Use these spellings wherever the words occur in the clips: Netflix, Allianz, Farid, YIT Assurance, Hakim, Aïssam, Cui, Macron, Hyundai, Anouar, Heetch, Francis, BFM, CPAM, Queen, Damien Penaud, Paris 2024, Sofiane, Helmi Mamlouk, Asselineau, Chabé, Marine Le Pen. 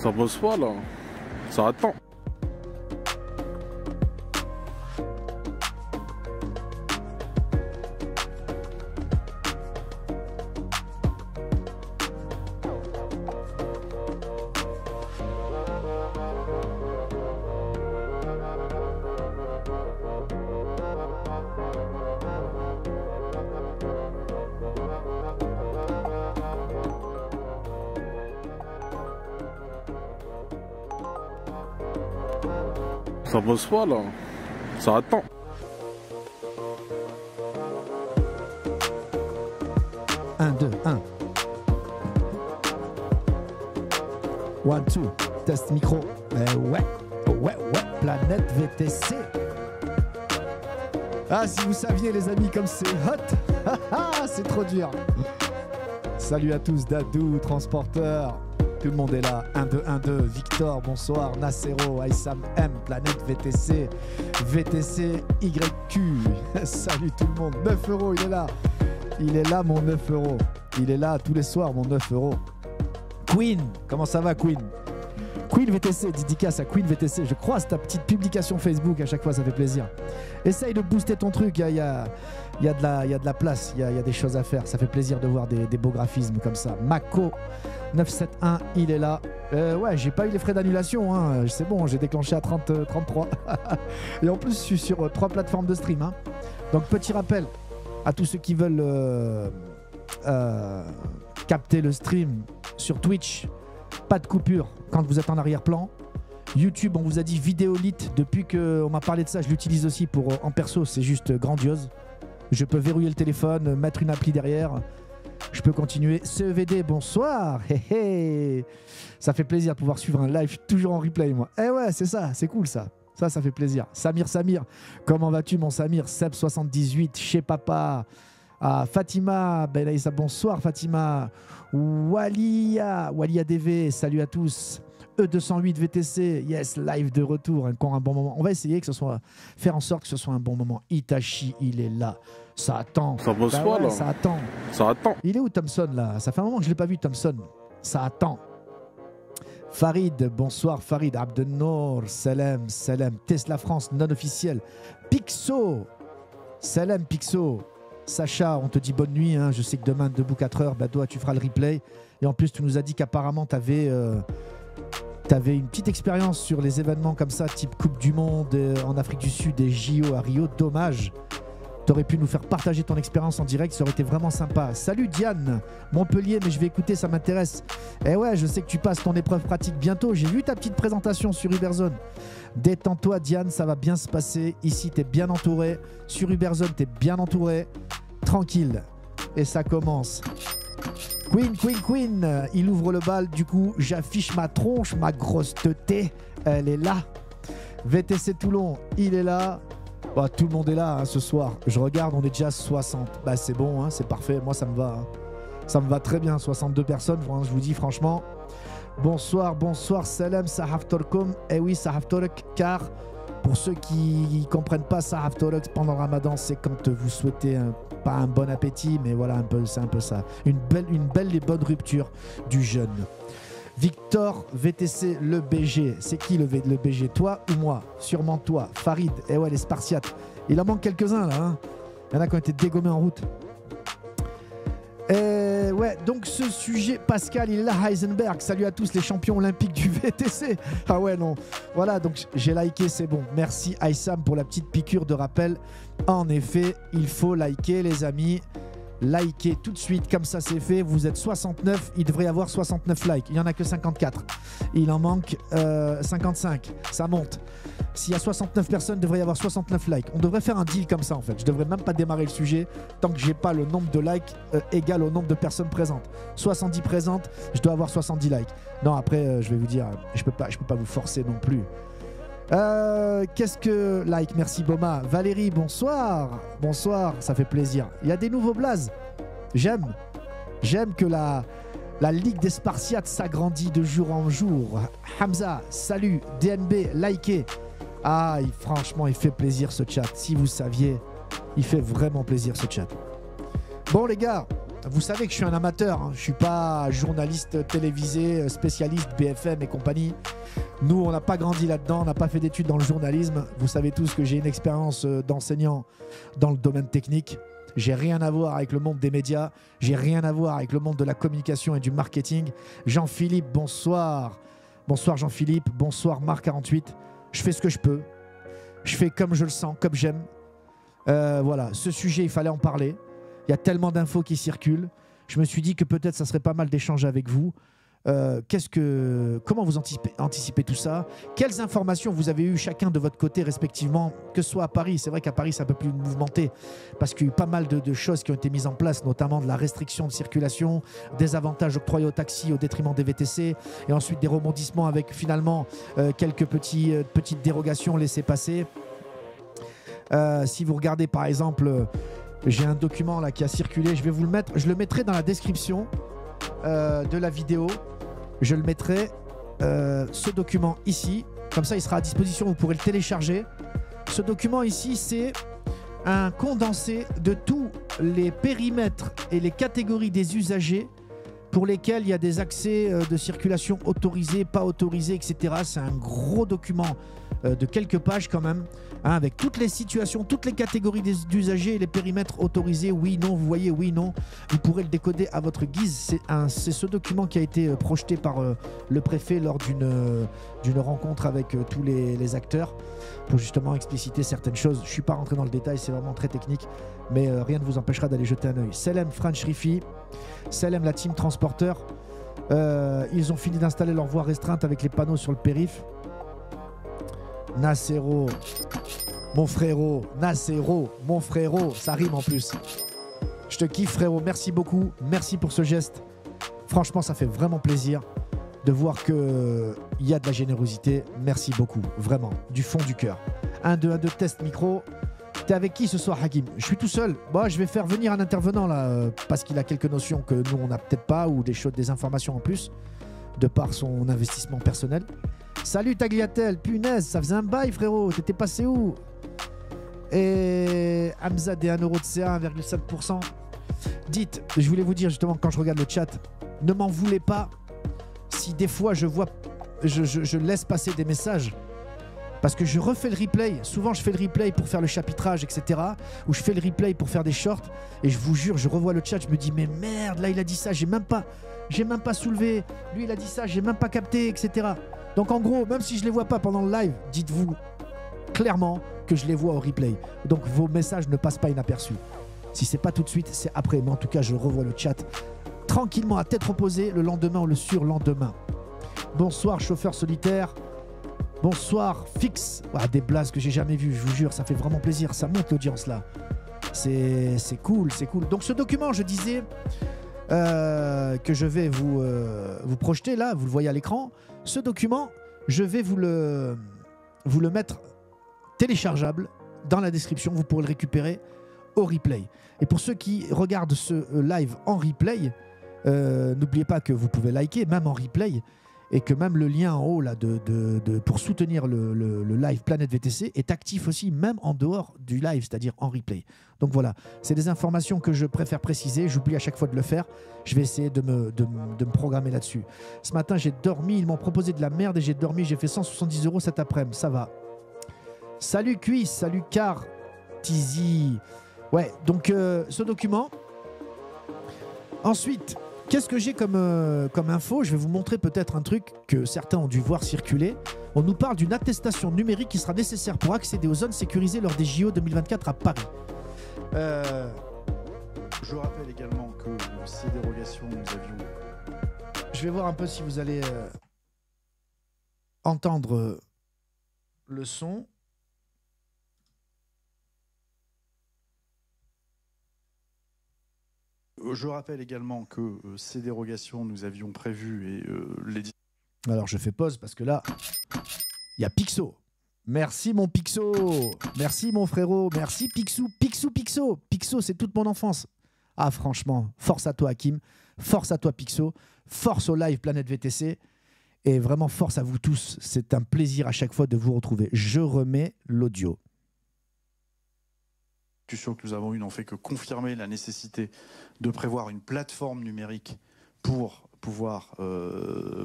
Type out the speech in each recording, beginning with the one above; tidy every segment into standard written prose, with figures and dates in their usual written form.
Ça bosse pas là. Ça attend. Ça bosse pas là, ça attend. Un, deux, un. One, two, test micro. Ouais, ouais, ouais, Planète VTC. Ah, si vous saviez les amis comme c'est hot, c'est trop dur. Salut à tous, Dadou, transporteur. Tout le monde est là, 1-2-1-2, Victor, bonsoir, Nasero, Aïssam M, Planète VTC, VTC, YQ, salut tout le monde, 9 €, il est là mon 9 €, il est là tous les soirs mon 9 €. Queen, comment ça va Queen? Queen VTC, dédicace à Queen VTC, je croise ta petite publication Facebook à chaque fois, ça fait plaisir. Essaye de booster ton truc, il y a de la place, il y a des choses à faire, ça fait plaisir de voir des beaux graphismes comme ça. Mako 971, il est là. Ouais, j'ai pas eu les frais d'annulation, hein. C'est bon, j'ai déclenché à 33. Et en plus, je suis sur 3 plateformes de stream. Hein. Donc, petit rappel à tous ceux qui veulent capter le stream sur Twitch, pas de coupure quand vous êtes en arrière-plan. YouTube, on vous a dit vidéolite. Depuis qu'on m'a parlé de ça, je l'utilise aussi pour en perso, c'est juste grandiose. Je peux verrouiller le téléphone, mettre une appli derrière. Je peux continuer. CEVD, bonsoir. Hey, hey. Ça fait plaisir de pouvoir suivre un live toujours en replay, moi. Eh ouais, c'est ça, c'est cool ça. Ça fait plaisir. Samir, comment vas-tu, mon Samir? Seb78, chez papa. Ah, Fatima, Benaïssa, bonsoir, Fatima. Walia DV, salut à tous. E208 VTC, yes, live de retour, encore un bon moment. On va essayer que ce soit, faire en sorte que ce soit un bon moment. Itachi, il est là. Ça attend. Ça bosse pas, là. Ça attend. Ça attend. Il est où Thompson là? Ça fait un moment que je ne l'ai pas vu Thompson. Ça attend. Farid, bonsoir Farid. Abdenor, Salem, Salem. Tesla France, non officiel. Pixo, Salem Pixo. Sacha, on te dit bonne nuit. Hein. Je sais que demain, debout 4 h, bah toi, tu feras le replay. Et en plus, tu nous as dit qu'apparemment, tu avais... T'avais une petite expérience sur les événements comme ça, type Coupe du Monde en Afrique du Sud et JO à Rio. Dommage. T'aurais pu nous faire partager ton expérience en direct, ça aurait été vraiment sympa. Salut Diane, Montpellier, mais je vais écouter, ça m'intéresse. Eh ouais, je sais que tu passes ton épreuve pratique bientôt. J'ai vu ta petite présentation sur Uberzone. Détends-toi Diane, ça va bien se passer. Ici, t'es bien entouré. Sur Uberzone, t'es bien entouré. Tranquille. Et ça commence. Queen, il ouvre le bal, du coup j'affiche ma tronche, ma grosse teuté, elle est là. VTC Toulon, il est là. Bah, tout le monde est là hein, ce soir. Je regarde, on est déjà 60. Bah c'est bon, hein, c'est parfait, moi ça me va. Hein. Ça me va très bien, 62 personnes, je vous dis franchement. Bonsoir, bonsoir, salam, sahaftorkum. Eh oui, sahaftork, car pour ceux qui ne comprennent pas sahaftork pendant le ramadan, c'est quand vous souhaitez... pas un bon appétit, mais voilà, c'est un peu ça. Une belle et bonne rupture du jeûne. Victor, VTC, le BG. C'est qui le BG? Toi ou moi? Sûrement toi. Farid, et ouais, les Spartiates. Il en manque quelques-uns, là. Hein. Il y en a qui ont été dégommés en route. Et ouais, donc ce sujet, Pascal, il est là, Heisenberg. Salut à tous les champions olympiques du VTC. Ah ouais, non. Voilà, donc j'ai liké, c'est bon. Merci Aïssam pour la petite piqûre de rappel. En effet, il faut liker, les amis. Likez tout de suite, comme ça c'est fait. Vous êtes 69, il devrait y avoir 69 likes. Il n'y en a que 54. Il en manque 55. Ça monte. S'il y a 69 personnes, il devrait y avoir 69 likes. On devrait faire un deal comme ça en fait. Je devrais même pas démarrer le sujet tant que j'ai pas le nombre de likes égal au nombre de personnes présentes. 70 présentes, je dois avoir 70 likes. Non, après, je vais vous dire, je peux pas vous forcer non plus. Qu'est-ce que like? Merci Boma. Valérie, bonsoir. Bonsoir, ça fait plaisir. Il y a des nouveaux blazes. J'aime que la Ligue des Spartiates s'agrandit de jour en jour. Hamza, salut. DNB, likez. Ah, franchement, il fait plaisir ce chat. Si vous saviez, il fait vraiment plaisir ce chat. Bon, les gars, Vous savez que je suis un amateur, hein. Je ne suis pas journaliste télévisé, spécialiste BFM et compagnie. Nous, on n'a pas grandi là-dedans, on n'a pas fait d'études dans le journalisme. Vous savez tous que j'ai une expérience d'enseignant dans le domaine technique. J'ai rien à voir avec le monde des médias, j'ai rien à voir avec le monde de la communication et du marketing. Jean-Philippe, bonsoir. Bonsoir Jean-Philippe, bonsoir Marc48. Je fais ce que je peux, je fais comme je le sens, comme j'aime. Voilà, ce sujet, il fallait en parler. Il y a tellement d'infos qui circulent. Je me suis dit que peut-être ça serait pas mal d'échanger avec vous. Comment vous anticipez tout ça? Quelles informations vous avez eues chacun de votre côté respectivement, que ce soit à Paris? C'est vrai qu'à Paris, c'est un peu plus mouvementé parce qu'il y a eu pas mal de choses qui ont été mises en place, notamment de la restriction de circulation, des avantages octroyés aux taxis au détriment des VTC et ensuite des rebondissements avec finalement quelques petites dérogations laissées passer. Si vous regardez par exemple, j'ai un document là qui a circulé, je vais vous le mettre, je le mettrai dans la description de la vidéo. Je le mettrai ce document ici, comme ça il sera à disposition, vous pourrez le télécharger. Ce document ici, c'est un condensé de tous les périmètres et les catégories des usagers pour lesquels il y a des accès de circulation autorisés, pas autorisés, etc. C'est un gros document de quelques pages quand même, hein, avec toutes les situations, toutes les catégories d'usagers et les périmètres autorisés, oui, non, vous voyez, oui, non. Vous pourrez le décoder à votre guise. C'est ce document qui a été projeté par le préfet lors d'une rencontre avec tous les acteurs pour justement expliciter certaines choses. Je ne suis pas rentré dans le détail, c'est vraiment très technique, mais rien ne vous empêchera d'aller jeter un œil. Selem French Rifi, Selem la team transporteur. Ils ont fini d'installer leur voie restreinte avec les panneaux sur le périph'. Nasero, mon frérot, Nasero, mon frérot, ça rime en plus. Je te kiffe frérot, merci beaucoup, merci pour ce geste. Franchement, ça fait vraiment plaisir de voir qu'il y a de la générosité. Merci beaucoup, vraiment, du fond du cœur. 1, 2, 1, 2, test micro. T'es avec qui ce soir, Hakim? Je suis tout seul. Moi, je vais faire venir un intervenant là, parce qu'il a quelques notions que nous, on n'a peut-être pas, ou des choses, des informations en plus, de par son investissement personnel. Salut Tagliatelle, punaise, ça faisait un bail frérot, t'étais passé où? Et Hamza des 1€ de CA, 1,7%. Dites, je voulais vous dire justement quand je regarde le chat, ne m'en voulez pas si des fois je vois, je laisse passer des messages. Parce que je refais le replay, souvent je fais le replay pour faire le chapitrage, etc. Ou je fais le replay pour faire des shorts. Et je vous jure, je revois le chat, je me dis mais merde, là il a dit ça, j'ai même pas soulevé. Lui il a dit ça, j'ai même pas capté, etc. Donc en gros, même si je ne les vois pas pendant le live, dites-vous clairement que je les vois au replay. Donc vos messages ne passent pas inaperçus. Si c'est pas tout de suite, c'est après. Mais en tout cas, je revois le chat tranquillement à tête reposée le lendemain ou le surlendemain. Bonsoir chauffeur solitaire. Bonsoir Fix. Ah, des blagues que j'ai jamais vues, je vous jure, ça fait vraiment plaisir. Ça monte l'audience là. C'est cool, c'est cool. Donc ce document, je disais que je vais vous projeter là, vous le voyez à l'écran. Ce document, je vais vous le mettre téléchargeable dans la description. Vous pourrez le récupérer au replay. Et pour ceux qui regardent ce live en replay, n'oubliez pas que vous pouvez liker, même en replay, et que même le lien en haut là, pour soutenir le live Planète VTC est actif aussi, même en dehors du live, c'est-à-dire en replay. Donc voilà, c'est des informations que je préfère préciser, j'oublie à chaque fois de le faire, je vais essayer de me programmer là-dessus. Ce matin, j'ai dormi, ils m'ont proposé de la merde et j'ai dormi, j'ai fait 170€ cet après-midi, ça va. Salut Cui, salut Car, Tizi. Ouais, donc ce document. Ensuite... Qu'est-ce que j'ai comme info? Je vais vous montrer peut-être un truc que certains ont dû voir circuler. On nous parle d'une attestation numérique qui sera nécessaire pour accéder aux zones sécurisées lors des JO 2024 à Paris. Je rappelle également que ces dérogations, nous avions... Je vais voir un peu si vous allez entendre le son. Je rappelle également que ces dérogations, nous avions prévues et les... Alors, je fais pause parce que là, il y a Pixo. Merci, mon Pixo. Merci, mon frérot. Merci, Pixou. Pixou, Pixo. Pixo, c'est toute mon enfance. Ah, franchement, force à toi, Hakim. Force à toi, Pixo. Force au live Planète VTC. Et vraiment, force à vous tous. C'est un plaisir à chaque fois de vous retrouver. Je remets l'audio. discussions que nous avons eues n'ont fait que confirmer la nécessité de prévoir une plateforme numérique pour pouvoir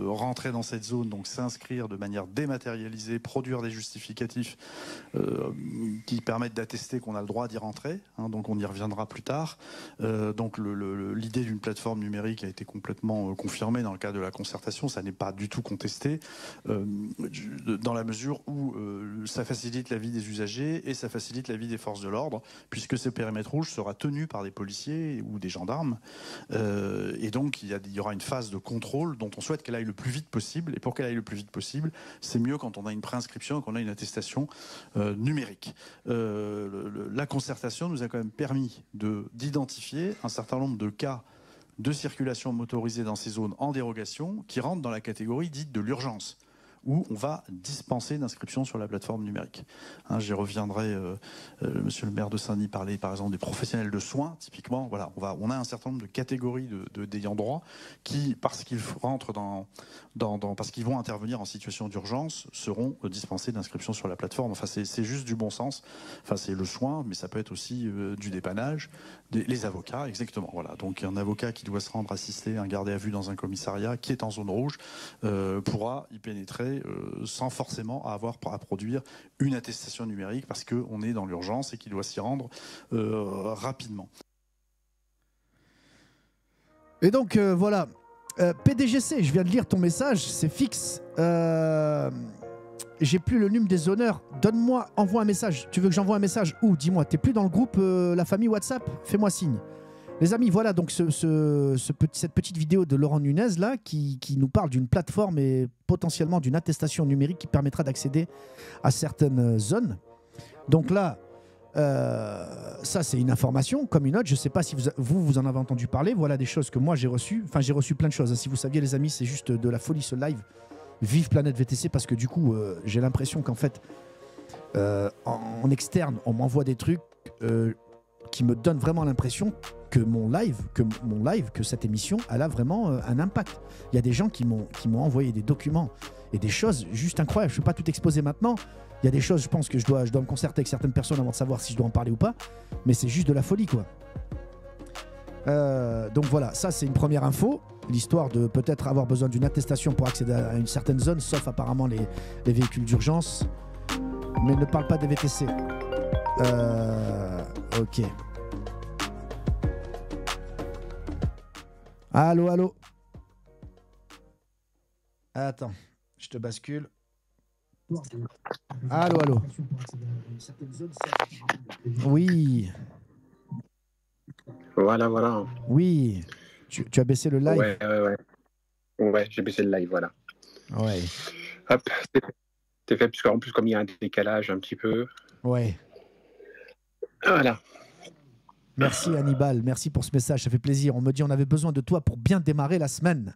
rentrer dans cette zone, donc s'inscrire de manière dématérialisée, produire des justificatifs qui permettent d'attester qu'on a le droit d'y rentrer, hein, donc on y reviendra plus tard. Donc l'idée d'une plateforme numérique a été complètement confirmée dans le cadre de la concertation, ça n'est pas du tout contesté, dans la mesure où ça facilite la vie des usagers et ça facilite la vie des forces de l'ordre, puisque ce périmètre rouge sera tenu par des policiers ou des gendarmes, et donc il y aura une phase de contrôle dont on souhaite qu'elle aille le plus vite possible. Et pour qu'elle aille le plus vite possible, c'est mieux quand on a une préinscription et qu'on a une attestation numérique. La concertation nous a quand même permis d'identifier un certain nombre de cas de circulation motorisée dans ces zones en dérogation qui rentrent dans la catégorie dite de l'urgence, où on va dispenser d'inscription sur la plateforme numérique. Hein, j'y reviendrai, monsieur le maire de Saint-Denis parlait par exemple des professionnels de soins, typiquement, voilà, on a un certain nombre de catégories d'ayants droit qui, parce qu'ils rentrent parce qu'ils vont intervenir en situation d'urgence, seront dispensés d'inscription sur la plateforme. Enfin, c'est juste du bon sens. Enfin, c'est le soin, mais ça peut être aussi du dépannage, les avocats, exactement. Voilà. Donc un avocat qui doit se rendre assister un gardé à vue dans un commissariat qui est en zone rouge pourra y pénétrer sans forcément avoir à produire une attestation numérique parce qu'on est dans l'urgence et qu'il doit s'y rendre rapidement. Et donc voilà, PDGC, je viens de lire ton message, c'est fixe. J'ai plus le num des honneurs. Donne-moi, envoie un message. Tu veux que j'envoie un message où? Dis-moi, t'es plus dans le groupe la famille WhatsApp? Fais-moi signe. Les amis, voilà donc cette petite vidéo de Laurent Nunez là, qui nous parle d'une plateforme et potentiellement d'une attestation numérique qui permettra d'accéder à certaines zones. Donc là, ça c'est une information comme une autre. Je ne sais pas si vous en avez entendu parler. Voilà des choses que moi j'ai reçues. Enfin, j'ai reçu plein de choses. Si vous saviez les amis, c'est juste de la folie ce live. Vive Planète VTC, parce que du coup, j'ai l'impression qu'en fait, en externe, on m'envoie des trucs qui me donnent vraiment l'impression que que cette émission, elle a vraiment un impact. Il y a des gens qui m'ont envoyé des documents et des choses juste incroyables. Je ne peux pas tout exposer maintenant. Il y a des choses, je pense que je dois me concerter avec certaines personnes avant de savoir si je dois en parler ou pas. Mais c'est juste de la folie, quoi. Donc voilà, ça c'est une première info. L'histoire de peut-être avoir besoin d'une attestation pour accéder à une certaine zone, sauf apparemment les véhicules d'urgence. Mais ne parle pas des VTC. Ok. Allô, allô. Attends, je te bascule. Allô, allô. Oui. Voilà, voilà. Oui. Tu as baissé le live? Ouais, j'ai baissé le live, voilà. Ouais. Hop, c'est fait, parce qu'en plus, comme il y a un décalage un petit peu. Ouais. Voilà. Merci Hannibal, merci pour ce message, ça fait plaisir. On me dit on avait besoin de toi pour bien démarrer la semaine.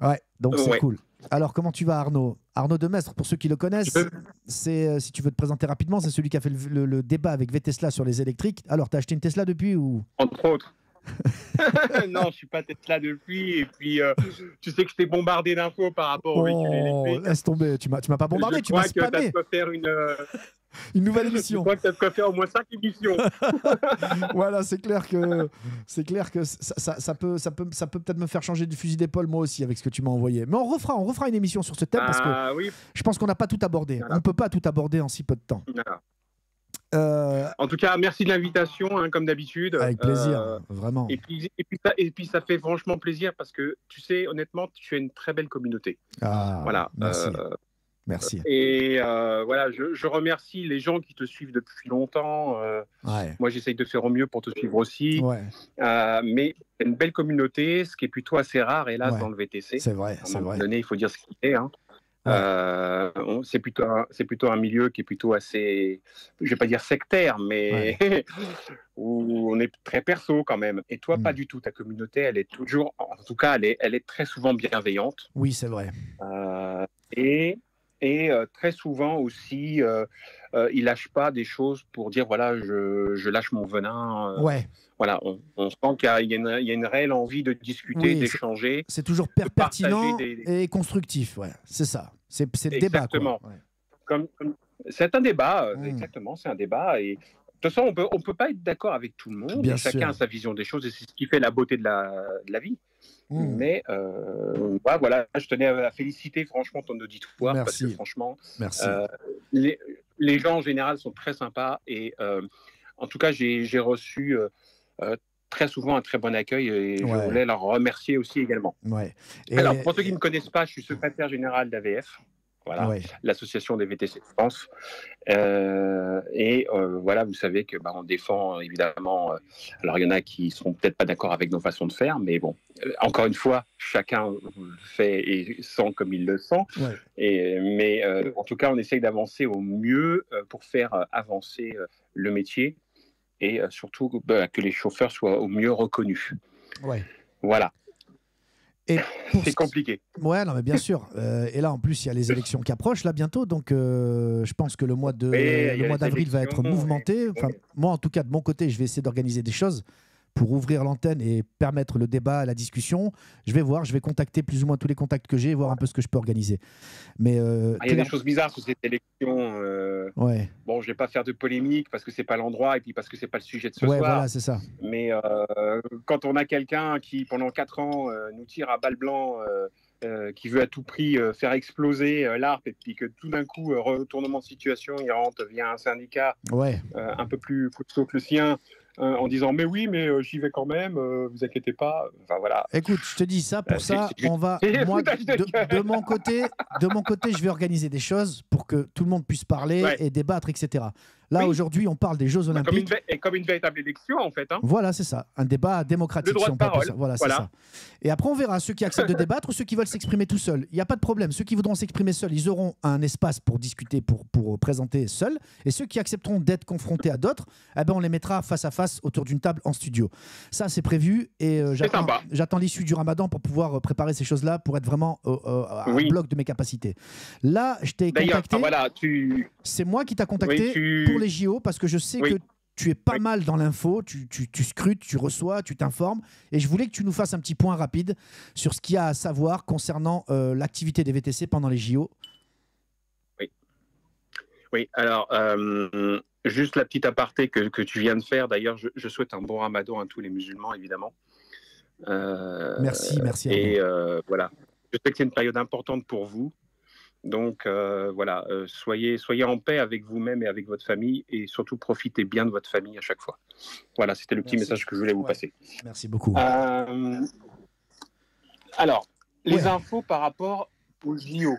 Ouais, donc c'est cool. Alors comment tu vas Arnaud? Arnaud Demestre, pour ceux qui le connaissent, si tu veux te présenter rapidement, c'est celui qui a fait le débat avec VTSLA sur les électriques. Alors t'as acheté une Tesla depuis ou? Entre autres. Non, je suis pas Tesla depuis. Et puis, tu sais que je t'ai bombardé d'infos par rapport aux véhicules électriques. Laisse tomber, tu m'as pas bombardé, tu m'as spammé. Je crois que t'as faire une nouvelle émission. Je crois que t'as de quoi faire au moins 5 émissions. Voilà, c'est clair que ça peut peut-être me faire changer du fusil d'épaule moi aussi avec ce que tu m'as envoyé. Mais on refera une émission sur ce thème parce que je pense qu'on n'a pas tout abordé. Voilà. On peut pas tout aborder en si peu de temps. Voilà. En tout cas, merci de l'invitation, hein, comme d'habitude. Avec plaisir, vraiment. Et puis, ça fait franchement plaisir parce que, tu sais, honnêtement, tu as une très belle communauté. Ah, voilà. Merci. Merci. Et voilà, je remercie les gens qui te suivent depuis longtemps. Moi, j'essaye de faire au mieux pour te suivre aussi. Ouais. Mais une belle communauté, ce qui est plutôt assez rare, hélas, dans le VTC. C'est vrai, c'est vrai. À un moment donné, il faut dire ce qu'il est, hein. Ouais. C'est plutôt un milieu qui est plutôt assez, je vais pas dire sectaire, mais où on est très perso quand même. Et toi, pas du tout. Ta communauté, elle est toujours, en tout cas, elle est très souvent bienveillante. Oui, c'est vrai. Et très souvent aussi, ils lâchent pas des choses pour dire voilà, je lâche mon venin. Voilà, on sent qu'il y a une réelle envie de discuter, d'échanger. C'est toujours pertinent et constructif, ouais. C'est ça. C'est le débat. Exactement. C'est un débat, exactement. C'est un débat. Et toute façon, on peut pas être d'accord avec tout le monde. Bien sûr. Chacun a sa vision des choses et c'est ce qui fait la beauté de la vie. Mmh. Mais bah, voilà, je tenais à féliciter franchement ton auditoire. Merci. Parce que franchement, merci. Les gens en général sont très sympas et en tout cas, j'ai reçu très souvent un très bon accueil et ouais. Je voulais leur remercier aussi également. Ouais. Et... Alors, pour ceux qui ne me connaissent pas, je suis secrétaire général d'AVF. Voilà, ouais. L'association des VTC de France. Voilà, vous savez que bah, on défend évidemment. Alors il y en a qui seront peut-être pas d'accord avec nos façons de faire, mais bon, encore une fois, chacun fait et sent comme il le sent. Ouais. Mais en tout cas, on essaye d'avancer au mieux pour faire avancer le métier et surtout bah, que les chauffeurs soient au mieux reconnus. Ouais. Voilà. C'est compliqué. Ouais, non, mais bien sûr. Et là, en plus, il y a les élections qui approchent là bientôt, donc je pense que le mois d'avril va être mouvementé. Enfin, moi, en tout cas, de mon côté, je vais essayer d'organiser des choses pour ouvrir l'antenne et permettre le débat, la discussion. Je vais voir, je vais contacter plus ou moins tous les contacts que j'ai, voir un peu ce que je peux organiser. Mais il y a des choses bizarres sur cette élection. Ouais. Bon, je vais pas faire de polémique parce que c'est pas l'endroit et puis parce que c'est pas le sujet de ce soir. Voilà, c'est ça. Mais quand on a quelqu'un qui pendant 4 ans nous tire à balles blancs, qui veut à tout prix faire exploser l'ARP et puis que tout d'un coup, retournement de situation, il rentre via un syndicat ouais. Un peu plus costaud que le sien. En disant mais oui mais j'y vais quand même vous inquiétez pas, enfin voilà, écoute, je te dis ça pour ça on va moi, de mon côté je vais organiser des choses pour que tout le monde puisse parler ouais. et débattre etc. Là oui. Aujourd'hui on parle des Jeux Olympiques comme une véritable élection en fait hein. Voilà c'est ça, un débat démocratique, le droit de parole. Voilà. Ça. Et après on verra ceux qui acceptent de débattre ou ceux qui veulent s'exprimer tout seuls, il n'y a pas de problème, ceux qui voudront s'exprimer seuls ils auront un espace pour discuter pour présenter seuls, et ceux qui accepteront d'être confrontés à d'autres eh ben, on les mettra face à face autour d'une table en studio. Ça c'est prévu et j'attends l'issue du Ramadan pour pouvoir préparer ces choses là pour être vraiment à oui. un bloc de mes capacités. Là je t'ai contacté, ah, voilà, c'est moi qui t'ai contacté oui, pour les JO parce que je sais oui. que tu es pas oui. mal dans l'info, tu scrutes, tu reçois, tu t'informes et je voulais que tu nous fasses un petit point rapide sur ce qu'il y a à savoir concernant l'activité des VTC pendant les JO. Oui, oui alors juste la petite aparté que tu viens de faire. D'ailleurs, je souhaite un bon ramadan à tous les musulmans, évidemment. Merci. Et voilà. Je sais que c'est une période importante pour vous. Donc, voilà, soyez en paix avec vous-même et avec votre famille. Et surtout, profitez bien de votre famille à chaque fois. Voilà, c'était le petit message que je voulais vous passer. Merci beaucoup. Alors, les infos par rapport aux JO.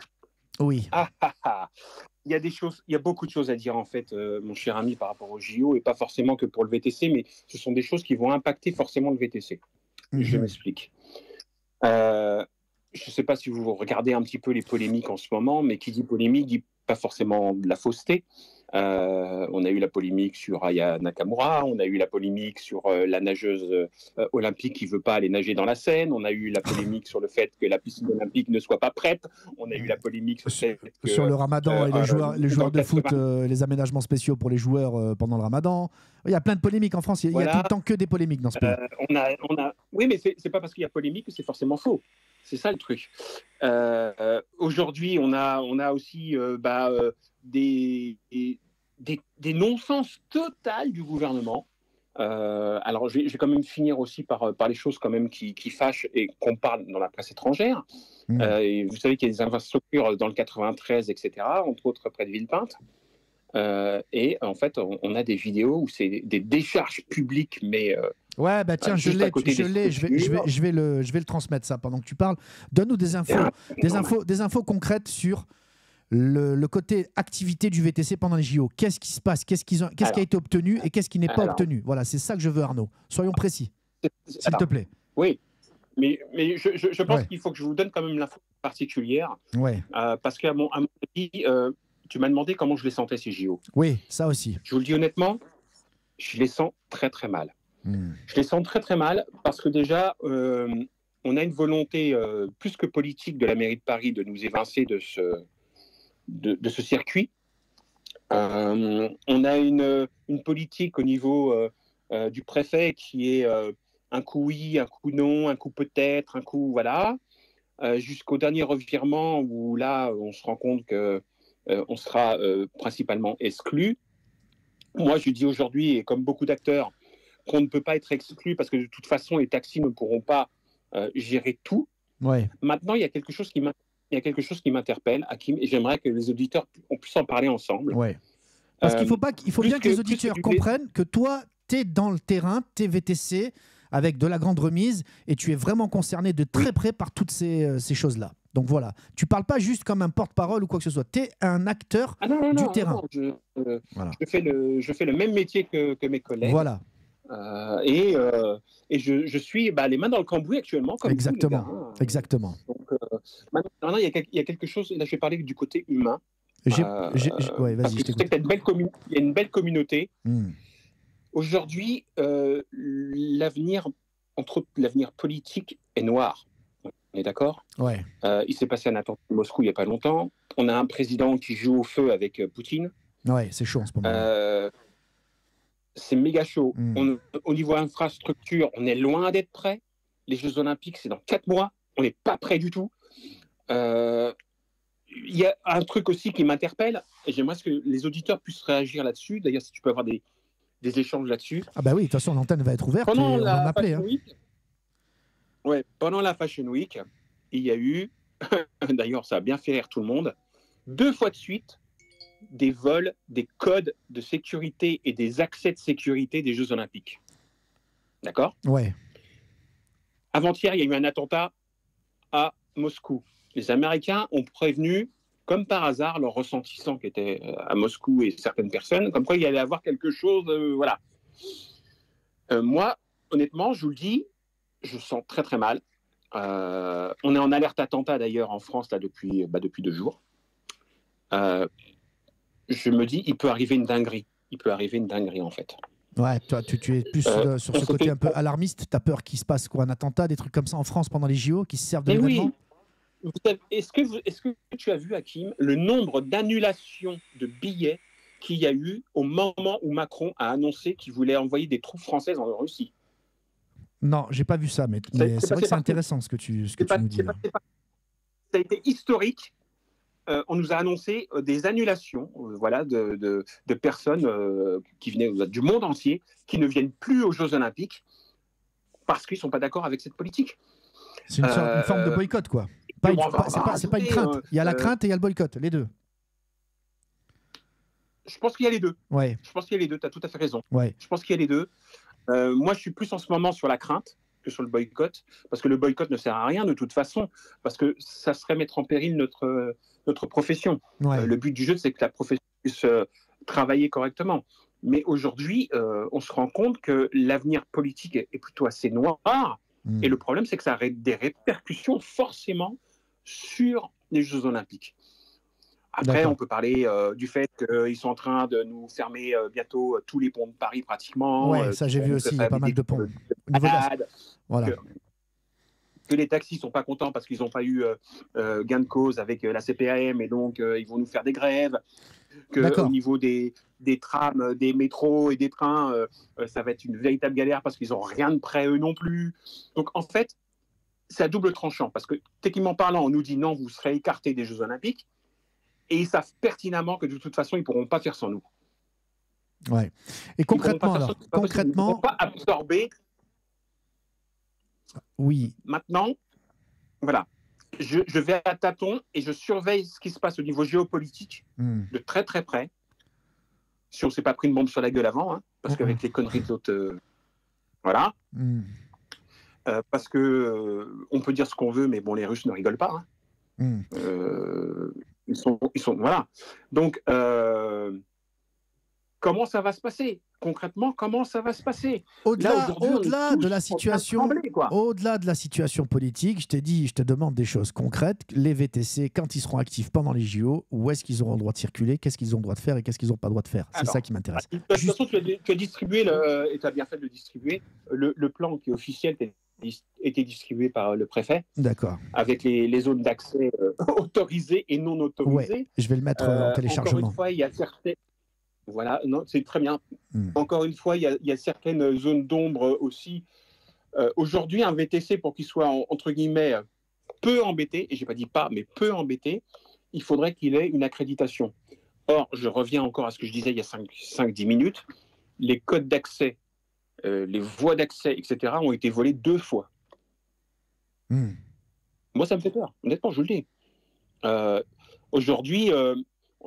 Oui. Ah, ah, ah. Il y a beaucoup de choses à dire en fait, mon cher ami, par rapport aux JO et pas forcément que pour le VTC, mais ce sont des choses qui vont impacter forcément le VTC. Mmh. Je m'explique. Je ne sais pas si vous regardez un petit peu les polémiques en ce moment, mais qui dit polémique dit pas forcément de la fausseté. On a eu la polémique sur Aya Nakamura, on a eu la polémique sur la nageuse olympique qui ne veut pas aller nager dans la Seine, on a eu la polémique sur le fait que la piscine olympique ne soit pas prête, on a eu la polémique sur le ramadan et les joueurs de foot, les aménagements spéciaux pour les joueurs pendant le ramadan. Il y a plein de polémiques en France, il y a tout le temps que des polémiques dans ce pays. Oui, mais ce n'est pas parce qu'il y a polémique que c'est forcément faux. C'est ça le truc. Aujourd'hui, on a aussi des non-sens totales du gouvernement. Alors, je vais quand même finir aussi par les choses quand même qui fâchent et qu'on parle dans la presse étrangère. Mmh. Et vous savez qu'il y a des infrastructures dans le 93, etc., entre autres près de Villepinte. Et en fait, on a des vidéos où c'est des décharges publiques, mais... Ouais, bah tiens, je vais le transmettre ça pendant que tu parles. Donne-nous des infos, concrètes sur le côté activité du VTC pendant les JO. Qu'est-ce qui se passe? Qu'est-ce qui a été obtenu et qu'est-ce qui n'est pas obtenu? Voilà, c'est ça que je veux, Arnaud. Soyons précis, s'il te plaît. Oui, mais je pense qu'il faut que je vous donne quand même l'info particulière. Ouais. Parce qu'à mon avis, tu m'as demandé comment je les sentais ces JO. Oui, ça aussi. Je vous le dis honnêtement, je les sens très très mal. Je les sens très très mal parce que déjà on a une volonté plus que politique de la mairie de Paris de nous évincer de ce circuit. On a une politique au niveau du préfet qui est un coup oui, un coup non, un coup peut-être, un coup voilà, jusqu'au dernier revirement où là on se rend compte que on sera principalement exclu. Moi, je dis aujourd'hui, et comme beaucoup d'acteurs, qu'on ne peut pas être exclu parce que de toute façon, les taxis ne pourront pas gérer tout. Ouais. Maintenant, il y a quelque chose qui m'interpelle, Hakim, et j'aimerais que les auditeurs puissent en parler ensemble. Ouais. Parce qu'il faut, bien que les auditeurs comprennent que toi, tu es dans le terrain, tu es VTC avec de la grande remise et tu es vraiment concerné de très près par toutes ces choses-là. Donc voilà, tu ne parles pas juste comme un porte-parole ou quoi que ce soit, tu es un acteur du terrain. Je fais le même métier que mes collègues. Voilà. Et je suis les mains dans le cambouis actuellement. Comme exactement, vous, les gars, hein. Exactement. Donc, maintenant, il y a quelque chose, là je vais parler du côté humain. Ouais, vas-y, je t'écoute. Il y a une belle communauté. Aujourd'hui, l'avenir politique est noir. On est d'accord ? Ouais. Il s'est passé un attentat à Moscou il n'y a pas longtemps. On a un président qui joue au feu avec Poutine. Ouais, c'est chaud en ce moment. C'est méga chaud. Au niveau infrastructure, on est loin d'être prêt. Les Jeux Olympiques, c'est dans 4 mois. On n'est pas prêt du tout. Il y a un truc aussi qui m'interpelle. Et j'aimerais que les auditeurs puissent réagir là-dessus. D'ailleurs, si tu peux avoir des échanges là-dessus. Ah bah oui, de toute façon, l'antenne va être ouverte. Pendant la Fashion Week, il y a eu, d'ailleurs, ça a bien fait rire tout le monde, 2 fois de suite, des vols des codes de sécurité et des accès de sécurité des Jeux Olympiques. D'accord ? Ouais. Avant-hier, il y a eu un attentat à Moscou. Les Américains ont prévenu, comme par hasard, leurs ressentissants qui étaient à Moscou et certaines personnes, comme quoi il y allait avoir quelque chose, voilà. Moi, honnêtement, je vous le dis, je sens très très mal. On est en alerte attentat d'ailleurs en France là, depuis 2 jours. Je me dis, il peut arriver une dinguerie. Il peut arriver une dinguerie en fait. Ouais, toi, tu es plus sur ce côté un peu alarmiste. Tu as peur qu'il se passe quoi, un attentat, des trucs comme ça en France pendant les JO qui se servent de l'événement ? Oui. Est-ce que tu as vu, Hakim, le nombre d'annulations de billets qu'il y a eu au moment où Macron a annoncé qu'il voulait envoyer des troupes françaises en Russie ? Non, j'ai pas vu ça, mais c'est vrai que c'est intéressant ce que tu nous dis. Ça a été historique. On nous a annoncé des annulations voilà, de personnes qui venaient du monde entier, qui ne viennent plus aux Jeux Olympiques parce qu'ils ne sont pas d'accord avec cette politique. C'est une forme de boycott, quoi. C'est pas une crainte. Il y a la crainte et il y a le boycott, les deux. Je pense qu'il y a les deux. Ouais. Je pense qu'il y a les deux, tu as tout à fait raison. Ouais. Je pense qu'il y a les deux. Moi, je suis plus en ce moment sur la crainte que sur le boycott, parce que le boycott ne sert à rien de toute façon, parce que ça serait mettre en péril notre profession. Ouais. Le but du jeu, c'est que la profession puisse travailler correctement. Mais aujourd'hui, on se rend compte que l'avenir politique est plutôt assez noir. Et le problème, c'est que ça a des répercussions forcément sur les Jeux Olympiques. Après, on peut parler du fait qu'ils sont en train de nous fermer bientôt tous les ponts de Paris pratiquement. Oui, ça j'ai vu aussi, il y a pas mal de ponts. Voilà. Que les taxis ne sont pas contents parce qu'ils n'ont pas eu gain de cause avec la CPAM et donc ils vont nous faire des grèves. Au niveau des trams, des métros et des trains, ça va être une véritable galère parce qu'ils n'ont rien de prêt eux non plus. Donc en fait, c'est à double tranchant parce que techniquement parlant, on nous dit non, vous serez écartés des Jeux Olympiques et ils savent pertinemment que de toute façon, ils ne pourront pas faire sans nous. Ouais. Et concrètement, ils ne pourront pas absorber. Oui. Maintenant, voilà. Je vais à tâtons et je surveille ce qui se passe au niveau géopolitique de très très près. Si on ne s'est pas pris une bombe sur la gueule avant, hein, parce qu'avec les conneries d'autres... voilà. Parce qu'on peut dire ce qu'on veut, mais bon, les Russes ne rigolent pas. Hein. Ils sont... Voilà. Donc, comment ça va se passer ? Concrètement, comment ça va se passer ? Au-delà de la situation, au-delà de la situation politique, je t'ai dit, je te demande des choses concrètes. Les VTC, quand ils seront actifs pendant les JO, où est-ce qu'ils auront le droit de circuler ? Qu'est-ce qu'ils ont le droit de faire et qu'est-ce qu'ils n'ont pas le droit de faire ? C'est ça qui m'intéresse. De toute façon, tu as distribué, et tu as bien fait de le distribuer, le plan qui est officiel était distribué par le préfet. D'accord. Avec les zones d'accès autorisées et non autorisées. Ouais, je vais le mettre en téléchargement. Encore une fois, il y a certaines... Voilà, non, c'est très bien. Encore une fois, il y a certaines zones d'ombre aussi. Aujourd'hui, un VTC, pour qu'il soit, entre guillemets, peu embêté, et je n'ai pas dit pas, mais peu embêté, il faudrait qu'il ait une accréditation. Or, je reviens encore à ce que je disais il y a 5-10 minutes, les codes d'accès, les voies d'accès, etc. ont été volés 2 fois. Mmh. Moi, ça me fait peur. Honnêtement, je le dis. Aujourd'hui,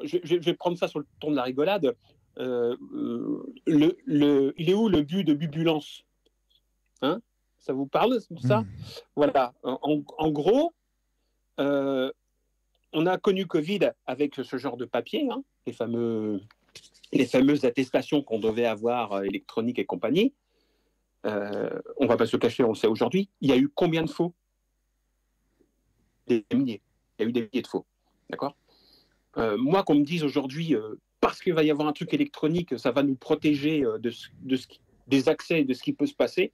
je vais prendre ça sur le ton de la rigolade. Il est où le but de Bubulance, hein? Ça vous parle, ça? Mmh. Voilà. En gros, on a connu Covid avec ce genre de papier, hein, les fameuses attestations qu'on devait avoir électroniques et compagnie. On ne va pas se cacher, on le sait aujourd'hui. Il y a eu combien de faux? Des milliers. Il y a eu des milliers de faux. D'accord. Moi, qu'on me dise aujourd'hui, parce qu'il va y avoir un truc électronique, ça va nous protéger des accès et de ce qui peut se passer,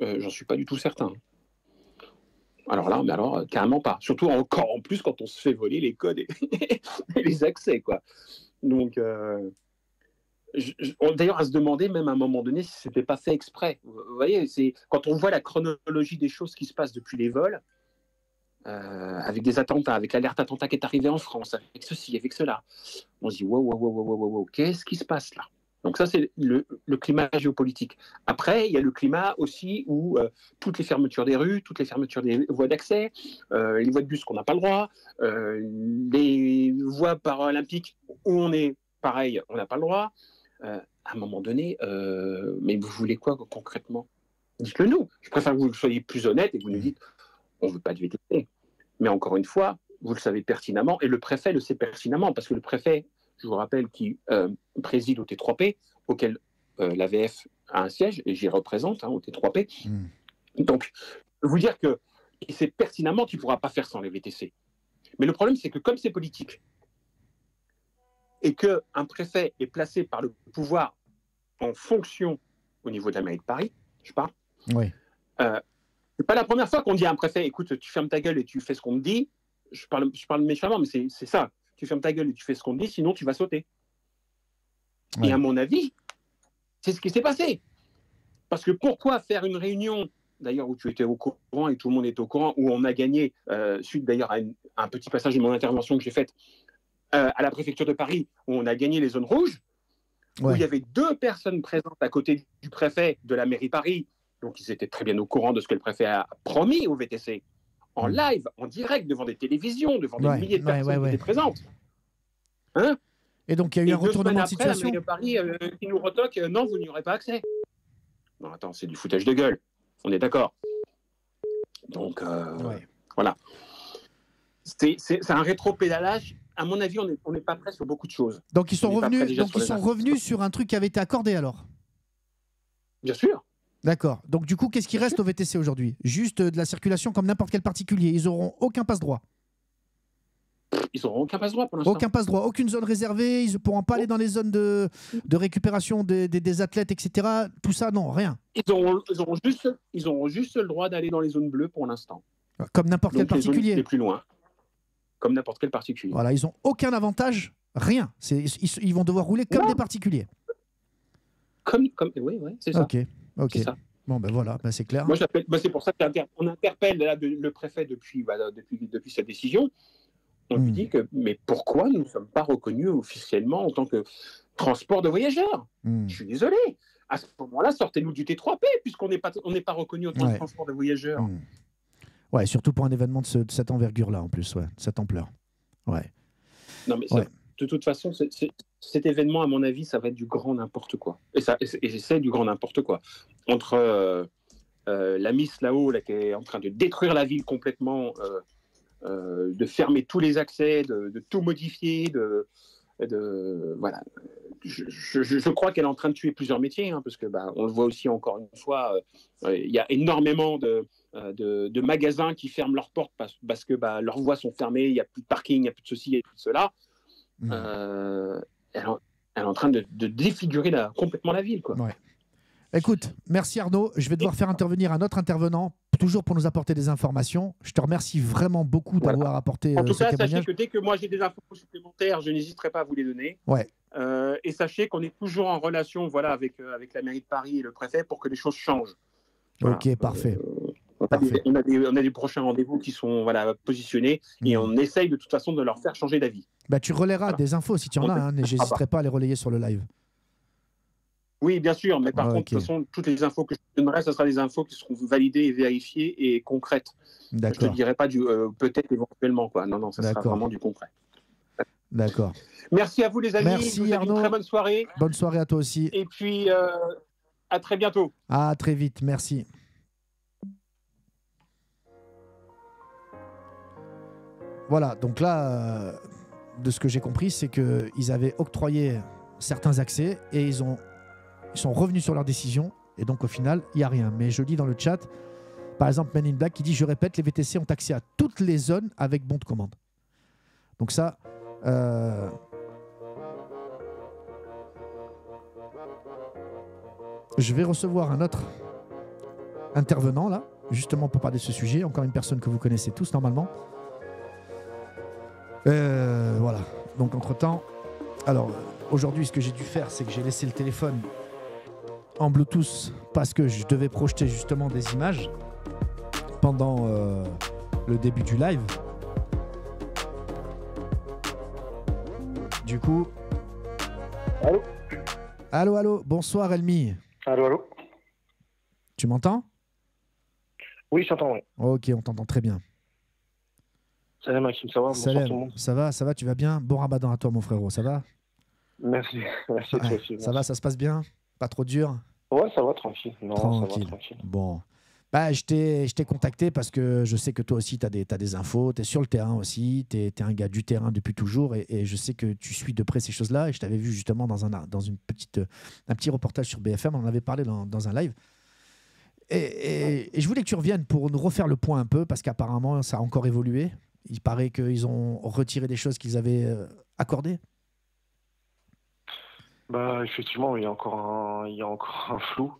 j'en suis pas du tout certain. Alors là, mais alors carrément pas. Surtout encore en plus quand on se fait voler les codes et les accès, quoi. Donc, d'ailleurs, à se demander même à un moment donné si c'était pas fait exprès. Vous voyez, c'est quand on voit la chronologie des choses qui se passent depuis les vols, avec des attentats, avec l'alerte attentat qui est arrivée en France, avec ceci, avec cela, on se dit wow, qu'est-ce qui se passe là? Donc ça, c'est le climat géopolitique. Après, il y a le climat aussi où toutes les fermetures des rues, toutes les fermetures des voies d'accès, les voies de bus qu'on n'a pas le droit, les voies paralympiques où on est pareil, on n'a pas le droit. À un moment donné, mais vous voulez quoi concrètement? Dites-le nous. Je préfère que vous soyez plus honnête et que vous nous dites on ne veut pas de VTC. Mais encore une fois, vous le savez pertinemment, et le préfet le sait pertinemment, parce que le préfet, je vous rappelle, qui préside au T3P, auquel l'AVF a un siège, et j'y représente, hein, au T3P. Mmh. Donc, vous dire que c'est pertinemment qu'il ne pourra pas faire sans les VTC. Mais le problème, c'est que comme c'est politique, et qu'un préfet est placé par le pouvoir en fonction au niveau de la mairie de Paris, je parle, oui. C'est pas la première fois qu'on dit à un préfet, écoute, tu fermes ta gueule et tu fais ce qu'on te dit. Je parle méchamment, mais c'est ça. Tu fermes ta gueule et tu fais ce qu'on te dit, sinon tu vas sauter. Ouais. Et à mon avis, c'est ce qui s'est passé. Parce que pourquoi faire une réunion, d'ailleurs où tu étais au courant et tout le monde était au courant, où on a gagné, suite d'ailleurs à un petit passage de mon intervention que j'ai faite à la préfecture de Paris, où on a gagné les zones rouges, ouais. Où il y avait 2 personnes présentes à côté du préfet de la mairie Paris. Donc, ils étaient très bien au courant de ce que le préfet a promis au VTC, en live, en direct, devant des télévisions, devant des milliers de personnes qui étaient présentes. Hein? Et donc, il y a eu un retournement de situation. Et 2 semaines après, la mairie de Paris qui nous retoque, non, vous n'y aurez pas accès. Non, attends, c'est du foutage de gueule. On est d'accord. Donc, voilà. C'est un rétro-pédalage. À mon avis, on n'est pas prêt sur beaucoup de choses. Donc, ils sont revenus sur un truc qui avait été accordé, alors? Bien sûr. D'accord. Donc du coup, qu'est-ce qui reste au VTC aujourd'hui? Juste de la circulation comme n'importe quel particulier. Ils n'auront aucun passe-droit. Ils n'auront aucun passe-droit pour l'instant. Aucun passe-droit, aucune zone réservée. Ils ne pourront pas aller dans les zones de récupération des athlètes, etc. Tout ça, non, rien. Ils auront juste le droit d'aller dans les zones bleues pour l'instant. Comme n'importe quel particulier. Les plus loin. Comme n'importe quel particulier. Voilà, ils n'ont aucun avantage, rien. Ils vont devoir rouler comme des particuliers. Oui, c'est ça. Ok. Ça. Bon, ben voilà, ben c'est clair. Moi, c'est pour ça qu'on interpelle là, le préfet depuis sa décision. On lui dit que, mais pourquoi nous ne sommes pas reconnus officiellement en tant que transport de voyageurs? Je suis désolé. À ce moment-là, sortez-nous du T3P, puisqu'on n'est pas reconnus en tant que transport de voyageurs. Ouais, surtout pour un événement de cette envergure-là, en plus, de cette ampleur. Ouais. Non, mais ça, de toute façon, cet événement, à mon avis, ça va être du grand n'importe quoi. Et c'est du grand n'importe quoi. Entre la miss là-haut, là, qui est en train de détruire la ville complètement, de fermer tous les accès, de tout modifier, voilà. Je crois qu'elle est en train de tuer plusieurs métiers, hein, parce que on le voit aussi encore une fois, il y a énormément de magasins qui ferment leurs portes parce que leurs voies sont fermées, il n'y a plus de parking, il n'y a plus de ceci, il n'y a plus de cela. Elle est en train de défigurer complètement la ville, quoi. Ouais. Écoute, merci Arnaud, je vais devoir faire intervenir un autre intervenant, toujours pour nous apporter des informations. Je te remercie vraiment beaucoup d'avoir apporté ce témoignage. En tout cas, sachez que dès que moi j'ai des infos supplémentaires, je n'hésiterai pas à vous les donner. Ouais. Et sachez qu'on est toujours en relation, avec la mairie de Paris et le préfet pour que les choses changent. Voilà. Ok, parfait. on a des prochains rendez-vous qui sont positionnés et on essaye de toute façon de leur faire changer d'avis. Bah, tu relayeras des infos si tu en as, n'hésiterai pas à les relayer sur le live. Oui, bien sûr, mais par contre, de toute façon, toutes les infos que je donnerai, ce sera des infos qui seront validées et vérifiées et concrètes. Je ne te dirai pas du peut-être éventuellement, quoi. Non, non, ça sera vraiment du concret. D'accord. Merci à vous, les amis. Merci, Arnaud. Une très bonne soirée. Bonne soirée à toi aussi. Et puis, à très bientôt. À très vite, merci. Voilà, donc là, de ce que j'ai compris, c'est qu'ils avaient octroyé certains accès et ils sont revenus sur leur décision et donc au final il n'y a rien. Mais je lis dans le chat par exemple Men in Black qui dit je répète les VTC ont accès à toutes les zones avec bon de commande. Donc ça je vais recevoir un autre intervenant là justement pour parler de ce sujet, encore une personne que vous connaissez tous normalement. Voilà, donc entre temps alors aujourd'hui ce que j'ai dû faire c'est que j'ai laissé le téléphone en Bluetooth parce que je devais projeter justement des images pendant le début du live. Du coup... Allô ? Allô, allô, bonsoir Elmi. Allô, allô. Tu m'entends ? Oui, je t'entends, oui. Ok, on t'entend très bien. Salam, Hakim, ça va ? Salam, ça va, tu vas bien ? Bon Ramadan à toi mon frérot, ça va ? Merci, merci, toi aussi, merci. Ça va, ça se passe bien ? Pas trop dur ? Ouais, ça va, tranquille. Non, tranquille. Ça va, tranquille. Bon. Bah, je t'ai contacté parce que je sais que toi aussi, tu as des infos, tu es sur le terrain aussi, tu es un gars du terrain depuis toujours et je sais que tu suis de près ces choses-là et je t'avais vu justement dans un petit reportage sur BFM, on en avait parlé dans un live. Et je voulais que tu reviennes pour nous refaire le point un peu parce qu'apparemment, ça a encore évolué. Il paraît qu'ils ont retiré des choses qu'ils avaient accordées. Bah, effectivement, il y a encore un flou.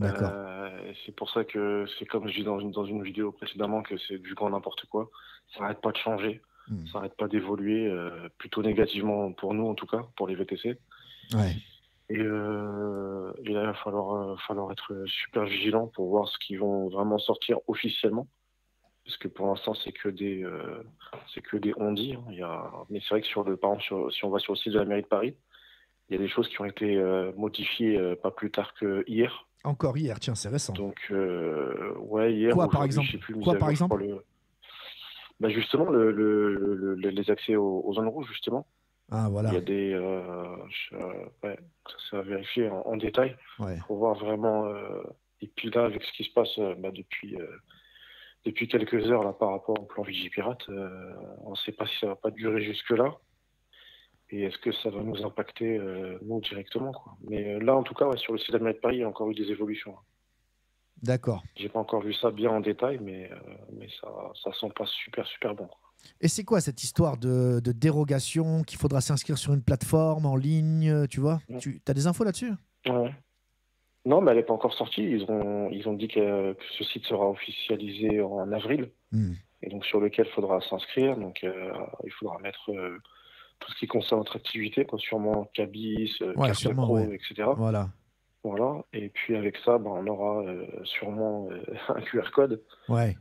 C'est pour ça que c'est comme je dis dans une vidéo précédemment que c'est du grand n'importe quoi. Ça n'arrête pas de changer, ça n'arrête pas d'évoluer, plutôt négativement pour nous en tout cas, pour les VTC. Ouais. Et là, il va falloir être super vigilant pour voir ce qu'ils vont vraiment sortir officiellement. Parce que pour l'instant, c'est que des on-dit. Hein. Mais c'est vrai que si on va sur le site de la mairie de Paris, il y a des choses qui ont été modifiées pas plus tard que hier. Encore hier, tiens, c'est récent. Donc, ouais, hier. Quoi, par exemple, bah, justement, les accès aux zones rouges, justement. Ah, voilà. Il y a des. Ouais, ça va vérifier en détail. Ouais. Pour voir vraiment. Et puis là, avec ce qui se passe bah, depuis quelques heures là, par rapport au plan Vigipirate, on ne sait pas si ça ne va pas durer jusque-là. Et est-ce que ça va nous impacter, nous, directement quoi. Mais là, en tout cas, ouais, sur le site de la mairie de Paris, il y a encore eu des évolutions. D'accord. J'ai pas encore vu ça bien en détail, mais ça sent pas super, super bon. Et c'est quoi cette histoire de dérogation qu'il faudra s'inscrire sur une plateforme en ligne, tu vois ? Tu as des infos là-dessus ? Ouais. Non, mais elle n'est pas encore sortie. Ils ont dit que ce site sera officialisé en avril, et donc sur lequel il faudra s'inscrire. Donc, il faudra mettre... tout ce qui concerne notre activité, quoi, sûrement Cabis, sûrement, Pro, etc. Voilà. Et puis avec ça, bah, on aura sûrement un QR code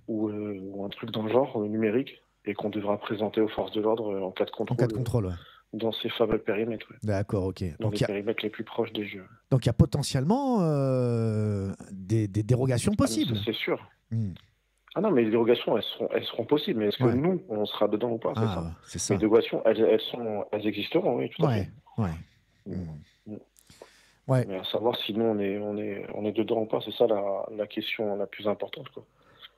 ou un truc dans le genre, numérique, et qu'on devra présenter aux forces de l'ordre en cas de contrôle. En cas de contrôle, dans ces fameux périmètres. Ouais. D'accord, ok. Dans les périmètres les plus proches des jeux. Donc il y a potentiellement des dérogations possibles. C'est sûr. Ah non, mais les dérogations, elles seront possibles. Mais est-ce que nous, on sera dedans ou pas? Ah, c'est ça. Les dérogations, elles existeront, oui, tout à fait. Ouais. Mais à savoir si nous, on est dedans ou pas, c'est ça la question la plus importante, quoi.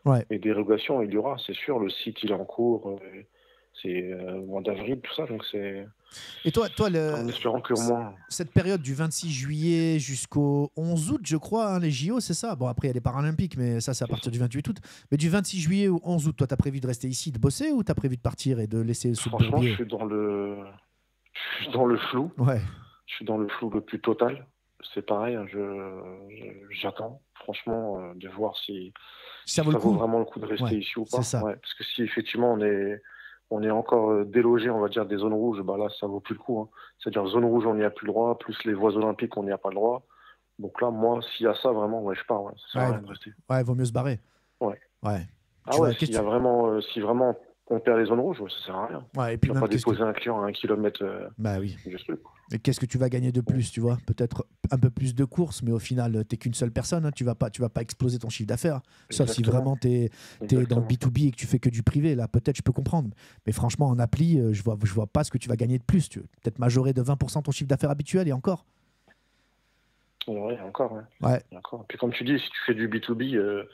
Ouais. Les dérogations, il y aura, c'est sûr. Le site, il est en cours. C'est mois d'avril, tout ça. Donc c'est... Et toi en espérant que moins... cette période du 26 juillet jusqu'au 11 août, je crois, hein, les JO, c'est ça. Bon, après, il y a les Paralympiques, mais ça, c'est à partir du 28 août. Mais du 26 juillet au 11 août, toi, tu as prévu de rester ici, de bosser ou tu as prévu de partir et de laisser ce... Franchement, je suis dans le flou. Ouais. Je suis dans le flou le plus total. C'est pareil, hein, j'attends, franchement, de voir si ça vaut vraiment le coup de rester ici ou pas. Ça. Ouais, parce que si, effectivement, on est encore délogé, on va dire, des zones rouges, bah là, ça vaut plus le coup. Hein. C'est-à-dire, zone rouge, on n'y a plus le droit, plus les voies olympiques, on n'y a pas le droit. Donc là, moi, s'il y a ça, vraiment, ouais, je pars. Ouais, ça sert à rien de rester. Ouais, il vaut mieux se barrer. Ouais. Ouais. Ah ouais, s'il y a vraiment, si vraiment on perd les zones rouges, ouais, ça sert à rien. Ouais, et puis on va pas déposer un client à 1 km. Bah oui. Et qu'est-ce que tu vas gagner de plus, tu vois? Peut-être un peu plus de courses, mais au final, t'es qu'une seule personne. Hein. Tu vas pas exploser ton chiffre d'affaires. Sauf si vraiment t'es dans le B2B et que tu fais que du privé. Là, peut-être je peux comprendre. Mais franchement, en appli, je vois pas ce que tu vas gagner de plus. Tu veux peut-être majorer de 20% ton chiffre d'affaires habituel et encore. Ouais, encore. Ouais. Ouais. Et encore. Puis comme tu dis, si tu fais du B2B,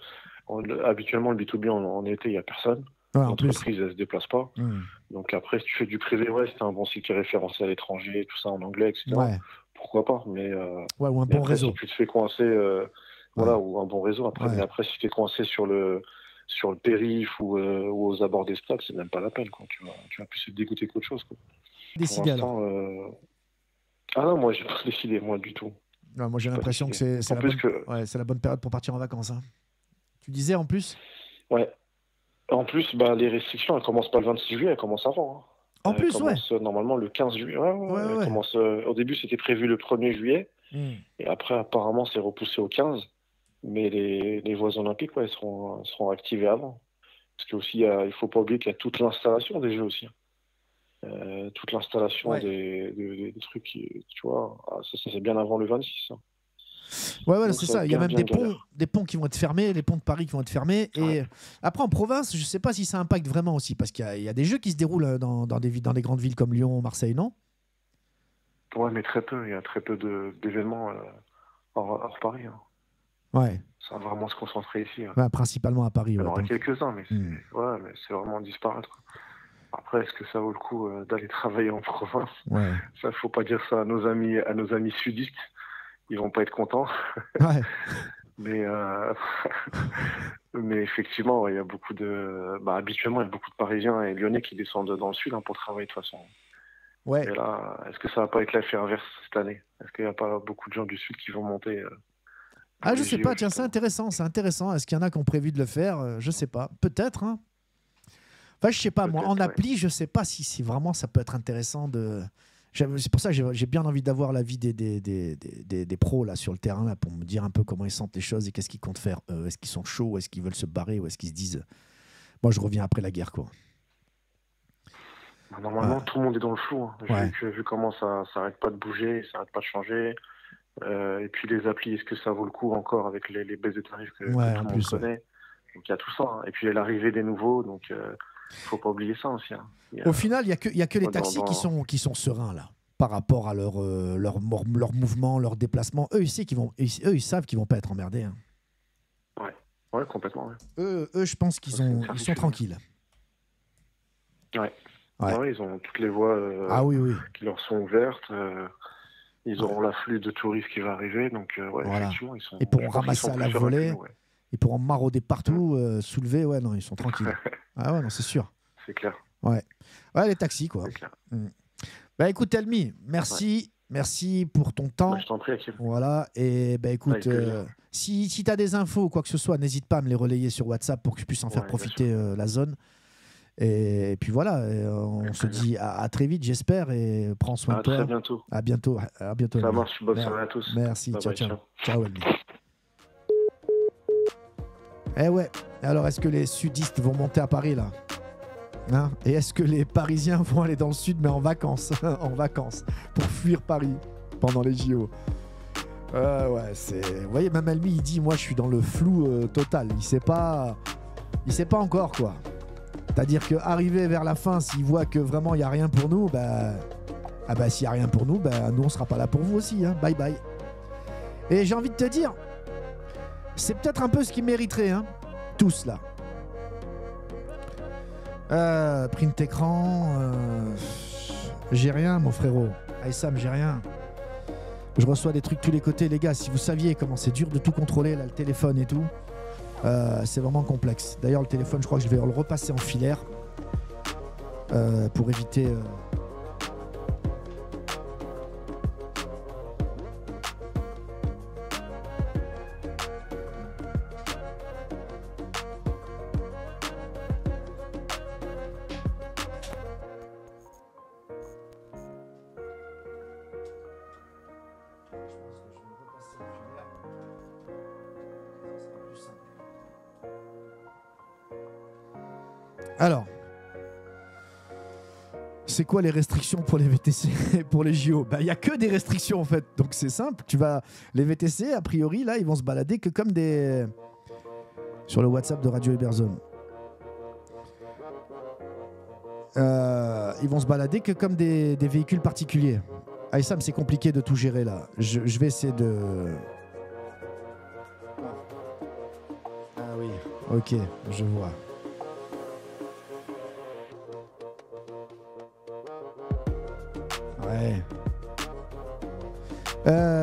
habituellement le B2B en été, il n'y a personne. Ouais, l'entreprise, elle ne se déplace pas. Mmh. Donc après, si tu fais du privé, ouais, c'est un bon site qui est référencé à l'étranger, tout ça en anglais, etc. Ouais. Pourquoi pas, mais, ouais, ou un bon après, réseau. Si tu te fais coincer, ouais. Voilà, ou un bon réseau. Après, ouais. Mais après, si tu es coincé sur le périph' ou aux abords des stocks, c'est même pas la peine. Quoi. Tu vas plus te dégoûter qu'autre chose. Quoi. Décidé alors. Ah non, moi, j'ai pas décidé, moi, du tout. Ouais, moi, j'ai l'impression que c'est la bonne période pour partir en vacances. Hein. Tu disais en plus? Ouais. En plus, bah, les restrictions, elles commencent pas le 26 juillet, elles commencent avant. Hein. En plus, ouais. Normalement, le 15 juillet. Ouais, ouais, ouais. Commencent, au début, c'était prévu le 1er juillet. Mm. Et après, apparemment, c'est repoussé au 15. Mais les voies olympiques, ouais, seront activées avant. Parce qu'il ne faut pas oublier qu'il y a toute l'installation des jeux aussi. Toute l'installation des trucs, tu vois, ça c'est bien avant le 26. Hein. Ouais, voilà, c'est ça. Il y a même des ponts qui vont être fermés, les ponts de Paris qui vont être fermés. Ouais. Et après, en province, je sais pas si ça impacte vraiment aussi, parce qu'il y a des jeux qui se déroulent dans des grandes villes comme Lyon, Marseille, non? Ouais, mais très peu. Il y a très peu d'événements hors Paris. Hein. Ouais. Ça va vraiment se concentrer ici. Hein. Ouais, principalement à Paris. Il y en aura quelques-uns, mais c'est vraiment disparaître. Après, est-ce que ça vaut le coup d'aller travailler en province? Ouais. Ça, faut pas dire ça à nos amis sudistes. Ils vont pas être contents. Ouais. mais effectivement, il y a beaucoup de. Bah, habituellement, il y a beaucoup de Parisiens et Lyonnais qui descendent dans le sud pour travailler de toute façon. Ouais. Et là, est-ce que ça va pas être l'effet inverse cette année? Est-ce qu'il n'y a pas beaucoup de gens du sud qui vont monter Ah, je sais pas. Tiens, c'est intéressant. Est-ce qu'il y en a qui ont prévu de le faire? Je sais pas. Peut-être. Hein. Enfin, je sais pas. Moi, en appli, je sais pas si vraiment ça peut être intéressant de. C'est pour ça que j'ai bien envie d'avoir l'avis des pros là, sur le terrain là, pour me dire un peu comment ils sentent les choses et qu'est-ce qu'ils comptent faire. Est-ce qu'ils sont chauds, est-ce qu'ils veulent se barrer ou est-ce qu'ils se disent « Moi, je reviens après la guerre. » Normalement, tout le monde est dans le flou. Hein. Ouais. Vu comment ça n'arrête pas de bouger, ça n'arrête pas de changer. Et puis les applis, est-ce que ça vaut le coup encore avec les baisses de tarifs que tout le monde connaît? Donc il y a tout ça. Hein. Et puis l'arrivée des nouveaux, donc... faut pas oublier ça aussi. Hein. Au final, il y a que les taxis qui sont sereins là, par rapport à leur mouvement, leur déplacement. Eux ici, ils savent qu'ils vont pas être emmerdés. Hein. Ouais, complètement. Ouais. Eux, je pense qu'ils sont tranquilles. Ouais. Ouais, ils ont toutes les voies qui leur sont ouvertes. Ils auront l'afflux de touristes qui va arriver, donc effectivement, ils sont. Et pour ramasser à la volée. Ils pourront marauder partout, soulever. Ouais, non, ils sont tranquilles. Ah ouais, non, c'est sûr. C'est clair. Ouais, les taxis, quoi. C'est clair. Mmh. Bah écoute, Telmi, merci. Ouais. Merci pour ton temps. Bah, je t'en prie, Hakim. Voilà. Et bah écoute, si tu as des infos ou quoi que ce soit, n'hésite pas à me les relayer sur WhatsApp pour que je puisse en faire profiter la zone. Et puis voilà, on se dit à très vite, j'espère. Et prends soin de toi. À très bientôt. À bientôt. Ça marche. Bonne soirée à tous. Merci. Bye, ciao. Ciao, Elmi. Eh ouais, alors est-ce que les sudistes vont monter à Paris là, hein? Et est-ce que les parisiens vont aller dans le sud mais en vacances? En vacances, pour fuir Paris pendant les JO. Ouais, c'est... Vous voyez, même Elmi, il dit, moi je suis dans le flou total. Il sait pas encore quoi. C'est-à-dire qu'arrivé vers la fin, s'il voit que vraiment il n'y a rien pour nous, bah... Ah bah s'il n'y a rien pour nous, bah nous on sera pas là pour vous aussi, hein. Bye bye. Et j'ai envie de te dire... C'est peut-être un peu ce qu'ils mériteraient, hein, tous là. Print écran, j'ai rien, mon frérot. Aïssam, j'ai rien. Je reçois des trucs tous les côtés, les gars. Si vous saviez comment c'est dur de tout contrôler, là, le téléphone et tout, c'est vraiment complexe. D'ailleurs, le téléphone, je crois que je vais le repasser en filaire pour éviter. Alors, c'est quoi les restrictions pour les VTC et pour les JO? Bah, il n'y a que des restrictions en fait, donc c'est simple. Tu vas... Les VTC, a priori, là, ils vont se balader que comme des... Sur le WhatsApp de Radio Uberzone. Ils vont se balader que comme des véhicules particuliers. Aïssam, c'est compliqué de tout gérer là. Je vais essayer de... Ah oui, ok, je vois. Ouais.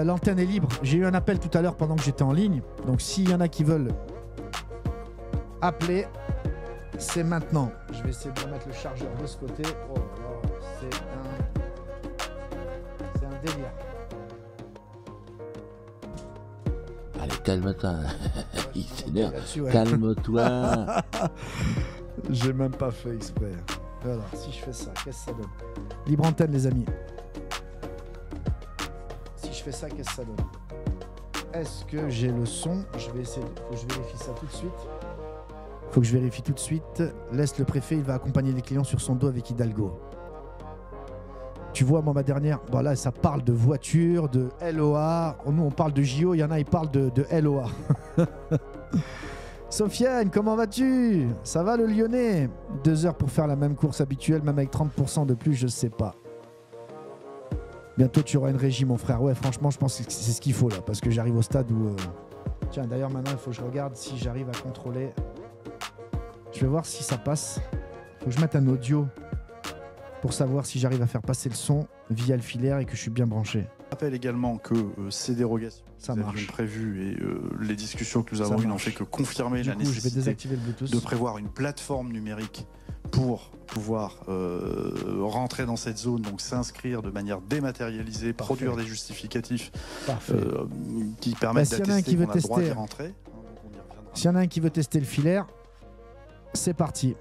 L'antenne est libre. J'ai eu un appel tout à l'heure pendant que j'étais en ligne. Donc s'il y en a qui veulent appeler, c'est maintenant. Je vais essayer de remettre le chargeur de ce côté. Oh, c'est un délire. Allez, calme-toi. Il s'énerve. Ouais. Calme-toi. J'ai même pas fait exprès. Alors, si je fais ça, qu'est-ce que ça donne? Libre antenne, les amis. Si je fais ça, qu'est-ce que ça donne? Est-ce que j'ai le son? Je vais essayer. Faut que je vérifie ça tout de suite. Faut que je vérifie tout de suite. Laisse le préfet, il va accompagner les clients sur son dos avec Hidalgo. Tu vois, moi, ma dernière... Bon, là, ça parle de voiture, de LOA. Nous, on parle de JO. Il y en a, ils parlent de LOA. Sofiane, comment vas-tu? Ça va, le Lyonnais? 2 heures pour faire la même course habituelle, même avec 30% de plus, je sais pas. Bientôt, tu auras une régie, mon frère. Ouais, franchement, je pense que c'est ce qu'il faut, là, parce que j'arrive au stade où... Tiens, d'ailleurs, maintenant, il faut que je regarde si j'arrive à contrôler... Je vais voir si ça passe. Faut que je mette un audio pour savoir si j'arrive à faire passer le son via le filaire et que je suis bien branché. Je rappelle également que ces dérogations prévues et les discussions que nous avons eues n'ont fait que confirmer la nécessité de prévoir une plateforme numérique pour pouvoir rentrer dans cette zone, donc s'inscrire de manière dématérialisée, produire des justificatifs qui permettent d'attester qu'on a le droit d'y rentrer. S'il y en a un qui veut tester le filaire, c'est parti.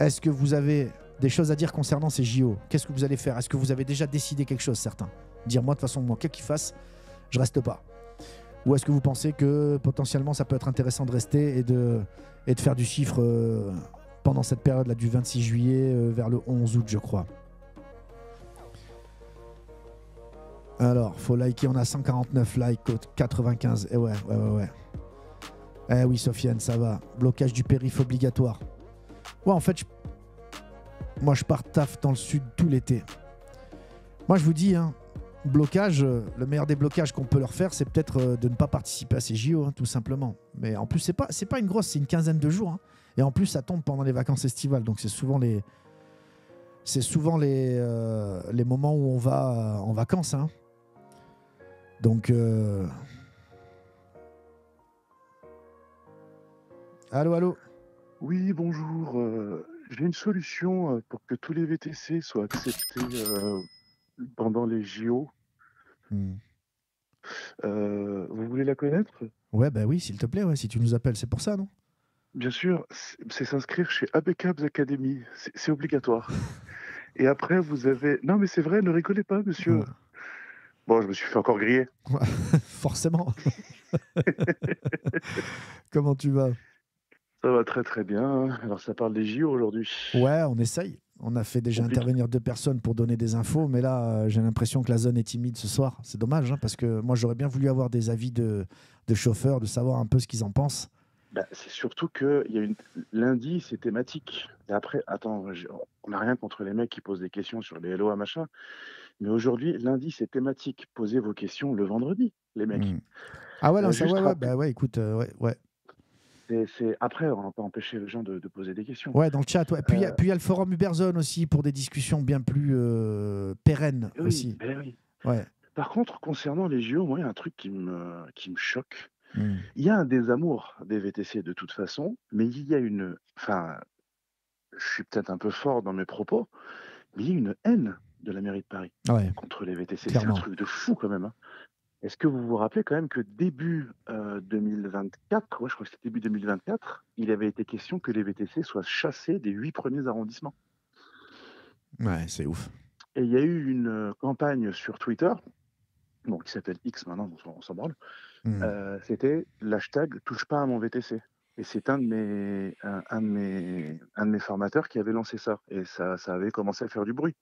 Est-ce que vous avez des choses à dire concernant ces JO? Qu'est-ce que vous allez faire? Est-ce que vous avez déjà décidé quelque chose, certains? Dire moi, de toute façon, moi, quoi qu'il fasse, je reste pas. Ou est-ce que vous pensez que potentiellement ça peut être intéressant de rester et de faire du chiffre pendant cette période-là du 26 juillet vers le 11 août, je crois. Alors, faut liker, on a 149 likes, 95. Et ouais. Eh oui, Sofiane, ça va. Blocage du périph' obligatoire. Ouais, en fait, moi, je pars taf dans le sud tout l'été. Moi, je vous dis, hein, blocage, le meilleur des blocages qu'on peut leur faire, c'est peut-être de ne pas participer à ces JO, hein, tout simplement. Mais en plus, c'est pas une grosse, c'est une quinzaine de jours. Hein. Et en plus, ça tombe pendant les vacances estivales. Donc, c'est souvent les moments où on va en vacances. Hein. Donc... Allô, allô. Oui, bonjour. J'ai une solution pour que tous les VTC soient acceptés pendant les JO. Vous voulez la connaître? Ouais, bah oui, s'il te plaît, ouais, si tu nous appelles, c'est pour ça, non? Bien sûr, c'est s'inscrire chez ABCAPS Academy, c'est obligatoire. Et après, vous avez... Non, mais c'est vrai, ne rigolez pas, monsieur. Ouais. Bon, je me suis fait encore griller. Forcément. Comment tu vas? Ça va très très bien. Alors ça parle des JO aujourd'hui. Ouais, on essaye. On a fait déjà intervenir 2 personnes pour donner des infos, mais là j'ai l'impression que la zone est timide ce soir. C'est dommage, hein, parce que moi j'aurais bien voulu avoir des avis de chauffeurs, de savoir un peu ce qu'ils en pensent. Bah, c'est surtout que y a une... lundi c'est thématique. Et après, attends, on n'a rien contre les mecs qui posent des questions sur les LOA machin, mais aujourd'hui lundi c'est thématique. Posez vos questions le vendredi, les mecs. Mmh. Ah ouais, là, ça, bah ouais, écoute, ouais. Après, on ne va pas empêcher les gens de poser des questions. Ouais, dans le chat. Ouais. Puis il y a le forum Uberzone aussi pour des discussions bien plus pérennes aussi. Ben oui. Ouais. Par contre, concernant les JO, moi, il y a un truc qui me choque. Il y a un désamour des VTC de toute façon, mais il y a une... Enfin, je suis peut-être un peu fort dans mes propos, mais il y a une haine de la mairie de Paris contre les VTC. C'est un truc de fou quand même. Hein. Est-ce que vous vous rappelez quand même que début 2024, ouais, je crois que c'était début 2024, il avait été question que les VTC soient chassés des 8 premiers arrondissements. Ouais, c'est ouf. Et il y a eu une campagne sur Twitter, bon, qui s'appelle X maintenant, on s'en branle, c'était l'hashtag « touche pas à mon VTC ». Et c'est un de mes formateurs qui avait lancé ça. Et ça avait commencé à faire du bruit.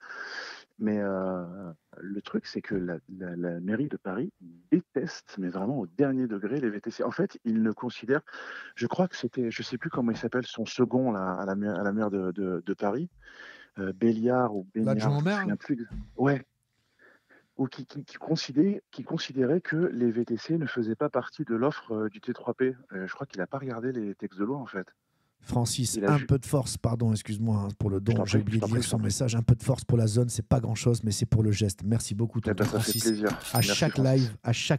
Mais le truc, c'est que la mairie de Paris déteste, mais vraiment au dernier degré, les VTC. En fait, ils ne considèrent... Je crois que c'était... Je ne sais plus comment il s'appelle, son second là, à la maire de Paris. Béliard ou Béniard. L'adjoint maire. Ouais. Ou qui considérait que les VTC ne faisaient pas partie de l'offre du T3P. Je crois qu'il n'a pas regardé les textes de loi, en fait. Francis, un peu de force, pardon, excuse-moi hein, pour le don, j'ai oublié de lire son message. Un peu de force pour la zone, c'est pas grand-chose, mais c'est pour le geste. Merci beaucoup, Francis. À chaque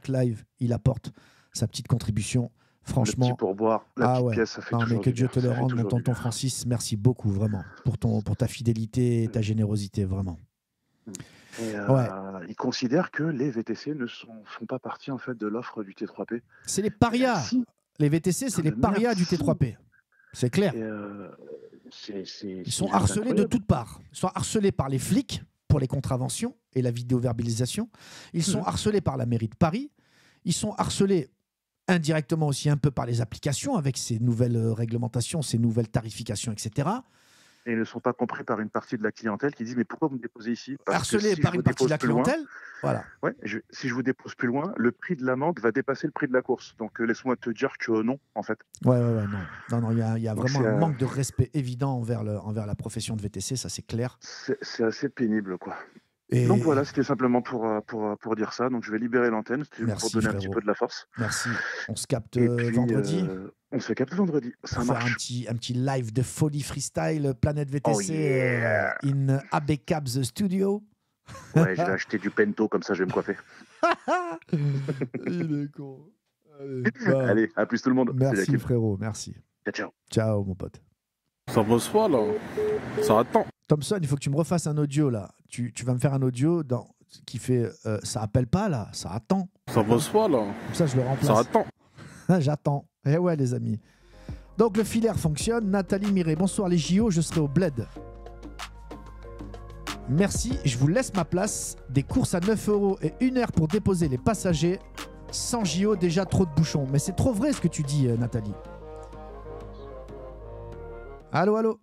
live, il apporte sa petite contribution. Franchement, le petit pourboire, la petite pièce, ça fait toujours. Mais que Dieu te le rende, mon tonton Francis. Merci beaucoup, vraiment, pour ta fidélité et ta générosité, vraiment. Et ils considèrent que les VTC ne font pas partie en fait de l'offre du T3P. C'est les parias. Merci. Les VTC, c'est les parias du T3P. C'est clair. Ils sont harcelés incroyable. De toutes parts. Ils sont harcelés par les flics pour les contraventions et la vidéo-verbalisation. Ils sont harcelés par la mairie de Paris. Ils sont harcelés indirectement aussi un peu par les applications avec ces nouvelles réglementations, ces nouvelles tarifications, etc. Et ne sont pas compris par une partie de la clientèle qui dit mais pourquoi vous me déposez ici? Harcelé par une partie de la clientèle, voilà. Ouais, si je vous dépose plus loin, le prix de l'amende va dépasser le prix de la course. Donc laisse-moi te dire que non, en fait. Ouais, non, il y a vraiment un manque de respect évident envers la profession de VTC, ça c'est clair. C'est assez pénible, quoi. Et... Donc voilà, c'était simplement pour dire ça. Donc je vais libérer l'antenne pour donner un petit peu de la force. Merci. On se capte vendredi. On se capte vendredi. Ça marche. Un petit live de folie freestyle Planète VTC in ABCAB's studio. Ouais, je vais acheter du pento comme ça, je vais me coiffer. Il est con. Allez, à plus tout le monde. Merci frérot, merci. Ciao. Ciao mon pote. Ça reçoit là. Ça attend. Thompson, il faut que tu me refasses un audio là. Tu vas me faire un audio qui fait ça appelle pas là, ça attend. Ça reçoit là. Comme ça je le remplace. Ça attend. J'attends. Eh ouais les amis. Donc le filaire fonctionne. Nathalie Miré, bonsoir les JO, je serai au bled. Merci, je vous laisse ma place. Des courses à 9 € et 1 heure pour déposer les passagers. Sans JO, déjà trop de bouchons. Mais c'est trop vrai ce que tu dis Nathalie. Allô, allô.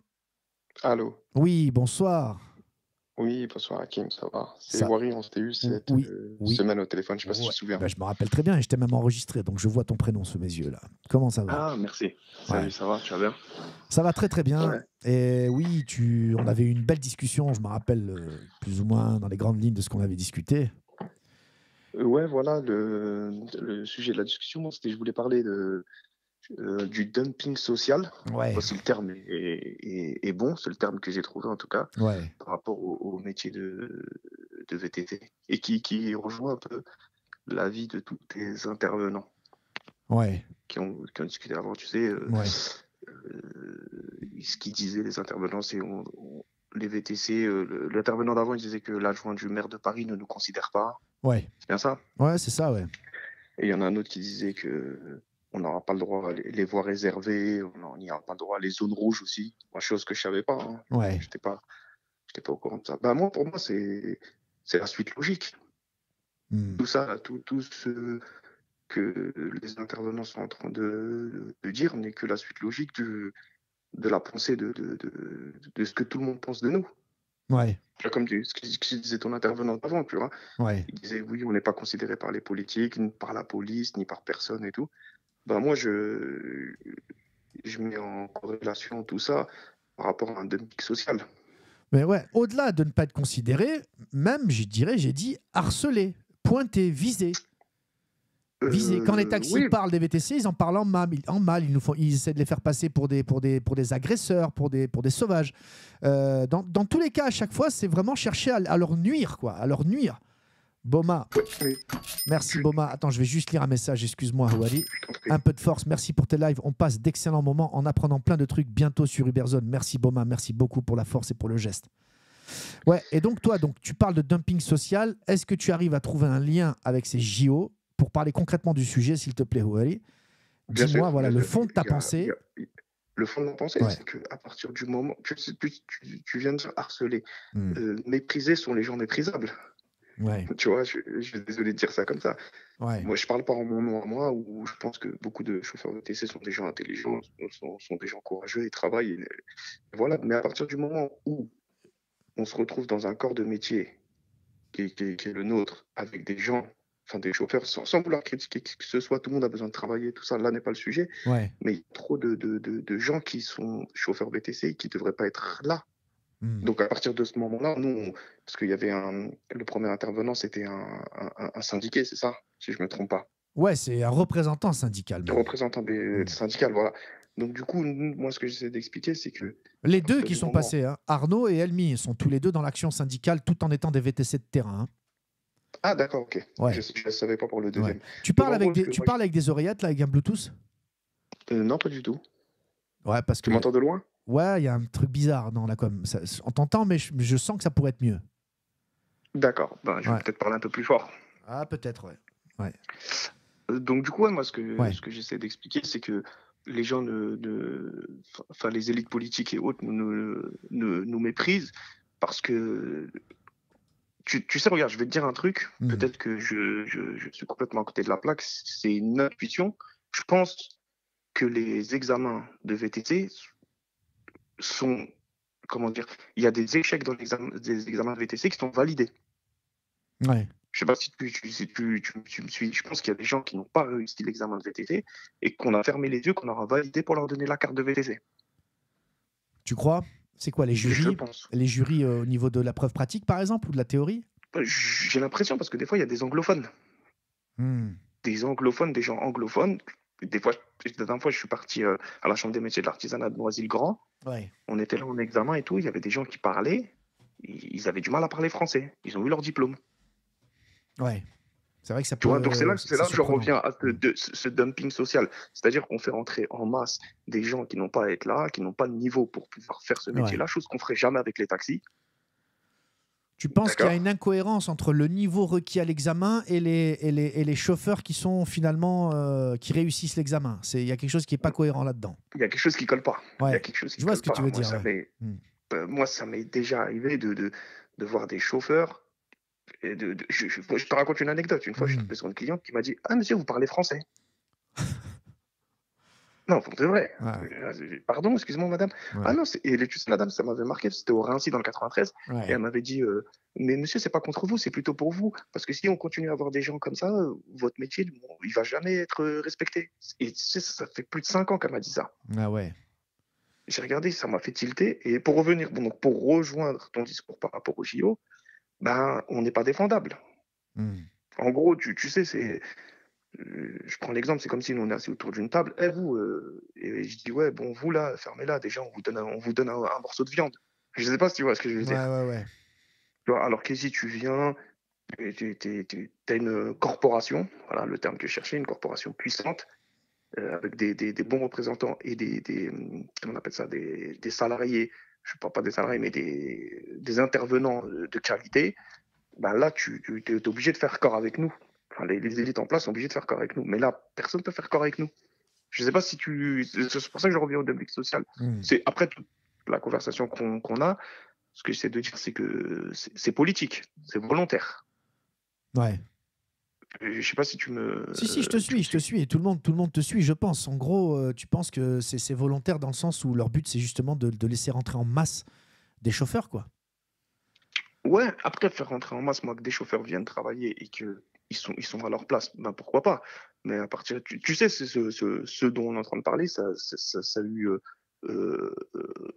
Allô. Oui, bonsoir. Oui, bonsoir Hakim, ça va? C'est Houari, on s'était eu cette semaine au téléphone, je ne sais pas si tu te souviens. Ben, je me rappelle très bien et je t'ai même enregistré, donc je vois ton prénom sous mes yeux là. Comment ça va? Ah, merci. Ouais. Salut, ça va, tu vas bien? Ça va très très bien. Ouais. Et oui, on avait eu une belle discussion, je me rappelle plus ou moins dans les grandes lignes de ce qu'on avait discuté. Ouais, voilà, le sujet de la discussion, c'était je voulais parler du dumping social, si le terme est bon, c'est le terme que j'ai trouvé en tout cas, par rapport au métier de VTT, et qui rejoint un peu la vie de tous les intervenants qui ont discuté avant, tu sais, ce qu'ils disaient les intervenants, c'est les VTC, l'intervenant d'avant il disait que l'adjoint du maire de Paris ne nous considère pas, c'est bien ça? Ouais, c'est ça, ouais. Et il y en a un autre qui disait que on n'aura pas le droit à les voies réservées, on n'aura pas le droit à les zones rouges aussi. Moi, chose que je ne savais pas. Hein. Ouais. Je n'étais pas au courant de ça. Bah, moi, pour moi, c'est la suite logique. Mm. Tout ça, tout ce que les intervenants sont en train de dire n'est que la suite logique de la pensée de ce que tout le monde pense de nous. Ouais. Comme ce que disait ton intervenant avant, tu vois. Ouais. Il disait, oui, on n'est pas considéré par les politiques, ni par la police, ni par personne et tout. Ben moi, je mets en corrélation tout ça par rapport à un dumping social. Mais ouais, au-delà de ne pas être considéré, même, je dirais, j'ai dit harcelé, pointé, visé. Visé. Quand les taxis parlent des VTC, ils en parlent en mal. Ils essaient de les faire passer pour des agresseurs, pour des sauvages. Dans tous les cas, à chaque fois, c'est vraiment chercher à leur nuire, quoi, à leur nuire. Boma, merci Boma. Attends, je vais juste lire un message, excuse-moi Houari. Un peu de force, merci pour tes lives. On passe d'excellents moments en apprenant plein de trucs bientôt sur Uberzone. Merci Boma, merci beaucoup pour la force et pour le geste. Ouais, et donc toi, tu parles de dumping social. Est-ce que tu arrives à trouver un lien avec ces JO pour parler concrètement du sujet, s'il te plaît Houari? Dis-moi, voilà, le fond de ta pensée. Le fond de la pensée, c'est qu'à partir du moment... Tu viens de dire harceler. Mépriser sont les gens méprisables. Ouais. Tu vois, je suis désolé de dire ça comme ça. Ouais. Moi, je parle pas en mon nom à moi, où je pense que beaucoup de chauffeurs VTC sont des gens intelligents, sont des gens courageux, ils travaillent. Voilà. Mais à partir du moment où on se retrouve dans un corps de métier qui est le nôtre, avec des gens, enfin des chauffeurs, sans vouloir critiquer qui que ce soit, tout le monde a besoin de travailler, tout ça, là n'est pas le sujet. Ouais. Mais il y a trop de gens qui sont chauffeurs VTC et qui ne devraient pas être là. Donc à partir de ce moment-là, nous, parce qu'il y avait le premier intervenant, c'était un syndiqué, c'est ça, si je ne me trompe pas. Ouais, c'est un représentant syndical. Un représentant syndical, voilà. Donc du coup, moi, ce que j'essaie d'expliquer, c'est que... Les deux qui sont passés, hein, Arnaud et Elmi, sont tous les deux dans l'action syndicale, tout en étant des VTC de terrain. Hein. Ah d'accord, ok. Ouais. Je ne savais pas pour le deuxième. Ouais. Tu parles avec des oreillettes, là, avec un Bluetooth? Non, pas du tout. Ouais, parce que... Tu m'entends de loin? Ouais, il y a un truc bizarre dans la com. Ça, on t'entend, mais je sens que ça pourrait être mieux. D'accord. Ben, je vais peut-être parler un peu plus fort. Ah, peut-être, ouais. Donc, du coup, moi, ce que j'essaie d'expliquer, c'est que les gens, enfin, les élites politiques et autres nous méprisent parce que... Tu sais, regarde, je vais te dire un truc. Peut-être que je suis complètement à côté de la plaque. C'est une intuition. Je pense que les examens de VTC... sont, comment dire, il y a des échecs dans des examens de VTC qui sont validés. Ouais. Je ne sais pas si tu me suis. Je pense qu'il y a des gens qui n'ont pas réussi l'examen de VTC et qu'on a fermé les yeux, qu'on aura validé pour leur donner la carte de VTC. Tu crois? C'est quoi les jurys? Je pense. Les jurys au niveau de la preuve pratique, par exemple, ou de la théorie? J'ai l'impression, parce que des fois, il y a des anglophones. Des anglophones, des gens anglophones. La dernière fois, je suis parti à la Chambre des métiers de l'artisanat de Noisy-le-Grand. Ouais. On était là en examen et tout. Il y avait des gens qui parlaient. Ils avaient du mal à parler français. Ils ont eu leur diplôme. Ouais. C'est vrai que ça peut... Tu vois, donc c'est là que je reviens à ce dumping social. C'est-à-dire qu'on fait rentrer en masse des gens qui n'ont pas à être là, qui n'ont pas de niveau pour pouvoir faire ce métier-là, chose qu'on ne ferait jamais avec les taxis. Tu penses qu'il y a une incohérence entre le niveau requis à l'examen et les chauffeurs qui sont finalement qui réussissent l'examen. Il y a quelque chose qui n'est pas cohérent là-dedans. Il y a quelque chose qui ne colle pas. Ouais. Je vois ce que tu veux dire. Moi, ça m'est déjà arrivé de voir des chauffeurs. Et je te raconte une anecdote. Une fois, je suis tombé sur une cliente qui m'a dit « Ah, monsieur, vous parlez français ?» Non, c'est vrai. Ouais. Pardon, excuse-moi, madame. Ouais. Ah non, et la dame, ça m'avait marqué, c'était au Rhincy dans le 93, et elle m'avait dit mais monsieur, c'est pas contre vous, c'est plutôt pour vous, parce que si on continue à avoir des gens comme ça, votre métier, il va jamais être respecté. Et tu sais, ça fait plus de 5 ans qu'elle m'a dit ça. Ah ouais. J'ai regardé, ça m'a fait tilter, et pour revenir, donc pour rejoindre ton discours par rapport au JO, ben, on n'est pas défendable. En gros, tu sais, c'est... Je prends l'exemple, c'est comme si nous on est assis autour d'une table. Hey, vous, et je dis ouais, bon, vous là, fermez-la. Déjà, on vous donne un morceau de viande. Je sais pas si tu vois ce que je veux dire. Tu vois, alors que si tu viens, t'as une corporation, voilà le terme que je cherchais, une corporation puissante avec des bons représentants et comment on appelle ça, des salariés. Je parle pas des salariés, mais des intervenants de qualité. Ben là, tu es obligé de faire corps avec nous. Enfin, les élites en place sont obligées de faire corps avec nous. Mais là, personne ne peut faire corps avec nous. Je ne sais pas si tu... C'est pour ça que je reviens au dumping social. C'est après toute la conversation qu'on a, ce que j'essaie de dire, c'est que c'est politique, c'est volontaire. Ouais. Je ne sais pas si tu me... Si, je te suis. Et tout le monde te suit, je pense. En gros, tu penses que c'est volontaire dans le sens où leur but, c'est justement de laisser rentrer en masse des chauffeurs, quoi. Ouais, après, faire rentrer en masse, moi, que des chauffeurs viennent travailler et que... Ils sont à leur place, ben pourquoi pas. Mais à partir, tu sais, c'est ce dont on est en train de parler, ça a eu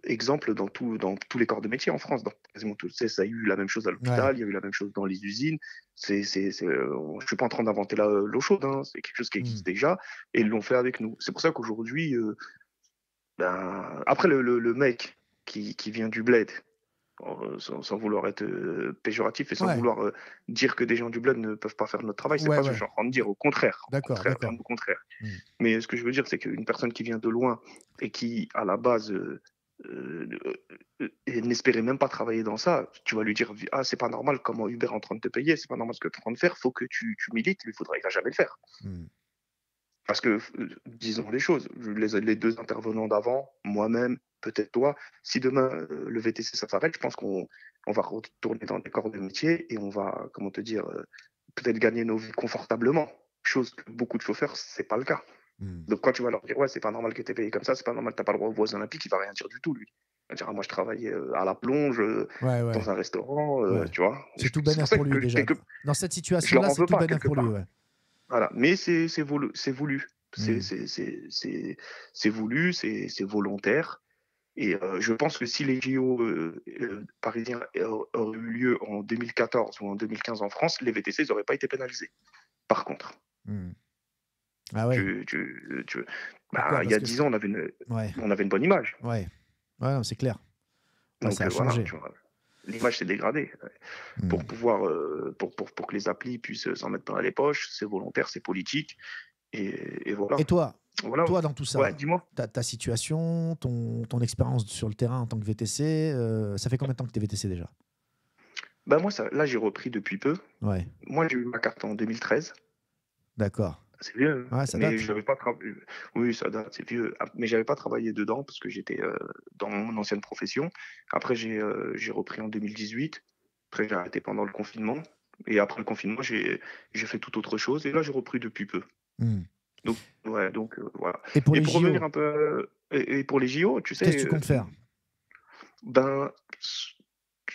exemple dans tous les corps de métier en France. Dans quasiment tout, ça a eu la même chose à l'hôpital, il y a eu la même chose dans les usines. Je suis pas en train d'inventer l'eau chaude, hein, c'est quelque chose qui existe déjà, et ils l'ont fait avec nous. C'est pour ça qu'aujourd'hui, après le mec qui vient du bled, sans vouloir être péjoratif et sans vouloir dire que des gens du bled ne peuvent pas faire notre travail, c'est pas ce que je suis en train de dire, au contraire. Au contraire. Mais ce que je veux dire, c'est qu'une personne qui vient de loin et qui, à la base, n'espérait même pas travailler dans ça, tu vas lui dire « Ah, c'est pas normal comment Uber est en train de te payer, c'est pas normal ce que tu es en train de faire, faut que tu milites, il va jamais le faire. » Parce que, disons les choses, les deux intervenants d'avant, moi-même, peut-être toi, si demain le VTC ça s'arrête, je pense qu'on va retourner dans des corps de métier et on va, comment te dire, peut-être gagner nos vies confortablement, chose que beaucoup de chauffeurs, c'est pas le cas. Mmh. Donc quand tu vas leur dire, ouais, c'est pas normal que t'aies payé comme ça, c'est pas normal, t'as pas le droit aux voies olympiques, il va rien dire du tout, lui. Il va dire, ah, moi je travaille à la plonge, dans un restaurant, tu vois. C'est tout bénef pour lui déjà. Dans cette situation-là, c'est tout bénef pour lui, ouais. Voilà, mais c'est voulu, c'est voulu, c'est volontaire. Et je pense que si les JO parisiens auraient eu lieu en 2014 ou en 2015 en France, les VTC n'auraient pas été pénalisés, par contre. Mmh. Ah ouais. Il y a 10 ans, on avait une bonne image. Ouais, ouais, c'est clair. Ouais, donc, ça a changé. Voilà, l'image s'est dégradée. Ouais. Mmh. Pour pouvoir, pour que les applis puissent s'en mettre plein à les poches, c'est volontaire, c'est politique. Et voilà. Et toi, toi dans tout ça, dis-moi. Ta situation, ton expérience sur le terrain en tant que VTC, ça fait combien de temps que tu es VTC déjà? Ben moi, là, j'ai repris depuis peu. Ouais. Moi, j'ai eu ma carte en 2013. D'accord. C'est vieux. Ouais, ça date. Mais pas oui, ça date, c'est vieux. Mais je n'avais pas travaillé dedans parce que j'étais dans mon ancienne profession. Après, j'ai repris en 2018. Après, j'ai arrêté pendant le confinement. Et après le confinement, j'ai fait tout autre chose. Et là, j'ai repris depuis peu. Mmh. Donc, ouais, donc voilà. Et pour les JO, revenir un peu, et pour les JO, tu sais. Qu'est-ce que tu comptes faire? Ben,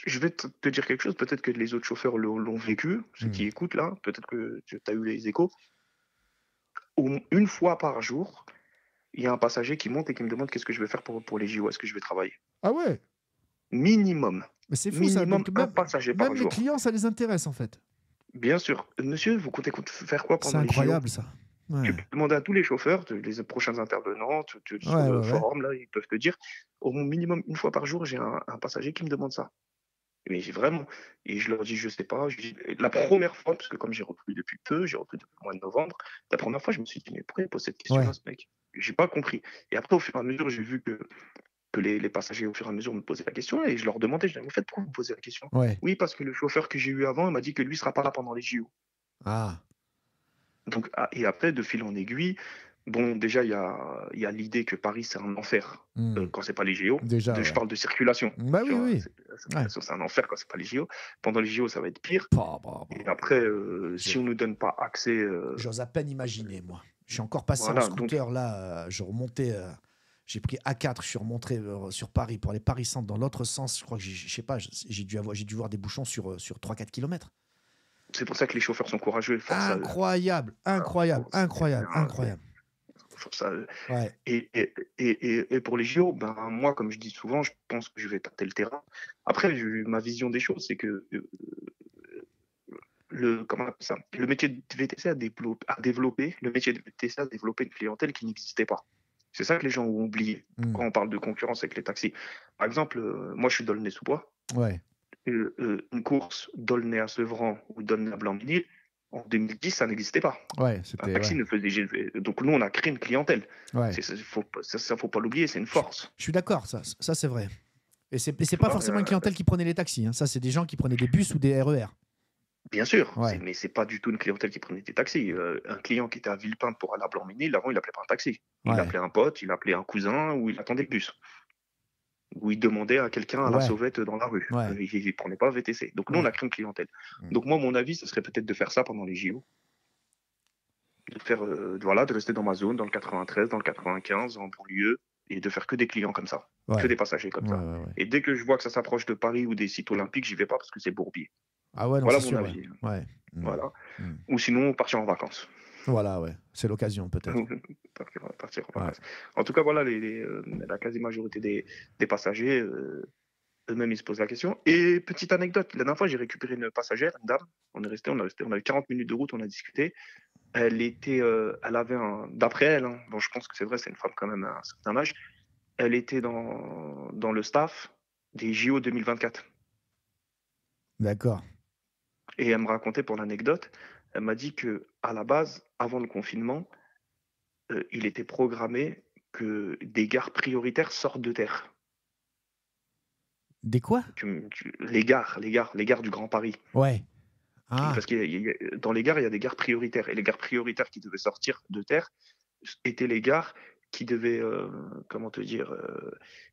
je vais te dire quelque chose. Peut-être que les autres chauffeurs l'ont vécu, ceux qui écoutent là. Peut-être que tu as eu les échos. Une fois par jour, il y a un passager qui monte et qui me demande qu'est-ce que je vais faire pour les JO, est-ce que je vais travailler? Ah ouais? Minimum. Mais c'est fou, ça. Minimum un passager par jour. Même les clients, ça les intéresse en fait. Bien sûr. Monsieur, vous comptez faire quoi pendant les JO? C'est incroyable ça. Ouais. Tu peux demander à tous les chauffeurs, les prochains intervenants, sur le forum, là, ils peuvent te dire, au minimum une fois par jour, j'ai un passager qui me demande ça. Mais j'ai vraiment, et je leur dis, je sais pas, la première fois, parce que comme j'ai repris depuis peu, j'ai repris depuis le mois de novembre, la première fois, je me suis dit, mais pourquoi il pose cette question-là, ce mec? J'ai pas compris. Et après, au fur et à mesure, j'ai vu que les passagers, au fur et à mesure, me posaient la question, et je leur demandais, je disais, mais faites pourquoi vous me posez la question? Oui, parce que le chauffeur que j'ai eu avant, il m'a dit que lui sera pas là pendant les JO. Ah. Donc, et après, de fil en aiguille, bon, déjà, il y a l'idée que Paris, c'est un enfer quand c'est pas les JO. Déjà, je parle de circulation. Bah oui, oui. C'est un enfer quand c'est pas les JO. Pendant les JO, ça va être pire. Et après, si on nous donne pas accès... J'ose à peine imaginer, moi. Je suis encore passé en scooter, là. Je remontais... J'ai pris A4, je suis remonté sur Paris pour aller Paris-Centre dans l'autre sens. Je crois que, je sais pas, j'ai dû voir des bouchons sur 3-4 km. C'est pour ça que les chauffeurs sont courageux. Incroyable, incroyable, incroyable, incroyable. Ça. Ouais. Et pour les JO, ben, moi, comme je dis souvent, je pense que je vais tâter le terrain. Après, ma vision des choses, c'est que le métier de VTC a développé une clientèle qui n'existait pas. C'est ça que les gens ont oublié quand on parle de concurrence avec les taxis. Par exemple, moi, je suis d'Aulnay-sous-Bois. Ouais. Une course d'Aulnay à Sevran ou d'Aulnay à Blanc-Ménil, en 2010, ça n'existait pas. Un taxi ne faisait... Donc nous, on a créé une clientèle. Ça, faut pas l'oublier, c'est une force. Je suis d'accord, ça c'est vrai. Et c'est pas forcément une clientèle qui prenait les taxis. Hein. Ça, c'est des gens qui prenaient des bus ou des RER. Bien sûr, mais c'est pas du tout une clientèle qui prenait des taxis. Un client qui était à Villepinte pour aller à Blanc-Ménil, avant, il appelait pas un taxi. Il appelait un pote, il appelait un cousin ou il attendait le bus. Où il demandait à quelqu'un à la sauvette dans la rue. Il ne prenait pas VTC. Donc, nous, on a créé une clientèle. Donc, moi, mon avis, ce serait peut-être de faire ça pendant les JO. De rester dans ma zone, dans le 93, dans le 95, en banlieue, et de faire que des clients comme ça, que des passagers comme ça. Et dès que je vois que ça s'approche de Paris ou des sites olympiques, j'y vais pas parce que c'est bourbier. Ah ouais, non, voilà mon avis. Ouais. Voilà. Ou sinon, partir en vacances. Voilà, c'est l'occasion peut-être. En tout cas, voilà, la quasi-majorité des passagers, eux-mêmes, ils se posent la question. Et petite anecdote, la dernière fois, j'ai récupéré une passagère, une dame, on a eu 40 minutes de route, on a discuté. Elle avait d'après elle, hein, bon, je pense que c'est vrai, c'est une femme quand même à un certain âge, elle était dans le staff des JO 2024. D'accord. Et elle me racontait pour l'anecdote, elle m'a dit qu'à la base, avant le confinement, il était programmé que des gares prioritaires sortent de terre. Des quoi? Les gares du Grand Paris. Ouais. Ah. Parce que dans les gares, il y a des gares prioritaires. Et les gares prioritaires qui devaient sortir de terre étaient les gares qui devait, comment te dire,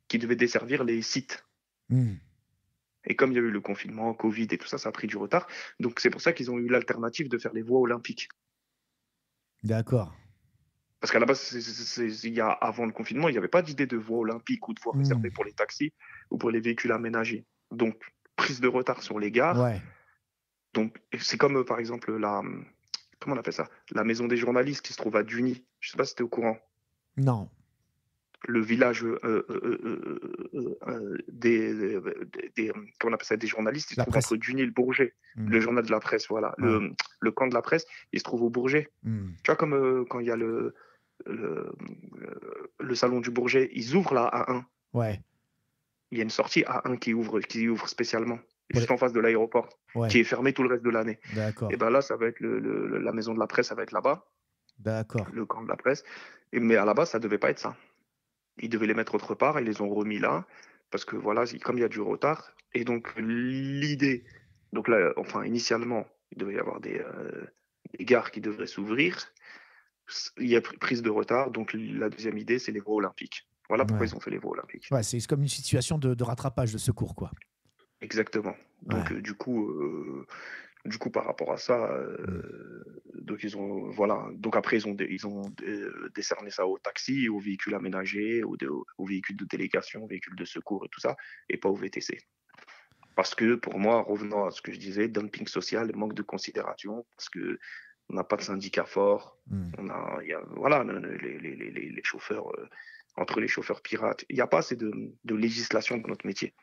qui devait desservir les sites. Mmh. Et comme il y a eu le confinement, Covid et tout ça, ça a pris du retard. Donc c'est pour ça qu'ils ont eu l'alternative de faire les voies olympiques. D'accord. Parce qu'à la base, avant le confinement, il n'y avait pas d'idée de voie olympique ou de voie réservée pour les taxis ou pour les véhicules aménagés. Donc, prise de retard sur les gares. Ouais. Donc, c'est comme, par exemple, la... Comment on appelle ça? La maison des journalistes qui se trouve à Duny. Je ne sais pas si tu es au courant. Non. Le village comment on appelle ça, des journalistes, il se trouve entre Duny et le Bourget. Mmh. Le journal de la presse, voilà. Mmh. Le camp de la presse, il se trouve au Bourget. Mmh. Tu vois, comme quand il y a le salon du Bourget, ils ouvrent la A1. Ouais. Il y a une sortie A1 qui ouvre spécialement, juste en face de l'aéroport, qui est fermée tout le reste de l'année. D'accord. Et bien là, ça va être la maison de la presse, ça va être là-bas. D'accord. Le camp de la presse. Mais à la base, ça ne devait pas être ça. Ils devaient les mettre autre part, ils les ont remis là, parce que voilà, comme il y a du retard. Et donc, l'idée, donc là, enfin, initialement, il devait y avoir des gares qui devraient s'ouvrir. Il y a prise de retard, donc la deuxième idée, c'est les voies olympiques. Voilà pourquoi ils ont fait les voies olympiques. Ouais, c'est comme une situation de rattrapage, de secours, quoi. Exactement. Donc, du coup, par rapport à ça, donc ils ont, voilà. Donc après, ils ont décerné ça aux taxis, aux véhicules aménagés, aux véhicules de délégation, aux véhicules de secours et tout ça, et pas aux VTC. Parce que pour moi, revenant à ce que je disais, dumping social, manque de considération, parce que on n'a pas de syndicat fort. Mmh. Voilà, les chauffeurs, entre les chauffeurs pirates, il n'y a pas assez de législation pour notre métier.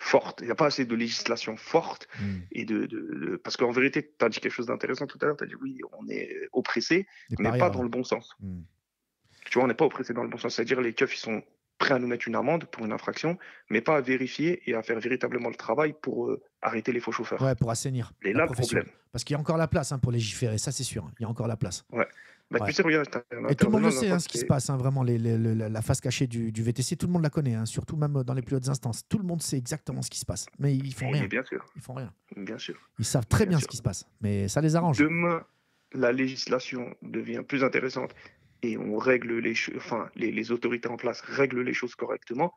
Forte. Il n'y a pas assez de législation forte. Mmh. Et parce qu'en vérité, tu as dit quelque chose d'intéressant tout à l'heure. Tu as dit oui, on est oppressé, mais pas dans le bon sens. Mmh. Tu vois, on n'est pas oppressé dans le bon sens. C'est-à-dire les keufs, ils sont prêts à nous mettre une amende pour une infraction, mais pas à vérifier et à faire véritablement le travail pour arrêter les faux chauffeurs. Ouais, pour assainir. Et là, le problème. Parce qu'il y a encore la place pour légiférer, ça c'est sûr. Il y a encore la place. Ouais. Bah, ouais. Tu sais, regarde, et tout le monde le sait, ce qui se passe, vraiment, la face cachée du VTC, tout le monde la connaît, surtout même dans les plus hautes instances. Tout le monde sait exactement ce qui se passe, mais ils font rien. Bien sûr. Ils font rien. Bien sûr. Ils savent très bien ce qui se passe, mais ça les arrange. Demain, la législation devient plus intéressante et on règle les autorités en place règlent les choses correctement.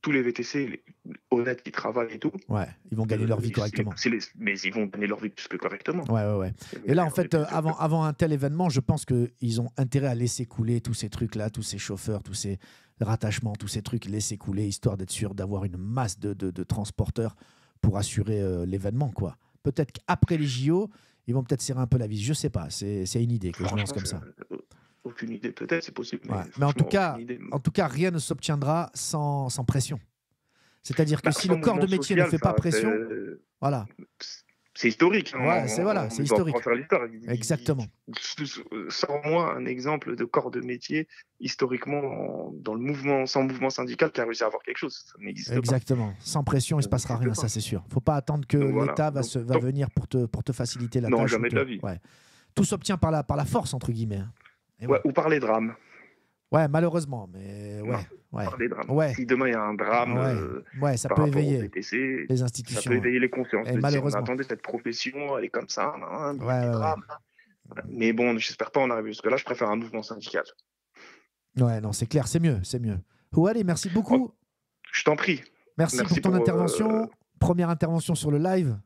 Tous les VTC honnêtes qui travaillent et tout. Ouais, ils vont gagner leur vie correctement. Mais ils vont gagner leur vie plus que correctement. Ouais. Et là, en fait, avant un tel événement, je pense qu'ils ont intérêt à laisser couler tous ces trucs-là, tous ces chauffeurs, tous ces rattachements, tous ces trucs, laisser couler, histoire d'être sûr d'avoir une masse de transporteurs pour assurer l'événement, quoi. Peut-être qu'après les JO, ils vont peut-être serrer un peu la vis. Je sais pas, c'est une idée que je lance comme ça. Aucune idée, peut-être, c'est possible. Mais, en tout cas, rien ne s'obtiendra sans pression. C'est-à-dire que si le corps de métier ne fait pas pression, voilà. C'est historique. C'est historique. Exactement. Sans moi, un exemple de corps de métier, historiquement, sans mouvement syndical, qui a réussi à avoir quelque chose. Ça n'existe pas. Exactement. Sans pression, il ne se passera rien, ça c'est sûr. Il ne faut pas attendre que l'État va venir pour te faciliter la tâche. Non, jamais de la vie. Tout s'obtient par la force, entre guillemets. Ouais, ou par les drames. Ouais, malheureusement, mais par les drames. Ouais. Si demain il y a un drame, ça peut éveiller VTC, les institutions. Ça peut éveiller les consciences. Et malheureusement, attendez, cette profession, elle est comme ça. Mais bon, j'espère pas en arriver jusque là. Je préfère un mouvement syndical. Ouais, non, c'est clair, c'est mieux, c'est mieux. Allez, merci beaucoup. Je t'en prie. Merci pour ton intervention. Première intervention sur le live.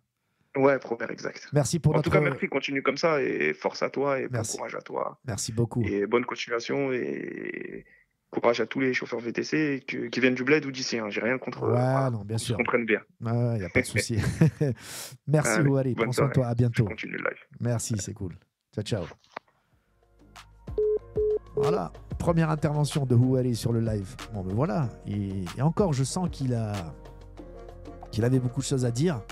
Ouais, première, exact. Merci pour en tout cas, merci, continue comme ça et force à toi et bon courage à toi. Merci beaucoup. Et bonne continuation et courage à tous les chauffeurs VTC qui viennent du bled ou d'ici. J'ai rien contre eux. Non, bien sûr. Ils comprennent bien. Il n'y a pas de souci. Merci, Houari. Prends soin de toi. À bientôt. Continue le live. Merci, c'est cool. Ciao. Voilà, première intervention de Houari sur le live. Bon, ben voilà. Et encore, je sens qu'il avait beaucoup de choses à dire,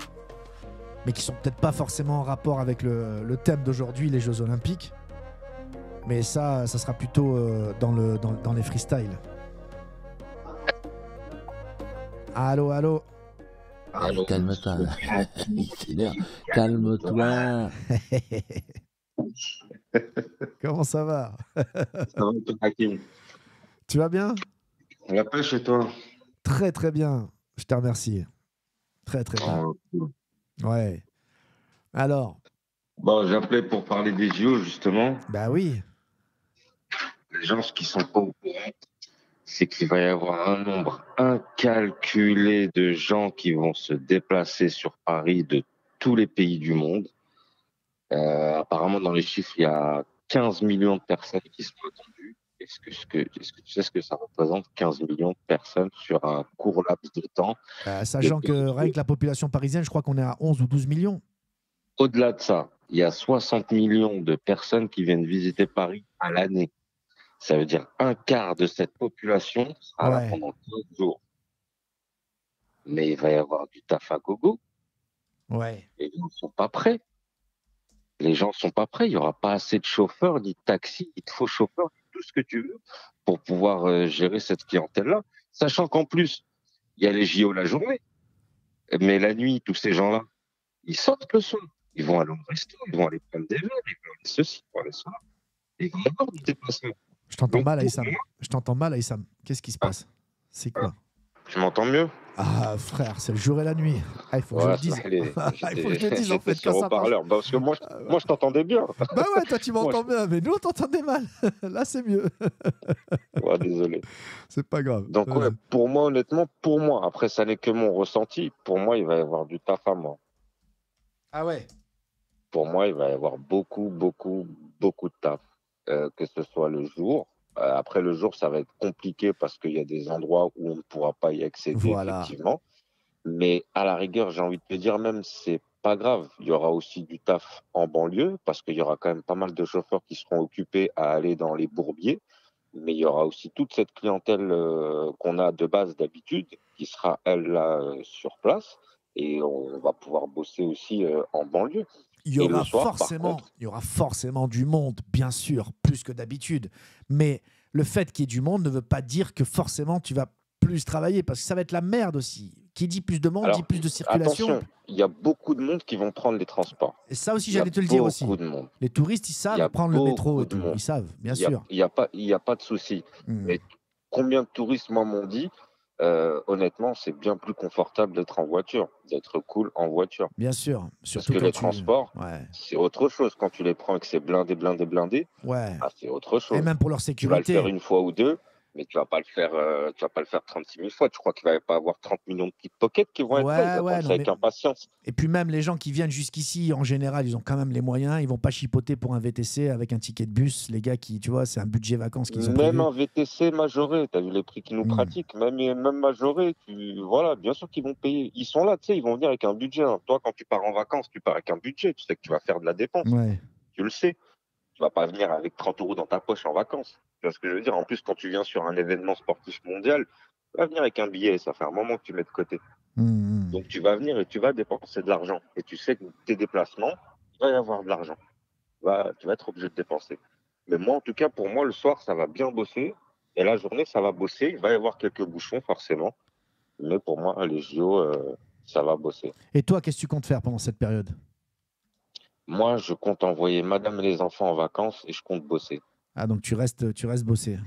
mais qui sont peut-être pas forcément en rapport avec le thème d'aujourd'hui, les Jeux Olympiques. Mais ça sera plutôt dans les freestyles. Allô. Calme-toi. Calme-toi. Comment ça va? Ça va, Hakim. Tu vas bien? La pêche et toi? Très très bien. Je te remercie. Très très bien. Ouais. Alors. Bon, j'appelais pour parler des JO, justement. Bah oui. les gens, ce qu'ils ne sont pas au courant, c'est qu'il va y avoir un nombre incalculé de gens qui vont se déplacer sur Paris de tous les pays du monde. Apparemment, dans les chiffres, il y a 15 millions de personnes qui sont attendues. Est-ce que tu sais ce que ça représente, 15 millions de personnes sur un court laps de temps? Sachant que rien que la population parisienne, je crois qu'on est à 11 ou 12 millions. Au-delà de ça, il y a 60 millions de personnes qui viennent visiter Paris à l'année. Ça veut dire un quart de cette population sera là pendant 15 jours. Mais il va y avoir du taf à gogo. Ouais. Les gens ne sont pas prêts. Les gens ne sont pas prêts. Il n'y aura pas assez de chauffeurs, ni de taxis, ni de faux chauffeurs, tout ce que tu veux pour pouvoir gérer cette clientèle-là. Sachant qu'en plus, il y a les JO la journée. Mais la nuit, tous ces gens-là, ils sortent le soir. Ils vont aller au resto, ils vont aller prendre des verres, ils vont aller ceci, ils vont aller cela. Ils vont avoir du déplacement. Je t'entends mal, Aïssam. Qu'est-ce qui se passe? C'est quoi? Tu m'entends mieux? Ah, frère, c'est le jour et la nuit. Ah, il faut que je le dise. Il faut que je le dise, en fait, quand ça parle. Parce que moi je t'entendais bien. Bah ouais, toi, tu m'entends bien, mais nous, on t'entendait mal. Là, c'est mieux. Ouais, désolé. C'est pas grave. Donc, ouais, pour moi, honnêtement, après, ça n'est que mon ressenti. Pour moi, il va y avoir du taf à mort. Ah ouais? Pour moi, il va y avoir beaucoup, beaucoup, beaucoup de taf. Que ce soit le jour. Après, le jour, ça va être compliqué parce qu'il y a des endroits où on ne pourra pas y accéder, effectivement. Mais à la rigueur, j'ai envie de te dire, même, c'est pas grave. Il y aura aussi du taf en banlieue parce qu'il y aura quand même pas mal de chauffeurs qui seront occupés à aller dans les bourbiers. Mais il y aura aussi toute cette clientèle qu'on a de base d'habitude qui sera, elle, là, sur place. Et on va pouvoir bosser aussi en banlieue. Il y aura forcément du monde, bien sûr, plus que d'habitude. Mais le fait qu'il y ait du monde ne veut pas dire que forcément tu vas plus travailler, parce que ça va être la merde aussi. Qui dit plus de monde, dit plus de circulation. Attention, il y a beaucoup de monde qui vont prendre les transports. Et ça aussi, j'allais te le dire aussi. Les touristes, ils savent prendre le métro et tout. Ils savent, bien sûr. Il n'y a pas de souci. Mais combien de touristes, moi, m'ont dit... honnêtement, c'est bien plus confortable d'être en voiture, d'être cool en voiture. Bien sûr. Surtout parce que les transports, c'est autre chose. Quand tu les prends et que c'est blindé, c'est autre chose. Et même pour leur sécurité. Tu vas le faire une fois ou deux, mais tu ne vas pas le faire, tu vas pas le faire 36 000 fois. Tu crois qu'il ne va pas avoir 30 millions de pickpockets qui vont être là, avec impatience. Et puis même les gens qui viennent jusqu'ici, en général, ils ont quand même les moyens. Ils ne vont pas chipoter pour un VTC avec un ticket de bus. Les gars qui, tu vois, c'est un budget vacances qu'ils ont prévu. Même un VTC majoré, tu as vu les prix qu'ils nous pratiquent, même majoré, voilà, bien sûr qu'ils vont payer. Ils sont là, tu sais, ils vont venir avec un budget. Toi, quand tu pars en vacances, tu pars avec un budget. Tu sais que tu vas faire de la dépense. Ouais. Tu le sais. Tu ne vas pas venir avec 30 euros dans ta poche en vacances. Tu vois ce que je veux dire? En plus, quand tu viens sur un événement sportif mondial, tu vas venir avec un billet, ça fait un moment que tu mets de côté. Donc, tu vas venir et tu vas dépenser de l'argent. Et tu sais que tes déplacements, il va y avoir de l'argent. Tu vas être obligé de dépenser. Mais moi, en tout cas, pour moi, le soir, ça va bien bosser. Et la journée, ça va bosser. Il va y avoir quelques bouchons, forcément. Mais pour moi, les JO, ça va bosser. Et toi, qu'est-ce que tu comptes faire pendant cette période? Moi, je compte envoyer madame et les enfants en vacances et je compte bosser. Ah, donc tu restes bosser.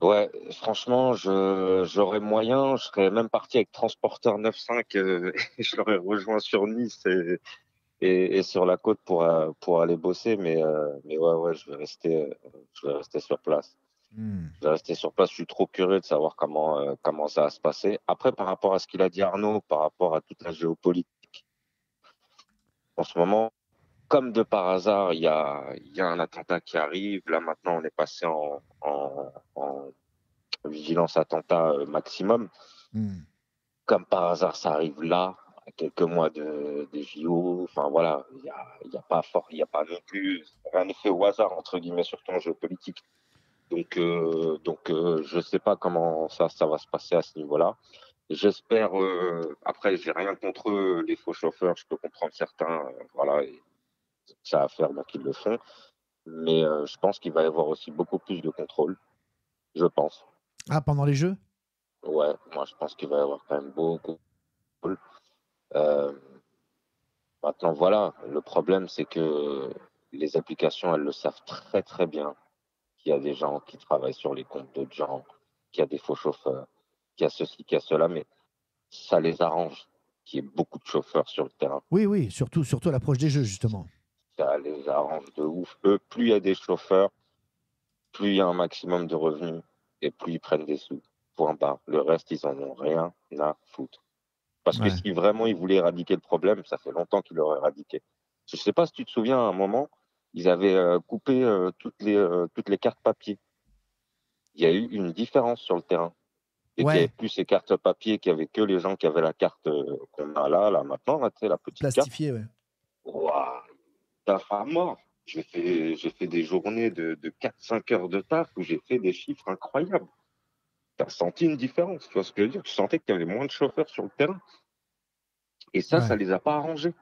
Ouais, franchement, j'aurais moyen, je serais même parti avec Transporteur 9.5, je l'aurais rejoint sur Nice et sur la côte pour aller bosser, mais ouais, je vais rester sur place. Je vais rester sur place, je suis trop curieux de savoir comment ça va se passer. Après, par rapport à ce qu'il a dit Arnaud, par rapport à toute la géopolitique, en ce moment... Comme de par hasard, il y a un attentat qui arrive. Là, maintenant, on est passé en vigilance attentat maximum. Comme par hasard, ça arrive là, à quelques mois des JO. Enfin, voilà, il n'y a pas non plus un effet au hasard, entre guillemets, surtout en géopolitique. Donc, je ne sais pas comment ça va se passer à ce niveau-là. J'espère, après, j'ai rien contre eux, les faux chauffeurs, je peux comprendre certains, voilà, ça à faire, donc ils le font. Mais je pense qu'il va y avoir aussi beaucoup plus de contrôle, je pense. Ah, pendant les Jeux? Ouais, moi je pense qu'il va y avoir quand même beaucoup de contrôle. Maintenant, voilà, le problème c'est que les applications, elles le savent très très bien, qu'il y a des gens qui travaillent sur les comptes d'autres gens, qu'il y a des faux chauffeurs, qu'il y a ceci, qu'il y a cela, mais ça les arrange qu'il y ait beaucoup de chauffeurs sur le terrain. Oui, surtout à l'approche des Jeux, justement. Ça les arrange de ouf. Plus il y a des chauffeurs, plus il y a un maximum de revenus et plus ils prennent des sous. Point barre. Le reste, ils en ont rien à foutre. Parce que si vraiment ils voulaient éradiquer le problème, ça fait longtemps qu'ils l'auraient éradiqué. Je ne sais pas si tu te souviens, à un moment, ils avaient coupé toutes les cartes papier. Il y a eu une différence sur le terrain. Et qu'il n'y avait plus ces cartes papier, qu'il n'y avait que les gens qui avaient la carte qu'on a là maintenant, là, tu sais, la petite plastifiée, carte. Plastifiée, ouais. Waouh, taf à mort. J'ai fait des journées de 4-5 heures de taf où j'ai fait des chiffres incroyables. Tu as senti une différence, tu vois ce que je veux dire? Tu sentais qu'il y avait moins de chauffeurs sur le terrain. Et ça, ça ne les a pas arrangés.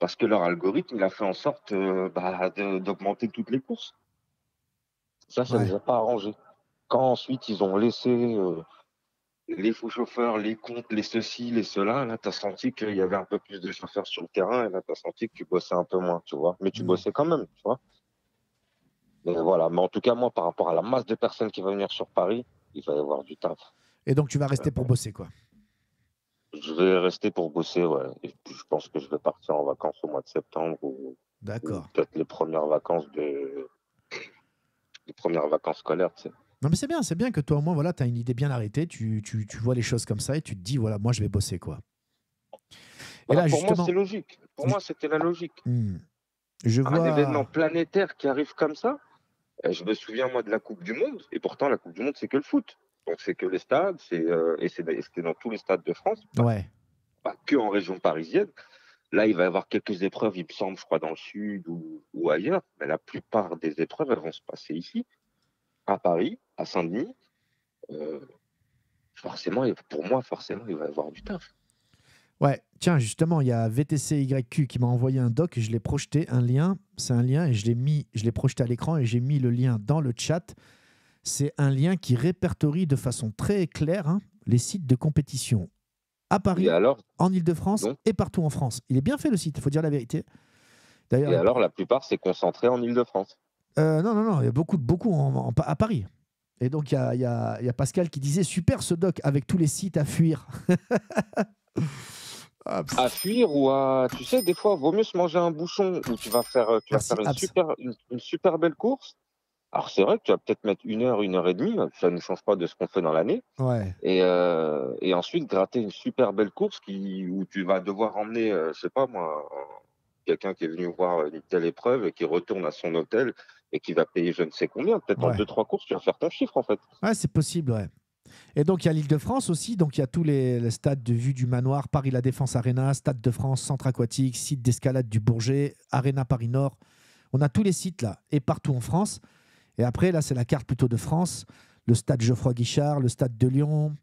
Parce que leur algorithme, il a fait en sorte d'augmenter toutes les courses. Ça, ça ne les a pas arrangés. Quand ensuite, ils ont laissé les faux chauffeurs, les comptes, les ceci, les cela, là, tu as senti qu'il y avait un peu plus de chauffeurs sur le terrain et là, tu as senti que tu bossais un peu moins, tu vois. Mais tu bossais quand même, tu vois. Mais voilà. Mais en tout cas, moi, par rapport à la masse de personnes qui vont venir sur Paris, il va y avoir du taf. Et donc, tu vas rester pour bosser, quoi. Je vais rester pour bosser, ouais. Et je pense que je vais partir en vacances au mois de septembre ou, peut-être les premières vacances scolaires, tu sais. Non, mais c'est bien que toi, au moins, voilà, tu as une idée bien arrêtée, tu vois les choses comme ça et tu te dis, voilà, moi, je vais bosser, quoi. Voilà, et là, pour justement... moi, c'est logique. Pour moi, c'était la logique. Un événement planétaire qui arrive comme ça, je me souviens, moi, de la Coupe du Monde. Et pourtant, la Coupe du Monde, c'est que le foot. Donc, c'est que les stades, et c'était dans tous les stades de France, pas que en région parisienne. Là, il va y avoir quelques épreuves, il me semble, je crois, dans le sud ou ailleurs, mais la plupart des épreuves, elles vont se passer ici, à Paris, à Saint-Denis. Forcément, pour moi, forcément, il va y avoir du taf. Ouais, tiens, justement, il y a VTCYQ qui m'a envoyé un doc, et je l'ai projeté, un lien, c'est un lien, et je l'ai projeté à l'écran, et j'ai mis le lien dans le chat. C'est un lien qui répertorie de façon très claire les sites de compétition à Paris, en Ile-de-France et partout en France. Il est bien fait, le site, il faut dire la vérité. D'ailleurs, alors, la plupart, c'est concentré en Ile-de-France. Non, il y a beaucoup à Paris. Et donc, il y a Pascal qui disait « Super ce doc, avec tous les sites à fuir ». À fuir ou à... Tu sais, des fois, il vaut mieux se manger un bouchon où tu vas faire une super belle course. Alors, c'est vrai que tu vas peut-être mettre une heure et demie, ça ne change pas de ce qu'on fait dans l'année. Ouais. Et ensuite, gratter une super belle course où tu vas devoir emmener, je sais pas moi, quelqu'un qui est venu voir une telle épreuve et qui retourne à son hôtel et qui va payer je ne sais combien. Peut-être en 2-3 courses, tu vas faire ton chiffre, en fait. Ouais, c'est possible, ouais. Et donc, il y a l'Île-de-France aussi. Donc, il y a tous les stades de vue du Manoir, Paris La Défense Arena, Stade de France, Centre Aquatique, site d'escalade du Bourget, Arena Paris Nord. On a tous les sites, là, et partout en France. Et après, là, c'est la carte plutôt de France, le stade Geoffroy-Guichard, le stade de Lyon,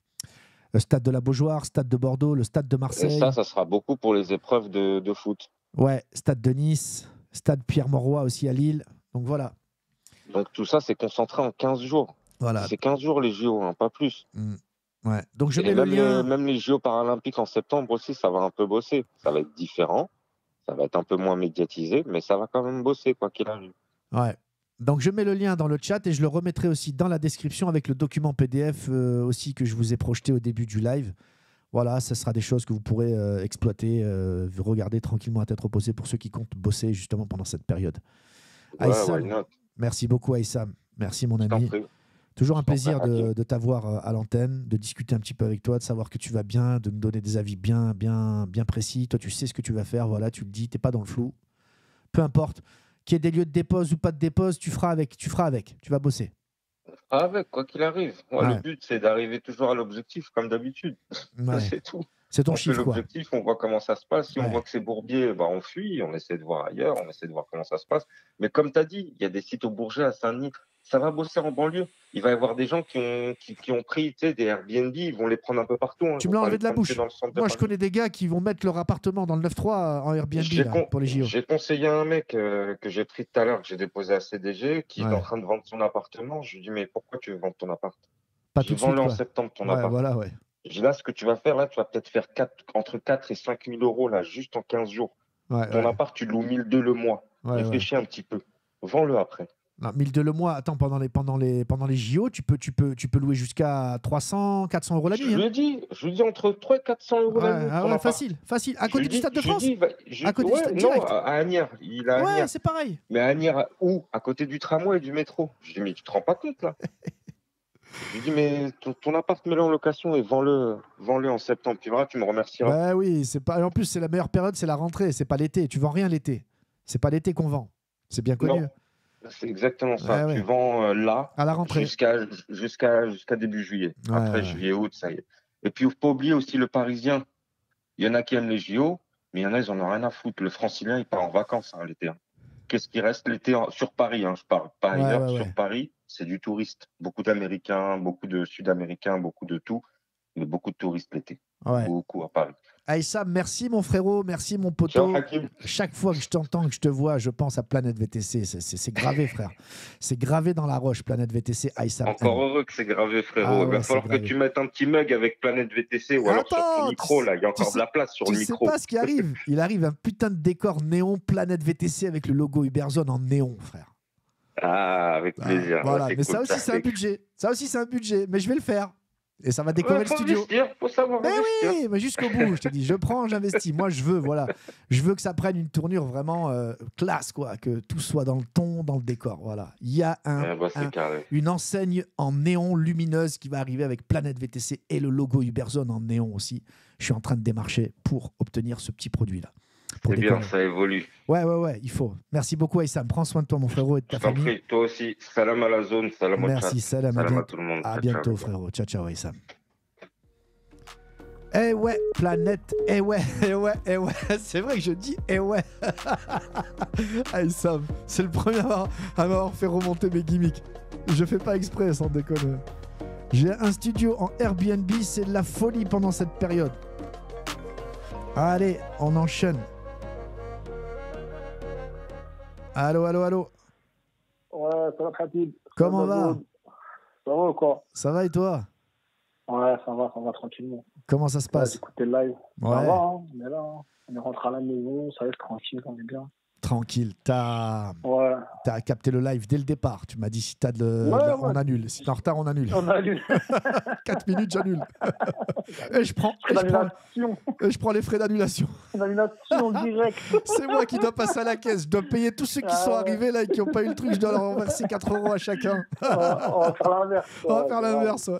le stade de la Beaujoire, le stade de Bordeaux, le stade de Marseille. Et ça sera beaucoup pour les épreuves de foot. Ouais, stade de Nice, stade Pierre-Mauroy aussi à Lille. Donc voilà. Donc tout ça, c'est concentré en 15 jours. Voilà. C'est 15 jours les JO, pas plus. Ouais. Donc je mets le lien. Même les JO paralympiques en septembre aussi, ça va un peu bosser. Ça va être différent, ça va être un peu moins médiatisé, mais ça va quand même bosser, quoi qu'il arrive. Ouais. Donc, je mets le lien dans le chat et je le remettrai aussi dans la description avec le document PDF aussi que je vous ai projeté au début du live. Voilà, ça sera des choses que vous pourrez exploiter, regarder tranquillement à tête reposée pour ceux qui comptent bosser justement pendant cette période. Ouais, Aïssam, merci beaucoup Aïssam. Merci mon ami. Toujours un plaisir de t'avoir à l'antenne, de discuter un petit peu avec toi, de savoir que tu vas bien, de me donner des avis bien précis. Toi, tu sais ce que tu vas faire, voilà, tu le dis, tu n'es pas dans le flou. Peu importe. Qu'il y ait des lieux de dépose ou pas de dépose, tu feras avec, tu vas bosser. Avec, quoi qu'il arrive. Moi, le but, c'est d'arriver toujours à l'objectif, comme d'habitude. Ouais. C'est tout. C'est ton chiffre, quoi. L'objectif, on voit comment ça se passe. Si on voit que c'est bourbier, bah, on fuit, on essaie de voir ailleurs, on essaie de voir comment ça se passe. Mais comme tu as dit, il y a des sites au Bourget, à Saint-Denis, ça va bosser en banlieue. Il va y avoir des gens qui ont pris des Airbnb, ils vont les prendre un peu partout. Tu me l'as enlevé de la bouche. Moi, je connais des gars qui vont mettre leur appartement dans le 9-3 en Airbnb pour les JO. J'ai conseillé à un mec que j'ai pris tout à l'heure, que j'ai déposé à CDG, qui est en train de vendre son appartement. Je lui dis, mais pourquoi tu veux vendre ton appart? Tu vends-le en septembre, ton appart. Voilà, ouais. Je dis, là, ce que tu vas faire, là, tu vas peut-être faire entre 4 et 5 000 euros, là, juste en 15 jours. Ton appart, tu loues 1 200 le mois. Réfléchis un petit peu. Vends-le après. Non, 1002 le mois. Attends, pendant les JO, tu peux louer jusqu'à 300, 400 euros la nuit. Je dis entre 3 et 400 euros la nuit. Ah ouais, facile. À côté du Stade de France. À côté du Stade direct. Non, à Agnières. Ouais, c'est pareil. Mais à Agnières, où? À côté du tramway et du métro. Je dis, mais tu te rends pas compte, là. Je lui dis, mais ton appart, mets-le en location et vends-le en septembre. Tu verras, tu me remercieras. Bah oui, c'est pas... en plus, c'est la meilleure période, c'est la rentrée. C'est pas l'été. Tu vends rien l'été. C'est pas l'été qu'on vend. C'est bien connu. Non. C'est exactement ça. Ouais, tu vends là jusqu'à début juillet. Ouais, après juillet, août, ça y est. Et puis, il ne faut pas oublier aussi le Parisien. Il y en a qui aiment les JO, mais il y en a, ils n'en ont rien à foutre. Le Francilien, il part en vacances l'été. Qu'est-ce qui reste l'été sur Paris Je parle pas ailleurs, sur Paris, c'est du touriste. Beaucoup d'Américains, beaucoup de Sud-Américains, beaucoup de tout. Mais beaucoup de touristes l'été. Ouais. Beaucoup à Paris. Aïssam, merci mon frérot, merci mon poteau. Chaque fois que je t'entends, que je te vois, je pense à Planète VTC. C'est gravé, frère. C'est gravé dans la roche, Planète VTC. Aïssam. Encore heureux que c'est gravé, frérot. Ah ouais, il va falloir que tu mettes un petit mug avec Planète VTC ou alors sur ton micro, là. Il y a encore de la place sur le micro. Tu sais pas ce qui arrive. Il arrive un putain de décor néon Planète VTC avec le logo Uberzone en néon, frère. Ah, avec plaisir. Voilà. Mais cool, ça aussi, c'est un budget. Ça aussi, c'est un budget. Mais je vais le faire. Et ça va décorer le studio. Faut savoir investir. Oui, mais jusqu'au bout, je te dis, je prends, j'investis. Moi, je veux, voilà. Je veux que ça prenne une tournure vraiment classe, quoi. Que tout soit dans le ton, dans le décor. Voilà. Il y a une enseigne en néon lumineuse qui va arriver avec Planète VTC et le logo Uberzone en néon aussi. Je suis en train de démarcher pour obtenir ce petit produit-là. C'est bien, ça évolue. Ouais, il faut. Merci beaucoup, Aïssam. Prends soin de toi, mon frérot, et de ta famille. Prie, toi aussi. Salam à la zone, salam au chat. Merci, salam à tout le monde. À bientôt, frérot. Ciao, Aïssam. Eh ouais, Planète. Eh ouais. C'est vrai que je dis eh ouais. Aïssam, c'est le premier à m'avoir fait remonter mes gimmicks. Je fais pas exprès, sans déconner. J'ai un studio en Airbnb, c'est de la folie pendant cette période. Allez, on enchaîne. Allô. Ouais, ça va, Khatib. Comment va? Ça va ou quoi? Ça va et toi? Ouais, ça va tranquillement. Comment ça se passe? J'écoutais le live. Ouais. Ça va, on est là. On est rentré à la maison, ça va être tranquille, on est bien. Tranquille, t'as capté le live dès le départ. Tu m'as dit si t'as on annule. Si t'es en retard, on annule. On annule. 4 minutes, j'annule. Et je prends les frais d'annulation. L'annulation directe. C'est moi qui dois passer à la caisse. Je dois payer tous ceux qui sont arrivés là et qui n'ont pas eu le truc. Je dois leur reverser 4 euros à chacun. On va faire l'inverse.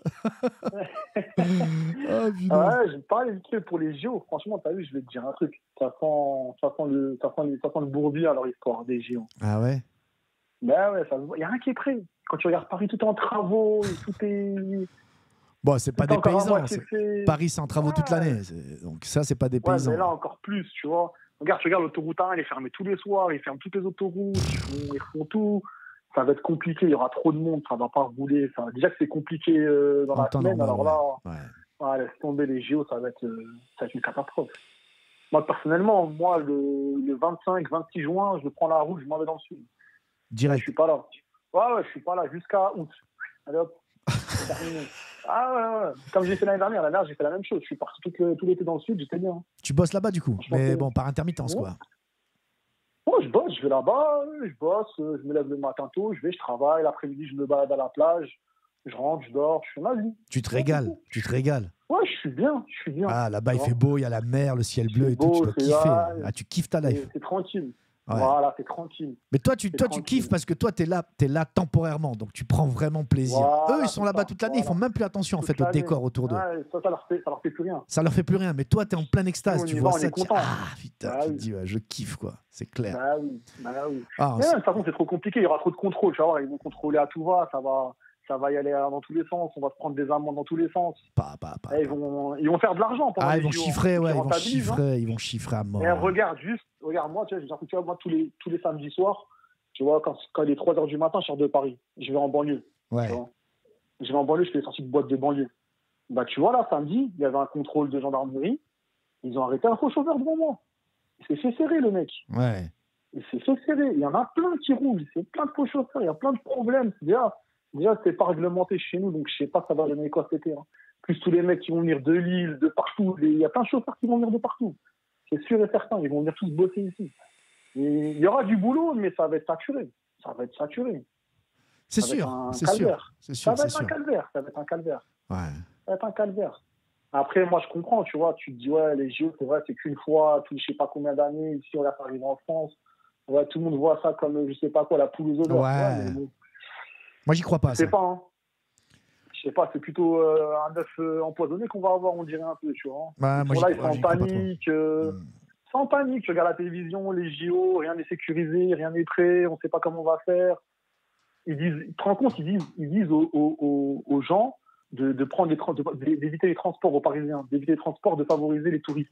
J'ai pas hésité pour les JO. Franchement, t'as vu, je vais te dire un truc. Ça sent le bourbier à leur histoire des géants. Ah ouais? Ben ouais, il n'y a rien qui est prêt. Quand tu regardes Paris, tout est en travaux, tout est... Bon, c'est pas des paysans. Paris, c'est en travaux toute l'année. Donc ça, c'est pas des paysans. Mais là, encore plus, tu vois. Tu regardes l'autoroute 1, elle est fermée tous les soirs, ils ferment toutes les autoroutes, ils font tout. Ça va être compliqué, il y aura trop de monde, ça va pas rouler. Ça... Déjà que c'est compliqué dans la semaine, alors là, laisse tomber les géos, ça va être une catastrophe. Moi, personnellement, le 25-26 juin, je prends la route, je m'en vais dans le sud. Direct. Je suis pas là. Ouais, je suis pas là jusqu'à août. Allez hop, c'est terminé. Comme j'ai fait l'année dernière, j'ai fait la même chose. Je suis parti tout l'été dans le sud, j'étais bien. Tu bosses là-bas du coup, mais bon, par intermittence quoi. Bon, je bosse, je vais là-bas, je bosse, je me lève le matin tôt, je travaille, l'après-midi, je me balade à la plage, je rentre, je dors, je suis ma vie. Tu te régales. Ouais, je suis bien. Ah, là-bas, il fait beau, il y a la mer, le ciel bleu et tout, tu dois kiffer. Ah, tu kiffes ta life. C'est tranquille. Ouais. Voilà, c'est tranquille. Mais toi, tu kiffes parce que toi, t'es là temporairement, donc tu prends vraiment plaisir. Voilà, eux, ils sont là-bas toute l'année, ils font même plus attention en fait au décor autour d'eux. Ouais, ça leur fait plus rien. Ça leur fait plus rien, mais toi, t'es en pleine extase, tu vois ça. Ah putain, tu te dis, je kiffe quoi, c'est clair. Bah oui. Mais de toute façon, c'est trop compliqué, il y aura trop de contrôle, tu vas voir, ils vont contrôler à tout va, ça va y aller dans tous les sens, on va se prendre des amendes dans tous les sens. Ils vont faire de l'argent pendant les jours. Ils vont chiffrer à mort. Et regarde-moi, tu vois, tous les samedis soirs, tu vois, quand il est 3 h du matin, je sors de Paris, je vais en banlieue. Ouais. Je vais en banlieue, je fais des sorties de boîte de banlieue. Bah tu vois, là, samedi, il y avait un contrôle de gendarmerie, ils ont arrêté un faux chauffeur devant moi. Il s'est fait serrer, le mec. Ouais. Il s'est fait serrer, il y en a plein qui roulent, c'est plein de faux chauffeurs, il y a plein de problèmes, Déjà, c'est pas réglementé chez nous, donc je sais pas ça va donner quoi cet été. Plus tous les mecs qui vont venir de Lille, de partout. Il y a plein de chauffeurs qui vont venir de partout. C'est sûr et certain, ils vont venir tous bosser ici. Il y aura du boulot, mais ça va être saturé. C'est sûr, c'est sûr. Ça va être un calvaire. Ouais. Ça va être un calvaire. Après, moi, je comprends, tu vois. Tu te dis, ouais, les JO, c'est vrai, c'est qu'une fois, tous, je sais pas combien d'années, ici, on l'a fait arriver en France. Ouais, tout le monde voit ça comme, je sais pas quoi, la poule aux odeurs. Ouais. Bon. Moi, j'y crois pas. Je sais pas, hein. Je sais pas, c'est plutôt un œuf empoisonné qu'on va avoir, on dirait un peu, tu vois. Bah, moi, là, ils sont en panique. C'est en panique. Tu regardes la télévision, les JO, rien n'est sécurisé, rien n'est prêt, on ne sait pas comment on va faire. Ils disent, tu te rends compte, ils disent aux gens d'éviter les transports, aux Parisiens, d'éviter les transports, de favoriser les touristes.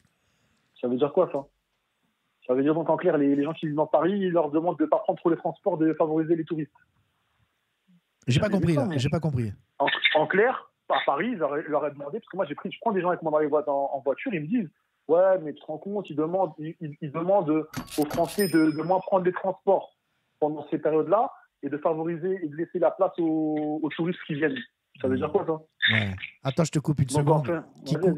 Ça veut dire quoi, ça? Ça veut dire donc en clair, les gens qui vivent dans Paris, ils leur demandent de ne pas prendre trop les transports, de favoriser les touristes. J'ai pas compris, là. J'ai pas compris. En clair, à Paris, ils leur ai demandé, parce que moi, je prends des gens avec moi dans les voitures, en voiture, ils me disent, ouais, mais tu te rends compte, ils demandent aux Français de moins prendre des transports pendant ces périodes-là et de favoriser et de laisser la place aux touristes qui viennent. Ça veut dire quoi, ça? Ouais. Attends, je te coupe une seconde. Enfin,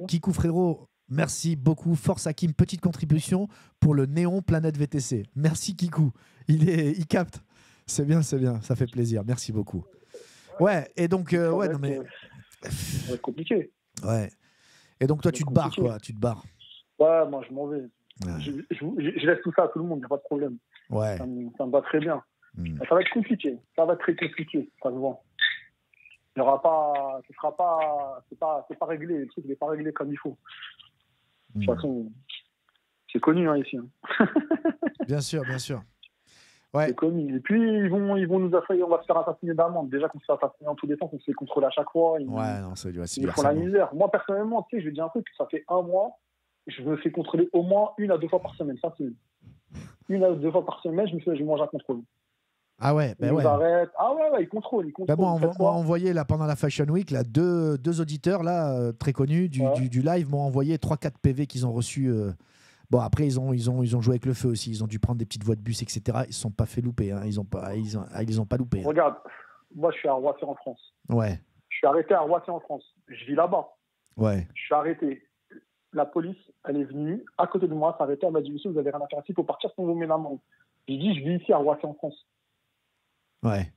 Kikou, frérot, merci beaucoup. Force Hakim, petite contribution pour le néon Planète VTC. Merci, Kikou. Il capte. C'est bien, ça fait plaisir. Merci beaucoup. Ouais, et donc, ouais, non mais. C'est compliqué. Ouais. Et donc, toi, tu te barres, quoi. Tu te barres. Ouais, moi, je m'en vais. Ouais. Je laisse tout ça à tout le monde, il n'y a pas de problème. Ouais. Ça me va très bien. Mmh. Ça va être compliqué. Ça va être très compliqué, ça se voit. Il n'y aura pas. Ce sera pas. C'est pas réglé. Le truc n'est pas réglé comme il faut. Mmh. De toute façon, c'est connu, hein, ici. Hein. Bien sûr, bien sûr. Ouais. Et puis, ils vont nous assailler, on va se faire assassiner d'amende. Déjà qu'on se fait assassiner en tous les temps, qu'on se fait contrôler à chaque fois. Ils font la misère. Moi, personnellement, tu sais, je vais dire un truc, ça fait un mois, je me fais contrôler au moins 1 à 2 fois par semaine. Ça, c'est une à deux fois par semaine, je mange un contrôle. Ah ouais, ben ouais. Arrêtent. Ah ouais, ils contrôlent. Bah bon, on envoyé là, pendant la Fashion Week, là, deux auditeurs là, très connus du live m'ont envoyé 3-4 PV qu'ils ont reçus. Bon, après, ils ont joué avec le feu aussi. Ils ont dû prendre des petites voies de bus, etc. Ils ne se sont pas fait louper. Hein. Ils ont pas loupé. Hein. Regarde, moi, je suis à Roissy en France. Ouais. Je suis arrêté à Roissy en France. Je vis là-bas. Ouais. Je suis arrêté. La police, elle est venue à côté de moi, s'arrêter. Elle m'a dit, monsieur, vous avez rien à faire ici, il faut partir sans vous mettre l'amende. J'ai dit, je vis ici à Roissy en France. Ouais.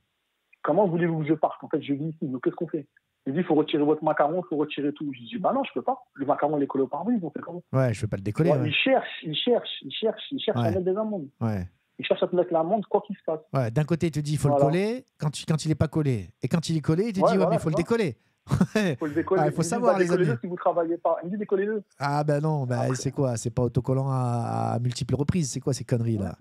Comment voulez-vous que je parte? En fait, je vis ici. Donc, qu'est-ce qu'on fait? Il dit, il faut retirer votre macaron, il faut retirer tout. Je dis, bah non, je peux pas. Le macaron, il est collé au pare-brise, ils ont fait comment? Ouais, je peux pas le décoller. Ouais, ouais. Ils cherchent ouais. à mettre des amendes. Ouais. Ils cherchent à te mettre l'amende, quoi qu'il se passe. Ouais, d'un côté, il te dit, il faut le coller, quand il est pas collé. Et quand il est collé, il te dit, ouais, mais il faut le décoller. Il faut le décoller. Il faut savoir, les amis. Si vous travaillez pas, il me dit, décollez-le. Ah, ben non, c'est quoi? C'est pas autocollant à multiples reprises. C'est quoi ces conneries-là?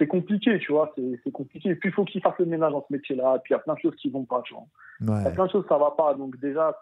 C'est compliqué, tu vois, c'est compliqué. Et puis, il faut qu'ils fassent le ménage dans ce métier-là. Et puis, il y a plein de choses qui ne vont pas, tu vois. Ouais. Il y a plein de choses, ça ne va pas. Donc, déjà,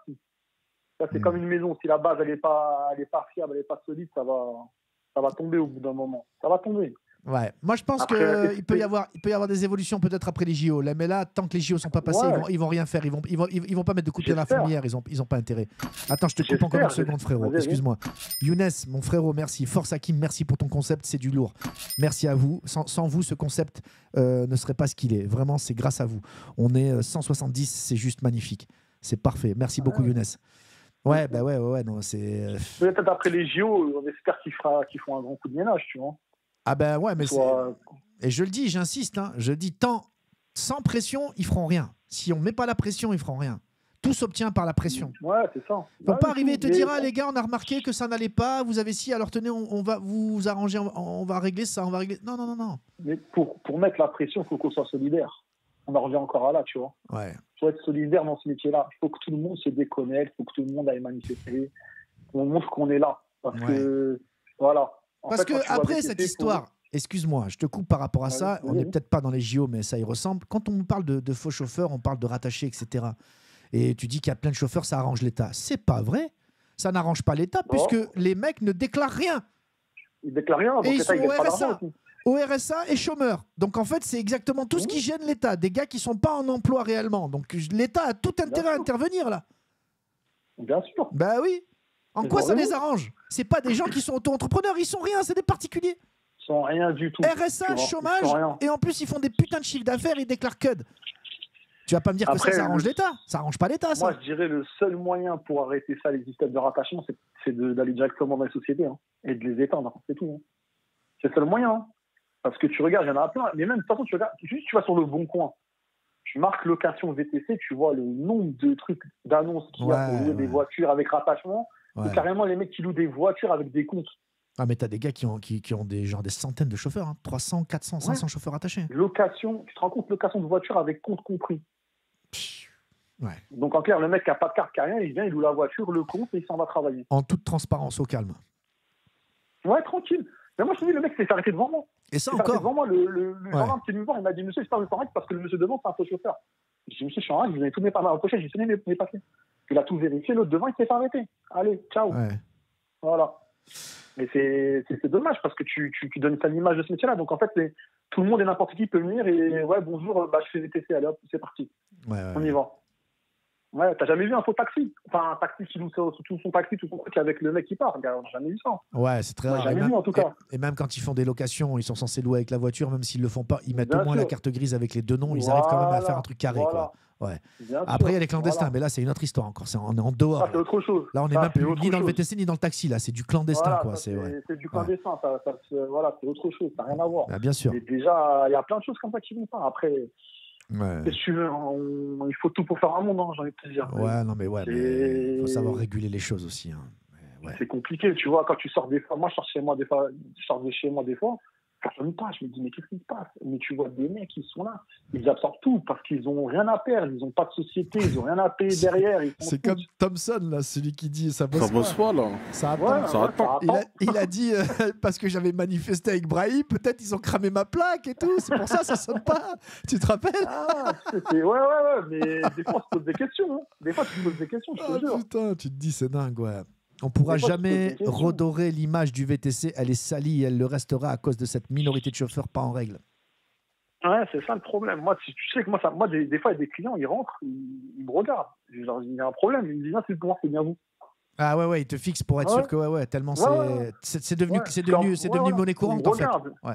ça, c'est comme une maison. Si la base, elle n'est pas fiable, elle n'est pas solide, ça va tomber au bout d'un moment. Ça va tomber. Ouais. Moi, je pense qu'il peut y avoir des évolutions peut-être après les JO. Là, mais là, tant que les JO ne sont pas passés, ils vont rien faire. Ils vont pas mettre de coup de pied dans la fourmilière. Ils n'ont pas intérêt. Attends, je te coupe encore une seconde, frérot. Excuse-moi. Younes, mon frérot, merci. Force Hakim, merci pour ton concept. C'est du lourd. Merci à vous. Sans vous, ce concept ne serait pas ce qu'il est. Vraiment, c'est grâce à vous. On est 170. C'est juste magnifique. C'est parfait. Merci beaucoup, Younes. Ouais, bah ouais. Non, c'est. Peut-être après les JO, on espère qu'ils font un grand coup de ménage, tu vois. Ah ben ouais, mais et je le dis, j'insiste, hein, je dis sans pression, ils feront rien. Si on met pas la pression, ils feront rien. Tout s'obtient par la pression. Ouais, c'est ça. Ils vont pas arriver et te dire, ah les gars, on a remarqué que ça n'allait pas, vous avez si, alors tenez, on va vous arranger, on va régler ça, on va régler. Non. Mais pour mettre la pression, il faut qu'on soit solidaire. On en revient encore à là, tu vois. Ouais. Il faut être solidaire dans ce métier-là. Il faut que tout le monde se déconnecte, il faut que tout le monde aille manifester. On montre qu'on est là. Parce que, voilà. Parce que après cette histoire, excuse-moi, je te coupe par rapport à ça, on n'est peut-être pas dans les JO, mais ça y ressemble. Quand on parle de faux chauffeurs, on parle de rattachés, etc. Et tu dis qu'il y a plein de chauffeurs, ça arrange l'État. C'est pas vrai. Ça n'arrange pas l'État, puisque les mecs ne déclarent rien. Ils déclarent rien. Et ils sont au RSA et chômeurs. Donc en fait, c'est exactement tout ce qui gêne l'État. Des gars qui ne sont pas en emploi réellement. Donc l'État a tout intérêt à intervenir là. Bien sûr. Bah oui. En quoi ça les arrange? C'est pas des gens qui sont auto-entrepreneurs, ils sont rien, c'est des particuliers. Ils sont rien du tout. RSA, chômage, et en plus ils font des putains de chiffres d'affaires, ils déclarent CUD. Tu vas pas me dire que ça arrange l'État, ça arrange pas l'État ça. Moi je dirais le seul moyen pour arrêter ça, les systèmes de rattachement, c'est d'aller directement dans les sociétés hein, et de les éteindre, c'est tout. Hein. C'est le seul moyen. Hein. Parce que tu regardes, il y en a plein, mais même de toute façon tu regardes, juste tu vas sur le bon coin. tu marques location VTC, tu vois le nombre de trucs d'annonces qu'il y a pour louer des voitures avec rattachement. Ouais. Carrément, les mecs qui louent des voitures avec des comptes. Ah, mais t'as des gars qui ont des, genre des centaines de chauffeurs, hein. 300, 400, 500 chauffeurs attachés. Location, tu te rends compte, location de voiture avec compte compris. Ouais. Donc en clair, le mec qui n'a pas de carte, qui n'a rien, il vient, il loue la voiture, le compte et il s'en va travailler. En toute transparence, au calme. Ouais, tranquille. Mais moi, je te dis, le mec s'est arrêté devant moi. Et ça encore. Devant moi, le gendarme qui est venu voir, il m'a dit, monsieur, j'espère que vous êtes parce que le monsieur devant, c'est un faux chauffeur. J'ai dit, monsieur, je suis en règle, je vous ai tout mis par ma pochette, j'ai sonné mes papiers. Il a tout vérifié, l'autre devant, il s'est fait arrêter. Allez, ciao. Ouais. Voilà. Mais c'est dommage parce que tu donnes ça l'image de ce métier-là. Donc en fait, tout le monde et n'importe qui peut venir et ouais, bonjour, bah, je fais VTC, allez hop, c'est parti. Ouais, on y va. Ouais, t'as jamais vu un faux taxi? Enfin, un taxi qui loue tout son taxi, tout son truc avec le mec qui part. Regarde, on n'a jamais vu ça. Ouais, c'est très rare. Jamais vu, en tout cas. Et même quand ils font des locations, ils sont censés louer avec la voiture, même s'ils le font pas, ils mettent bien au moins la carte grise avec les deux noms, ils arrivent quand même à faire un truc carré, quoi. Ouais. Après, il y a les clandestins, mais là, c'est une autre histoire encore. On est en dehors. Ça, c'est autre chose. Là, on n'est même plus ni dans le VTC ni dans le taxi. Là, c'est du clandestin, quoi. C'est du clandestin. Voilà, c'est autre chose. Ça n'a rien à voir. Bien sûr. Déjà, il y a plein de choses comme ça qui vont pas. Après. Ouais. Si tu veux, il faut tout pour faire un monde, hein, j'ai envie de te dire. Ouais, non, mais ouais, il faut savoir réguler les choses aussi. Hein. Ouais. C'est compliqué, tu vois, quand tu sors des fois. Moi, je sors chez moi des fois, je me passe, je me dis, mais qu'est-ce qui se passe? Mais tu vois des mecs, ils sont là, ils absorbent tout parce qu'ils n'ont rien à perdre, ils n'ont pas de société, ils n'ont rien à payer derrière. C'est comme Thompson, là, celui qui dit ça bosse pas, là. Ça attend, il a dit, parce que j'avais manifesté avec Brahim, peut-être ils ont cramé ma plaque et tout, c'est pour ça, ça sonne pas. Tu te rappelles? Ouais, mais des fois, on se pose des questions. Hein. Des fois, tu te poses des questions, je te jure. Putain, tu te dis, c'est dingue, ouais. On ne pourra jamais redorer l'image du VTC. Elle est salie et elle le restera à cause de cette minorité de chauffeurs pas en règle. Ouais, c'est ça le problème. Moi, tu sais que moi des fois, il y a des clients, ils rentrent, ils me regardent. Genre, il y a un problème, ils me disent « Ah, c'est bien vous ». Ah ouais, ils te fixent pour être sûr que tellement c'est devenu monnaie courante, en fait.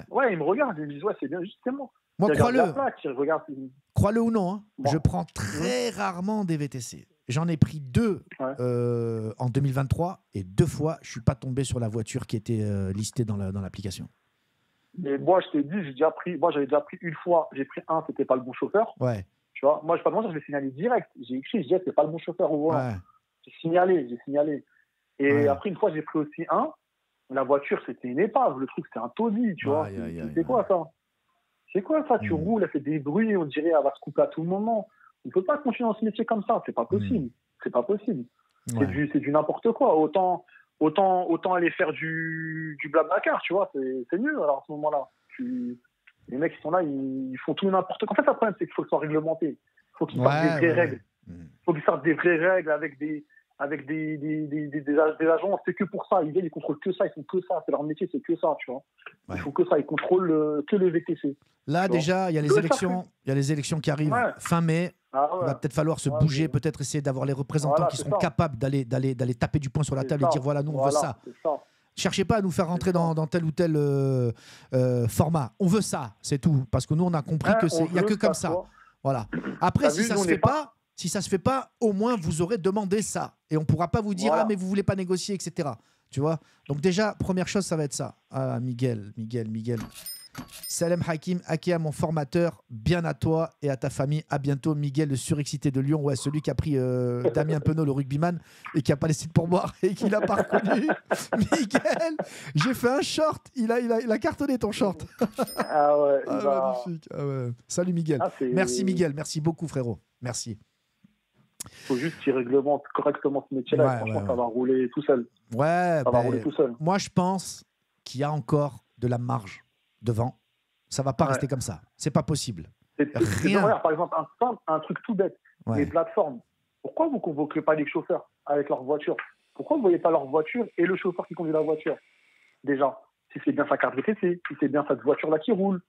Ouais, ils me regardent, ils me disent « Ouais, c'est bien, justement ». Moi, crois-le ou non, hein, je prends très rarement des VTC. J'en ai pris deux en 2023 et deux fois, je ne suis pas tombé sur la voiture qui était listée dans l'application. Mais moi, je t'ai dit, j'avais déjà pris une fois, j'ai pris un, c'était pas le bon chauffeur. Ouais. Tu vois, moi, je n'ai pas demandé, je l'ai signalé direct. J'ai écrit, je disais, c'est pas le bon chauffeur au volant. Ouais. J'ai signalé. Et après, une fois, j'ai pris aussi un. La voiture, c'était une épave. Le truc, c'était un taudis, tu vois. C'est quoi ça? Tu roules, elle fait des bruits, on dirait elle va se couper à tout moment. On ne peut pas continuer dans ce métier comme ça, c'est pas possible. C'est pas possible. Ouais. C'est du n'importe quoi. Autant aller faire du blablacar, tu vois, c'est mieux. Alors à ce moment-là, les mecs qui sont là, ils font tout n'importe quoi. En fait, le problème, c'est qu'il faut que ça soit réglementé. Il faut qu'ils sortent des vraies règles. Il faut qu'ils sortent des vraies règles avec des agents. C'est que pour ça. Ils viennent, ils contrôlent que ça, ils font que ça. C'est leur métier, c'est que ça, tu vois. Ouais. Ils font que ça, ils contrôlent que le VTC. Là, déjà, il y a les élections. Il y a les élections qui arrivent fin mai. Il va peut-être falloir se bouger, peut-être essayer d'avoir les représentants qui seront capables d'aller taper du poing sur la table et dire voilà, nous on veut ça. Cherchez pas à nous faire rentrer dans tel ou tel format. On veut ça, c'est tout. Parce que nous on a compris qu'il n'y a que comme ça. Voilà. Après, si ça se fait pas, au moins vous aurez demandé ça. Et on pourra pas vous dire ah mais vous voulez pas négocier, etc. Tu vois. Donc déjà, première chose, ça va être ça. Ah Miguel. Salam Hakim, Akia, mon formateur, bien à toi et à ta famille. À bientôt, Miguel, le surexcité de Lyon. Ouais, celui qui a pris Damien Penaud, le rugbyman, et qui n'a pas laissé de pourboire et qui l'a pas reconnu. Miguel, j'ai fait un short. Il a cartonné ton short. Magnifique. Salut Miguel. Merci Miguel, merci beaucoup frérot. Merci. Il faut juste qu'ils réglementent correctement ce métier-là. Franchement, ça va rouler tout seul. Moi, je pense qu'il y a encore de la marge devant, ça va pas rester comme ça. C'est pas possible. Par exemple, un truc tout bête, les plateformes. Pourquoi vous convoquez pas les chauffeurs avec leur voiture? Pourquoi vous voyez pas leur voiture et le chauffeur qui conduit la voiture? Déjà, si c'est bien sa carte VTC, si c'est bien cette voiture-là qui roule.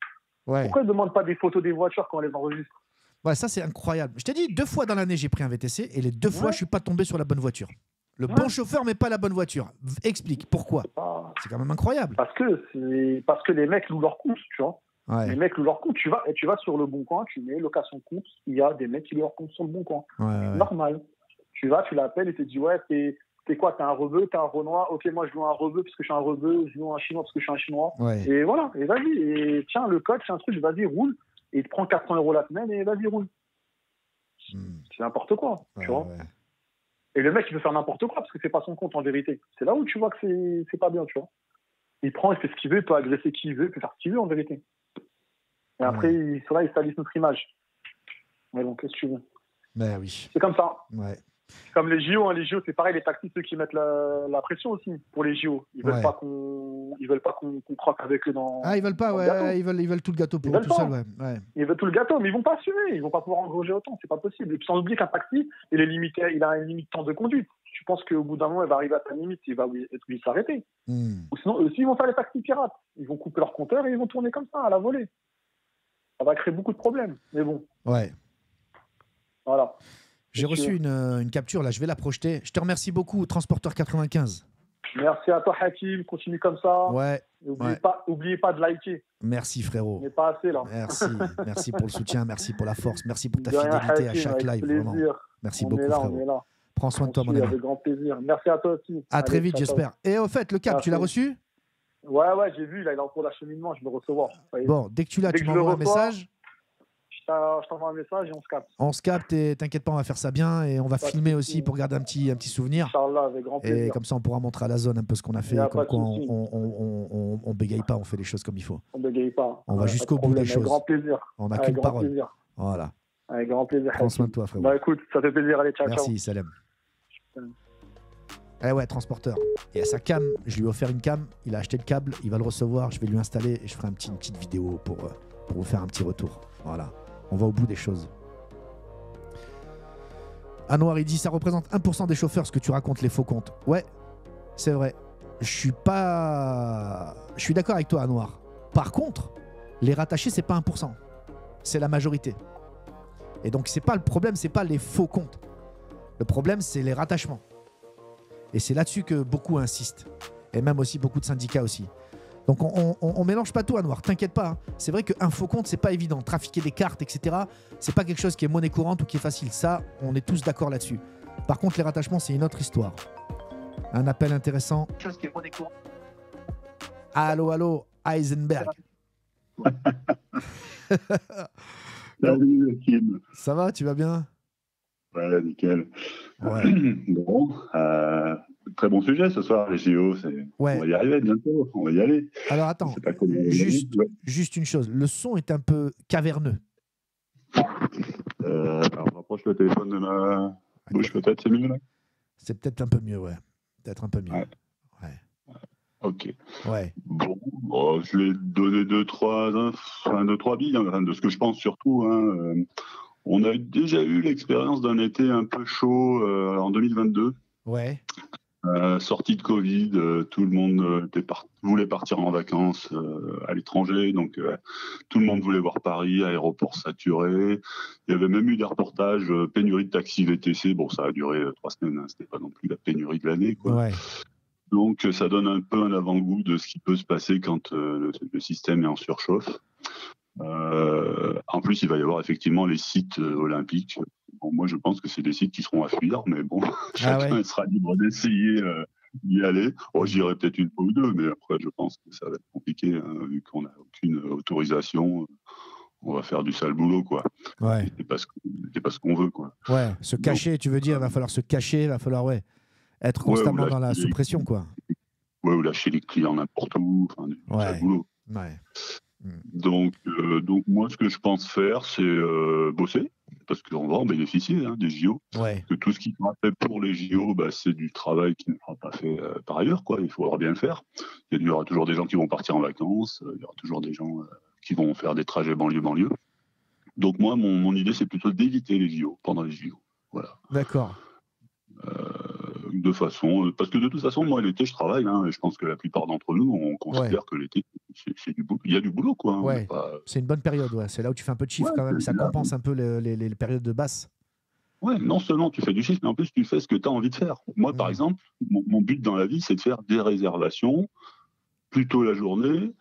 Ouais. Pourquoi ils ne demandent pas des photos des voitures quand on les enregistre? Ouais, ça c'est incroyable. Je t'ai dit, deux fois dans l'année j'ai pris un VTC et les deux fois je suis pas tombé sur la bonne voiture. Le bon chauffeur, mais pas la bonne voiture. Explique, pourquoi? C'est quand même incroyable. Parce que les mecs louent leur compte, tu vois. Ouais. Les mecs louent leur compte. Tu vas sur le bon coin, tu mets location compte, il y a des mecs qui louent leur compte sur le bon coin. Ouais. Normal. Tu vas, tu l'appelles et tu te dis, ouais, t'es quoi? T'es un rebeu, t'es un renois. Ok, moi je loue un rebeu parce que je suis un rebeu, je loue un chinois parce que je suis un chinois. Ouais. Et voilà, et vas-y. Et tiens, le code, c'est un truc, vas-y, roule. Et tu prends 400 euros la semaine et vas-y, roule. C'est n'importe quoi, tu vois. Ouais. Et le mec, il veut faire n'importe quoi parce que c'est pas son compte en vérité. C'est là où tu vois que c'est pas bien, tu vois. Il prend, il fait ce qu'il veut, il peut agresser qui il veut, il peut faire ce qu'il veut en vérité. Et après, il salisse notre image. Mais bon, qu'est-ce que tu veux? Ben oui. C'est comme ça. Ouais. Comme les JO, hein, les JO, c'est pareil, les taxis, ceux qui mettent la pression aussi pour les JO. Ils veulent pas qu'on croque avec eux dans. Ah, ils veulent pas, ouais, ils veulent tout le gâteau pour eux tout seuls, ouais. Ils veulent tout le gâteau, mais ils vont pas assumer, ils vont pas pouvoir engranger autant, c'est pas possible. Et puis sans oublier qu'un taxi, il a une limite de temps de conduite. Tu penses qu'au bout d'un moment, il va arriver à sa limite, il va lui s'arrêter. Ou sinon, eux aussi, ils vont faire les taxis pirates. Ils vont couper leur compteur et ils vont tourner comme ça, à la volée. Ça va créer beaucoup de problèmes, mais bon. Ouais. Voilà. J'ai reçu une capture, là, je vais la projeter. Je te remercie beaucoup, Transporteur95. Merci à toi, Hakim. Continue comme ça. Ouais. N'oubliez pas de liker. Merci, frérot. On n'est pas assez, là. Merci. Merci pour le soutien, merci pour la force, merci pour ta fidélité à chaque live. Vraiment. Merci beaucoup, frérot. Prends soin de toi, mon ami. Avec grand plaisir. Merci à toi aussi. À très vite, j'espère. Et au fait, le cap, tu l'as reçu ? Ouais, j'ai vu. Là, il est en cours d'acheminement. Je vais le recevoir. Bon, dès que tu l'as, tu m'envoies un message. Je t'envoie un message et on se capte. On se capte et t'inquiète pas, on va faire ça bien et on va filmer aussi pour garder un petit souvenir. Inch'Allah, avec grand plaisir. Et comme ça, on pourra montrer à la zone un peu ce qu'on a fait. On bégaye pas, on fait les choses comme il faut. On bégaye pas. On va jusqu'au bout des choses. Avec grand plaisir. On n'a qu'une parole. Plaisir. Voilà. Avec grand plaisir. Prends soin de toi, frérot. Bah écoute, ça fait plaisir. Allez, ciao. Merci, salam. Eh ouais, transporteur. Il a sa cam. Je lui ai offert une cam. Il a acheté le câble. Il va le recevoir. Je vais lui installer et je ferai une petite vidéo pour vous faire un petit retour. Voilà. On va au bout des choses. Anouar, il dit, ça représente 1% des chauffeurs, ce que tu racontes, les faux comptes. Ouais, c'est vrai. Je suis d'accord avec toi, Anouar. Par contre, les rattachés, c'est pas 1%. C'est la majorité. Et donc, c'est pas le problème, c'est pas les faux comptes. Le problème, c'est les rattachements. Et c'est là-dessus que beaucoup insistent. Et même aussi beaucoup de syndicats aussi. Donc on mélange pas tout à noir, t'inquiète pas. Hein. C'est vrai qu'un faux compte, c'est pas évident. Trafiquer des cartes, etc., c'est pas quelque chose qui est monnaie courante ou qui est facile. Ça, on est tous d'accord là-dessus. Par contre, les rattachements, c'est une autre histoire. Un appel intéressant. Chose qui est monnaie courante. Allô, allô, Heisenberg. Salut, Kim. Ça va, tu vas bien? Ouais, nickel. Ouais. Bon, très bon sujet ce soir, les JO. On va y arriver bientôt, on va y aller. Alors attends, juste une chose, le son est un peu caverneux. Alors on rapproche le téléphone de ma bouche peut-être, c'est mieux là? C'est peut-être un peu mieux, ouais. Peut-être un peu mieux. Ouais. Ouais. Ok. Ouais. Bon, je vais donner deux, trois billes hein, de ce que je pense surtout. Hein, on a déjà eu l'expérience d'un été un peu chaud en 2022. Ouais. Sortie de Covid, tout le monde voulait partir en vacances à l'étranger, donc tout le monde voulait voir Paris, aéroport saturé. Il y avait même eu des reportages, pénurie de taxi VTC. Bon, ça a duré 3 semaines, hein, c'était pas non plus la pénurie de l'année, quoi. Ouais. Donc ça donne un peu un avant-goût de ce qui peut se passer quand le système est en surchauffe. En plus, il va y avoir effectivement les sites olympiques. Bon, moi, je pense que c'est des sites qui seront à fuir, mais bon, chacun sera libre d'essayer d'y aller. Oh, j'irai peut-être une fois ou deux, mais après, je pense que ça va être compliqué, hein, vu qu'on n'a aucune autorisation. On va faire du sale boulot, quoi. Ouais. C'est pas ce qu'on veut, quoi. Ouais, se cacher, donc, tu veux dire, il va falloir se cacher, il va falloir être constamment dans la suppression, quoi. Ouais, ou lâcher les clients n'importe où, enfin, du sale boulot. Ouais. Donc moi, ce que je pense faire, c'est bosser, parce qu'on va en bénéficier hein, des JO. Ouais. Que tout ce qui sera fait pour les JO, bah, c'est du travail qui ne sera pas fait par ailleurs, quoi. Il faudra bien le faire. Il y aura toujours des gens qui vont partir en vacances, il y aura toujours des gens qui vont faire des trajets banlieue-banlieue. Donc moi, mon idée, c'est plutôt d'éviter les JO pendant les JO. Voilà. D'accord. De façon, parce que de toute façon, moi, l'été, je travaille, hein, et je pense que la plupart d'entre nous, on considère que l'été, il y a du boulot, quoi. Hein, ouais. C'est une bonne période, ouais. C'est là où tu fais un peu de chiffre, quand même, ça compense un peu les périodes de basse. Ouais, non seulement tu fais du chiffre, mais en plus, tu fais ce que tu as envie de faire. Moi, par exemple, mon but dans la vie, c'est de faire des réservations, plutôt la journée,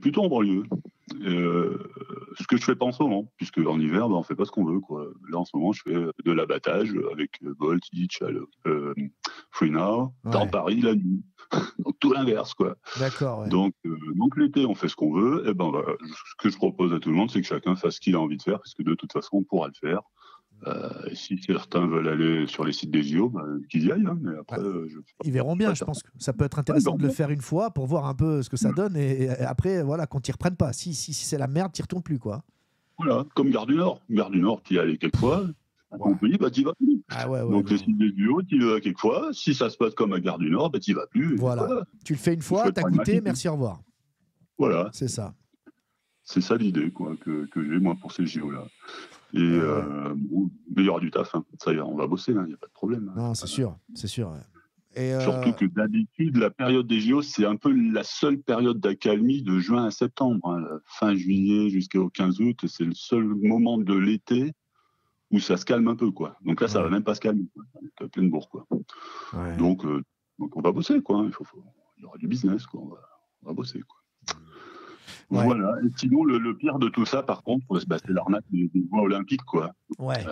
plutôt en banlieue. Ce que je fais pas en ce moment, puisque en hiver, on fait pas ce qu'on veut, quoi. Là, en ce moment, je fais de l'abattage avec Bolt, Hitch, Free Now, dans Paris, la nuit. Donc, tout l'inverse, quoi. D'accord, ouais. Donc l'été, on fait ce qu'on veut. Et ben, ce que je propose à tout le monde, c'est que chacun fasse ce qu'il a envie de faire, parce que de toute façon, on pourra le faire. Si certains veulent aller sur les sites des JO, bah, qu'ils y aillent. Hein, mais après, ils verront bien, je pense que ça peut être intéressant de le faire une fois pour voir un peu ce que ça donne. Et après, voilà, qu'on t'y reprenne pas. Si c'est la merde, t'y retournes plus, quoi. Voilà, comme Gare du Nord. Gare du Nord, t'y allais quelquefois. On peut dire, bah, t'y vas plus. Ah ouais, ouais, donc, les sites des JO, t'y vas quelquefois. Si ça se passe comme à Gare du Nord, bah, t'y vas plus. Voilà. Tu le fais une fois, t'as goûté, merci, au revoir. Voilà. C'est ça. C'est ça l'idée que j'ai, moi, pour ces JO-là. Et bon, il y aura du taf, hein. Ça, on va bosser, hein. Il n'y a pas de problème. Hein. Non, c'est sûr, c'est sûr. Et surtout que d'habitude, la période des JO, c'est un peu la seule période d'accalmie de juin à septembre. Hein. Fin juillet jusqu'au 15 août, c'est le seul moment de l'été où ça se calme un peu, quoi. Donc là, ça ne va même pas se calmer. C'est plein de bourre, quoi. Ouais. Donc, on va bosser, quoi. Il y aura du business, quoi. On va bosser, quoi. Ouais. Voilà. Et sinon, le pire de tout ça, par contre, c'est l'arnaque des voies olympiques, quoi. Ouais.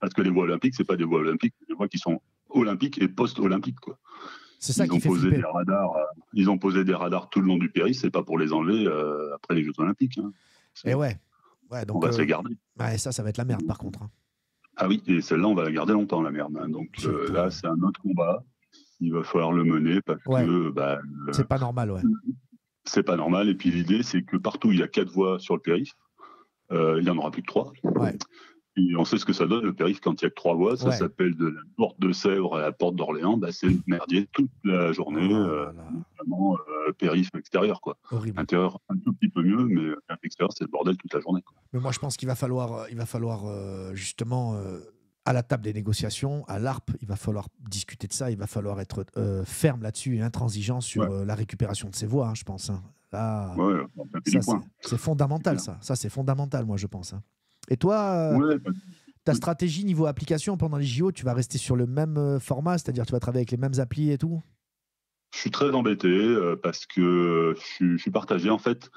Parce que les voies olympiques, c'est pas des voies olympiques, c'est des voies qui sont olympiques et post-olympiques, quoi. C'est ça qui fait flipper. Ils ont posé des radars tout le long du périph', c'est pas pour les enlever après les Jeux olympiques. Hein. Et ouais, donc, on va se les garder. Ouais, ça va être la merde, par contre. Hein. Ah oui, et celle-là, on va la garder longtemps, la merde. Hein. Donc là, c'est un autre combat. Il va falloir le mener parce que c'est pas normal, ouais. C'est pas normal. Et puis l'idée, c'est que partout, il y a 4 voies sur le périph'. Il n'y en aura plus que 3. Ouais. Et on sait ce que ça donne, le périph', quand il n'y a que 3 voies. Ça s'appelle de la porte de Sèvres à la porte d'Orléans. Bah, c'est le merdier toute la journée, notamment périph' extérieur, quoi. Horrible. Intérieur, un tout petit peu mieux, mais extérieur, c'est le bordel toute la journée, quoi. Mais moi, je pense qu'il va falloir, justement... à la table des négociations, à l'ARP, il va falloir discuter de ça, il va falloir être ferme là-dessus et intransigeant sur la récupération de ces voix, hein, je pense. Hein. C'est fondamental, ça. Ça, c'est fondamental, moi, je pense. Hein. Et toi, ta stratégie niveau application pendant les JO, tu vas rester sur le même format, c'est-à-dire tu vas travailler avec les mêmes applis et tout? Je suis très embêté parce que je suis partagé. En fait,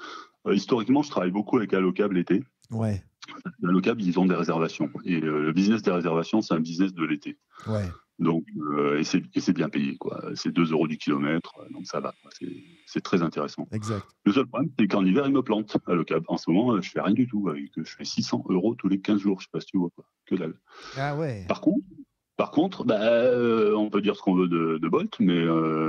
historiquement, je travaille beaucoup avec Allocable l'été. Ouais. Allocable, ils ont des réservations. Et le business des réservations, c'est un business de l'été. Ouais. Donc, et c'est bien payé, quoi. C'est 2 € du kilomètre, donc ça va. C'est très intéressant. Exact. Le seul problème, c'est qu'en hiver, ils me plantent Allocable. En ce moment, je fais rien du tout. Je fais 600 € tous les 15 jours. Je sais pas si tu vois, quoi. Que dalle. Ah ouais. Par contre, bah, on peut dire ce qu'on veut de Bolt, mais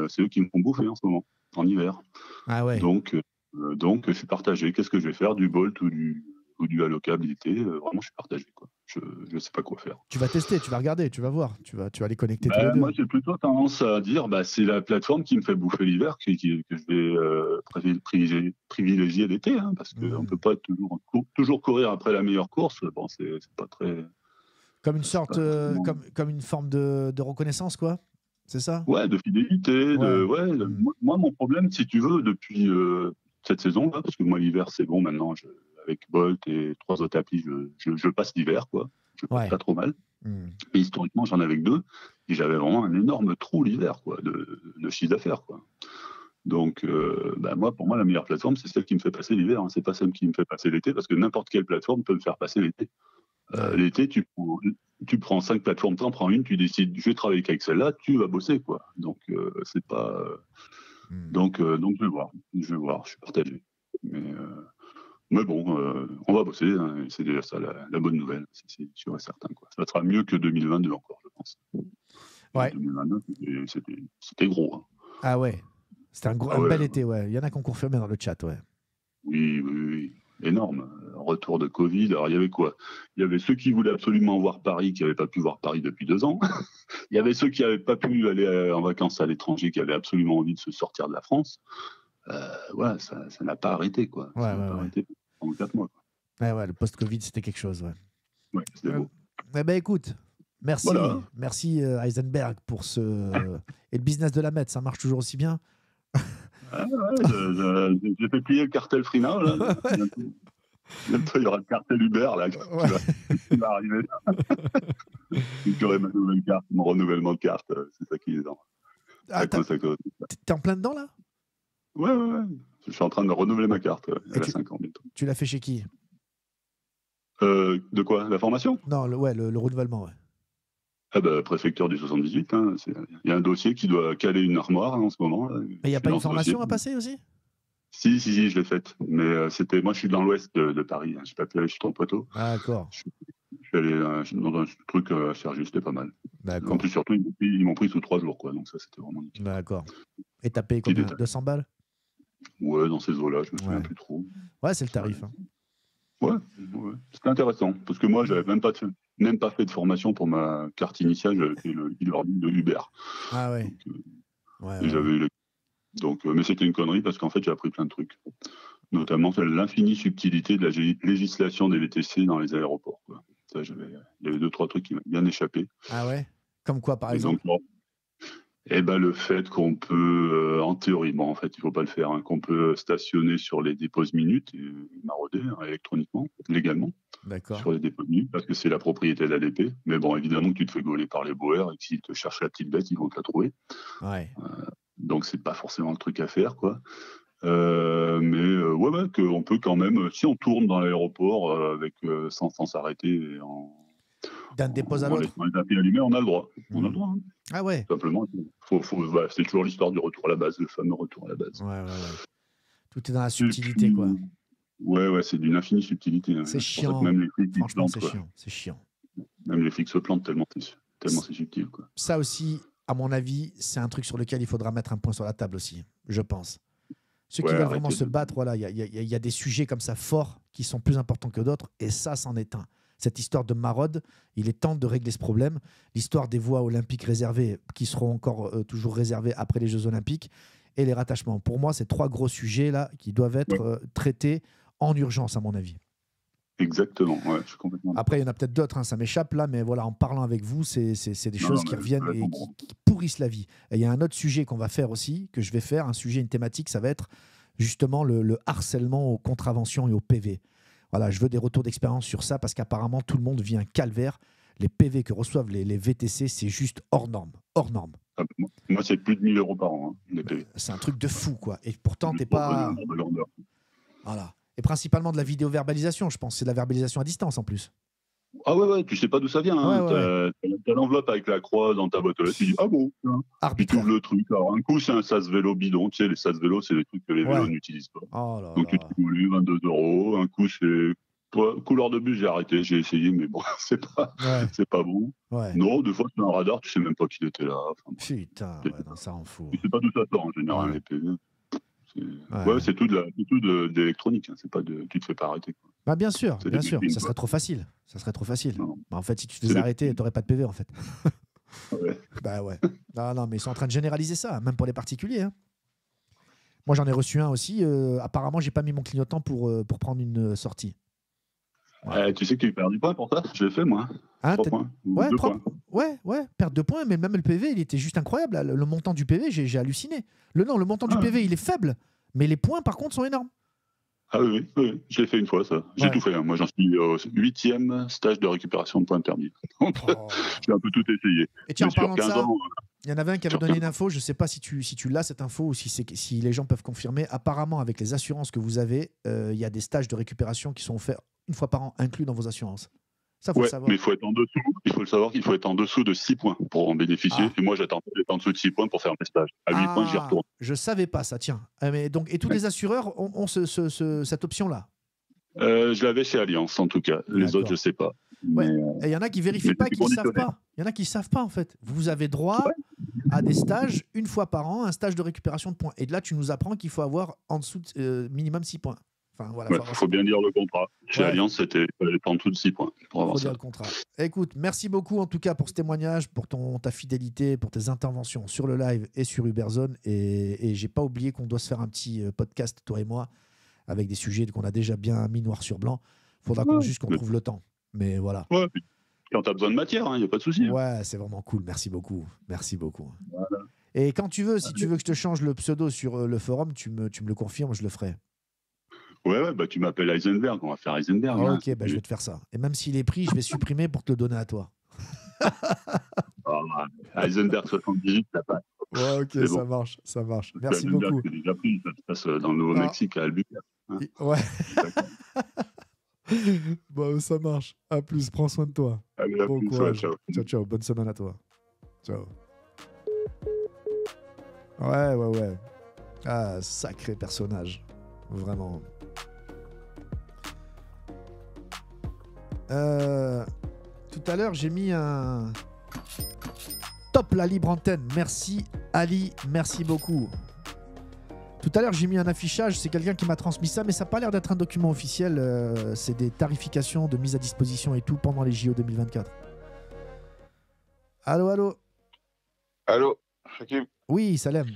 c'est eux qui me font bouffer en ce moment, en hiver. Ah ouais. Donc je suis partagé. Qu'est-ce que je vais faire, du Bolt ou du Allocable l'été? Vraiment, je suis partagé, quoi. Je sais pas quoi faire. Tu vas tester, tu vas regarder, tu vas voir, tu vas les connecter tous les deux. Moi, j'ai plutôt tendance à dire, bah, c'est la plateforme qui me fait bouffer l'hiver que je vais privilégier l'été, hein, parce qu'on peut pas toujours courir après la meilleure course. Bon, c'est pas très... Comme une sorte, comme une forme de reconnaissance, quoi. C'est ça? Ouais, de fidélité. Moi, mon problème, si tu veux, depuis cette saison-là, parce que moi, l'hiver, c'est bon maintenant, avec Bolt et 3 autres applis, je passe l'hiver, quoi. Je passe pas trop mal. Mais historiquement, j'en avais que 2. Et j'avais vraiment un énorme trou l'hiver, quoi, de chiffre d'affaires, quoi. Donc, bah pour moi, la meilleure plateforme, c'est celle qui me fait passer l'hiver. Hein. C'est pas celle qui me fait passer l'été, parce que n'importe quelle plateforme peut me faire passer l'été. L'été, tu prends 5 plateformes, tu en prends une, tu décides, je vais travailler avec celle-là, tu vas bosser, quoi. Donc, c'est pas... Donc, je vais voir, je suis partagé. Mais bon, on va bosser, hein, c'est déjà ça, la bonne nouvelle, c'est sûr et certain, quoi. Ça sera mieux que 2022 encore, je pense. Ouais. 2022, c'était gros. Hein. Ah ouais, c'était un bel été, ouais. Il y en a qui ont confirmé dans le chat, ouais. Oui. Énorme. Retour de Covid. Alors, il y avait quoi? Il y avait ceux qui voulaient absolument voir Paris, qui n'avaient pas pu voir Paris depuis 2 ans. Il y avait ceux qui n'avaient pas pu aller en vacances à l'étranger, qui avaient absolument envie de se sortir de la France. Voilà, ça n'a pas arrêté, quoi. Ça n'a pas arrêté pendant 4 mois. Quoi. Ouais, le post-Covid, c'était quelque chose, ouais. Ouais, c'était beau. Eh ben, écoute, merci. Voilà. Merci, Heisenberg, pour ce... Et le business de la Met, ça marche toujours aussi bien? J'ai fait plier le cartel Free Now, là. Bientôt, il y aura le cartel Uber, là, qui va arriver. Tu aurais ma nouvelle carte, mon renouvellement de carte, c'est ça qui est dedans. Ah, t'es en plein dedans, là? Ouais. Je suis en train de renouveler ma carte. Elle a 5 ans bientôt. Tu l'as fait chez qui? De quoi? La formation? Non, le renouvellement, ouais. Ah bah, préfecture du 78, hein, il y a un dossier qui doit caler une armoire, hein, en ce moment. Là. Mais il n'y a pas une formation à passer aussi? Si, je l'ai faite. Mais moi, je suis dans l'ouest de Paris. Hein. Je suis pas allé, je suis en Poitou. Ah, d'accord. Je suis Je suis allé dans un truc à Sergi, c'était pas mal. En plus, surtout, ils m'ont pris sous 3 jours, quoi. Donc ça, c'était vraiment nickel. D'accord. Et t'as payé combien, 200 balles? Ouais, dans ces eaux-là, je me souviens plus trop. Ouais, c'est le tarif. Hein. Ouais, ouais. C'était intéressant. Parce que moi, j'avais même pas fait de formation pour ma carte initiale. J'avais fait le e-learning de Uber. Ah ouais. Donc, mais c'était une connerie parce qu'en fait, j'ai appris plein de trucs. Notamment l'infinie subtilité de la législation des VTC dans les aéroports, quoi. Ça, il y avait 2-3 trucs qui m'ont bien échappé. Ah ouais? Comme quoi, par exemple? Eh ben, le fait qu'on peut, en théorie, bon, en fait, il ne faut pas le faire, hein, qu'on peut stationner sur les dépôts minutes, et marauder hein, électroniquement, légalement, sur les dépôts minutes, parce que c'est la propriété de l'ADP. Mais bon, évidemment que tu te fais gauler par les boueurs, et que s'ils te cherchent la petite bête, ils vont te la trouver. Ouais. Donc, c'est pas forcément le truc à faire, quoi. Mais qu'on peut quand même, si on tourne dans l'aéroport sans s'arrêter d'un dépôt à l'autre, on a le droit. On a le droit. Hein. Ah ouais. Simplement, c'est toujours l'histoire du retour à la base, le fameux retour à la base. Ouais. Tout est dans la subtilité, puis, quoi. Ouais, c'est d'une infinie subtilité. Hein. C'est chiant. Même les flics, franchement, c'est chiant. Même les flics se plantent tellement c'est subtil, quoi. Ça aussi, à mon avis, c'est un truc sur lequel il faudra mettre un point sur la table aussi, je pense. Ceux qui veulent vraiment se battre, voilà, il y a des sujets comme ça forts qui sont plus importants que d'autres, et ça, c'en est un. Cette histoire de maraude, il est temps de régler ce problème. L'histoire des voies olympiques réservées, qui seront encore toujours réservées après les Jeux olympiques, et les rattachements. Pour moi, c'est 3 gros sujets là qui doivent être traités en urgence, à mon avis. Exactement, je suis complètement... Après, il y en a peut-être d'autres, hein, ça m'échappe là, mais voilà, en parlant avec vous, c'est des choses qui reviennent et qui pourrissent la vie. Et il y a un autre sujet qu'on va faire aussi, que je vais faire, une thématique, ça va être justement le harcèlement aux contraventions et aux PV. Voilà, je veux des retours d'expérience sur ça, parce qu'apparemment, tout le monde vit un calvaire. Les PV que reçoivent les VTC, c'est juste hors norme, hors norme. Ah, moi, c'est plus de 1 000 euros par an, hein, les PV. C'est un truc de fou, quoi. Et pourtant, t'es pas... Voilà. Et principalement de la vidéo-verbalisation, je pense. C'est de la verbalisation à distance, en plus. Ah ouais, tu sais pas d'où ça vient. Hein. T'as l'enveloppe avec la croix dans ta boîte aux lettres. Tu dis, ah bon, tu trouves le truc. Alors, un coup, c'est un sas vélo bidon. Tu sais, les sas vélo, c'est des trucs que les vélos n'utilisent pas. Donc, tu te coules 22 euros. Un coup, c'est... Couleur de bus, j'ai arrêté. J'ai essayé, mais bon, c'est pas bon. Ouais. Non, des fois, c'est un radar. Tu sais même pas qu'il était là. Enfin, putain, ça en fout. Tu sais pas d'où ça sort, en général, les PV. C'est tout de l'électronique, hein. Tu te fais pas arrêter, quoi. Bah bien sûr, ça serait trop facile. Bah en fait, si tu te faisais arrêter, t'aurais pas de PV, en fait. Bah ouais. Non, mais ils sont en train de généraliser ça, même pour les particuliers, hein. Moi, j'en ai reçu un aussi. Apparemment, j'ai pas mis mon clignotant pour prendre une sortie. Ouais. Tu sais que tu perds du point pour ça? Je l'ai fait, moi. Hein, 3 points. Ouais, 2 points. Ouais, perte de points, mais même le PV, il était juste incroyable. Le montant du PV, j'ai halluciné. Le montant du PV, il est faible, mais les points, par contre, sont énormes. Ah oui, je l'ai fait une fois, ça. J'ai tout fait, hein. Moi, j'en suis au 8e stage de récupération de points de permis. Donc, j'ai un peu tout essayé. Et tiens, en parlant de ça, il y en avait un qui avait donné une info. Je ne sais pas si tu l'as, cette info, ou si les gens peuvent confirmer. Apparemment, avec les assurances que vous avez, il y a des stages de récupération qui sont offerts une fois par an, inclus dans vos assurances. Ça, faut le savoir. Mais il faut le savoir qu'il faut être en dessous de 6 points pour en bénéficier. Et moi, j'attends d'être en dessous de 6 points pour faire mes stages. À 8 points, j'y retourne. Je ne savais pas ça, tiens. Mais donc, et tous les assureurs ont cette option-là? Je l'avais chez Allianz, en tout cas. Les autres, je ne sais pas. Ouais. Et il y en a qui ne vérifient pas et qui ne savent pas. Il y en a qui ne savent pas, en fait. Vous avez droit à des stages une fois par an, un stage de récupération de points. Et de là, tu nous apprends qu'il faut avoir en dessous de, minimum 6 points. Enfin, voilà, faut bien lire le contrat. Chez Allianz, c'était en dessous de 6 points pour avoir ça. Le contrat. Écoute, merci beaucoup en tout cas pour ce témoignage, pour ta fidélité, pour tes interventions sur le live et sur Uberzone. Et j'ai pas oublié qu'on doit se faire un petit podcast, toi et moi, avec des sujets qu'on a déjà bien mis noir sur blanc. Faudra qu'on trouve le temps. Mais voilà. Ouais, quand tu as besoin de matière, il n'y a pas de souci. Ouais, c'est vraiment cool. Merci beaucoup. Merci beaucoup. Voilà. Et quand tu veux, si tu veux que je te change le pseudo sur le forum, tu me le confirmes, je le ferai. Ouais, bah tu m'appelles Heisenberg, on va faire Heisenberg. Ah, ok, bah, je vais te faire ça. Et même s'il est pris, je vais supprimer pour te le donner à toi. Heisenberg 78, ça passe. Ouais, ok, ça marche. Merci beaucoup. C'est déjà pris, ça se passe dans le Nouveau-Mexique à Albuquerque. Hein. Ouais. Bon, ça marche. À plus, prends soin de toi. Allez, bon courage. Ciao, bonne semaine à toi. Ciao. Ouais. Ah, sacré personnage. Vraiment. Tout à l'heure, j'ai mis un... Top la libre antenne. Merci Ali, merci beaucoup. Tout à l'heure, j'ai mis un affichage. C'est quelqu'un qui m'a transmis ça, mais ça n'a pas l'air d'être un document officiel. C'est des tarifications de mise à disposition et tout pendant les JO 2024. Allô, allô. Allô, Hakim. Oui, Salem.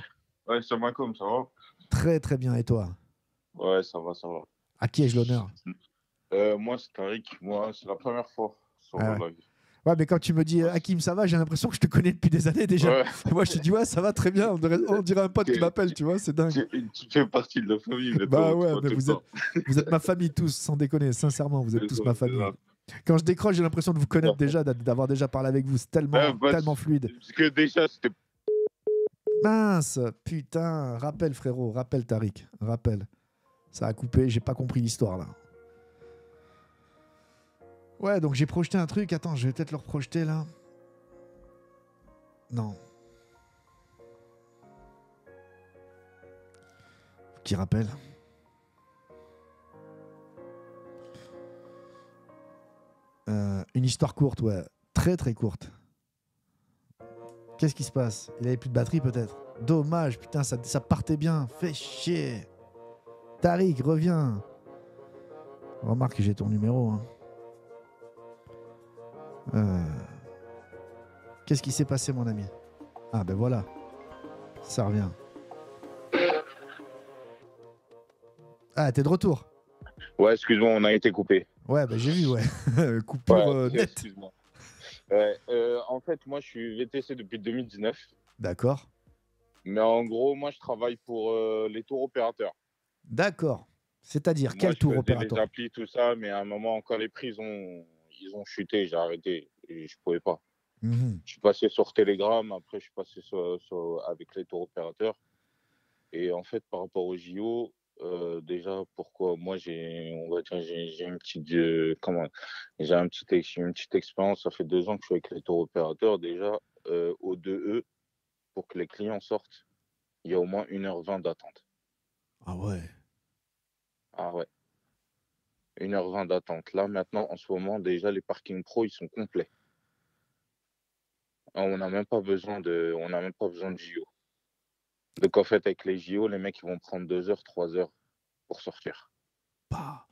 Ouais, ça va comme ça va. Très, très bien. Et toi? Ouais, ça va, ça va. À qui ai-je l'honneur? Moi, c'est Tariq. Moi, c'est la première fois sur mon live. Ouais, mais quand tu me dis Hakim, ça va, j'ai l'impression que je te connais depuis des années déjà. Ouais. Moi, je te dis, ouais, ça va très bien. On dirait un pote qui m'appelle, tu vois, c'est dingue. Tu fais partie de la famille. Mais bah toi, ouais, mais vous êtes ma famille tous, sans déconner. Sincèrement, vous êtes tous ma famille. Quand je décroche, j'ai l'impression de vous connaître déjà, d'avoir déjà parlé avec vous. C'est tellement, tellement fluide. Parce que déjà, c'était. Mince, putain. Rappel, frérot. Rappel, Tariq. Rappel. Ça a coupé. J'ai pas compris l'histoire, là. Ouais, donc j'ai projeté un truc. Attends, je vais peut-être le reprojeter, là. Non. Qui rappelle? Une histoire courte, ouais. Très, très courte. Qu'est-ce qui se passe? Il avait plus de batterie, peut-être? Dommage, putain, ça partait bien. Fais chier. Tariq, reviens. Remarque que j'ai ton numéro, hein. Qu'est-ce qui s'est passé, mon ami? Ah ben voilà, ça revient. Ah, t'es de retour? Ouais, excuse-moi, on a été coupé. Ouais, ben j'ai vu, ouais. Coupure nette. Excuse-moi. En fait, moi, je suis VTC depuis 2019. D'accord. Mais en gros, moi, je travaille pour les tours opérateurs. D'accord. C'est-à-dire quel tour opérateur? Les applis, tout ça, mais à un moment, quand les prix ils ont chuté, j'ai arrêté et je pouvais pas. Mmh. Je suis passé sur Telegram, après je suis passé avec les tours opérateurs. Et en fait, par rapport aux JO, déjà, pourquoi moi j'ai une petite expérience. Ça fait 2 ans que je suis avec les tours opérateurs. Déjà, au 2E, pour que les clients sortent, il y a au moins 1h20 d'attente. Ah ouais. Ah ouais. 1h20 d'attente. Là, maintenant, en ce moment, déjà, les parkings pro, ils sont complets. On n'a même pas besoin de JO. Donc, en fait, avec les JO, les mecs, ils vont prendre 2 heures, 3 heures pour sortir. Bah.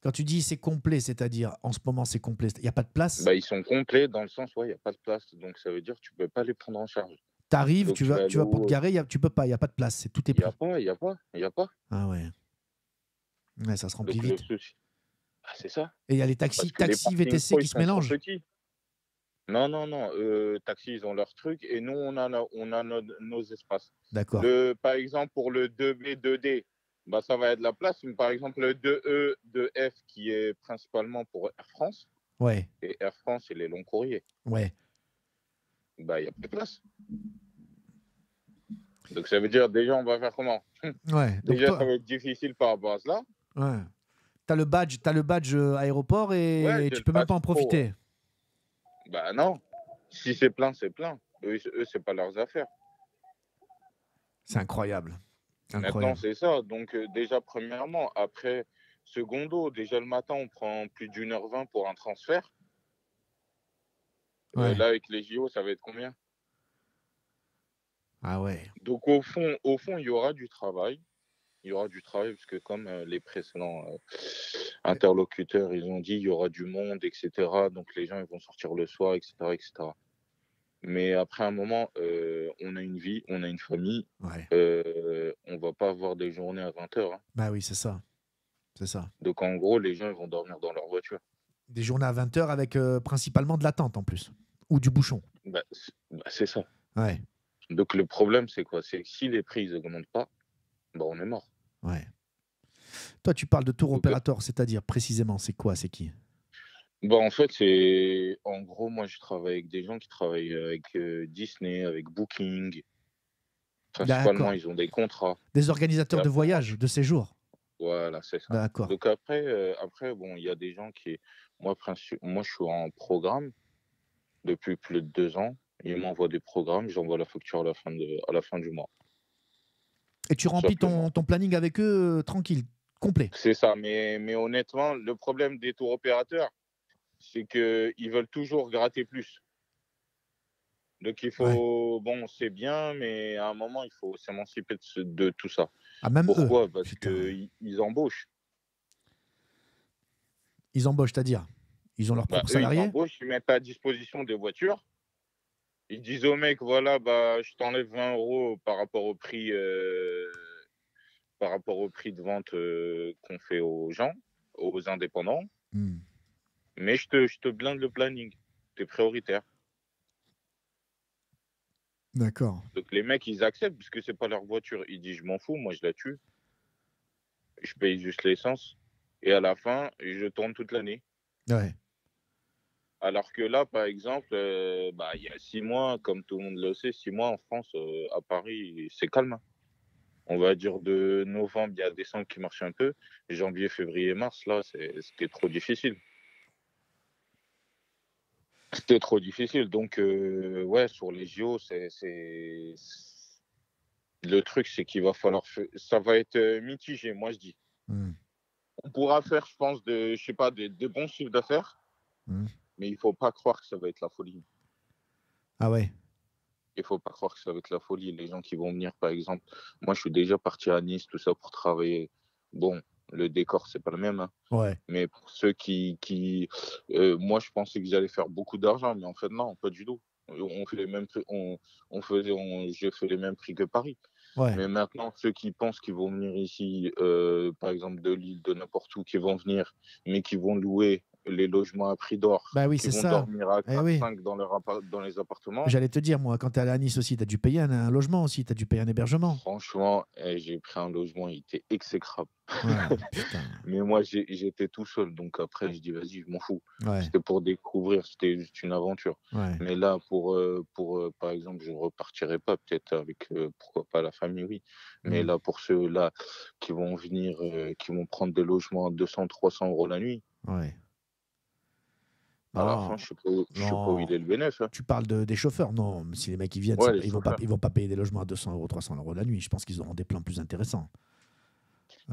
Quand tu dis c'est complet, c'est-à-dire, en ce moment, c'est complet, il n'y a pas de place? Bah, ils sont complets dans le sens où il n'y a pas de place. Donc, ça veut dire que tu ne peux pas les prendre en charge. T'arrives, tu vas pour te garer, tu ne peux pas, il n'y a pas de place. C'est tout est pris. Il n'y a pas. Ah ouais. Ouais, ça se remplit vite. Ah, c'est ça. Et il y a les taxis VTC pro, qui se mélangent. Non, non, non. Taxis, ils ont leur truc et nous, on a nos espaces. D'accord. Par exemple, pour le 2B, 2D, bah, ça va être la place. Mais par exemple, le 2E, 2F, qui est principalement pour Air France. Ouais. Et Air France, c'est les longs courriers. Ouais. Bah, il n'y a plus de place. Donc, ça veut dire, déjà, on va faire comment? Ouais. Déjà, ça va être difficile par rapport à cela. Ouais. T'as le badge aéroport et, ouais, et tu peux même pas en profiter. Pro. Bah non. Si c'est plein, c'est plein. Eux c'est pas leurs affaires. C'est incroyable. Maintenant, c'est ça. Donc déjà, premièrement. Après, secondo, déjà le matin, on prend plus d'1h20 pour un transfert. Ouais. Là, avec les JO, ça va être combien? Ah ouais. Donc au fond, il y aura du travail. Il y aura du travail, parce que comme les précédents interlocuteurs, ils ont dit, il y aura du monde, etc. Donc, les gens, ils vont sortir le soir, etc. etc. Mais après un moment, on a une vie, on a une famille. Ouais. On va pas avoir des journées à 20 h. Hein. Bah oui, c'est ça. C'est ça. Donc, en gros, les gens, ils vont dormir dans leur voiture. Des journées à 20 h avec principalement de l'attente, en plus. Ou du bouchon. Bah, c'est ça. Ouais. Donc, le problème, c'est quoi? C'est que si les prix, ils n'augmentent pas, bah, on est mort. Ouais. Toi, tu parles de tour opérateur, c'est-à-dire précisément, c'est quoi, c'est qui? Bah, en fait, c'est en gros, moi, je travaille avec des gens qui travaillent avec Disney, avec Booking. Principalement, ils ont des contrats. Des organisateurs de voyages, de séjours. Voilà, c'est ça. D'accord. Donc après, bon, il y a des gens qui, moi, je suis en programme depuis plus de 2 ans. Ils m'envoient des programmes, j'envoie la facture à la fin du mois. Et tu remplis ton planning avec eux tranquille, complet. C'est ça, mais honnêtement, le problème des tours opérateurs, c'est qu'ils veulent toujours gratter plus. Donc il faut, bon, c'est bien, mais à un moment, il faut s'émanciper de tout ça. Ah, même pourquoi eux, parce qu'ils embauchent. Ils embauchent, c'est-à-dire ils ont leurs propres salariés. Ils embauchent, ils mettent à disposition des voitures. Ils disent au mec, voilà, bah, je t'enlève 20 € par rapport au prix, de vente qu'on fait aux gens, aux indépendants. Mm. Mais je te blinde le planning. Tu es prioritaire. D'accord. Donc les mecs, ils acceptent parce que c'est pas leur voiture. Ils disent, je m'en fous, moi je la tue. Je paye juste l'essence. Et à la fin, je tourne toute l'année. Ouais. Alors que là, par exemple, bah, il y a 6 mois, comme tout le monde le sait, 6 mois en France, à Paris, c'est calme. On va dire de novembre, il y a décembre qui marche un peu. Janvier, février, mars, là, c'était trop difficile. C'était trop difficile. Donc, ouais, sur les JO, le truc, c'est qu'il va falloir... Ça va être mitigé, moi, je dis. Mmh. On pourra faire, je pense, des bons chiffres d'affaires, mais il ne faut pas croire que ça va être la folie. Ah ouais. Il ne faut pas croire que ça va être la folie. Les gens qui vont venir, par exemple... Moi, je suis déjà parti à Nice, tout ça, pour travailler. Bon... Le décor, c'est pas le même. Hein. Ouais. Mais pour ceux moi, je pensais qu'ils allaient faire beaucoup d'argent, mais en fait, non, pas du tout. On fait les mêmes prix, je fais les mêmes prix que Paris. Ouais. Mais maintenant, ceux qui pensent qu'ils vont venir ici, par exemple de Lille, de n'importe où, qui vont venir, mais qui vont louer les logements à prix d'or, bah oui, qui vont dormir à 4-5 dans les appartements. J'allais te dire, moi, quand tu es allé à Nice aussi, tu as dû payer un logement aussi, tu as dû payer un hébergement. Franchement, j'ai pris un logement, il était exécrable. Ouais, mais moi, j'étais tout seul, donc après, je dis, vas-y, je m'en fous. Ouais. C'était pour découvrir, c'était juste une aventure. Ouais. Mais là, par exemple, je ne repartirai pas, peut-être avec, pourquoi pas, la famille, oui. Mais là, pour ceux-là qui vont venir, qui vont prendre des logements à 200-300 € la nuit, ouais. Alors, je sais pas où il est le bénéfice. Hein. Tu parles des chauffeurs. Non, si les mecs ils viennent, ouais, ils vont pas payer des logements à 200 €, 300 € la nuit. Je pense qu'ils auront des plans plus intéressants.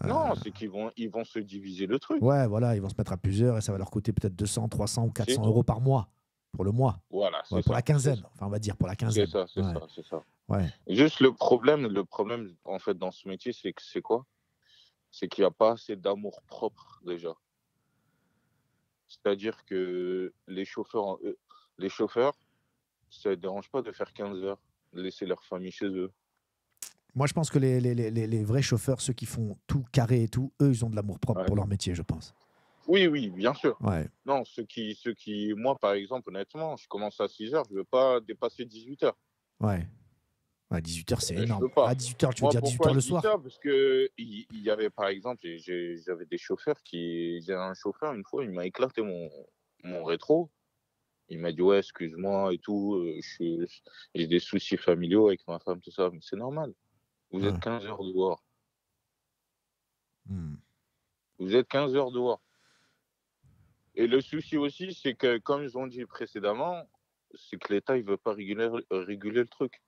Non, c'est qu'ils vont se diviser le truc. Ouais, voilà, ils vont se mettre à plusieurs et ça va leur coûter peut-être 200, 300 ou 400 € par mois pour le mois. Voilà, ouais, pour la quinzaine. Enfin, on va dire pour la quinzaine. C'est ça. Ouais. Juste le problème en fait dans ce métier, c'est que c'est quoi? C'est qu'il n'y a pas assez d'amour propre déjà. C'est-à-dire que les chauffeurs, ça ne dérange pas de faire 15 heures, laisser leur famille chez eux. Moi, je pense que les vrais chauffeurs, ceux qui font tout carré et tout, eux, ils ont de l'amour propre pour leur métier, je pense. Oui, bien sûr. Ouais. Non, moi, par exemple, honnêtement, je commence à 6 heures, je ne veux pas dépasser 18 heures. Ouais. À 18h, c'est énorme. À 18h, tu veux dire 18h le soir? Parce que il y avait, par exemple, j'avais des chauffeurs J'ai un chauffeur, une fois, il m'a éclaté mon rétro. Il m'a dit, ouais, excuse-moi et tout, j'ai des soucis familiaux avec ma femme, tout ça. Mais c'est normal. Vous êtes 15 heures dehors. Vous êtes 15 heures dehors. Et le souci aussi, c'est que, comme ils ont dit précédemment, c'est que l'État, il ne veut pas réguler le truc.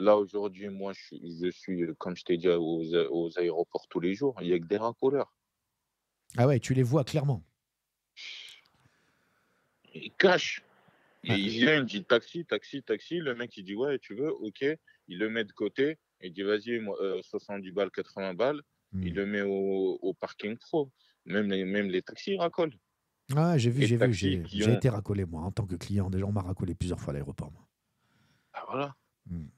Là, aujourd'hui, moi, je suis, comme je t'ai dit, aux aéroports tous les jours. Il n'y a que des racoleurs. Ah ouais, tu les vois clairement. Ils cachent. Il vient, il dit taxi, taxi, taxi. Le mec, il dit, ouais, tu veux, ok. Il le met de côté. Il dit, vas-y, 70 balles, 80 balles. Il le met au parking pro. Même les taxis, ils racolent. Ah, j'ai vu. J'ai été racolé, moi, en tant que client. Déjà, on m'a racolé plusieurs fois à l'aéroport. Ah, voilà.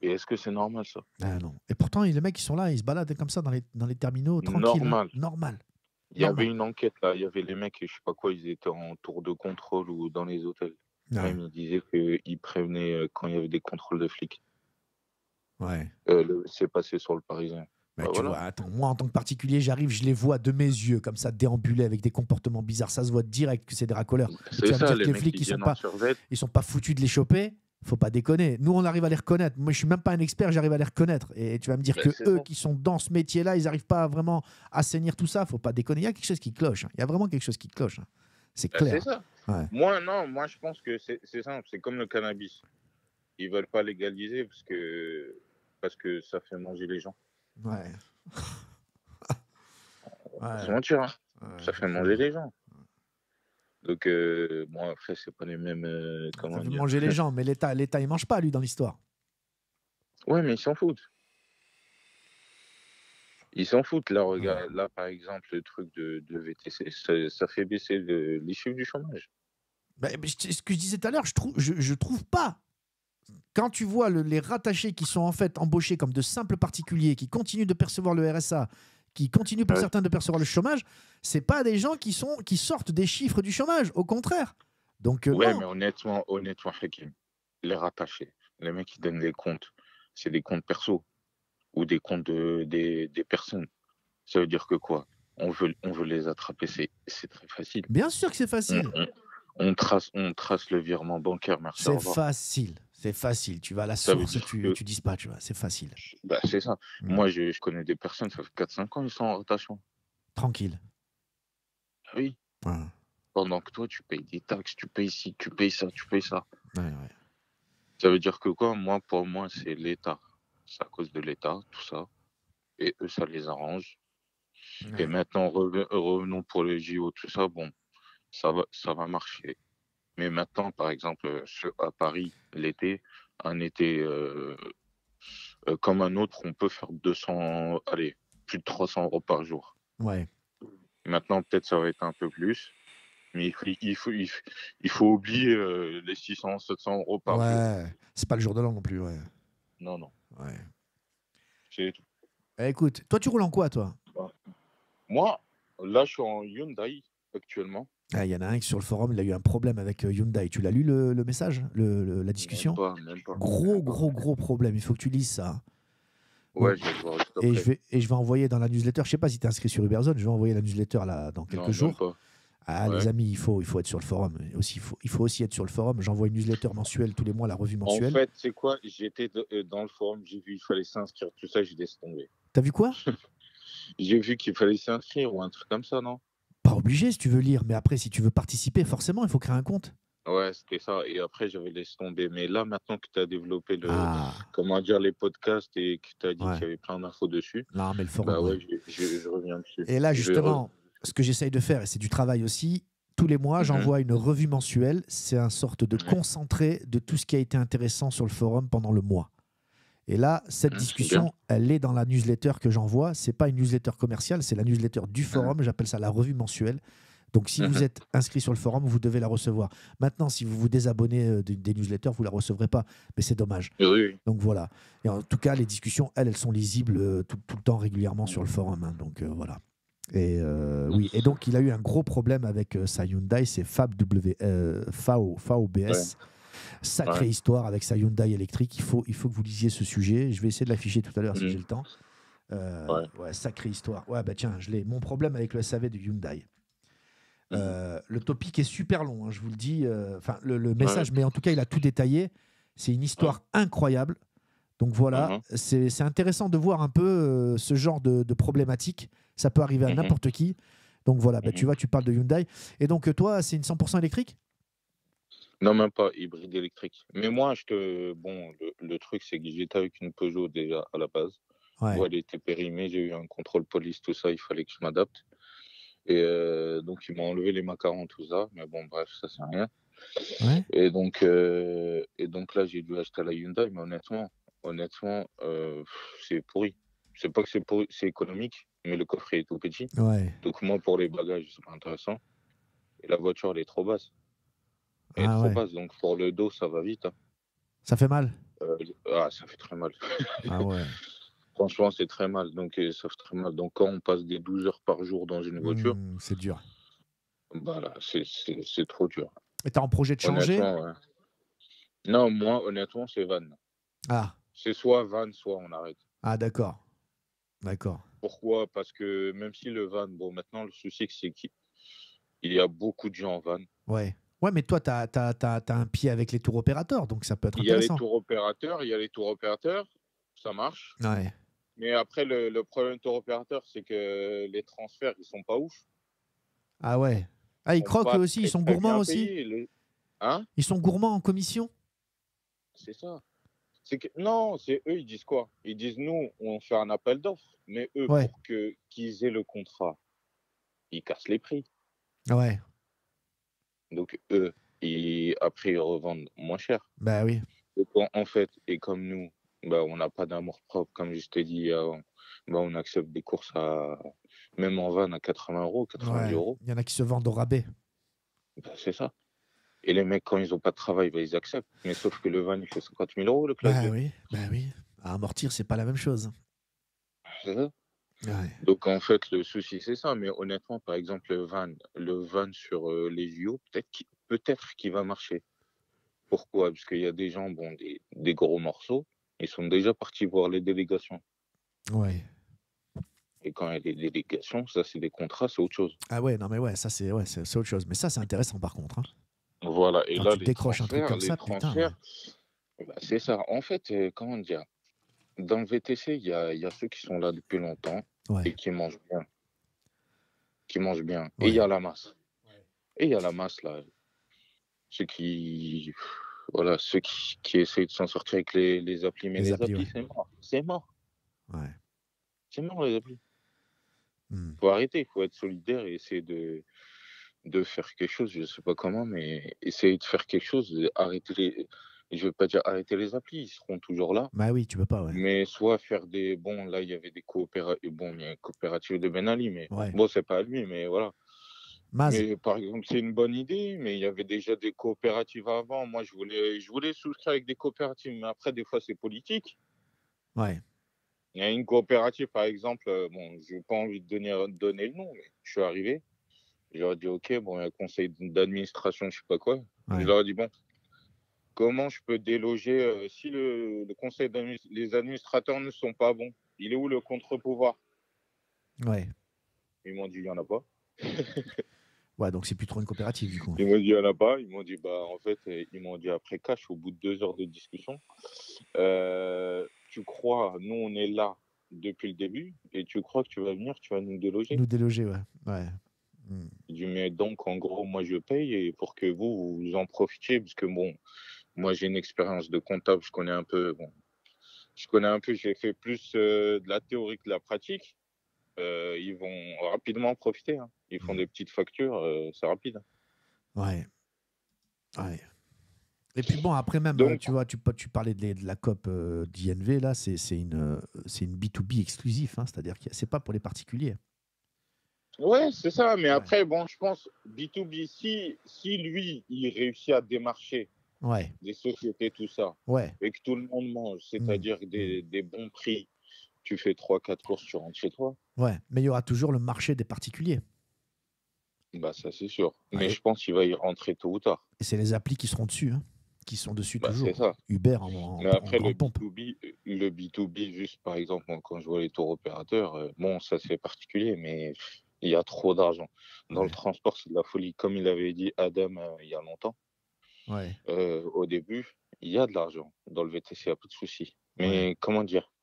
Et est-ce que c'est normal ça? Ah non. Et pourtant, les mecs, ils sont là, ils se baladent comme ça dans les terminaux, tranquilles. Normal. Il y avait une enquête là, il y avait les mecs, je sais pas quoi, ils étaient en tour de contrôle ou dans les hôtels. Ouais. Même, ils disaient qu'ils prévenaient quand il y avait des contrôles de flics. Ouais. C'est passé sur le Parisien. Bah, tu vois, attends, moi en tant que particulier, j'arrive, je les vois de mes yeux comme ça déambuler avec des comportements bizarres. Ça se voit direct que c'est des racoleurs. Tu vas me dire que les flics, ils sont pas foutus de les choper? Faut pas déconner. Nous, on arrive à les reconnaître. Moi, je suis même pas un expert, j'arrive à les reconnaître. Et tu vas me dire que eux qui sont dans ce métier-là, ils n'arrivent pas à vraiment assainir tout ça. Faut pas déconner. Il y a quelque chose qui cloche. Il y a vraiment quelque chose qui cloche. C'est clair. Ça. Ouais. Moi, je pense que c'est simple. C'est comme le cannabis. Ils veulent pas légaliser parce que ça fait manger les gens. Ouais. C'est mentir. Hein. Ouais. Ça fait manger les gens. Donc, bon, après, c'est pas les mêmes. Comment dire, manger les gens, mais l'État, il mange pas, lui, dans l'histoire. Ouais, mais ils s'en foutent. Ils s'en foutent. Là, regarde, là, par exemple, le truc de VTC, ça fait baisser les chiffres du chômage. Bah, ce que je disais tout à l'heure, je trouve pas. Quand tu vois les rattachés qui sont en fait embauchés comme de simples particuliers, qui continuent de percevoir le RSA, qui continuent pour certains de percevoir le chômage, c'est pas des gens qui sortent des chiffres du chômage, au contraire. Donc, ouais, non. Mais honnêtement, Hakim, les rattachés, les mecs qui donnent des comptes, c'est des comptes perso ou des comptes des personnes. Ça veut dire que quoi? On veut les attraper, c'est très facile. Bien sûr que c'est facile. On trace le virement bancaire, merci. C'est facile. C'est facile, tu vas à la source, tu dispatches, c'est facile. Bah, c'est ça. Mmh. Moi, je connais des personnes, ça fait 4-5 ans, ils sont en rotation. Tranquille. Oui. Ouais. Pendant que toi, tu payes des taxes, tu payes ci, tu payes ça, tu payes ça. Ouais, ouais. Ça veut dire que quoi? Moi, pour moi, c'est l'État. C'est à cause de l'État, tout ça. Et eux, ça les arrange. Ouais. Et maintenant, revenons pour les JO, tout ça, bon, ça va marcher. Mais maintenant, par exemple, à Paris, l'été, un été comme un autre, on peut faire 200, allez, plus de 300 euros par jour. Ouais. Maintenant, peut-être ça va être un peu plus, mais il faut oublier les 600, 700 euros par jour. Ouais, c'est pas le jour de l'an non plus, ouais. Non, non. Ouais. C'est tout. Eh, écoute, toi, tu roules en quoi, toi? Moi, là, je suis en Hyundai actuellement. Ah, il y en a un qui sur le forum, il a eu un problème avec Hyundai. Tu l'as lu le message, la discussion? Même pas. Gros problème. Il faut que tu lises ça. Ouais, je vais le voir. Et je vais envoyer dans la newsletter. Je sais pas si tu es inscrit sur Uberzone. Je vais envoyer la newsletter là dans quelques jours. Ah, ouais. Les amis, il faut être sur le forum. Il faut aussi être sur le forum. J'envoie une newsletter mensuelle tous les mois, la revue mensuelle. En fait, c'est quoi? J'étais dans le forum. J'ai vu qu'il fallait s'inscrire. Tout ça, j'ai laissé tomber. T'as vu quoi? J'ai vu qu'il fallait s'inscrire ou un truc comme ça, non? Pas obligé si tu veux lire, mais après si tu veux participer, forcément il faut créer un compte. Ouais, c'était ça. Et après j'avais laissé tomber. Mais là maintenant que tu as développé comment dire, les podcasts et que tu as dit qu'il y avait plein d'infos dessus. Non, mais le forum. Bah ouais, je reviens dessus. Et là justement, ce que j'essaye de faire, et c'est du travail aussi, tous les mois j'envoie une revue mensuelle. C'est une sorte de concentré de tout ce qui a été intéressant sur le forum pendant le mois. Et là, cette discussion, elle est dans la newsletter que j'envoie. Ce n'est pas une newsletter commerciale, c'est la newsletter du forum. J'appelle ça la revue mensuelle. Donc, si vous êtes inscrit sur le forum, vous devez la recevoir. Maintenant, si vous vous désabonnez des newsletters, vous ne la recevrez pas. Mais c'est dommage. Oui. Donc, voilà. Et en tout cas, les discussions, elles sont lisibles tout le temps, régulièrement sur le forum. Hein. Donc, voilà. Et, oui. Et donc, il a eu un gros problème avec sa Hyundai. C'est FAOBS. Ouais. Sacrée histoire avec sa Hyundai électrique. Il faut que vous lisiez ce sujet. Je vais essayer de l'afficher tout à l'heure si j'ai le temps. Sacrée histoire. Ouais, bah tiens, je l'ai. Mon problème avec le SAV de Hyundai. Le topic est super long, hein, je vous le dis. Enfin, le message, mais en tout cas, il a tout détaillé. C'est une histoire incroyable. Donc voilà, c'est intéressant de voir un peu ce genre de problématique. Ça peut arriver à n'importe qui. Donc voilà, bah, tu vois, tu parles de Hyundai. Et donc, toi, c'est une 100% électrique ? Non, même pas, hybride électrique. Mais moi, bon, le truc, c'est que j'étais avec une Peugeot déjà à la base. Ouais. Où elle était périmée, j'ai eu un contrôle police, tout ça, il fallait que je m'adapte. Et donc, ils m'ont enlevé les macarons, tout ça. Mais bon, bref, ça, c'est rien. Ouais. Et donc là, j'ai dû acheter la Hyundai, mais honnêtement, c'est pourri. C'est pas que c'est pourri, c'est économique, mais le coffret est tout petit. Ouais. Donc, moi, pour les bagages, c'est pas intéressant. Et la voiture, elle est trop basse. Et trop basse, donc pour le dos ça va vite. Hein. Ça fait mal? Ça fait très mal. Ah ouais. Franchement c'est très mal, donc ça fait très mal. Donc quand on passe des 12 heures par jour dans une voiture, c'est dur. Voilà, c'est trop dur. Et t'as un projet de changer? Non, moi honnêtement c'est van. Ah. C'est soit van, soit on arrête. Ah d'accord. D'accord. Pourquoi? Parce que même si le van, bon maintenant le souci c'est qu'il y a beaucoup de gens en van. Ouais. Ouais, mais toi, tu as un pied avec les tours opérateurs, donc ça peut être intéressant. Il y a les tours opérateurs, ça marche. Ouais. Mais après, le problème des tours opérateurs, c'est que les transferts, ils sont pas ouf. Ah ouais. Ah, ils croquent eux aussi, ils sont gourmands aussi. Hein? Ils sont gourmands en commission. C'est ça. Non, c'est eux, ils disent quoi? Ils disent, nous, on fait un appel d'offres, mais eux, pour qu'ils aient le contrat, ils cassent les prix. Ouais. Donc, eux, et après, ils revendent moins cher. Bah oui. Et quand, en fait, et comme nous, bah, on n'a pas d'amour-propre, comme je t'ai dit avant, bah, on accepte des courses à, même en van à 80 €, 90 €. Il y en a qui se vendent au rabais. Bah, c'est ça. Et les mecs, quand ils n'ont pas de travail, bah, ils acceptent. Mais sauf que le van, il fait 50 000 €, le club. Bah oui, bah oui. À amortir, c'est pas la même chose. C'est ça. Ouais. Donc, en fait, le souci, c'est ça. Mais honnêtement, par exemple, le van sur les JO, peut-être qu'il va marcher. Pourquoi? Parce qu'il y a des gens, bon, des gros morceaux, ils sont déjà partis voir les délégations. Ouais. Et quand il y a des délégations, ça, c'est des contrats, c'est autre chose. Ah ouais, non, mais ouais, ça, c'est ouais, autre chose. Mais ça, c'est intéressant, par contre. Hein. Voilà. Et quand là, tu décroches un truc comme ça, putain. Ouais. Bah, c'est ça. En fait, comment dire? Dans le VTC, il y a ceux qui sont là depuis longtemps, ouais, et qui mangent bien. Qui mangent bien. Ouais. Et il y a la masse. Ouais. Et il y a la masse, là. Ceux qui essayent de s'en sortir avec les applis. Mais les applis, ouais, c'est mort. C'est mort. Ouais. C'est mort, les applis. Il faut arrêter, il faut être solidaire et essayer de faire quelque chose. Je ne sais pas comment, mais essayer de faire quelque chose, arrêter les... Je ne veux pas dire arrêter les applis, ils seront toujours là. Bah oui, tu peux pas, ouais. Mais soit faire des... Bon, là, il y avait des coopératives... Bon, il y a une coopérative de Ben Ali, mais... Ouais. Bon, c'est pas à lui, mais voilà. Mais, par exemple, c'est une bonne idée, mais il y avait déjà des coopératives avant. Moi, je voulais souscrire avec des coopératives, mais après, des fois, c'est politique. Ouais. Il y a une coopérative, par exemple... Bon, je n'ai pas envie de donner le nom, mais je suis arrivé. Je leur ai dit, OK, bon, il y a un conseil d'administration, je ne sais pas quoi. Ouais. Je leur ai dit, bon... Comment je peux déloger si le conseil les administrateurs ne sont pas bons? Il est où le contre-pouvoir? Ouais. Ils m'ont dit, il n'y en a pas. Ouais, donc c'est plus trop une coopérative, du coup. Ils m'ont dit, il n'y en a pas. Ils m'ont dit, bah, en fait, ils m'ont dit après cash, au bout de 2 heures de discussion, tu crois, nous, on est là depuis le début, et tu crois que tu vas venir, tu vas nous déloger? Nous déloger, ouais. Ouais. J'ai dit, mais donc, en gros, moi, je paye et pour que vous en profitiez, parce que, bon, moi, j'ai une expérience de comptable, je connais un peu, bon, j'ai fait plus de la théorie que de la pratique. Ils vont rapidement en profiter. Hein. Ils font des petites factures, c'est rapide. Ouais. Ouais. Et puis, bon, après même, donc, tu vois, tu parlais de la COP d'INV, là, c'est une B2B exclusive, hein, c'est-à-dire que c'est pas pour les particuliers. Ouais, c'est ça. Mais ouais, après, bon, je pense, B2B, si lui, il réussit à démarcher, ouais, des sociétés, tout ça, ouais, et que tout le monde mange, c'est-à-dire des bons prix, tu fais 3-4 courses, tu rentres chez toi. Ouais, mais il y aura toujours le marché des particuliers. Bah, ça, c'est sûr. Ouais. Mais je pense qu'il va y rentrer tôt ou tard. Et c'est les applis qui seront dessus, hein, qui sont dessus, bah, toujours. C'est ça. Uber en mais après, le B2B, juste par exemple, quand je vois les tours opérateurs, bon, ça, c'est particulier, mais... Il y a trop d'argent. Dans, ouais, le transport, c'est de la folie. Comme il avait dit Adam il y a longtemps, ouais, au début, il y a de l'argent. Dans le VTC, il n'y a pas de souci. Mais ouais, comment dire,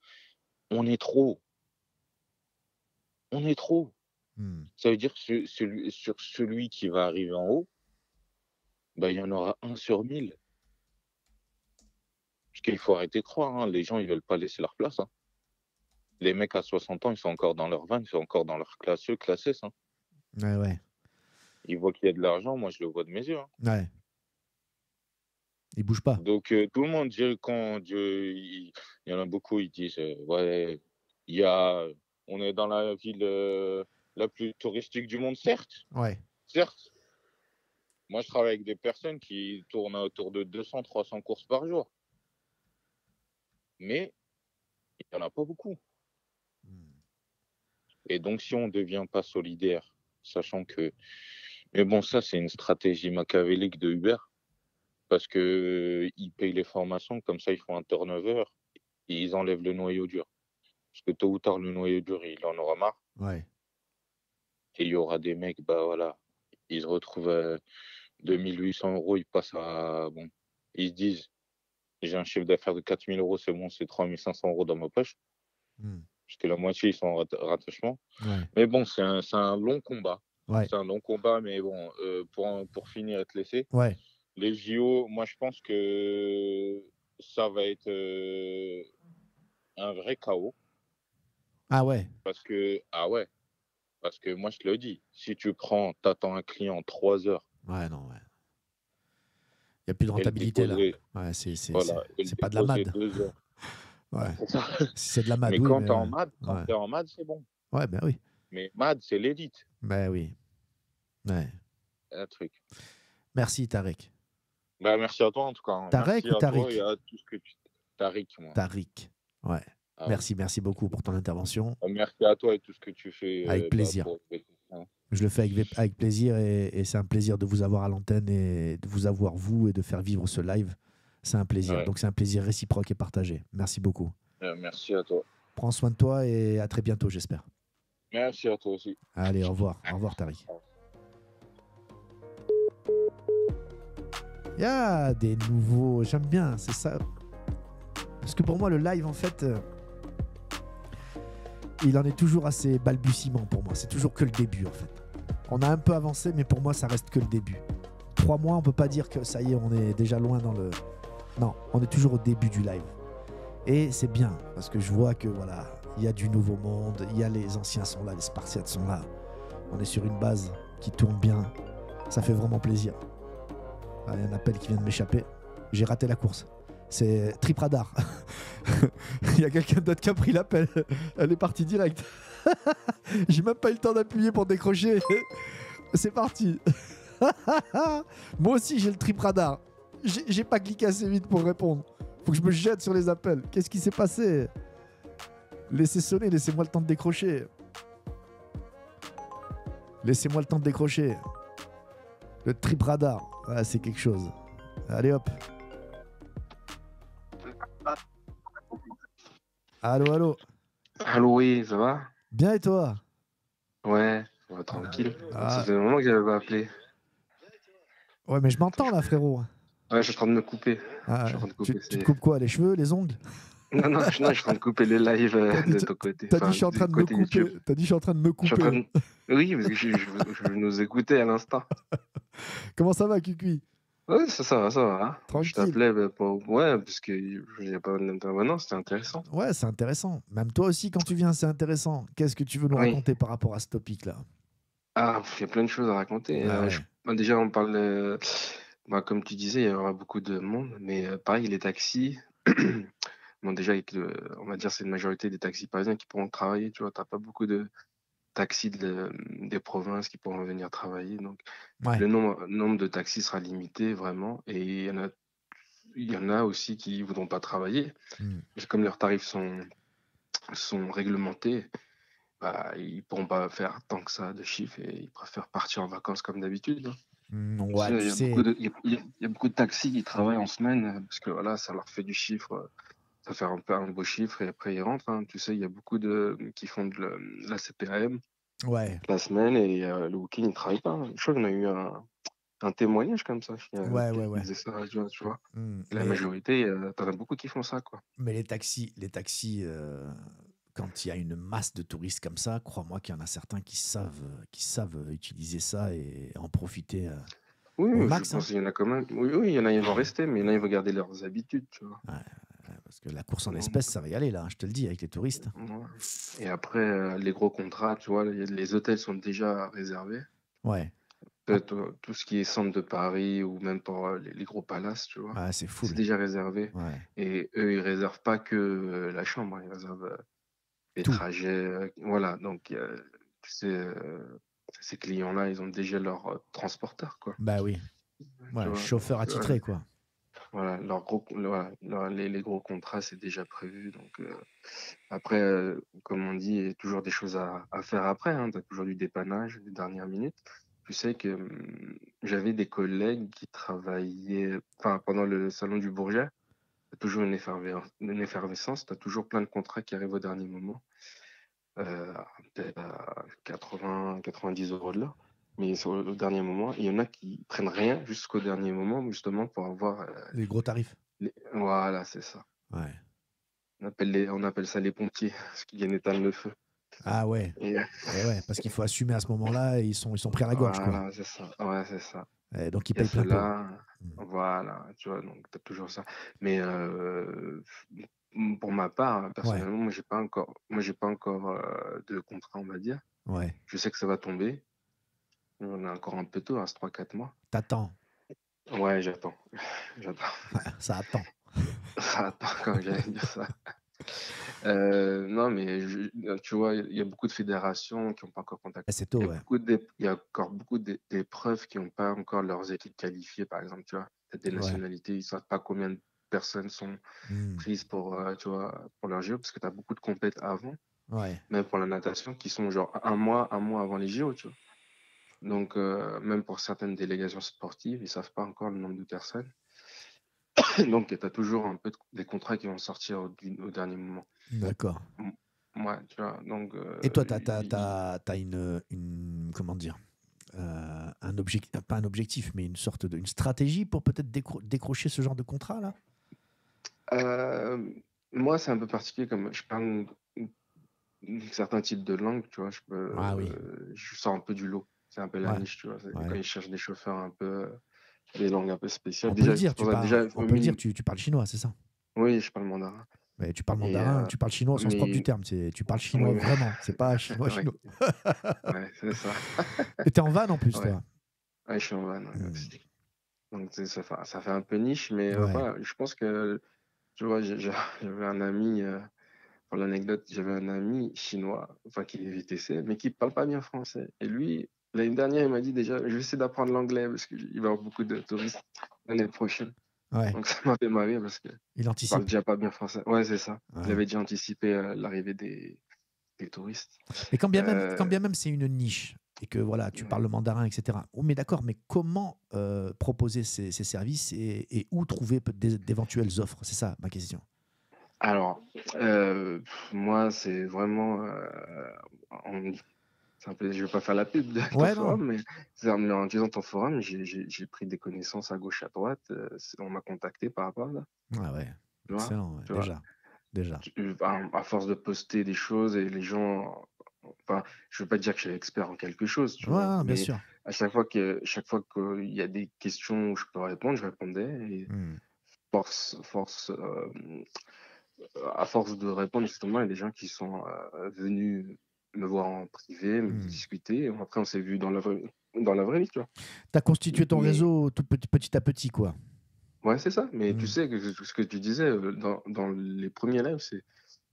on est trop. On est trop. Ça veut dire que sur celui qui va arriver en haut, bah, il y en aura 1 sur 1000. Parce qu'il faut arrêter de croire. Hein. Les gens, ils ne veulent pas laisser leur place. Hein. Les mecs à 60 ans, ils sont encore dans leur van, ils sont encore dans leur classe E, classe S. Hein. Ouais, ouais. Ils voient qu'il y a de l'argent, moi je le vois de mes yeux. Hein. Ouais. Ils bougent pas. Donc tout le monde dit, quand il y en a beaucoup, ils disent ouais, on est dans la ville la plus touristique du monde, certes. Ouais. Certes. Moi je travaille avec des personnes qui tournent autour de 200-300 courses par jour. Mais il n'y en a pas beaucoup. Et donc, si on ne devient pas solidaire, sachant que... Mais bon, ça, c'est une stratégie machiavélique de Uber, parce qu'ils payent les formations, comme ça, ils font un turnover, et ils enlèvent le noyau dur. Parce que tôt ou tard, le noyau dur, il en aura marre. Ouais. Et il y aura des mecs, bah voilà, ils se retrouvent à 2 800 €, ils passent à... Bon, ils se disent, j'ai un chiffre d'affaires de 4 000 €, c'est bon, c'est 3 500 € dans ma poche. Parce que la moitié, ils sont en rattachement. Ouais. Mais bon, c'est un long combat. Ouais. C'est un long combat, mais bon, pour finir et te laisser, ouais, les JO, moi, je pense que ça va être un vrai chaos. Ah ouais. Parce que moi, je te le dis, si tu t'attends un client 3 heures, ouais, non, ouais, Il n'y a plus de rentabilité là. Ouais, c'est voilà, pas de la MAD. Ouais. C'est de la MAD. Mais quand oui, t'es en MAD, ouais, c'est bon. Ouais, ben oui. Mais MAD, c'est l'élite. Ben oui. Ouais. Un truc. Merci Tariq. Ben, merci à toi en tout cas. Tariq ou Tariq? Tariq, moi. Tariq, ouais. Ah, merci, merci beaucoup pour ton intervention. Merci à toi et tout ce que tu fais. Avec plaisir. Je le fais avec plaisir et c'est un plaisir de vous avoir à l'antenne et de vous avoir vous et de faire vivre ce live. C'est un plaisir. Ouais. Donc c'est un plaisir réciproque et partagé. Merci beaucoup. Merci à toi. Prends soin de toi et à très bientôt, j'espère. Merci à toi aussi. Allez, au revoir. Au revoir, Tariq. Il y a des nouveaux... J'aime bien, c'est ça. Parce que pour moi, le live, en fait... il en est toujours assez balbutiement pour moi. C'est toujours que le début, en fait. On a un peu avancé, mais pour moi, ça reste que le début. 3 mois, on peut pas dire que ça y est, on est déjà loin dans le... Non, on est toujours au début du live. Et c'est bien, parce que je vois que, voilà, il y a du nouveau monde, il y a les anciens sont là, les Spartiates sont là. On est sur une base qui tourne bien. Ça fait vraiment plaisir. Il y a un appel qui vient de m'échapper. J'ai raté la course. C'est Trip Radar. Il y a quelqu'un d'autre qui a pris l'appel. Elle est partie direct. J'ai même pas eu le temps d'appuyer pour décrocher. C'est parti. Moi aussi j'ai le Trip Radar. J'ai pas cliqué assez vite pour répondre. Faut que je me jette sur les appels. Qu'est-ce qui s'est passé? Laissez sonner, laissez-moi le temps de décrocher. Laissez-moi le temps de décrocher. Le Trip Radar, ah, c'est quelque chose. Allez hop. Allô, allô. Allô, oui, ça va? Bien et toi? Ouais, ça va tranquille. Ah. Ça faisait un moment que j'avais pas appelé. Ouais, mais je m'entends là, frérot. Ouais, je suis en train de me couper. Ah, tu te coupes quoi? Les cheveux, les ongles? Non, non, je suis en train de couper les lives de ton côté. T'as dit je suis en train de me couper. T'as dit je suis en train de me couper. Oui, parce que je nous écoutais à l'instant. Comment ça va, Cucuy? Ouais, ça va, ça va. Tranquille. Je t'appelais, bah, pour... ouais, parce qu'il n'y a pas d'intervenant, c'était intéressant. Ouais, c'est intéressant. Même toi aussi, quand tu viens, c'est intéressant. Qu'est-ce que tu veux nous raconter par rapport à ce topic-là? Ah, il y a plein de choses à raconter. Ah, ouais. Déjà, on parle, bah, comme tu disais, il y aura beaucoup de monde, mais pareil, les taxis, bon, déjà, avec le... on va dire c'est une majorité des taxis parisiens qui pourront travailler, tu vois, t'as pas beaucoup de... taxis des provinces qui pourront venir travailler. Donc, ouais. Le nombre de taxis sera limité vraiment. Et il y en a aussi qui ne voudront pas travailler. Mmh. Comme leurs tarifs sont réglementés, bah, ils ne pourront pas faire tant que ça de chiffres et ils préfèrent partir en vacances comme d'habitude. Ouais, il y a beaucoup de taxis qui travaillent en semaine parce que voilà, ça leur fait du chiffre. Ça fait un beau chiffre et après ils rentrent. Hein. Tu sais, il y a beaucoup qui font de la CPAM la semaine et le week-end ils ne travaillent pas. Je crois qu'on a eu un témoignage comme ça. Tu vois. Mmh, la majorité, t'en as beaucoup qui font ça. Quoi. Mais les taxis quand il y a une masse de touristes comme ça, crois-moi qu'il y en a certains qui savent utiliser ça et en profiter. Oui, max, je pense qu'il y en a quand même. Oui, il y en a qui vont rester, mais il y en a qui vont garder leurs habitudes. Tu vois. Ouais. Parce que la course en espèces, ça va y aller, là, je te le dis, avec les touristes. Et après, les gros contrats, tu vois, les hôtels sont déjà réservés. Ouais. Tout ce qui est centre de Paris ou même pour les gros palaces, tu vois. Ah, c'est fou. C'est déjà réservé. Ouais. Et eux, ils réservent pas que la chambre, ils réservent les trajets. Voilà, donc, tu sais, ces clients-là, ils ont déjà leur transporteur, quoi. Bah oui. Ouais, chauffeur attitré, quoi. Voilà, les gros contrats, c'est déjà prévu. Donc, après, comme on dit, il y a toujours des choses à faire après. Hein, tu as toujours du dépannage, des dernières minutes. Tu sais que j'avais des collègues qui travaillaient pendant le salon du Bourget. Tu as toujours une effervescence. Tu as toujours plein de contrats qui arrivent au dernier moment. Peut-être à 90 € de l'heure. Mais au dernier moment, il y en a qui prennent rien jusqu'au dernier moment, justement, pour avoir... les gros tarifs. Voilà, c'est ça. Ouais. On appelle ça les pompiers, parce qu'ils viennent éteindre le feu. Ah ouais. Ouais, parce qu'il faut assumer à ce moment-là, ils sont pris à la gorge. Voilà, c'est ça. Ouais, c'est ça. Et donc, ils payent plein de... Voilà, tu vois, donc t'as toujours ça. Mais pour ma part, personnellement, moi, j'ai pas encore, de contrat, on va dire. Ouais. Je sais que ça va tomber. On a encore un peu tôt, 3-4 mois. T'attends. Ouais, j'attends. Ça attend. Ça attend, comme j'allais dire ça. Non, mais tu vois, il y a beaucoup de fédérations qui n'ont pas encore contacté. C'est tôt, ouais. Il y a encore beaucoup d'épreuves qui n'ont pas encore leurs équipes qualifiées, par exemple, tu vois. Des nationalités, ils ne savent pas combien de personnes sont prises pour, tu vois, pour leur JO, parce que tu as beaucoup de compètes avant, même pour la natation, qui sont genre un mois avant les JO, tu vois. Donc, même pour certaines délégations sportives, ils ne savent pas encore le nombre de personnes. Donc, tu as toujours un peu des contrats qui vont sortir au dernier moment. D'accord. Ouais, tu vois, donc... Et toi, tu as une... Comment dire, un objectif, pas un objectif, mais une sorte de... Une stratégie pour peut-être décrocher ce genre de contrat, là? Moi, c'est un peu particulier, comme je parle certains types de langues, tu vois. Je sors un peu du lot. C'est un peu la niche, tu vois. Quand ils cherchent des chauffeurs un peu... Des langues un peu spéciales. On peut le dire, tu parles chinois, c'est ça? Oui, je parle mandarin. Mais tu parles mandarin, tu parles chinois au sens propre du terme. Tu parles chinois vraiment, c'est pas chinois. Ouais, c'est ça. Et t'es en van en plus, toi? Ouais, je suis en van. Donc ça fait un peu niche, mais voilà, je pense que, tu vois, j'avais un ami, pour l'anecdote, j'avais un ami chinois, enfin qui est VTC, mais qui parle pas bien français. Et lui, l'année dernière, il m'a dit déjà, je vais essayer d'apprendre l'anglais parce qu'il va y avoir beaucoup de touristes l'année prochaine. Ouais. Donc ça m'a fait marrer parce que il parle déjà pas bien français. Ouais, c'est ça. Ouais. Il avait déjà anticipé l'arrivée des touristes. Et quand bien même c'est une niche et que voilà, tu parles le mandarin, etc. Oh, mais d'accord, mais comment proposer ces services et où trouver d'éventuelles offres? C'est ça ma question. Alors, moi, c'est vraiment... je ne vais pas faire la pub de ton forum, mais en disant ton forum, j'ai pris des connaissances à gauche, à droite. On m'a contacté par rapport à ça. Ah ouais, vois, excellent, ouais. Déjà. À force de poster des choses et les gens... Enfin, je ne veux pas dire que je suis expert en quelque chose. Tu vois, bien sûr. À chaque fois qu'il y a des questions où je peux répondre, je répondais. Et à force de répondre, justement, il y a des gens qui sont venus... me voir en privé, me discuter. Après, on s'est vu dans la vraie vie, tu vois. Tu as constitué ton réseau tout petit à petit, quoi. Ouais, c'est ça. Mais tu sais, ce que tu disais dans les premiers lives, c'est...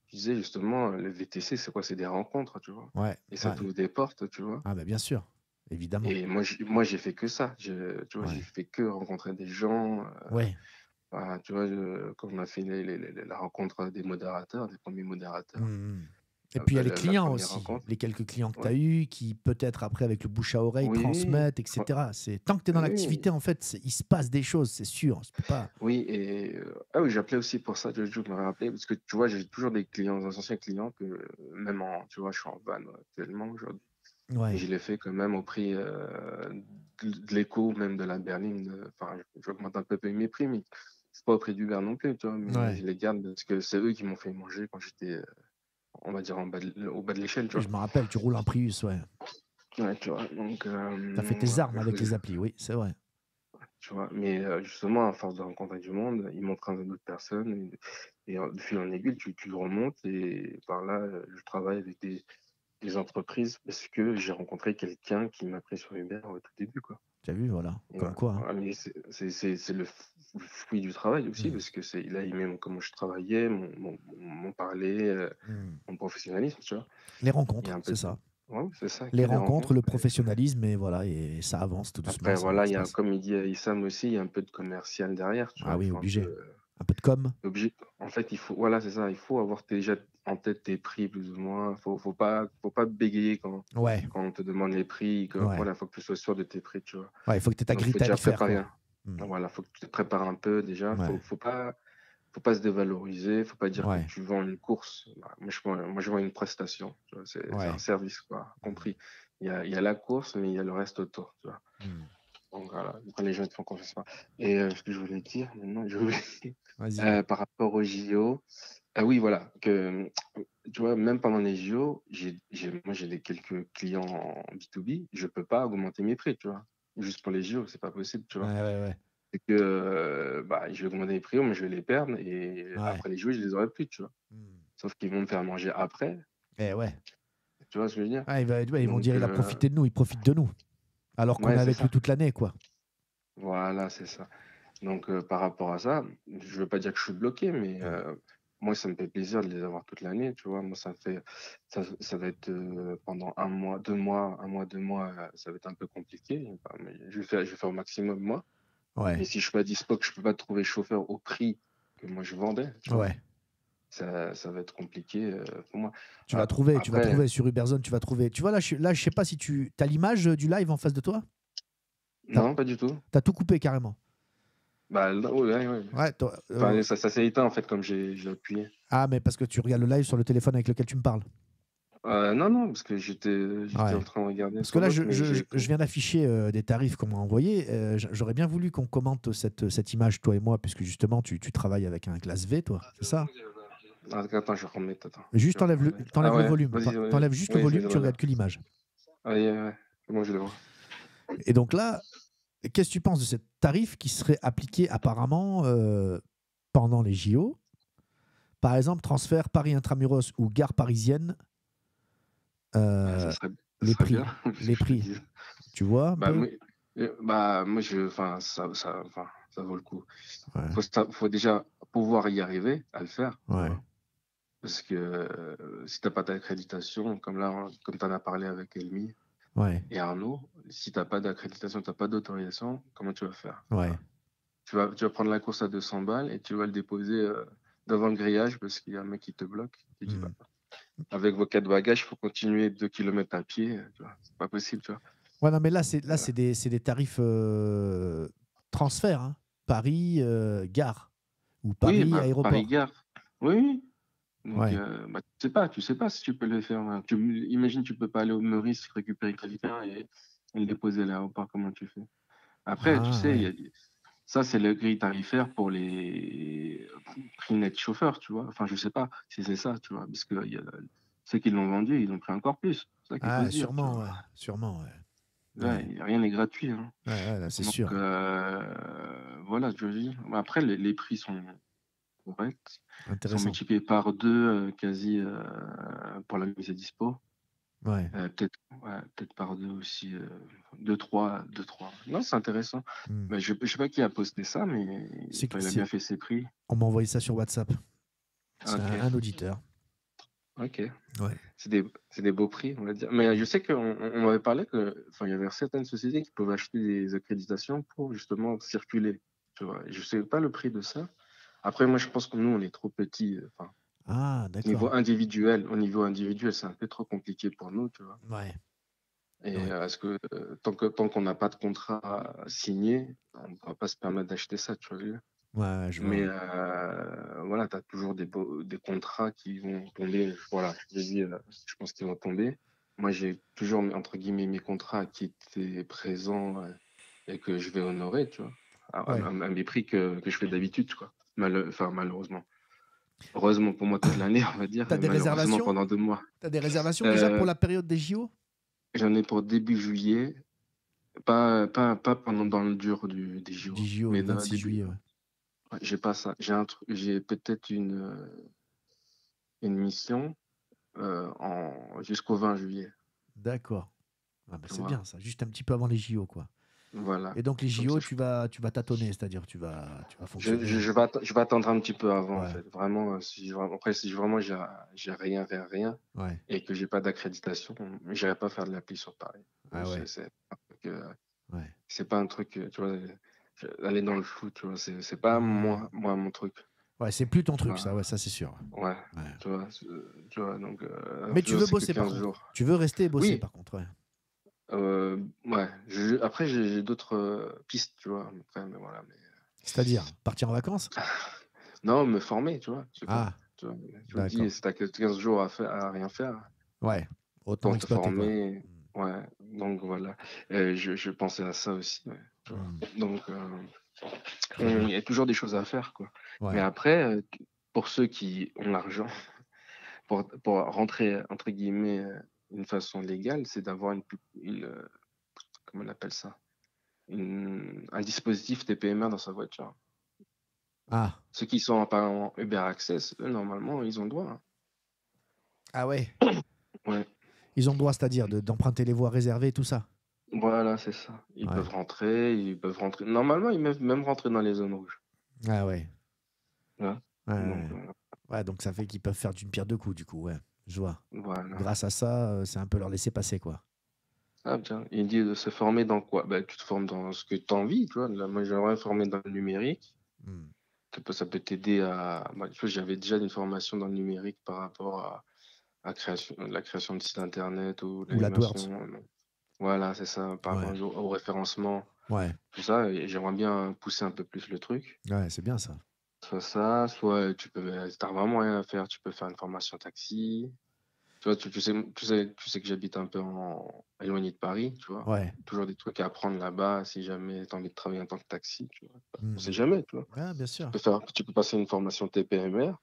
Tu disais, justement, le VTC, c'est quoi? C'est des rencontres, tu vois. Ouais. Et ça t'ouvre des portes, tu vois. Ah, bah, bien sûr. Évidemment. Et moi, j'ai fait que ça. Tu vois, j'ai fait que rencontrer des gens. Bah, tu vois, quand on a fait la rencontre des modérateurs, des premiers modérateurs... Et puis il y a les clients aussi, les quelques clients que tu as eus, qui peut-être après avec le bouche à oreille transmettent, etc. Tant que tu es dans l'activité, en fait, il se passe des choses, c'est sûr. Pas... Oui, et j'appelais aussi pour ça, je me rappelais, parce que tu vois, j'ai toujours des clients, des anciens clients, que même tu vois, je suis en van actuellement aujourd'hui. Ouais. Je l'ai fait quand même au prix de l'écho, même de la berline. Enfin, j'augmente un peu mes prix, mais c'est pas au prix d'Uber non plus, tu vois, mais je les garde parce que c'est eux qui m'ont fait manger quand j'étais... on va dire au bas de l'échelle, tu vois. Je me rappelle, tu roules un Prius, ouais, tu vois, donc... t'as fait tes armes avec les applis, oui, c'est vrai. Tu vois, mais justement, à force de rencontrer du monde, ils montrent un peu d'autres personnes, et de fil en aiguille, tu remontes, et par là, je travaille avec des entreprises, parce que j'ai rencontré quelqu'un qui m'a pris sur Uber au tout début, quoi. Tu as vu, voilà, comme quoi. Hein. Ouais, c'est le fruit du travail aussi, parce que là, il met comment je travaillais, mon parler, mon professionnalisme, tu vois. Les rencontres, c'est ça. Ouais, c'est ça. Les rencontres, le professionnalisme, et voilà, et ça avance tout doucement. Après, voilà, y a, comme il dit Aïssam aussi, il y a un peu de commercial derrière. Tu vois, oui, obligé. Un peu de com. Obligé. En fait, il faut avoir déjà en tête tes prix, plus ou moins. Faut pas bégayer quand on te demande les prix. Voilà, faut que tu sois sûr de tes prix, tu vois. Ouais, il faut que tu aies ta grille à faire. Voilà, faut que tu te prépares un peu déjà. Faut pas se dévaloriser. Faut pas dire que tu vends une course. Moi, je vends une prestation. C'est un service, quoi. Compris. Il y a la course, mais il y a le reste autour, tu vois. Donc voilà, les gens ne font confiance pas. Et ce que je voulais dire maintenant, par rapport aux JO, oui, voilà, que tu vois, même pendant les JO, moi j'ai quelques clients en B2B, je ne peux pas augmenter mes prix, tu vois. Juste pour les JO, c'est pas possible, tu vois. C'est que je vais augmenter mes prix, mais je vais les perdre, et après les JO, je ne les aurai plus, tu vois. Sauf qu'ils vont me faire manger après. Eh ouais. Tu vois ce que je veux dire? Ils vont dire, il a profité de nous, il profite de nous. Alors qu'on est avec lui toute l'année, quoi. Voilà, c'est ça. Donc, par rapport à ça, je veux pas dire que je suis bloqué, mais moi, ça me fait plaisir de les avoir toute l'année, tu vois. Moi, ça fait, ça va être pendant un mois, 2 mois, ça va être un peu compliqué. Enfin, mais je vais faire au maximum, moi. Ouais. Et si je suis pas dispo, que je peux pas trouver chauffeur au prix que moi, je vendais. Ouais. Ça va être compliqué pour moi. Tu vas trouver, après, tu vas trouver sur Uberzone, tu vas trouver. Tu vois, là, je sais pas si tu as l'image du live en face de toi. Non, pas du tout. T'as tout coupé carrément. Bah, ouais. Enfin, ça s'est éteint en fait, comme j'ai appuyé. Ah, mais parce que tu regardes le live sur le téléphone avec lequel tu me parles. Non, parce que j'étais en train de regarder. Parce que là, je viens d'afficher des tarifs qu'on m'a envoyés. J'aurais bien voulu qu'on commente cette image, toi et moi, puisque justement, tu travailles avec un classe V, toi, c'est ça? Attends, je vais remettre. Juste, t'enlèves le volume. T'enlèves juste le volume, tu regardes que l'image. Ouais. Moi, je le vois. Et donc là, qu'est-ce que tu penses de ce tarif qui serait appliqué apparemment pendant les JO? Par exemple, transfert Paris-Intramuros ou gare parisienne. Les prix. Tu vois? Moi, ça vaut le coup. Il faut déjà pouvoir y arriver à le faire. Ouais. Parce que si tu n'as pas d'accréditation, comme tu en as parlé avec Elmi, ouais, et Arnaud, si tu n'as pas d'accréditation, tu n'as pas d'autorisation, comment tu vas faire? Ouais. Tu vas prendre la course à 200 balles et tu vas le déposer devant le grillage parce qu'il y a un mec qui te bloque. Tu dis, avec vos 4 bagages, il faut continuer 2 km à pied. Ce n'est pas possible. Tu vois. Ouais, non, mais là, c'est des tarifs transferts. Hein. Paris, gare. Ou Paris, aéroport. Paris, gare. Oui. Donc, ouais. Tu sais pas si tu peux le faire. Hein. Imagine, tu peux pas aller au Meurice récupérer quelqu'un et le déposer à l'aéroport. Comment tu fais? Après, tu sais, ça, c'est le grille tarifaire pour les prix net chauffeurs, tu vois. Enfin, je sais pas si c'est ça, tu vois. Parce que ceux qui l'ont vendu, ils ont pris encore plus. Ça sûrement, dire, sûrement, ouais. Ouais, rien n'est gratuit. Hein. Ouais, c'est sûr. Voilà, je veux dire. Après, les prix sont corrects. Ils sont multipliés par 2 quasi pour la mise à dispo. Ouais. Peut-être par 2 aussi. 2, 3. Non, c'est intéressant. Bah, je sais pas qui a posté ça, mais il a bien fait ses prix. On m'a envoyé ça sur WhatsApp. C'est un auditeur. Ok. Ouais. C'est des beaux prix, on va dire. Mais je sais qu'on m'avait parlé qu'il y avait certaines sociétés qui pouvaient acheter des accréditations pour justement circuler. Tu vois. Je ne sais pas le prix de ça. Après, moi, je pense que nous, on est trop petits. Au niveau individuel, c'est un peu trop compliqué pour nous. Tu vois. Ouais. Et parce que tant qu'on n'a pas de contrat signé, on ne pourra pas se permettre d'acheter ça. Tu vois. Ouais, mais voilà, tu as toujours des contrats qui vont tomber. Voilà, je pense qu'ils vont tomber. Moi, j'ai toujours, entre guillemets, mes contrats qui étaient présents et que je vais honorer, tu vois, à mes prix que je fais d'habitude, quoi. Malheureusement. Heureusement pour moi, toute l'année, on va dire. Tu as des réservations pendant 2 mois. Tu as des réservations déjà pour la période des JO? J'en ai pour début juillet. Pas pendant dans le dur des JO. Du JO, mais 26 juillet, ouais. J'ai pas ça. J'ai peut-être une mission jusqu'au 20 juillet. D'accord. Ah ben c'est bien ça. Juste un petit peu avant les JO, quoi. Voilà. Et donc les JO, donc, tu vas tâtonner, c'est-à-dire tu vas fonctionner. Je vais attendre un petit peu avant. Ouais. En fait. Vraiment, si vraiment j'ai rien ouais, et que j'ai pas d'accréditation, j'irai pas faire de l'appli sur Paris. Ah ouais. C'est pas un truc, tu vois. Aller dans le flou, tu vois, c'est pas moi mon truc. Ouais, c'est plus ton truc, ça, ouais, ça c'est sûr. Ouais. Tu vois, donc. Mais tu veux bosser par contre. Tu veux rester bosser par contre, ouais. Après, j'ai d'autres pistes, tu vois. Après, mais voilà, mais... C'est-à-dire partir en vacances? Non, me former, tu vois. Tu vois, je me dis, si t'as que 15 jours à rien faire. Ouais, autant te former. Ouais, donc voilà. Je pensais à ça aussi. Ouais. Donc, il y a toujours des choses à faire, quoi. Ouais. Mais après, pour ceux qui ont l'argent, pour rentrer, entre guillemets, d'une façon légale, c'est d'avoir comment on appelle ça, un dispositif TPMR dans sa voiture. Ah. Ceux qui sont apparemment Uber Access, eux, normalement, ils ont le droit. Hein. Ah ouais. Ils ont le droit, c'est-à-dire d'emprunter les voies réservées, tout ça. Voilà, c'est ça. Ils peuvent rentrer, ils peuvent rentrer. Normalement, ils peuvent même rentrer dans les zones rouges. Ah ouais. Ouais, donc ça fait qu'ils peuvent faire d'une pierre deux coups, du coup, ouais. Je vois. Voilà. Grâce à ça, c'est un peu leur laisser passer, quoi. Ah bien. Il dit de se former dans quoi? Bah, tu te formes dans ce que tu as envie, tu vois. Là, moi, j'aimerais former dans le numérique. Ça peut t'aider à... Bah, j'avais déjà une formation dans le numérique par rapport à la création de sites internet ou l'AdWords. Voilà, c'est ça, par rapport au référencement. Ouais. Tout ça, j'aimerais bien pousser un peu plus le truc. Ouais, c'est bien ça. Soit ça, soit tu peux... T'as vraiment rien à faire, tu peux faire une formation taxi. Tu vois, tu sais que j'habite un peu éloigné de Paris, tu vois. Ouais. Toujours des trucs à apprendre là-bas si jamais t'as envie de travailler en tant que taxi, tu vois. On sait jamais, tu vois. Ouais, bien sûr. Tu peux passer une formation TPMR,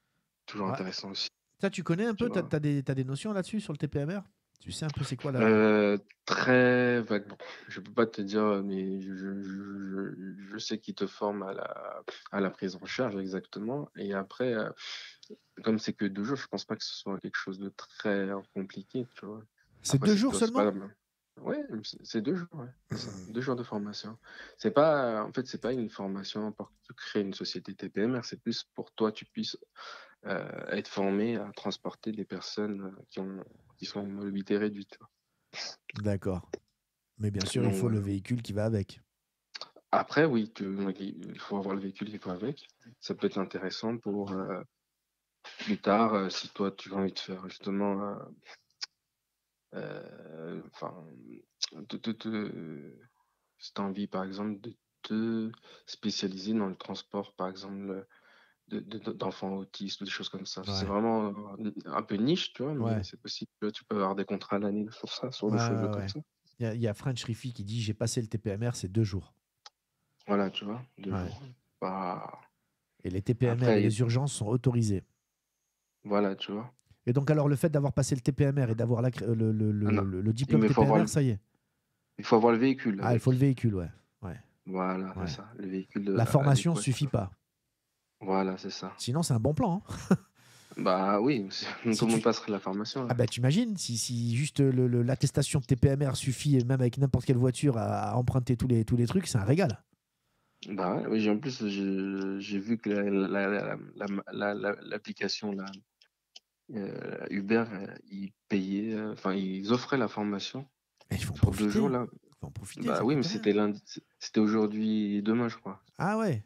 toujours intéressant aussi. Ça, tu connais un peu, t'as des notions là-dessus sur le TPMR? Tu sais un peu c'est quoi là? Très vaguement. Je peux pas te dire, mais je sais qu'ils te forment à la prise en charge exactement. Et après, comme c'est que 2 jours, je pense pas que ce soit quelque chose de très compliqué, tu vois. C'est 2 jours seulement? Oui, c'est 2 jours. Ouais. 2 jours de formation. C'est pas, en fait, c'est pas une formation pour créer une société TPMR. C'est plus pour toi, tu puisses être formé à transporter des personnes qui sont en mobilité réduite. D'accord. Mais bien sûr, il faut le véhicule qui va avec. Après, oui, il faut avoir le véhicule qui va avec. Ça peut être intéressant pour plus tard, si toi, tu as envie de faire justement... si tu as envie, par exemple, de te spécialiser dans le transport, par exemple... d'enfants autistes ou des choses comme ça. Ouais. C'est vraiment un peu niche, tu vois, mais c'est possible. Tu peux avoir des contrats à l'année sur ça, sur des choses comme ça. Il y a French Riffy qui dit « J'ai passé le TPMR, c'est 2 jours. » Voilà, tu vois, 2 jours. Bah... Et les TPMR et les urgences sont autorisées. Voilà, tu vois. Et donc, alors, le fait d'avoir passé le TPMR et d'avoir le diplôme TPMR, ça y est. Il faut avoir le véhicule. Ah, il faut le véhicule, ouais. Voilà, c'est ça. Le véhicule de la formation ne suffit pas. Voilà, c'est ça. Sinon, c'est un bon plan. Hein. Bah oui, comment on passerait la formation? Ah bah t'imagines, si juste l'attestation de TPMR suffit, et même avec n'importe quelle voiture, à emprunter tous les trucs, c'est un régal. Bah oui, en plus, j'ai vu que l'application Uber, ils offraient la formation. Et ils font profiter. 2 jours, là. Ils vont en profiter. Bah oui, mais c'était aujourd'hui et demain, je crois. Ah ouais?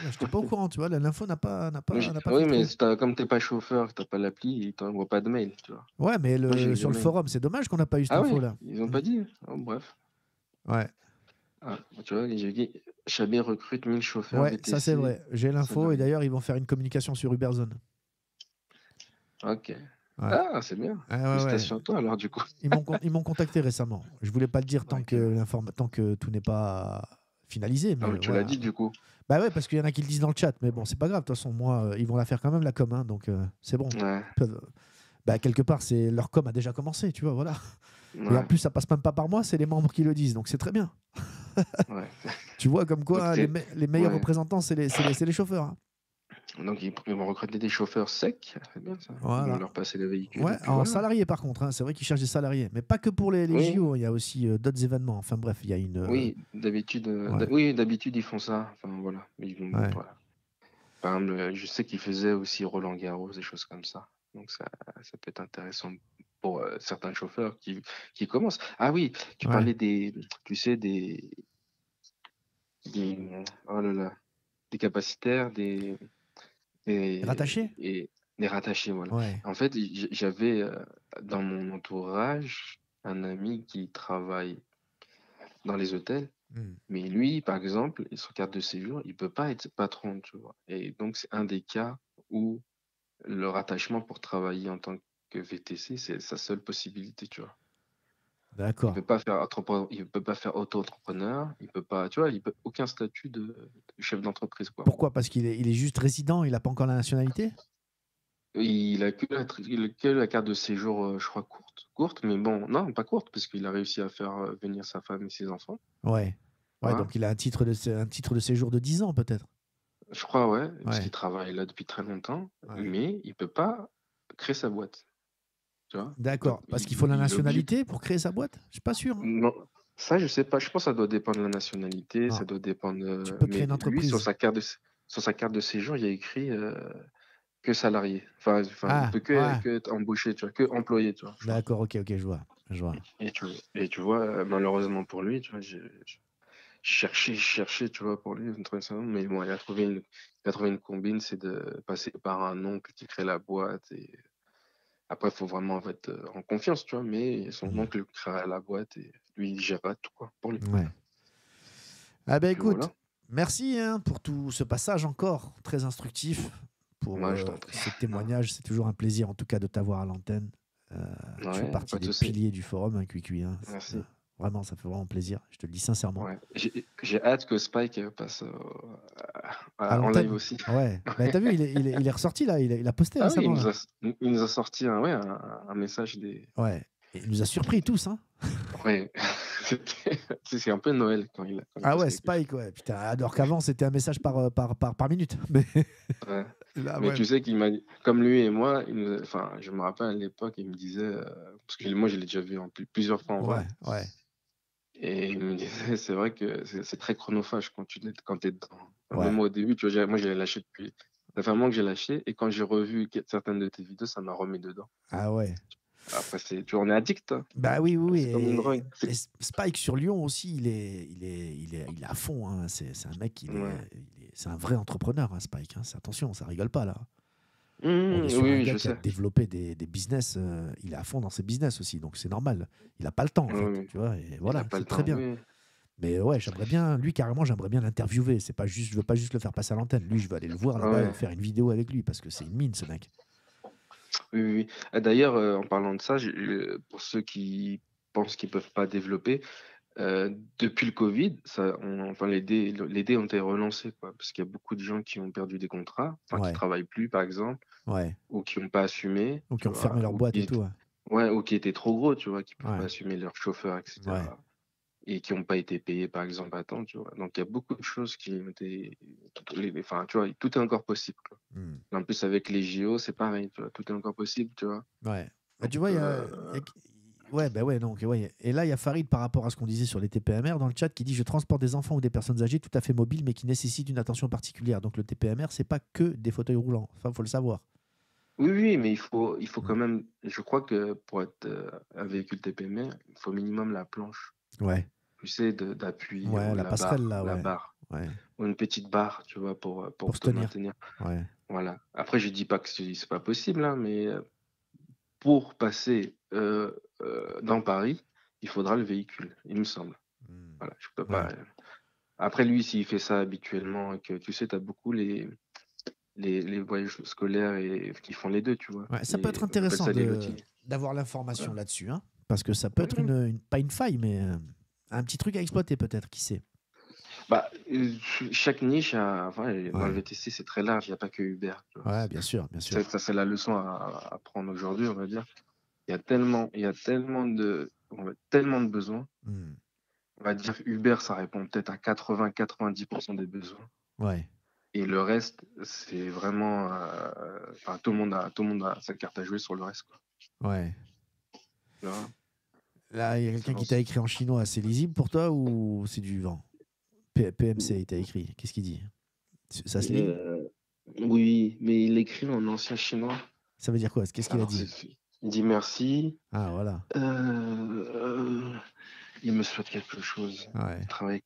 Je n'étais pas au courant, tu vois, l'info n'a pas. Oui, mais comme tu n'es pas chauffeur, tu n'as pas l'appli, ils ne t'envoient pas de mail, tu vois. Ouais, mais sur le forum, c'est dommage qu'on n'a pas eu cette info là. Ils n'ont pas dit. Oh, bref. Ouais. Ah, tu vois, j'ai dit, Chabé recrute 1000 chauffeurs. Ouais, VTC. Ça c'est vrai. J'ai l'info et d'ailleurs, ils vont faire une communication sur Uberzone. Ok. Ouais. Ah, c'est bien. Félicitations à toi alors, du coup. Ils m'ont contacté récemment. Je ne voulais pas le dire tant que tout n'est pas finalisé. Mais tu l'as dit, du coup. Bah ouais, parce qu'il y en a qui le disent dans le chat, mais bon, c'est pas grave, de toute façon, moi, ils vont la faire quand même, la com, hein, donc c'est bon. Ouais. Bah, quelque part, leur com a déjà commencé, tu vois, voilà. Ouais. Et en plus, ça passe même pas par moi, c'est les membres qui le disent, donc c'est très bien. Ouais. Tu vois, comme quoi, les meilleurs représentants, c'est les chauffeurs. Hein. Donc, ils vont recruter des chauffeurs secs, c'est bien ça. Ils vont leur passer les véhicules. Ouais, en salarié, par contre, hein, c'est vrai qu'ils cherchent des salariés, mais pas que pour les JO, il y a aussi d'autres événements. Enfin bref, il y a une. Oui, d'habitude, ils font ça. Enfin voilà. Par exemple, je sais qu'ils faisaient aussi Roland Garros, des choses comme ça. Donc, ça peut être intéressant pour certains chauffeurs qui commencent. Ah oui, tu parlais des capacitaires, rattachés et des rattachés, voilà. Ouais. En fait, j'avais dans mon entourage un ami qui travaille dans les hôtels, mais lui, par exemple, son carte de séjour, il peut pas être patron, tu vois. Et donc, c'est un des cas où le rattachement pour travailler en tant que VTC, c'est sa seule possibilité, tu vois. D'accord. Il peut pas faire auto-entrepreneur, il peut pas, tu vois, il peut aucun statut de chef d'entreprise, quoi. Pourquoi? Parce qu'il est juste résident, il n'a pas encore la nationalité. Il a que la carte de séjour, je crois, courte, mais bon, non, pas courte, parce qu'il a réussi à faire venir sa femme et ses enfants. Ouais. Ouais, donc il a un titre de séjour de 10 ans peut-être. Je crois, parce qu'il travaille là depuis très longtemps, mais il peut pas créer sa boîte. D'accord, parce qu'il faut la nationalité pour créer sa boîte? Je ne suis pas sûr. Hein. Non, Ça, je sais pas. Je pense que ça doit dépendre de la nationalité, ça doit dépendre. Tu peux créer une entreprise. Lui, sur sa carte de séjour, il y a écrit que salarié. Enfin, que embauché, tu vois, que employé, tu vois. D'accord, ok, je vois. Et tu vois, malheureusement pour lui, tu vois, je cherchais, tu vois, pour lui, mais bon, il a trouvé une combine, c'est de passer par un oncle qui crée la boîte et. Après, il faut vraiment être en confiance, tu vois, mais son oncle créera la boîte et lui, il gérera tout, quoi, pour lui. Ouais. Ah ben écoute, voilà. Merci hein, pour tout ce passage encore très instructif, pour ce témoignage. C'est toujours un plaisir, en tout cas, de t'avoir à l'antenne. Tu fais partie des piliers du forum, hein, Cui. Hein, merci. Vraiment, ça fait vraiment plaisir. Je te le dis sincèrement. Ouais. J'ai hâte que Spike passe en live aussi. Ouais. Bah, t'as vu, il est ressorti là. Il a posté récemment. Oui, il nous a sorti un message des. Ouais. Il nous a surpris tous. Hein. Ouais. C'est un peu Noël quand il. Quand Spike. Ouais. Putain. Alors qu'avant c'était un message par minute. Mais. Ouais. Là, mais tu sais qu'il m'a dit, comme lui et moi, enfin, je me rappelle à l'époque, il me disait parce que moi je l'ai déjà vu plusieurs fois en vrai. Ouais. Et il me disait, c'est vrai que c'est très chronophage quand tu es dedans. Ouais. Moi, au début, tu vois, moi, je l'ai lâché depuis. Ça fait un moment que j'ai lâché. Et quand j'ai revu certaines de tes vidéos, ça m'a remis dedans. Ah ouais. Après, tu en es addict. Hein. Bah oui. Et Spike sur Lyon aussi, il est à fond. Hein. C'est un mec qui c'est un vrai entrepreneur, hein, Spike. Hein. Attention, ça rigole pas, là. On est sur un gars qui a développé des business. Il est à fond dans ses business aussi, donc c'est normal. Il n'a pas le temps, en fait, tu vois. Et voilà, c'est très bien. Oui. Mais ouais, j'aimerais bien, lui carrément, j'aimerais bien l'interviewer. C'est pas juste, je veux pas juste le faire passer à l'antenne. Lui, je veux aller le voir là-bas et faire une vidéo avec lui parce que c'est une mine, ce mec. Oui. D'ailleurs, en parlant de ça, pour ceux qui pensent qu'ils peuvent pas développer. Depuis le Covid, les dés ont été relancés, quoi, parce qu'il y a beaucoup de gens qui ont perdu des contrats, qui ne travaillent plus, par exemple, ou qui n'ont pas assumé. Ou qui ont fermé leur boîte et tout. Ouais, ou qui étaient trop gros, tu vois, qui ne pouvaient pas assumer leur chauffeur, etc. Ouais. Et qui n'ont pas été payés, par exemple, à temps, tu vois. Donc, il y a beaucoup de choses qui ont été... Enfin, tu vois, tout est encore possible. Quoi. En plus, avec les JO, c'est pareil, tu vois, tout est encore possible, tu vois. Ouais. Bah, tu vois, il y a... Et là, il y a Farid par rapport à ce qu'on disait sur les TPMR dans le chat qui dit « Je transporte des enfants ou des personnes âgées tout à fait mobiles mais qui nécessitent une attention particulière. » Donc le TPMR, c'est pas que des fauteuils roulants. Enfin, faut le savoir. Oui, mais il faut quand même... Je crois que pour être un véhicule TPMR, il faut au minimum la planche. Ouais. Tu sais, d'appui. Ouais, la passerelle, la barre. Ouais. Ou une petite barre, tu vois, pour te maintenir. Ouais. Voilà. Après, je dis pas que c'est pas possible, hein, mais... Pour passer dans Paris, il faudra le véhicule, il me semble. Voilà, je peux pas... Après, lui, s'il fait ça habituellement, et que, tu sais, tu as beaucoup les voyages scolaires et qui font les deux, tu vois. Ouais, ça peut être intéressant d'avoir l'information là-dessus, hein, parce que ça peut être pas une faille, mais un petit truc à exploiter peut-être, qui sait. Bah, chaque niche, dans le VTC, c'est très large, il n'y a pas que Uber. Ouais, bien sûr. Ça, c'est la leçon à prendre aujourd'hui, on va dire. Il y a tellement de besoins. On va dire Uber, ça répond peut-être à 80-90% des besoins. Ouais. Et le reste, c'est vraiment... tout le monde a sa carte à jouer sur le reste. Quoi. Ouais. Là, il y a quelqu'un qui t'a écrit en chinois. C'est lisible pour toi ou c'est du vent? PMC, il t'a écrit. Qu'est-ce qu'il dit? Ça se lit? Oui, mais il écrit en ancien chinois. Ça veut dire quoi? Qu'est-ce qu'il a dit? Il dit merci. Ah, voilà. Il me souhaite quelque chose. Ouais. Travail.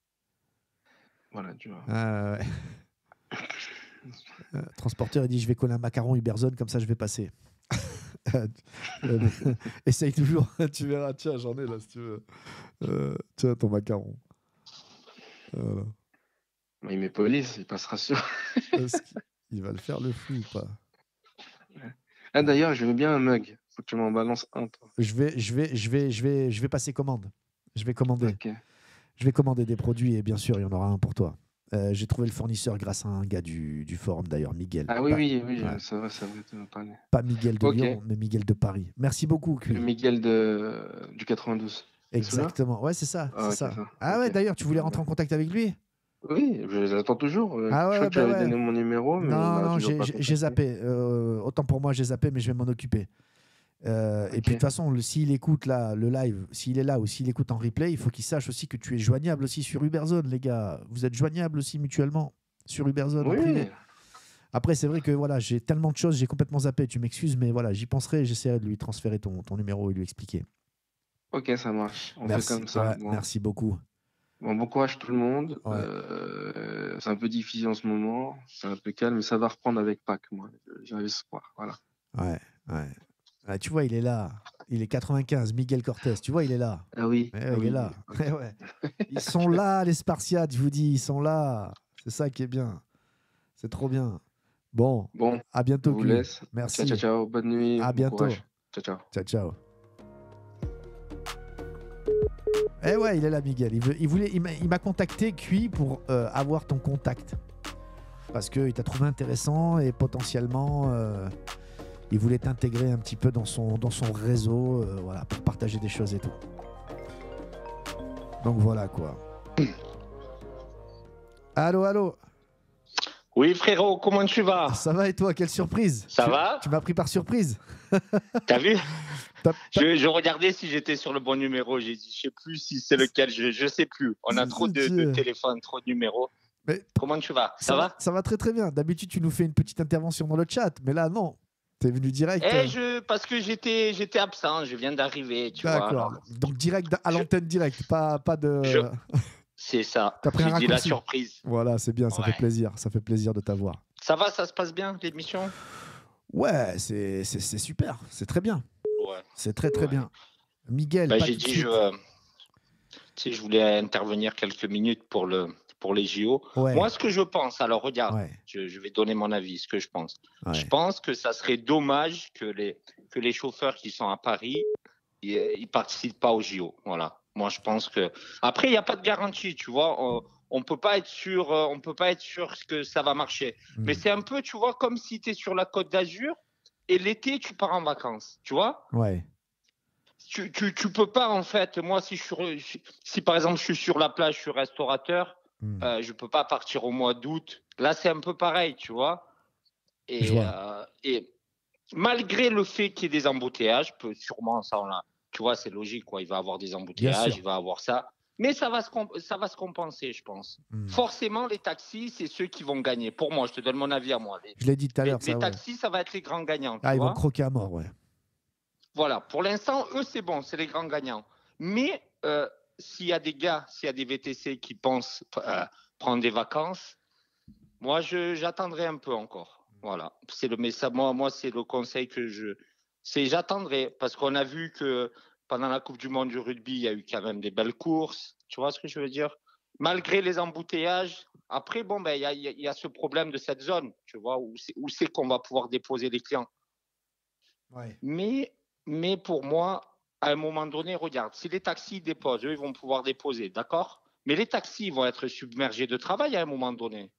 Voilà, tu vois. Ah, ouais. Transporteur, il dit je vais coller un macaron Uberzone, comme ça je vais passer. Essaye toujours. Tu verras. Tiens, j'en ai là, si tu veux. Tiens, ton macaron. Voilà. Il met police, il passera sur. Il va le faire le fou ou pas? Ah, d'ailleurs, je veux bien un mug. Faut que tu m'en balances un. Toi. Je vais passer commande. Je vais commander. Okay. Je vais commander des produits et bien sûr, il y en aura un pour toi. J'ai trouvé le fournisseur grâce à un gars du forum d'ailleurs, Miguel. Ah oui, ça va, tu m'en parlais. Pas Miguel de Lyon, mais Miguel de Paris. Merci beaucoup. Cui. Le Miguel du 92. Exactement, ouais, c'est ça. Ah ouais, d'ailleurs, tu voulais rentrer en contact avec lui? Oui, je les attends toujours. Je crois que tu avais donné mon numéro. Mais non, j'ai zappé. Autant pour moi, j'ai zappé, mais je vais m'en occuper. Okay. Et puis de toute façon, s'il écoute là, le live, s'il est là ou s'il écoute en replay, il faut qu'il sache aussi que tu es joignable aussi sur Uberzone, les gars. Vous êtes joignables aussi mutuellement sur Uberzone. Oui. Après, c'est vrai que voilà, j'ai tellement de choses, j'ai complètement zappé. Tu m'excuses, mais voilà, j'y penserai. J'essaierai de lui transférer ton numéro et lui expliquer. Ok, ça marche. On fait comme ça. Ouais, bon. Merci beaucoup. Bon, bon courage tout le monde. Ouais. C'est un peu difficile en ce moment. C'est un peu calme, mais ça va reprendre avec Pâques. Moi, j'avais espoir. Voilà. Ouais, ouais. Ah, tu vois, il est là. Il est 95, Miguel Cortez. Tu vois, il est là. Ah oui. Ouais, ah oui. Il est là. Okay. Ouais. Ils sont là, les Spartiates, je vous dis. Ils sont là. C'est ça qui est bien. C'est trop bien. Bon, à bientôt. Je vous laisse. Merci. Ciao, ciao. Bonne nuit. À bientôt. Courage. Ciao, ciao. Ciao, ciao. Eh ouais, il est là, Miguel. Il m'a contacté, Cui, pour avoir ton contact. Parce qu'il t'a trouvé intéressant et potentiellement, il voulait t'intégrer un petit peu dans son réseau, voilà, pour partager des choses et tout. Donc voilà, quoi. Allô, allô. Oui, frérot, comment tu vas? Ça va et toi? Quelle surprise. Ça va? Tu m'as pris par surprise. T'as vu? Je regardais si j'étais sur le bon numéro. J'ai dit, je sais plus si c'est lequel. Je sais plus. On a trop de téléphones, trop de numéros. Mais comment tu vas? Ça va? Ça va très très bien. D'habitude, tu nous fais une petite intervention dans le chat, mais là, non. T'es venu direct. Parce que j'étais absent. Je viens d'arriver. D'accord. Donc direct à l'antenne, direct. Pas de. C'est ça. T'as pris un raccourci. J'ai dit la surprise. Voilà, c'est bien. Ça fait plaisir. Ça fait plaisir de t'avoir. Ça va, ça se passe bien l'émission. Ouais, c'est super. C'est très bien. Ouais. C'est très très bien. Miguel, bah, j'ai dit, je voulais intervenir quelques minutes pour les JO. Ouais. Moi, ce que je pense, alors regarde, je vais donner mon avis, ce que je pense. Ouais. Je pense que ça serait dommage que les chauffeurs qui sont à Paris, ils participent pas aux JO. Voilà. Moi, je pense que. Après, il n'y a pas de garantie, tu vois. On peut pas être sûr, que ça va marcher. Mmh. Mais c'est un peu, tu vois, comme si tu es sur la Côte d'Azur. Et l'été, tu pars en vacances, tu vois? Ouais. Tu peux pas, en fait. Moi, si par exemple, je suis sur la plage, je suis restaurateur, je peux pas partir au mois d'août. Là, c'est un peu pareil, tu vois? Et malgré le fait qu'il y ait des embouteillages, sûrement, ça, tu vois, c'est logique, quoi. Il va y avoir des embouteillages, il va y avoir ça. Mais ça va se compenser, je pense. Mmh. Forcément, les taxis, c'est ceux qui vont gagner. Pour moi, je te donne mon avis à moi. Je l'ai dit tout à l'heure. Les taxis, ça va être les grands gagnants. Ah, ils vont croquer à mort, ouais. Voilà. Pour l'instant, eux, c'est bon, c'est les grands gagnants. Mais s'il y a des VTC qui pensent prendre des vacances, moi, j'attendrai un peu encore. Voilà. C'est le message. Moi, c'est le conseil que j'attendrai parce qu'on a vu que. Pendant la Coupe du Monde du rugby, il y a eu quand même des belles courses. Tu vois ce que je veux dire? Malgré les embouteillages, après, bon, ben, y a ce problème de cette zone, tu vois, où c'est qu'on va pouvoir déposer les clients. Ouais. Mais pour moi, à un moment donné, regarde, si les taxis déposent, eux, ils vont pouvoir déposer, d'accord? Mais les taxis vont être submergés de travail à un moment donné.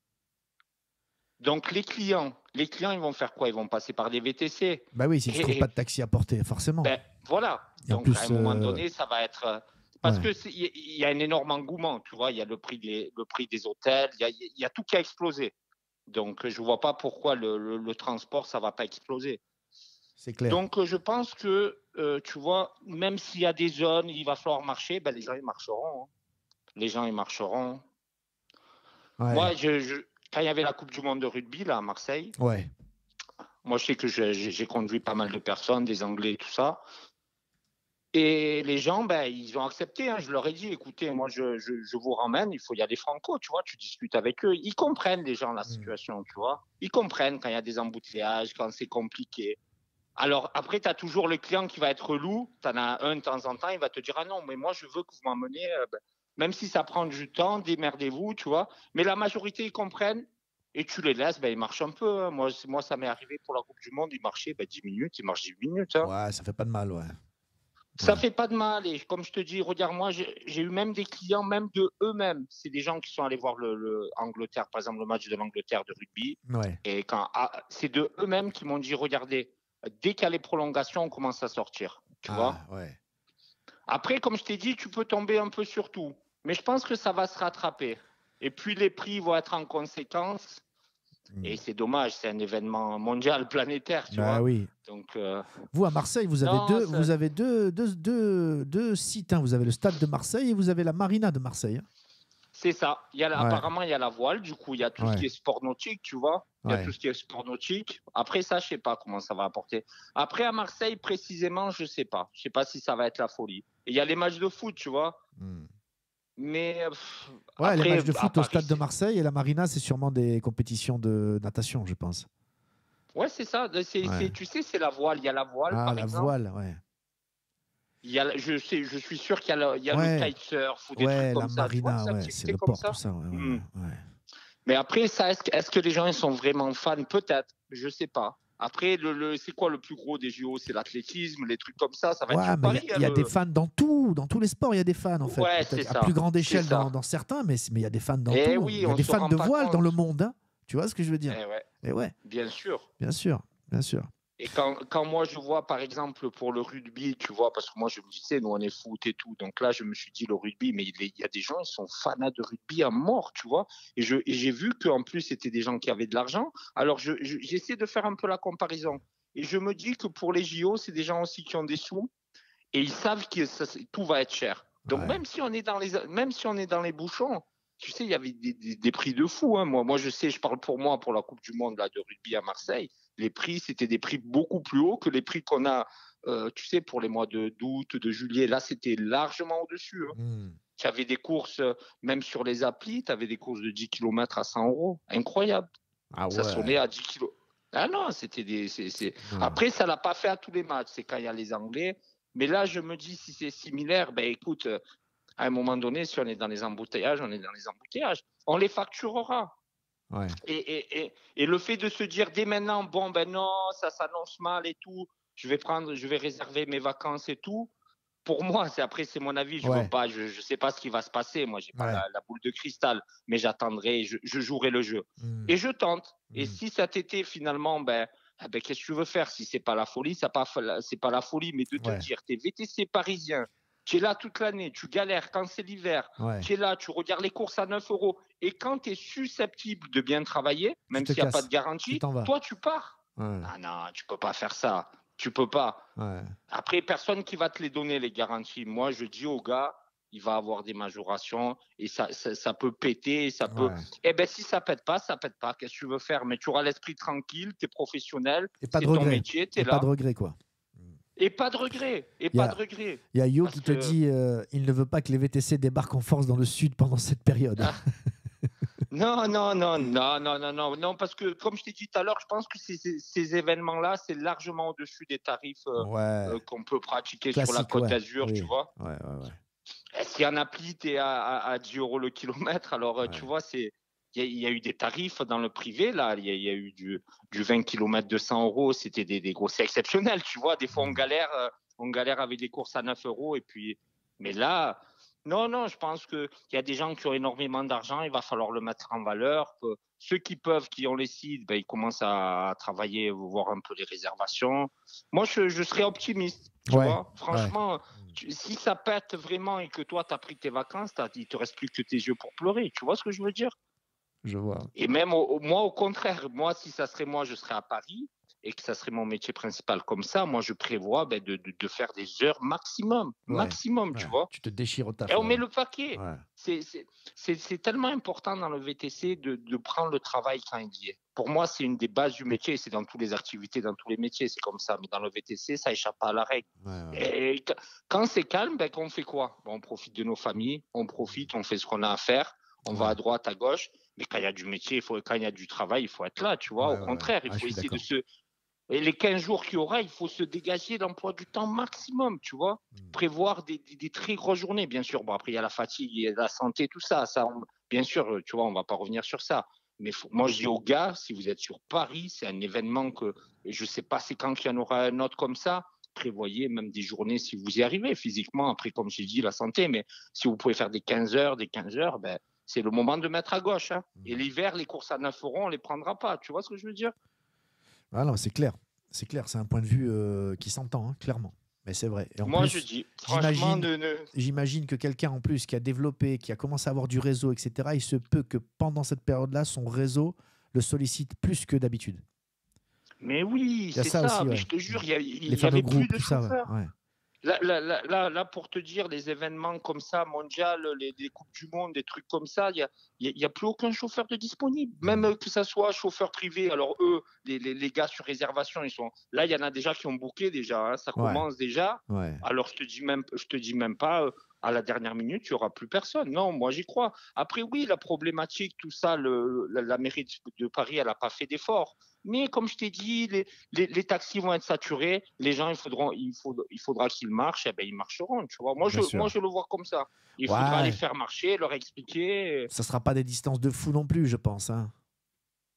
Donc, les clients, ils vont faire quoi? Ils vont passer par des VTC. Bah oui, s'ils ne trouvent pas de taxi à porter, forcément. Ben, voilà. Donc, plus, à un moment donné, ça va être… Parce qu'il y a un énorme engouement, tu vois. Il y a le prix des hôtels, il y a tout qui a explosé. Donc, je ne vois pas pourquoi le transport, ça ne va pas exploser. C'est clair. Donc, je pense que, tu vois, même s'il y a des zones, il va falloir marcher, ben, les gens, ils marcheront. Hein. Les gens, ils marcheront. Ouais. Moi, quand il y avait la Coupe du Monde de rugby, là, à Marseille, moi, je sais que j'ai conduit pas mal de personnes, des Anglais et tout ça. Et les gens, ben, ils ont accepté. Hein. Je leur ai dit, écoutez, moi, je vous ramène, il faut y aller franco, tu vois. Tu discutes avec eux. Ils comprennent, les gens, la situation, tu vois. Ils comprennent quand il y a des embouteillages, quand c'est compliqué. Alors, après, tu as toujours le client qui va être relou. Tu en as un de temps en temps, il va te dire, ah non, mais moi, je veux que vous m'emmeniez… Même si ça prend du temps, démerdez-vous, tu vois. Mais la majorité, ils comprennent. Et tu les laisses, ben, ils marchent un peu. Hein. Moi, ça m'est arrivé pour la Coupe du Monde. Ils marchaient 10 minutes, ils marchent 10 minutes. Hein. Ouais, ça fait pas de mal, ouais. Ça fait pas de mal. Et comme je te dis, regarde, moi, j'ai eu même des clients, même de eux-mêmes. C'est des gens qui sont allés voir l'Angleterre, par exemple, le match de l'Angleterre de rugby. Ouais. Et c'est de eux-mêmes qui m'ont dit, regardez, dès qu'il y a les prolongations, on commence à sortir. Tu vois ouais. Après, comme je t'ai dit, tu peux tomber un peu sur tout. Mais je pense que ça va se rattraper. Et puis, les prix vont être en conséquence. Et c'est dommage, c'est un événement mondial, planétaire, tu vois. Oui. Donc, vous, à Marseille, vous avez, deux sites. Hein. Vous avez le stade de Marseille et vous avez la marina de Marseille. Hein. C'est ça. Il y a la, apparemment, il y a la voile. Du coup, il y a tout ce qui est sport nautique, tu vois. Il y a tout ce qui est sport nautique. Après ça, je ne sais pas comment ça va apporter. Après, à Marseille, précisément, je ne sais pas. Je ne sais pas si ça va être la folie. Et il y a les matchs de foot, tu vois. Mais après, les matchs de foot au stade de Marseille et la marina, c'est sûrement des compétitions de natation, je pense. Ouais, c'est ça. Tu sais, c'est la voile. Il y a la voile, par exemple. Il y a, je suis sûr qu'il y a, le kitesurf ou des trucs comme ça. Marina, vois, c'est le port, ça. Tout ça. Mais après, est-ce que les gens ils sont vraiment fans? Peut-être, je ne sais pas. Après, c'est quoi le plus gros des JO? C'est l'athlétisme, les trucs comme ça. Ça va être pareil. Il y a des fans dans tous les sports, il y a des fans en fait. C'est ça. À plus grande échelle dans certains, mais il y a des fans dans tout. Il y a des fans de voile dans le monde. Hein. Tu vois ce que je veux dire? Bien sûr. Bien sûr, bien sûr. Et quand moi je vois par exemple pour le rugby, tu vois, parce que moi je me disais, nous on est foot et tout, donc là je me suis dit le rugby, mais il y a des gens, ils sont fanats de rugby à mort, tu vois, et j'ai vu qu'en plus c'était des gens qui avaient de l'argent, alors j'essaie de faire un peu la comparaison, et je me dis que pour les JO, c'est des gens aussi qui ont des sous, et ils savent que tout va être cher, donc même si on est dans les bouchons, tu sais, il y avait des prix de fou, hein. Moi je sais, je parle pour moi, pour la Coupe du Monde là, de rugby à Marseille, les prix, c'était des prix beaucoup plus hauts que les prix qu'on a, tu sais, pour les mois d'août, de juillet. Là, c'était largement au-dessus. Hein. Tu avais des courses, même sur les applis, tu avais des courses de 10 km à 100 euros. Incroyable. Ah ouais. Ça sonnait à 10 km. Ah non, c'était des... Après, ça ne l'a pas fait à tous les matchs. C'est quand il y a les Anglais. Mais là, je me dis, si c'est similaire, ben écoute, à un moment donné, si on est dans les embouteillages, on est dans les embouteillages. On les facturera. Ouais. Et le fait de se dire dès maintenant, bon ben non, ça s'annonce mal et tout, je vais réserver mes vacances et tout, pour moi, après c'est mon avis, je sais pas ce qui va se passer, moi j'ai pas la boule de cristal, mais j'attendrai, je jouerai le jeu. Et je tente, et si cet été finalement, ben qu'est-ce que tu veux faire? Si c'est pas la folie, c'est pas la folie, mais de te dire, t'es VTC parisien, tu es là toute l'année, tu galères quand c'est l'hiver, tu es là, tu regardes les courses à 9 euros. Et quand tu es susceptible de bien travailler, même s'il n'y a pas de garantie, toi, tu pars. Ah non, tu ne peux pas faire ça. Tu ne peux pas. Après, personne qui va te les donner, les garanties. Moi, je dis aux gars, il va avoir des majorations et ça peut péter. Ça peut... Eh bien, si ça ne pète pas, ça ne pète pas. Qu'est-ce que tu veux faire? Mais tu auras l'esprit tranquille, tu es professionnel, c'est ton métier, tu es là. Pas de regret, quoi. Et pas de regret. Il y a Yo qui te dit il ne veut pas que les VTC débarquent en force dans le sud pendant cette période. Non, parce que comme je t'ai dit tout à l'heure, je pense que ces événements-là, c'est largement au-dessus des tarifs qu'on peut pratiquer sur la Côte d'Azur, tu vois. Si en appli, t'es à 10 euros le kilomètre, alors tu vois, c'est... Il y a eu des tarifs dans le privé, là. Il y a eu du 20 km de 100 euros. C'était des gros... C'est exceptionnel, tu vois. Des fois, on galère avec des courses à 9 euros. Et puis... Mais là, non, je pense qu'il y a des gens qui ont énormément d'argent. Il va falloir le mettre en valeur. Ceux qui peuvent, qui ont les sites, ils commencent à travailler, voir un peu les réservations. Moi, je serais optimiste, tu vois. Franchement, si ça pète vraiment et que toi, tu as pris tes vacances, il ne te reste plus que tes yeux pour pleurer. Tu vois ce que je veux dire? Je vois. Et même moi, au contraire, moi, si ça serait moi, je serais à Paris et que ça serait mon métier principal comme ça, moi, je prévois de faire des heures maximum, tu vois. Tu te déchires au taf. Et on met le paquet. C'est tellement important dans le VTC de prendre le travail quand il y est. Pour moi, c'est une des bases du métier. C'est dans toutes les activités, dans tous les métiers, c'est comme ça. Mais dans le VTC, ça échappe pas à la règle. Et quand c'est calme, on fait quoi? On profite de nos familles, on profite, on fait ce qu'on a à faire, on va à droite, à gauche. Mais quand il y a du métier, quand il y a du travail, il faut être là, tu vois. Au contraire, il faut essayer de se... Et les 15 jours qu'il y aura, il faut se dégager l'emploi du temps maximum, tu vois. Prévoir des très grosses journées, bien sûr. Bon, après, il y a la fatigue, il y a la santé, tout ça. Bien sûr, tu vois, on ne va pas revenir sur ça. Mais moi, je dis aux gars, si vous êtes sur Paris, c'est un événement que... Je ne sais pas c'est quand qu'il y en aura un autre comme ça. Prévoyez même des journées si vous y arrivez physiquement. Après, comme j'ai dit, la santé. Mais si vous pouvez faire des 15 heures, c'est le moment de mettre à gauche. Hein. Et l'hiver, les courses à 9 euros, on ne les prendra pas. Tu vois ce que je veux dire? Ah non, c'est clair. C'est clair. C'est un point de vue qui s'entend, hein, clairement. Mais c'est vrai. Et moi, plus, je dis, franchement... J'imagine que quelqu'un, en plus, qui a développé, qui a commencé à avoir du réseau, etc., il se peut que pendant cette période-là, son réseau le sollicitent plus que d'habitude. Mais oui, c'est ça. Aussi, mais ouais. Je te jure, il y avait plus de chauffeurs. Ouais. Là, pour te dire, les événements comme ça, mondial, les Coupes du Monde, des trucs comme ça, il n'y a plus aucun chauffeur de disponible. Même que ça soit chauffeur privé. Alors eux, les gars sur réservation, ils sont... Là, il y en a déjà qui ont booké déjà. Hein, ça commence déjà. Ouais. Alors, je te dis même pas... à la dernière minute, il n'y aura plus personne. Non, moi, j'y crois. Après, oui, la problématique, tout ça, la mairie de Paris, elle n'a pas fait d'efforts. Mais comme je t'ai dit, les taxis vont être saturés. Les gens, il faudra qu'ils marchent. Eh ben, ils marcheront, tu vois. Moi, je le vois comme ça. Il faudra les faire marcher, leur expliquer. Ça ne sera pas des distances de fou non plus, je pense. Hein.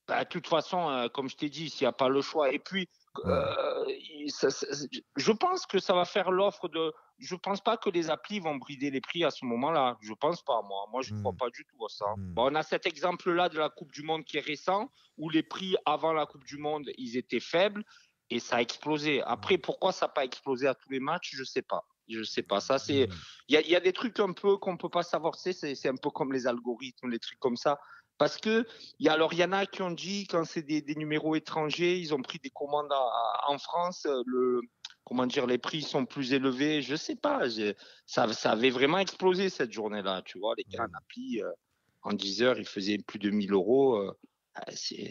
Bah, de toute façon, comme je t'ai dit, s'il n'y a pas le choix. Et puis, je pense que ça va faire l'offre de... Je ne pense pas que les applis vont brider les prix à ce moment-là. Je ne pense pas, moi. Moi, je ne crois pas du tout à ça. Bah, on a cet exemple-là de la Coupe du Monde qui est récent, où les prix avant la Coupe du Monde, ils étaient faibles et ça a explosé. Après, pourquoi ça n'a pas explosé à tous les matchs, je ne sais pas. Je sais pas. Ça, c'est... Il y a des trucs un peu qu'on ne peut pas savoir. C'est un peu comme les algorithmes, les trucs comme ça. Parce que, alors, il y en a qui ont dit, quand c'est des numéros étrangers, ils ont pris des commandes en France, comment dire, les prix sont plus élevés, je sais pas. Ça avait vraiment explosé cette journée-là, tu vois. Les gars en appli, en 10 heures, ils faisaient plus de 1 000 €. Tu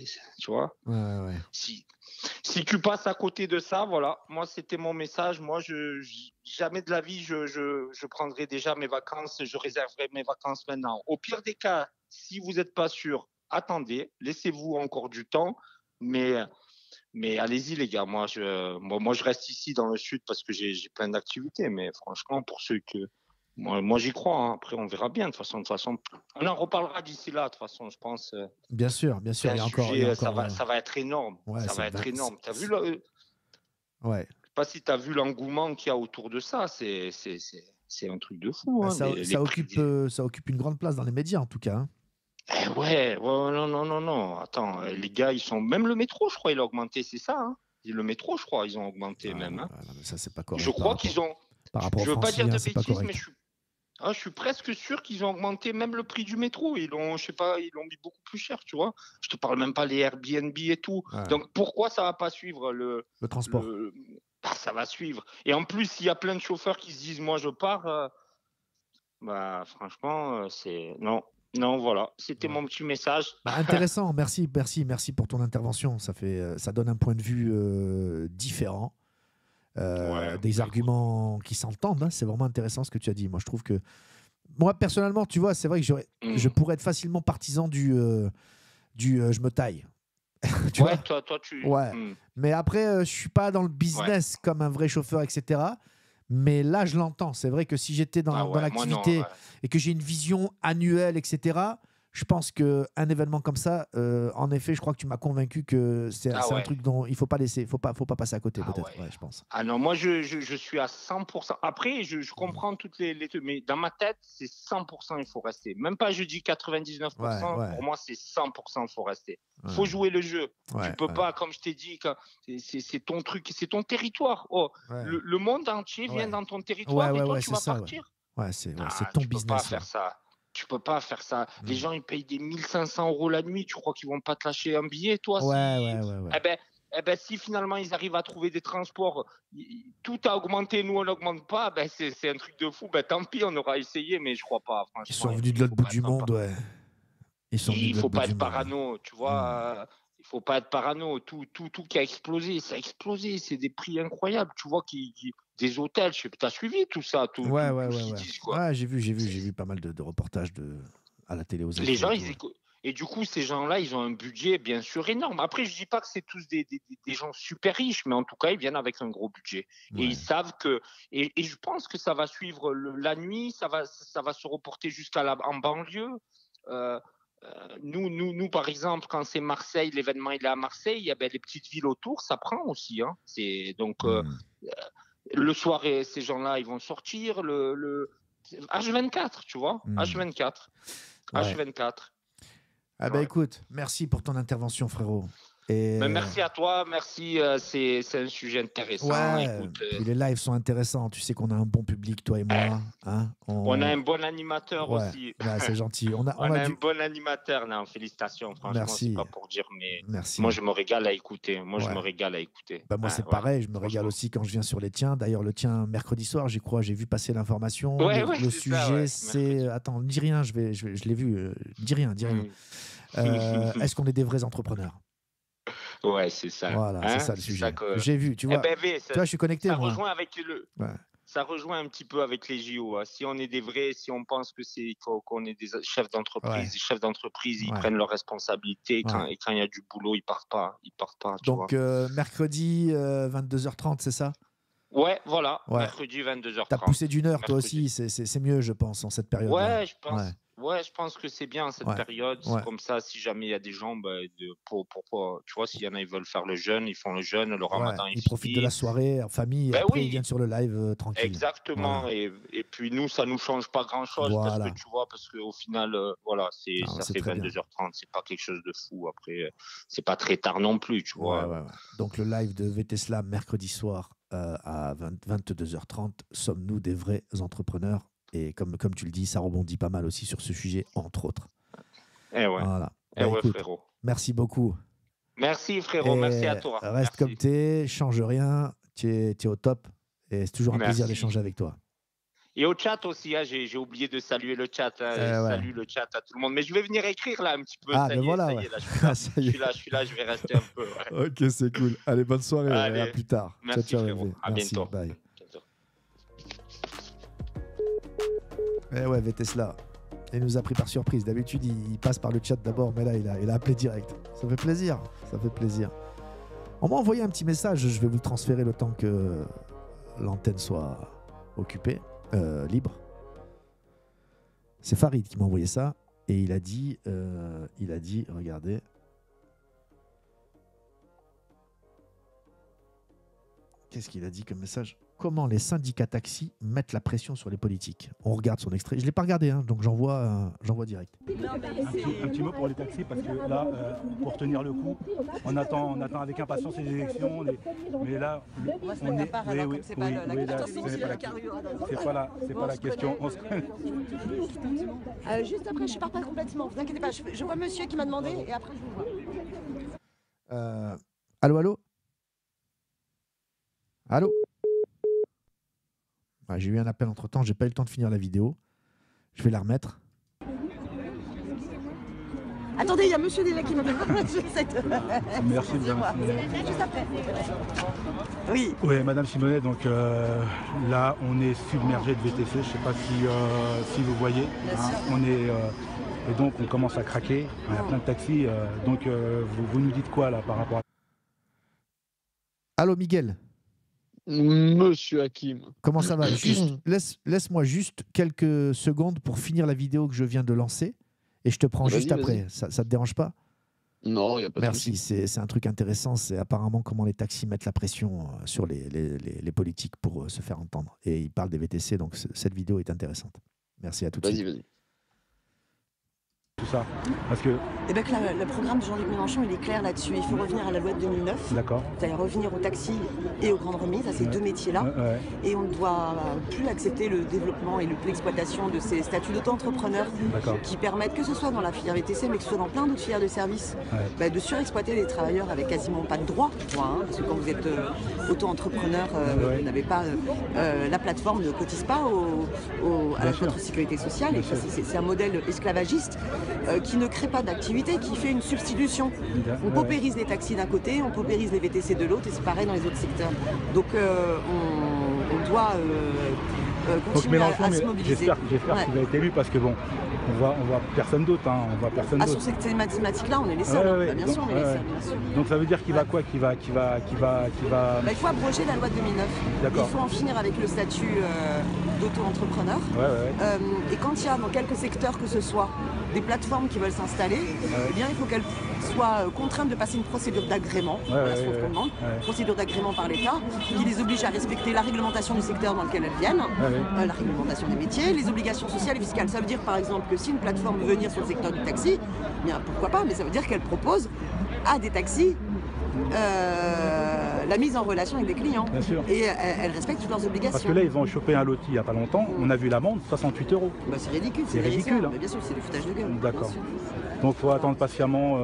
vois. Ouais. Si tu passes à côté de ça, voilà. Moi, c'était mon message. Moi, jamais de la vie, je prendrai déjà mes vacances, je réserverai mes vacances maintenant. Au pire des cas, si vous n'êtes pas sûr, attendez, laissez-vous encore du temps, mais allez-y les gars, moi je reste ici dans le sud parce que j'ai plein d'activités, mais franchement pour ceux que... Moi j'y crois, hein. Après on verra bien, de toute façon on en reparlera d'ici là, de toute façon je pense. Bien sûr, ça va être énorme, ouais, ça va être énorme. T'as vu ouais. Je sais pas si tu as vu l'engouement qu'il y a autour de ça, c'est un truc de fou. Hein, ça occupe une grande place dans les médias, en tout cas. Hein. Eh ouais, non. Attends, les gars, ils sont... Même le métro, je crois, il a augmenté, c'est ça. Hein. Le métro, je crois, ils ont augmenté même. Hein. Non, mais ça, c'est pas correct. Je crois qu'ils ont... Je veux pas dire de bêtises, mais je suis presque sûr qu'ils ont augmenté même le prix du métro. Ils l'ont mis beaucoup plus cher, tu vois. Je te parle même pas les Airbnb et tout. Ouais. Donc, pourquoi ça va pas suivre le transport ça va suivre. Et en plus, s'il y a plein de chauffeurs qui se disent « moi, je pars », franchement, c'est… Non, voilà. C'était mon petit message. Bah, intéressant. Merci pour ton intervention. Ça donne un point de vue différent. Des arguments qui s'entendent. Hein. C'est vraiment intéressant ce que tu as dit. Moi, je trouve que… Moi, personnellement, tu vois, c'est vrai que je pourrais être facilement partisan du « je me taille ». Tu vois toi tu... Ouais. Mais après, je suis pas dans le business comme un vrai chauffeur, etc. Mais là, je l'entends. C'est vrai que si j'étais dans l'activité et que j'ai une vision annuelle, etc., je pense qu'un événement comme ça, en effet, je crois que tu m'as convaincu que c'est un truc dont il ne faut pas laisser, faut pas passer à côté, peut-être, je pense. Ah non, moi, je suis à 100%. Après, je comprends toutes les trucs, mais dans ma tête, c'est 100%, il faut rester. Même pas, je dis 99%, pour moi, c'est 100%, il faut rester. Il faut jouer le jeu. Tu ne peux pas, comme je t'ai dit, c'est ton truc, c'est ton territoire. Le monde entier vient dans ton territoire et toi, tu vas partir. Ouais, c'est ton business. Tu ne peux pas faire ça. Tu peux pas faire ça. Les gens, ils payent des 1 500 € la nuit. Tu crois qu'ils vont pas te lâcher un billet, toi? Eh ben, si finalement, ils arrivent à trouver des transports, tout a augmenté, nous, on n'augmente pas, ben, c'est un truc de fou. Ben, tant pis, on aura essayé, mais je crois pas. Ils sont venus de l'autre bout du monde, Il faut pas être parano, tu vois. Il faut pas être parano. Tout qui a explosé, ça a explosé. C'est des prix incroyables, tu vois, des hôtels, t'as suivi tout ça, tout. J'ai vu pas mal de reportages à la télé aux États-Unis. Les gens, et du coup, ces gens-là, ils ont un budget bien sûr énorme. Après, je dis pas que c'est tous des gens super riches, mais en tout cas, ils viennent avec un gros budget. Et ils savent que, et je pense que ça va suivre la nuit, ça va se reporter en banlieue. Nous, par exemple, quand c'est Marseille, l'événement il est à Marseille, eh ben, les petites villes autour, ça prend aussi. Hein. Le soir, ces gens-là, ils vont sortir. H24, tu vois. H24. Ah bah écoute, merci pour ton intervention, frérot. Et... Mais merci à toi, merci, c'est un sujet intéressant. Ouais, écoute, les lives sont intéressants, tu sais qu'on a un bon public, toi et moi. Hein, on a un bon animateur aussi. Ouais, c'est gentil. On a un bon animateur, non, félicitations, franchement, merci. C'est pas pour dire, mais merci. Moi je me régale à écouter. Moi je me régale à écouter. Bah, moi c'est pareil, je me régale aussi quand je viens sur les tiens. D'ailleurs, le tien mercredi soir, j'y crois, j'ai vu passer l'information. Ouais, le sujet, c'est. Attends, dis rien, je l'ai vu, dis rien. Est-ce qu'on est des vrais entrepreneurs? Ouais, c'est ça. Voilà, hein, c'est ça le sujet. Que... J'ai vu, tu vois. Eh ben, tu vois, je suis connecté. Ça rejoint avec le. Ouais. Ça rejoint un petit peu avec les JO. Hein. Si on est des vrais, si on pense que c'est qu'on est des chefs d'entreprise, les chefs d'entreprise, ils prennent leurs responsabilités. Et quand il y a du boulot, ils partent pas. Ils partent pas. Donc mercredi 22h30, c'est ça? Ouais, voilà. Ouais. Mercredi 22h30. T'as poussé d'une heure, toi aussi. C'est mieux, je pense, en cette période. Ouais, je pense. Ouais. Ouais, je pense que c'est bien cette période. C'est comme ça, si jamais il y a des gens, bah, tu vois, s'il y en a, ils veulent faire le jeûne, ils font le jeûne, le ramadan, ils profitent de la soirée en famille, et après ils viennent sur le live tranquille. Exactement. Ouais. Et puis nous, ça nous change pas grand-chose parce que tu vois, parce qu'au final, voilà, ça fait 22h30, c'est pas quelque chose de fou. Après, c'est pas très tard non plus, tu vois. Ouais. Donc le live de VTSLA mercredi soir à 22h30, sommes-nous des vrais entrepreneurs? Et comme tu le dis, ça rebondit pas mal aussi sur ce sujet, entre autres. Eh ouais, voilà. Écoute, frérot. Merci beaucoup. Merci, frérot. Et merci à toi. Reste comme t'es, change rien. Tu es au top. Et c'est toujours un plaisir d'échanger avec toi. Et au chat aussi, hein, j'ai oublié de saluer le chat. Hein, Salut le chat à tout le monde. Mais je vais venir écrire là un petit peu. Ah, je suis là, je vais rester un peu. Ouais. Ok, c'est cool. Allez, bonne soirée. Allez. À plus tard. Merci, frérot. À bientôt. Bye. Eh ouais, VTSLA, il nous a pris par surprise. D'habitude, il passe par le chat d'abord, mais là, il a appelé direct. Ça fait plaisir, ça fait plaisir. On m'a envoyé un petit message, je vais vous le transférer le temps que l'antenne soit occupée, libre. C'est Farid qui m'a envoyé ça, et il a dit, regardez... Qu'est-ce qu'il a dit comme message ? Comment les syndicats taxis mettent la pression sur les politiques. On regarde son extrait. Je ne l'ai pas regardé, hein, donc j'envoie direct. Un petit mot pour les taxis, parce que là, pour tenir le coup, on attend avec impatience les élections. Mais là, on est... C'est pas la question. Juste après, je ne pars pas complètement. Ne vous inquiétez pas, je vois monsieur qui m'a demandé, et après, je vous vois. Allô ? Ouais, j'ai eu un appel entre temps, j'ai pas eu le temps de finir la vidéo. Je vais la remettre. Attendez, il y a monsieur Della qui m'a demandé. Merci bien. Juste après. Oui. Oui, madame Simonet, donc là on est submergé de VTC, je sais pas si vous voyez. Hein, on est. Et donc on commence à craquer. Il y a plein de taxis. Donc vous nous dites quoi là par rapport à. Allô Miguel. Monsieur Hakim. Comment ça va? Laisse-moi juste quelques secondes pour finir la vidéo que je viens de lancer et je te prends juste après. Ça te dérange pas? Non, il n'y a pas de souci. Merci, c'est un truc intéressant. C'est apparemment comment les taxis mettent la pression sur les politiques pour se faire entendre. Et ils parlent des VTC, donc cette vidéo est intéressante. Merci à toutes. Vas-y. Tout ça, parce que... Eh bien que le programme de Jean-Luc Mélenchon, il est clair là-dessus. Il faut revenir à la loi de 2009. D'accord. Vous allez revenir aux taxis et aux grandes remises, à ces deux métiers-là. Et on ne doit plus accepter le développement et l'exploitation de ces statuts d'auto-entrepreneurs qui permettent, que ce soit dans la filière VTC, mais que ce soit dans plein d'autres filières de services, de surexploiter les travailleurs avec quasiment pas de droit. Parce que quand vous êtes auto-entrepreneur, vous n'avez pas... la plateforme ne cotise pas à votre sécurité sociale. C'est un modèle esclavagiste. Qui ne crée pas d'activité, qui fait une substitution. On paupérise les taxis d'un côté, on paupérise les VTC de l'autre, et c'est pareil dans les autres secteurs. Donc on doit continuer à se mobiliser. J'espère qu'il va être élu, parce que bon, on voit personne d'autre. Hein, sur cette thématique-là, on est les seuls. Bien sûr, on est les seuls. Donc ça veut dire qu'il va quoi? Qu'il va... Bah, il faut abroger la loi de 2009. Il faut en finir avec le statut d'auto-entrepreneur. Et quand il y a dans quelques secteurs que ce soit des plateformes qui veulent s'installer, eh bien il faut qu'elles soient contraintes de passer une procédure d'agrément, procédure d'agrément par l'État, qui les oblige à respecter la réglementation du secteur dans lequel elles viennent, la réglementation des métiers, les obligations sociales et fiscales. Ça veut dire par exemple que si une plateforme veut venir sur le secteur du taxi, eh bien pourquoi pas, mais ça veut dire qu'elle propose à des taxis la mise en relation avec des clients. Bien sûr. Et elles respectent toutes leurs obligations. Parce que là, ils ont chopé un loti il n'y a pas longtemps, on a vu l'amende, 68 €. Bah, c'est ridicule. C'est ridicule. Hein. Mais bien sûr, c'est du foutage de gueule. D'accord. Donc il faut attendre patiemment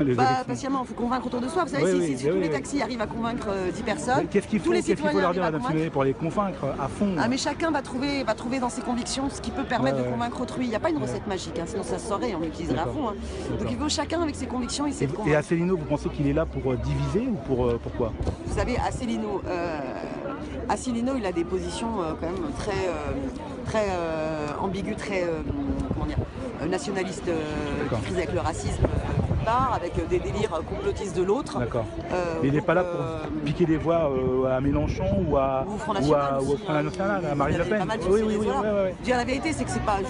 les élections. Patiemment, il faut convaincre autour de soi. Vous savez, si tous les taxis arrivent à convaincre 10 personnes, qu'est-ce qu'il faut leur dire, madame Fumet, pour les convaincre à fond? Ah, mais chacun va trouver dans ses convictions ce qui peut permettre de convaincre autrui. Il n'y a pas une recette magique, hein, sinon ça se saurait, on l'utiliserait à fond. Hein. Donc il faut chacun avec ses convictions essayer de convaincre. Et Asselineau, vous pensez qu'il est là pour diviser ou pour pourquoi? Vous savez, Asselineau, il a des positions quand même très ambiguës, très comment dire, nationalistes, qui frise avec le racisme d'une part, avec des délires complotistes de l'autre. D'accord. Mais il n'est pas là pour piquer des voix à Mélenchon ou à Front National, à Marine Le Pen. La vérité, c'est que c'est pas,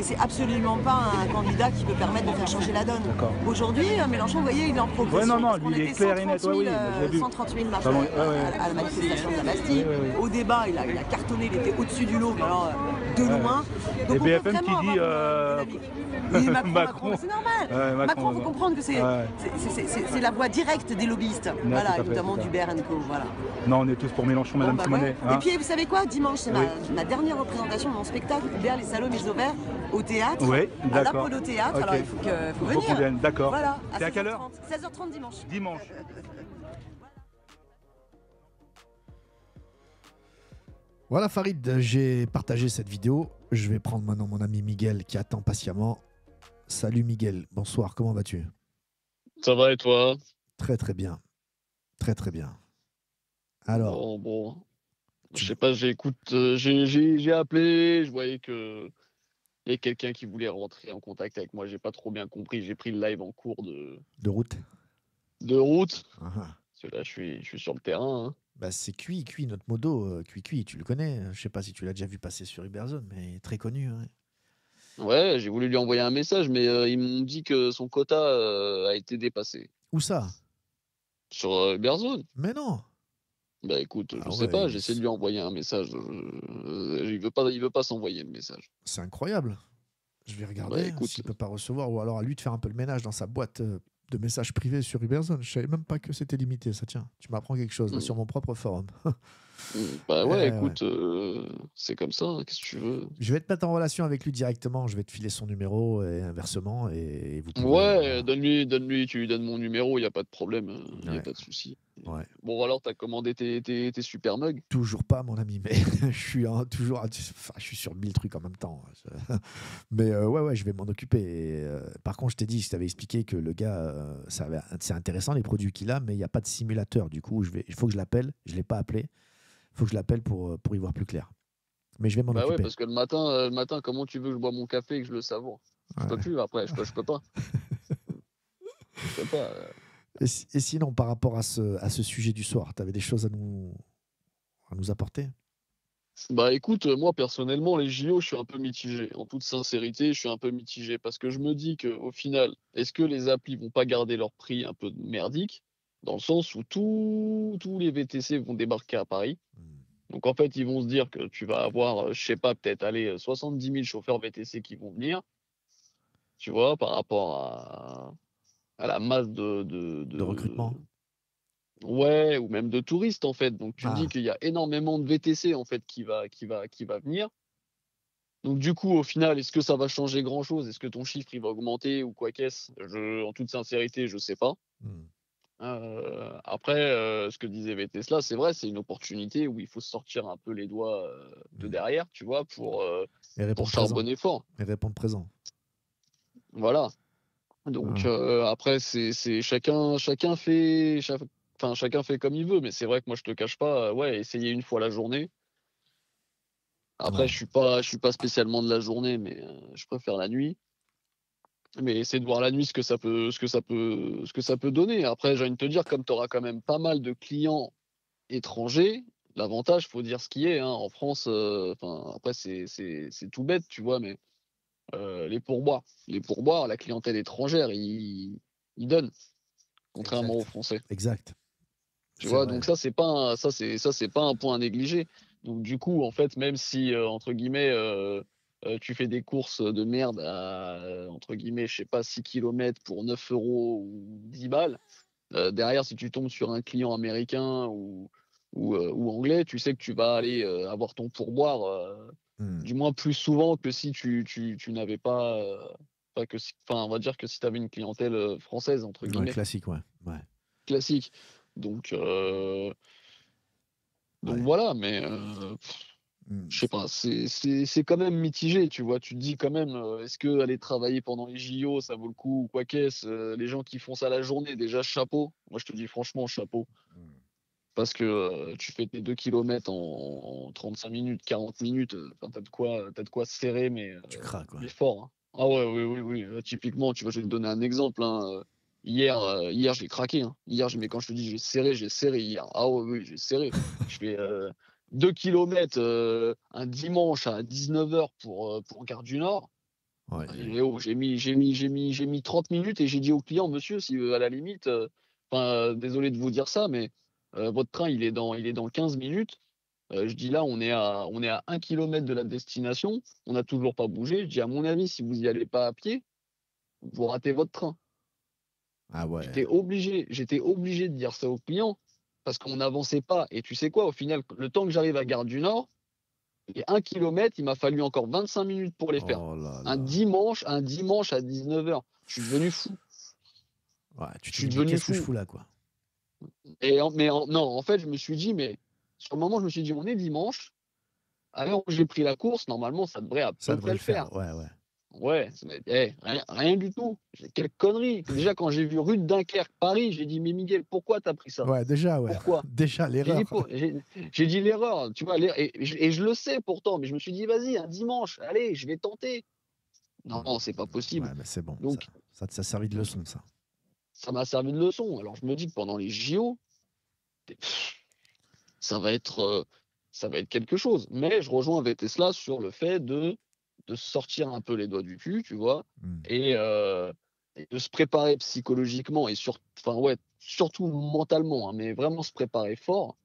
c'est absolument pas un candidat qui peut permettre de faire changer la donne. Aujourd'hui, Mélenchon, vous voyez, il est en progression. Ouais, non, non, lui, il est clair et net. 130 000 marches à la manifestation de la Bastille. Au débat, il a cartonné, il était au-dessus du lot, mais alors de loin. Et BFM qui dit. Macron, c'est normal. Macron, il faut comprendre que c'est la voie directe des lobbyistes, notamment d'Uber & Co. Voilà. Non, on est tous pour Mélenchon, madame Simonet. Et puis, vous savez quoi, dimanche, c'est ma dernière représentation de mon spectacle, Uber, les salauds, mes ovaires, au théâtre, à l'Apollo Théâtre. Alors, il faut venir. D'accord. Voilà, à quelle heure? 16h30 dimanche. Dimanche. Voilà Farid, j'ai partagé cette vidéo. Je vais prendre maintenant mon ami Miguel qui attend patiemment. Salut Miguel, bonsoir, comment vas-tu? Ça va et toi? Très très bien, très très bien. Alors... Bon. Je sais pas, j'ai appelé, je voyais qu'il y a quelqu'un qui voulait rentrer en contact avec moi. J'ai pas trop bien compris, j'ai pris le live en cours de... De route? De route. Parce que là, je suis sur le terrain, hein. Bah, c'est Cui, notre modo, Cui, tu le connais. Je sais pas si tu l'as déjà vu passer sur Uberzone, mais très connu. Ouais, j'ai voulu lui envoyer un message, mais ils m'ont dit que son quota a été dépassé. Où ça? Sur Uberzone. Mais non. Bah écoute, je sais pas, j'essaie de lui envoyer un message. Il veut pas s'envoyer le message. C'est incroyable. Je vais regarder s'il peut pas recevoir, ou alors à lui de faire un peu le ménage dans sa boîte de messages privés sur Uberzone. Je savais même pas que c'était limité, ça tient. Tu m'apprends quelque chose là, sur mon propre forum. Bah ouais, écoute, c'est comme ça, qu'est-ce que tu veux. Je vais te mettre en relation avec lui directement, je vais te filer son numéro et inversement. Et vous pouvez... Ouais, donne-lui, tu lui donnes mon numéro, il n'y a pas de problème, il n'y a pas de souci. Ouais. Bon, alors, tu as commandé tes super mugs? Toujours pas, mon ami, mais je suis sur 1000 trucs en même temps. Mais ouais, je vais m'en occuper. Et, par contre, je t'ai dit, je t'avais expliqué que le gars, c'est intéressant les produits qu'il a, mais il n'y a pas de simulateur. Du coup, il faut que je l'appelle, je ne l'ai pas appelé. Il faut que je l'appelle pour y voir plus clair. Mais je vais m'en occuper. Ouais, parce que le matin, comment tu veux que je bois mon café et que je le savoure? Je peux plus après, je peux pas. Je peux pas. Et sinon, par rapport à ce sujet du soir, tu avais des choses à nous apporter? Bah écoute, moi personnellement, les JO, je suis un peu mitigé. En toute sincérité, je suis un peu mitigé parce que je me dis qu'au final, est-ce que les applis vont pas garder leur prix un peu merdique? Dans le sens où tous les VTC vont débarquer à Paris. Donc en fait, ils vont se dire que tu vas avoir, je sais pas, peut-être 70 000 chauffeurs VTC qui vont venir, tu vois, par rapport à la masse de recrutement. Ouais, ou même de touristes en fait. Donc tu dis qu'il y a énormément de VTC en fait qui va venir. Donc du coup, au final, est-ce que ça va changer grand-chose? Est-ce que ton chiffre il va augmenter ou quoi qu'est-ce? En toute sincérité, je sais pas. Après, ce que disait VTSLA, c'est vrai, c'est une opportunité où il faut sortir un peu les doigts de derrière, tu vois, pour charbonner fort. Et répondre présent. Voilà. Donc après, c'est chacun fait comme il veut, mais c'est vrai que moi je te cache pas, ouais, essayer une fois la journée. Après, je suis pas spécialement de la journée, mais je préfère la nuit. Mais essayer de voir la nuit ce que ça peut donner. Après, j'ai envie de te dire, comme tu auras quand même pas mal de clients étrangers, l'avantage, faut dire ce qui est, hein, en France, après c'est tout bête, tu vois, mais les pourboires, la clientèle étrangère, ils donnent, contrairement aux Français. Exact. Tu vois, donc ça, c'est pas un point à négliger. Donc du coup, en fait, même si entre guillemets tu fais des courses de merde à, entre guillemets, je sais pas, 6 km pour 9 € ou 10 balles, Derrière, si tu tombes sur un client américain ou anglais, tu sais que tu vas aller avoir ton pourboire, du moins plus souvent que si tu n'avais pas... on va dire que si tu avais une clientèle française, entre guillemets. Ouais, classique, ouais. Ouais. Classique. Donc, voilà, mais... je sais pas, c'est quand même mitigé, tu vois. Tu te dis quand même, est-ce que aller travailler pendant les JO, ça vaut le coup ou quoi qu'est-ce? Les gens qui font ça la journée, déjà chapeau. Moi, je te dis franchement chapeau. Parce que tu fais tes 2 km en 35 minutes, 40 minutes. T'as de quoi serrer, mais tu craques, quoi. Mais fort. Hein. Ah ouais, oui. Typiquement, tu vois, je vais te donner un exemple. Hein. Hier, j'ai craqué. Hein. Hier, quand je te dis j'ai serré hier. Ah ouais, oui, j'ai serré. Je fais... 2 km un dimanche à 19h pour Gare du Nord. Ouais. Oh, j'ai mis 30 minutes et j'ai dit au client, monsieur, si à la limite, désolé de vous dire ça, mais votre train, il est dans 15 minutes. Je dis là, on est à 1 km de la destination, on n'a toujours pas bougé. Je dis, à mon avis, si vous n'y allez pas à pied, vous ratez votre train. Ah ouais. J'étais obligé de dire ça au client. Parce qu'on n'avançait pas. Et tu sais quoi, au final, le temps que j'arrive à Gare du Nord, et 1 km, il m'a fallu encore 25 minutes pour les faire. Oh là là. Un dimanche à 19h. Je suis devenu fou. Ouais, qu'est-ce que je fous là, quoi. En fait, je me suis dit, mais sur le moment, je me suis dit, on est dimanche. À l'heure où j'ai pris la course, normalement, ça devrait le faire. Ouais, rien du tout. Quelle connerie. Déjà, quand j'ai vu rue de Dunkerque, Paris, j'ai dit, mais Miguel, pourquoi t'as pris ça? Ouais, déjà, ouais. Pourquoi? Déjà, l'erreur. J'ai dit l'erreur, tu vois, et je le sais pourtant, mais je me suis dit, vas-y, un dimanche, allez, je vais tenter. Non, c'est pas possible. Ouais, mais c'est bon. Donc, ça a servi de leçon, ça. Ça m'a servi de leçon. Alors, je me dis que pendant les JO, ça va être quelque chose. Mais je rejoins VTSLA sur le fait de sortir un peu les doigts du cul, tu vois, et de se préparer psychologiquement et surtout mentalement, hein, mais vraiment se préparer fort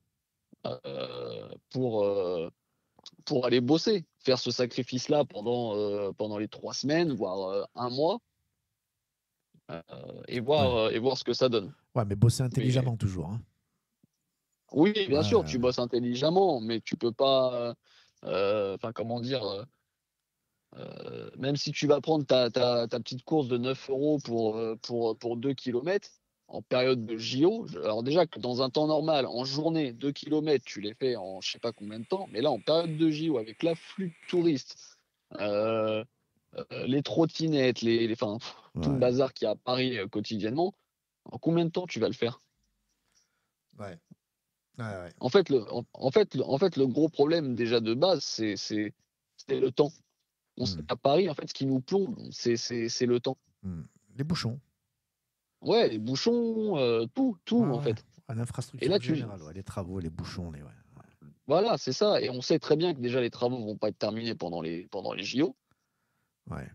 pour aller bosser, faire ce sacrifice-là pendant les 3 semaines, voire 1 mois, et voir ce que ça donne. Ouais, mais bosser intelligemment toujours. Hein. Oui, bien sûr, tu bosses intelligemment, mais tu peux pas, même si tu vas prendre ta petite course de 9 € pour 2 km en période de JO, alors déjà que dans un temps normal, en journée, 2 km, tu les fais en je sais pas combien de temps, mais là en période de JO, avec l'afflux de touristes, les trottinettes, tout le bazar qu'il y a à Paris quotidiennement, en combien de temps tu vas le faire? Ouais. En fait, le gros problème déjà de base, c'est le temps. À Paris, en fait, ce qui nous plombe, c'est le temps. Les bouchons. Ouais, les bouchons, tout, en fait. L'infrastructure générale, les travaux, les bouchons. Voilà, c'est ça. Et on sait très bien que déjà, les travaux ne vont pas être terminés pendant les JO. Ouais.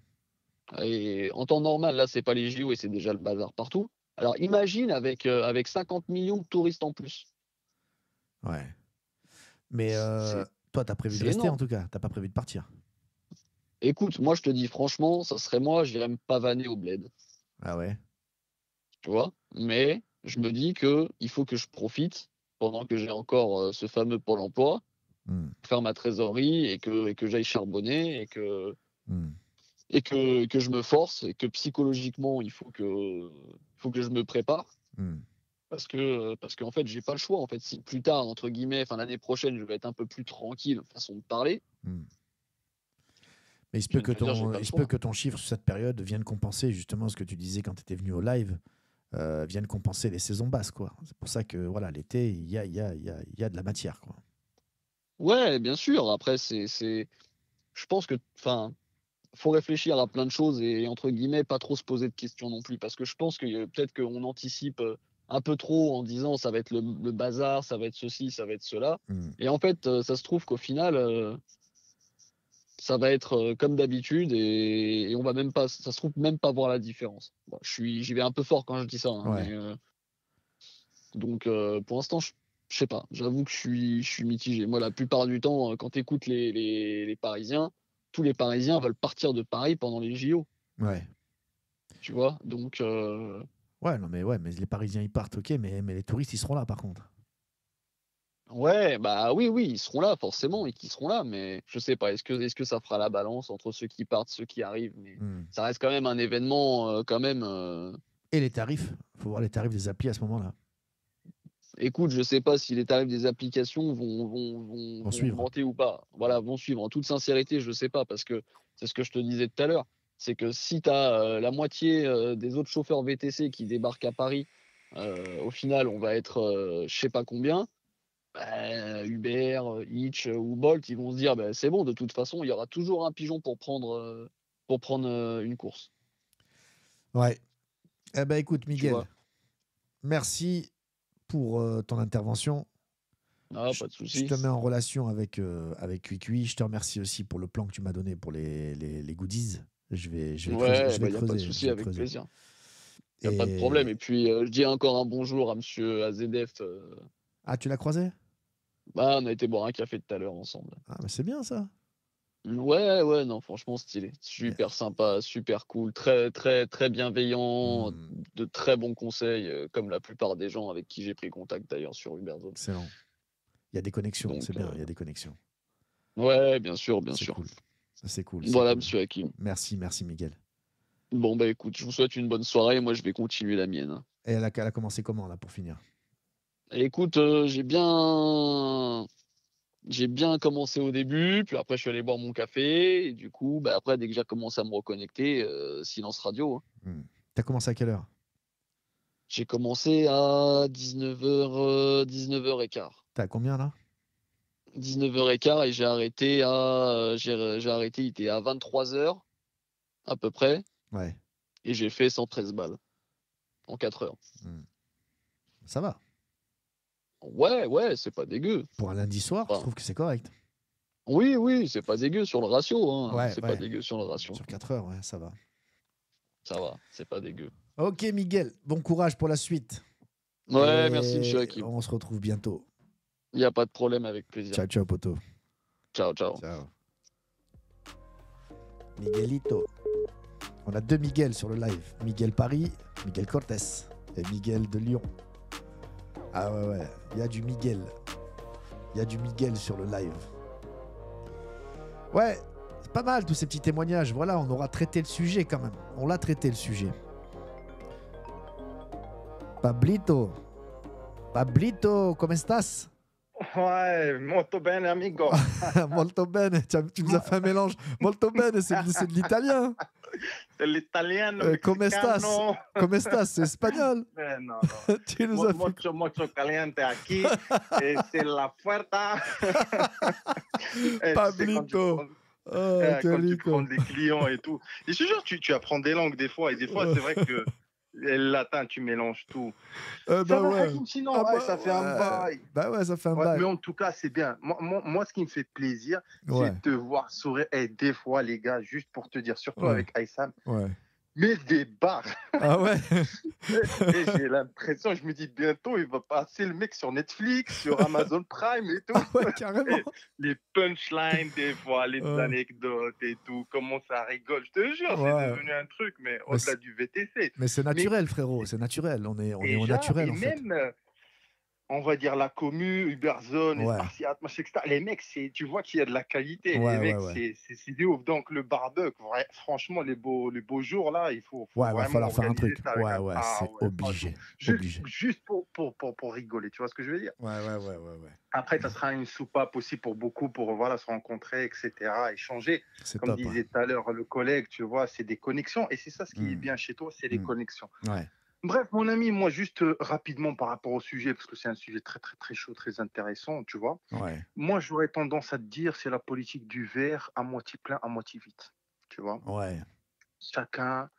Et en temps normal, là, ce n'est pas les JO et c'est déjà le bazar partout. Alors, imagine avec 50 millions de touristes en plus. Ouais. Mais toi, tu as prévu de rester, en tout cas. Tu n'as pas prévu de partir. Écoute, moi, je te dis franchement, ça serait moi, j'irais me pavaner au bled. Ah ouais. Tu vois? Mais je me dis qu'il faut que je profite pendant que j'ai encore ce fameux Pôle emploi, faire ma trésorerie et que j'aille charbonner et que je me force et que psychologiquement, il faut que je me prépare. Parce qu'en fait, j'ai pas le choix. En fait, si plus tard, entre guillemets, l'année prochaine, je vais être un peu plus tranquille, façon de parler. Mais il se peut que ton chiffre sur cette période vienne compenser justement ce que tu disais quand tu étais venu au live, vienne compenser les saisons basses, quoi. C'est pour ça que voilà, l'été, il y a de la matière, quoi. Ouais, bien sûr. Après, je pense que faut réfléchir à plein de choses et entre guillemets pas trop se poser de questions non plus, parce que je pense que peut-être qu'on anticipe un peu trop en disant ça va être le bazar, ça va être ceci, ça va être cela, et en fait ça se trouve qu'au final ça va être comme d'habitude et on va même pas, ça se trouve même pas voir la différence. Bon, j'y vais un peu fort quand je dis ça. Hein, ouais. Donc pour l'instant, je sais pas. J'avoue que je suis mitigé. Moi, la plupart du temps, quand tu écoutes les Parisiens, tous les Parisiens veulent partir de Paris pendant les JO. Ouais. Tu vois, donc. Ouais, mais les Parisiens, ils partent, ok, mais les touristes, ils seront là, par contre. Ouais, bah oui, ils seront là, forcément, et qu'ils seront là, mais je sais pas, est-ce que ça fera la balance entre ceux qui partent, ceux qui arrivent, mais ça reste quand même un événement, quand même... Et les tarifs, faut voir les tarifs des applis à ce moment-là. Écoute, je sais pas si les tarifs des applications vont augmenter ou pas. Voilà, vont suivre. En toute sincérité, je sais pas, parce que c'est ce que je te disais tout à l'heure, c'est que si tu as la moitié des autres chauffeurs VTC qui débarquent à Paris, au final, on va être je sais pas combien, Uber, Hitch ou Bolt, ils vont se dire, c'est bon, de toute façon, il y aura toujours un pigeon pour prendre une course. Ouais. Eh ben écoute, Miguel, merci pour ton intervention. Ah, pas de souci. Je te mets en relation avec Cui. Je te remercie aussi pour le plan que tu m'as donné pour les goodies. Je vais creuser. Pas de souci, avec plaisir. Il n'y a pas de problème. Et puis, je dis encore un bonjour à monsieur AZF. Ah, tu l'as croisé? Bah, on a été boire un café tout à l'heure ensemble. Ah, mais c'est bien ça. Ouais, non, franchement, stylé. Super sympa, super cool, très, très, très bienveillant, de très bons conseils, comme la plupart des gens avec qui j'ai pris contact d'ailleurs sur Uberzone. Excellent. Il y a des connexions, c'est bien, il y a des connexions. Ouais, bien sûr. Cool. C'est cool. Voilà, cool. Monsieur Hakim. Merci, Miguel. Bon, bah écoute, je vous souhaite une bonne soirée, moi je vais continuer la mienne. Et elle a commencé comment, là, pour finir? Écoute, j'ai bien commencé au début, puis après je suis allé boire mon café, et du coup, après, dès que j'ai commencé à me reconnecter, silence radio. T'as commencé à quelle heure? J'ai commencé à 19h15. T'as combien là? 19h15, et j'ai arrêté, il était à 23h à peu près. Ouais. Et j'ai fait 113 balles en 4 heures. Ça va. Ouais, c'est pas dégueu. Pour un lundi soir, je trouve que c'est correct. Oui, c'est pas dégueu sur le ratio. Hein. Ouais, c'est pas dégueu sur le ratio. Sur 4 heures, ouais, ça va. Ça va, c'est pas dégueu. Ok, Miguel, bon courage pour la suite. Ouais, merci, monsieur Hakim. On se retrouve bientôt. Il n'y a pas de problème, avec plaisir. Ciao, poto. Ciao. Miguelito. On a deux Miguel sur le live. Miguel Paris, Miguel Cortés et Miguel de Lyon. Ah ouais, il y a du Miguel. Il y a du Miguel sur le live. Ouais, c'est pas mal tous ces petits témoignages. Voilà, on aura traité le sujet quand même. On l'a traité le sujet. Pablito, comment estás? Ouais, molto bene, amigo. Molto bene, tu nous as fait un mélange. Molto bene, c'est de l'italien. De l'italien. Come estás, c'est espagnol. Non. Tu nous as fait... Mucho caliente aquí. C'est la fuerza. Pablito. Quand tu prends des clients et tout. Et je te jure, tu apprends des langues des fois. Et des fois, c'est vrai que le latin, tu mélanges tout. Ça fait un bail. Bah ouais, ça fait un bail. Mais en tout cas, c'est bien. Moi, ce qui me fait plaisir, c'est de te voir sourire. Et des fois, les gars, juste pour te dire, surtout avec Aïssam, mais des barres. Ah ouais. Et j'ai l'impression, je me dis, bientôt, il va passer le mec sur Netflix, sur Amazon Prime et tout. Ah ouais, carrément. Et les punchlines, des fois, les anecdotes et tout, comment ça rigole. Je te jure, c'est devenu un truc, mais au-delà du VTC. Mais c'est naturel, frérot, c'est naturel. On est au naturel, en fait. On va dire la commu, Uberzone, les mecs, tu vois qu'il y a de la qualité. C'est du ouf. Donc le barbecue, franchement, les beaux jours, là, il faut il va falloir faire un truc. C'est obligé. Juste pour rigoler, tu vois ce que je veux dire? Ouais. Après, ça sera une soupape aussi pour beaucoup, pour se rencontrer, etc., échanger. Comme disait tout à l'heure le collègue, tu vois, c'est des connexions. Et c'est ça ce qui est bien chez toi, c'est les connexions. Ouais. Bref, mon ami, moi, juste rapidement par rapport au sujet, parce que c'est un sujet très, très, très chaud, très intéressant, tu vois. Ouais. Moi, j'aurais tendance à te dire, c'est la politique du verre à moitié plein, à moitié vide, tu vois. Ouais. Chacun,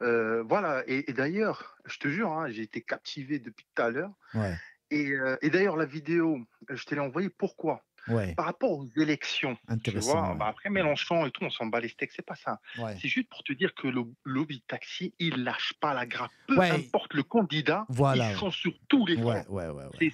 Et d'ailleurs, je te jure, j'ai été captivé depuis tout à l'heure. Ouais. Et d'ailleurs, la vidéo, je te l'ai envoyée. Pourquoi ? ouais. Par rapport aux élections, tu vois, ouais. Bah après Mélenchon et tout, on s'en bat les steaks, c'est pas ça. Ouais. C'est juste pour te dire que le lobby taxi, il lâche pas la grappe. Peu ouais. importe le candidat, voilà. ils sont sur tous les fronts. Ouais, ouais, ouais, ouais.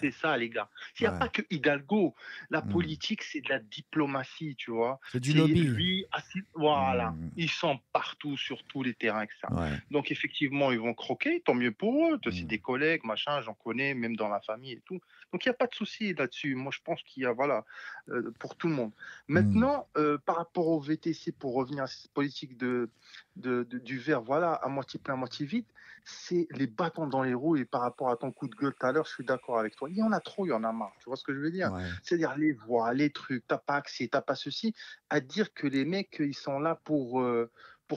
C'est ça les gars. S'il n'y a ouais. pas que Hidalgo, la politique, c'est de la diplomatie, tu vois. C'est du lobby. Lui, assis, voilà, ils sont partout, sur tous les terrains, etc. Ouais. Donc effectivement, ils vont croquer, tant mieux pour eux. C'est des collègues, machin, j'en connais, même dans la famille et tout. Donc il n'y a pas de souci là-dessus. Moi, je pense qu'il y a, voilà, pour tout le monde. Maintenant, par rapport au VTC, pour revenir à cette politique du verre, voilà, à moitié plein, à moitié vide, c'est les bâtons dans les roues. Et par rapport à ton coup de gueule tout à l'heure, je suis d'accord avec toi. Il y en a trop, il y en a marre. Tu vois ce que je veux dire? Ouais. C'est-à-dire les voix, les trucs, t'as pas accès, t'as pas ceci, à dire que les mecs, ils sont là pour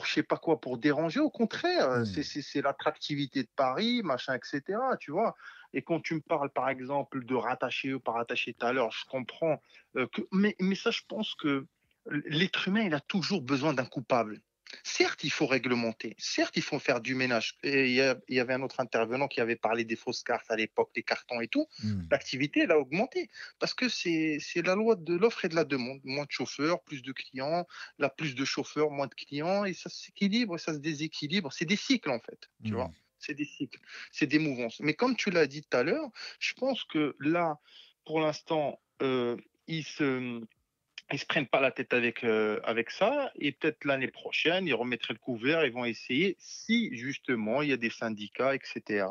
je sais pas quoi, pour déranger. Au contraire, c'est l'attractivité de Paris, machin, etc. Tu vois. Et quand tu me parles, par exemple, de rattacher eux par rattacher tout à l'heure, je comprends. Mais ça, je pense que l'être humain, il a toujours besoin d'un coupable. Certes, il faut réglementer. Certes, il faut faire du ménage. Et il y avait un autre intervenant qui avait parlé des fausses cartes à l'époque, des cartons et tout. L'activité, elle a augmenté. Parce que c'est la loi de l'offre et de la demande. Moins de chauffeurs, plus de clients. Là, plus de chauffeurs, moins de clients. Et ça s'équilibre, ça se déséquilibre. C'est des cycles, en fait. Tu vois, c'est des cycles, c'est des mouvances. Mais comme tu l'as dit tout à l'heure, je pense que là, pour l'instant, ils se prennent pas la tête avec ça, et peut-être l'année prochaine, ils remettraient le couvert, ils vont essayer, si justement il y a des syndicats, etc.,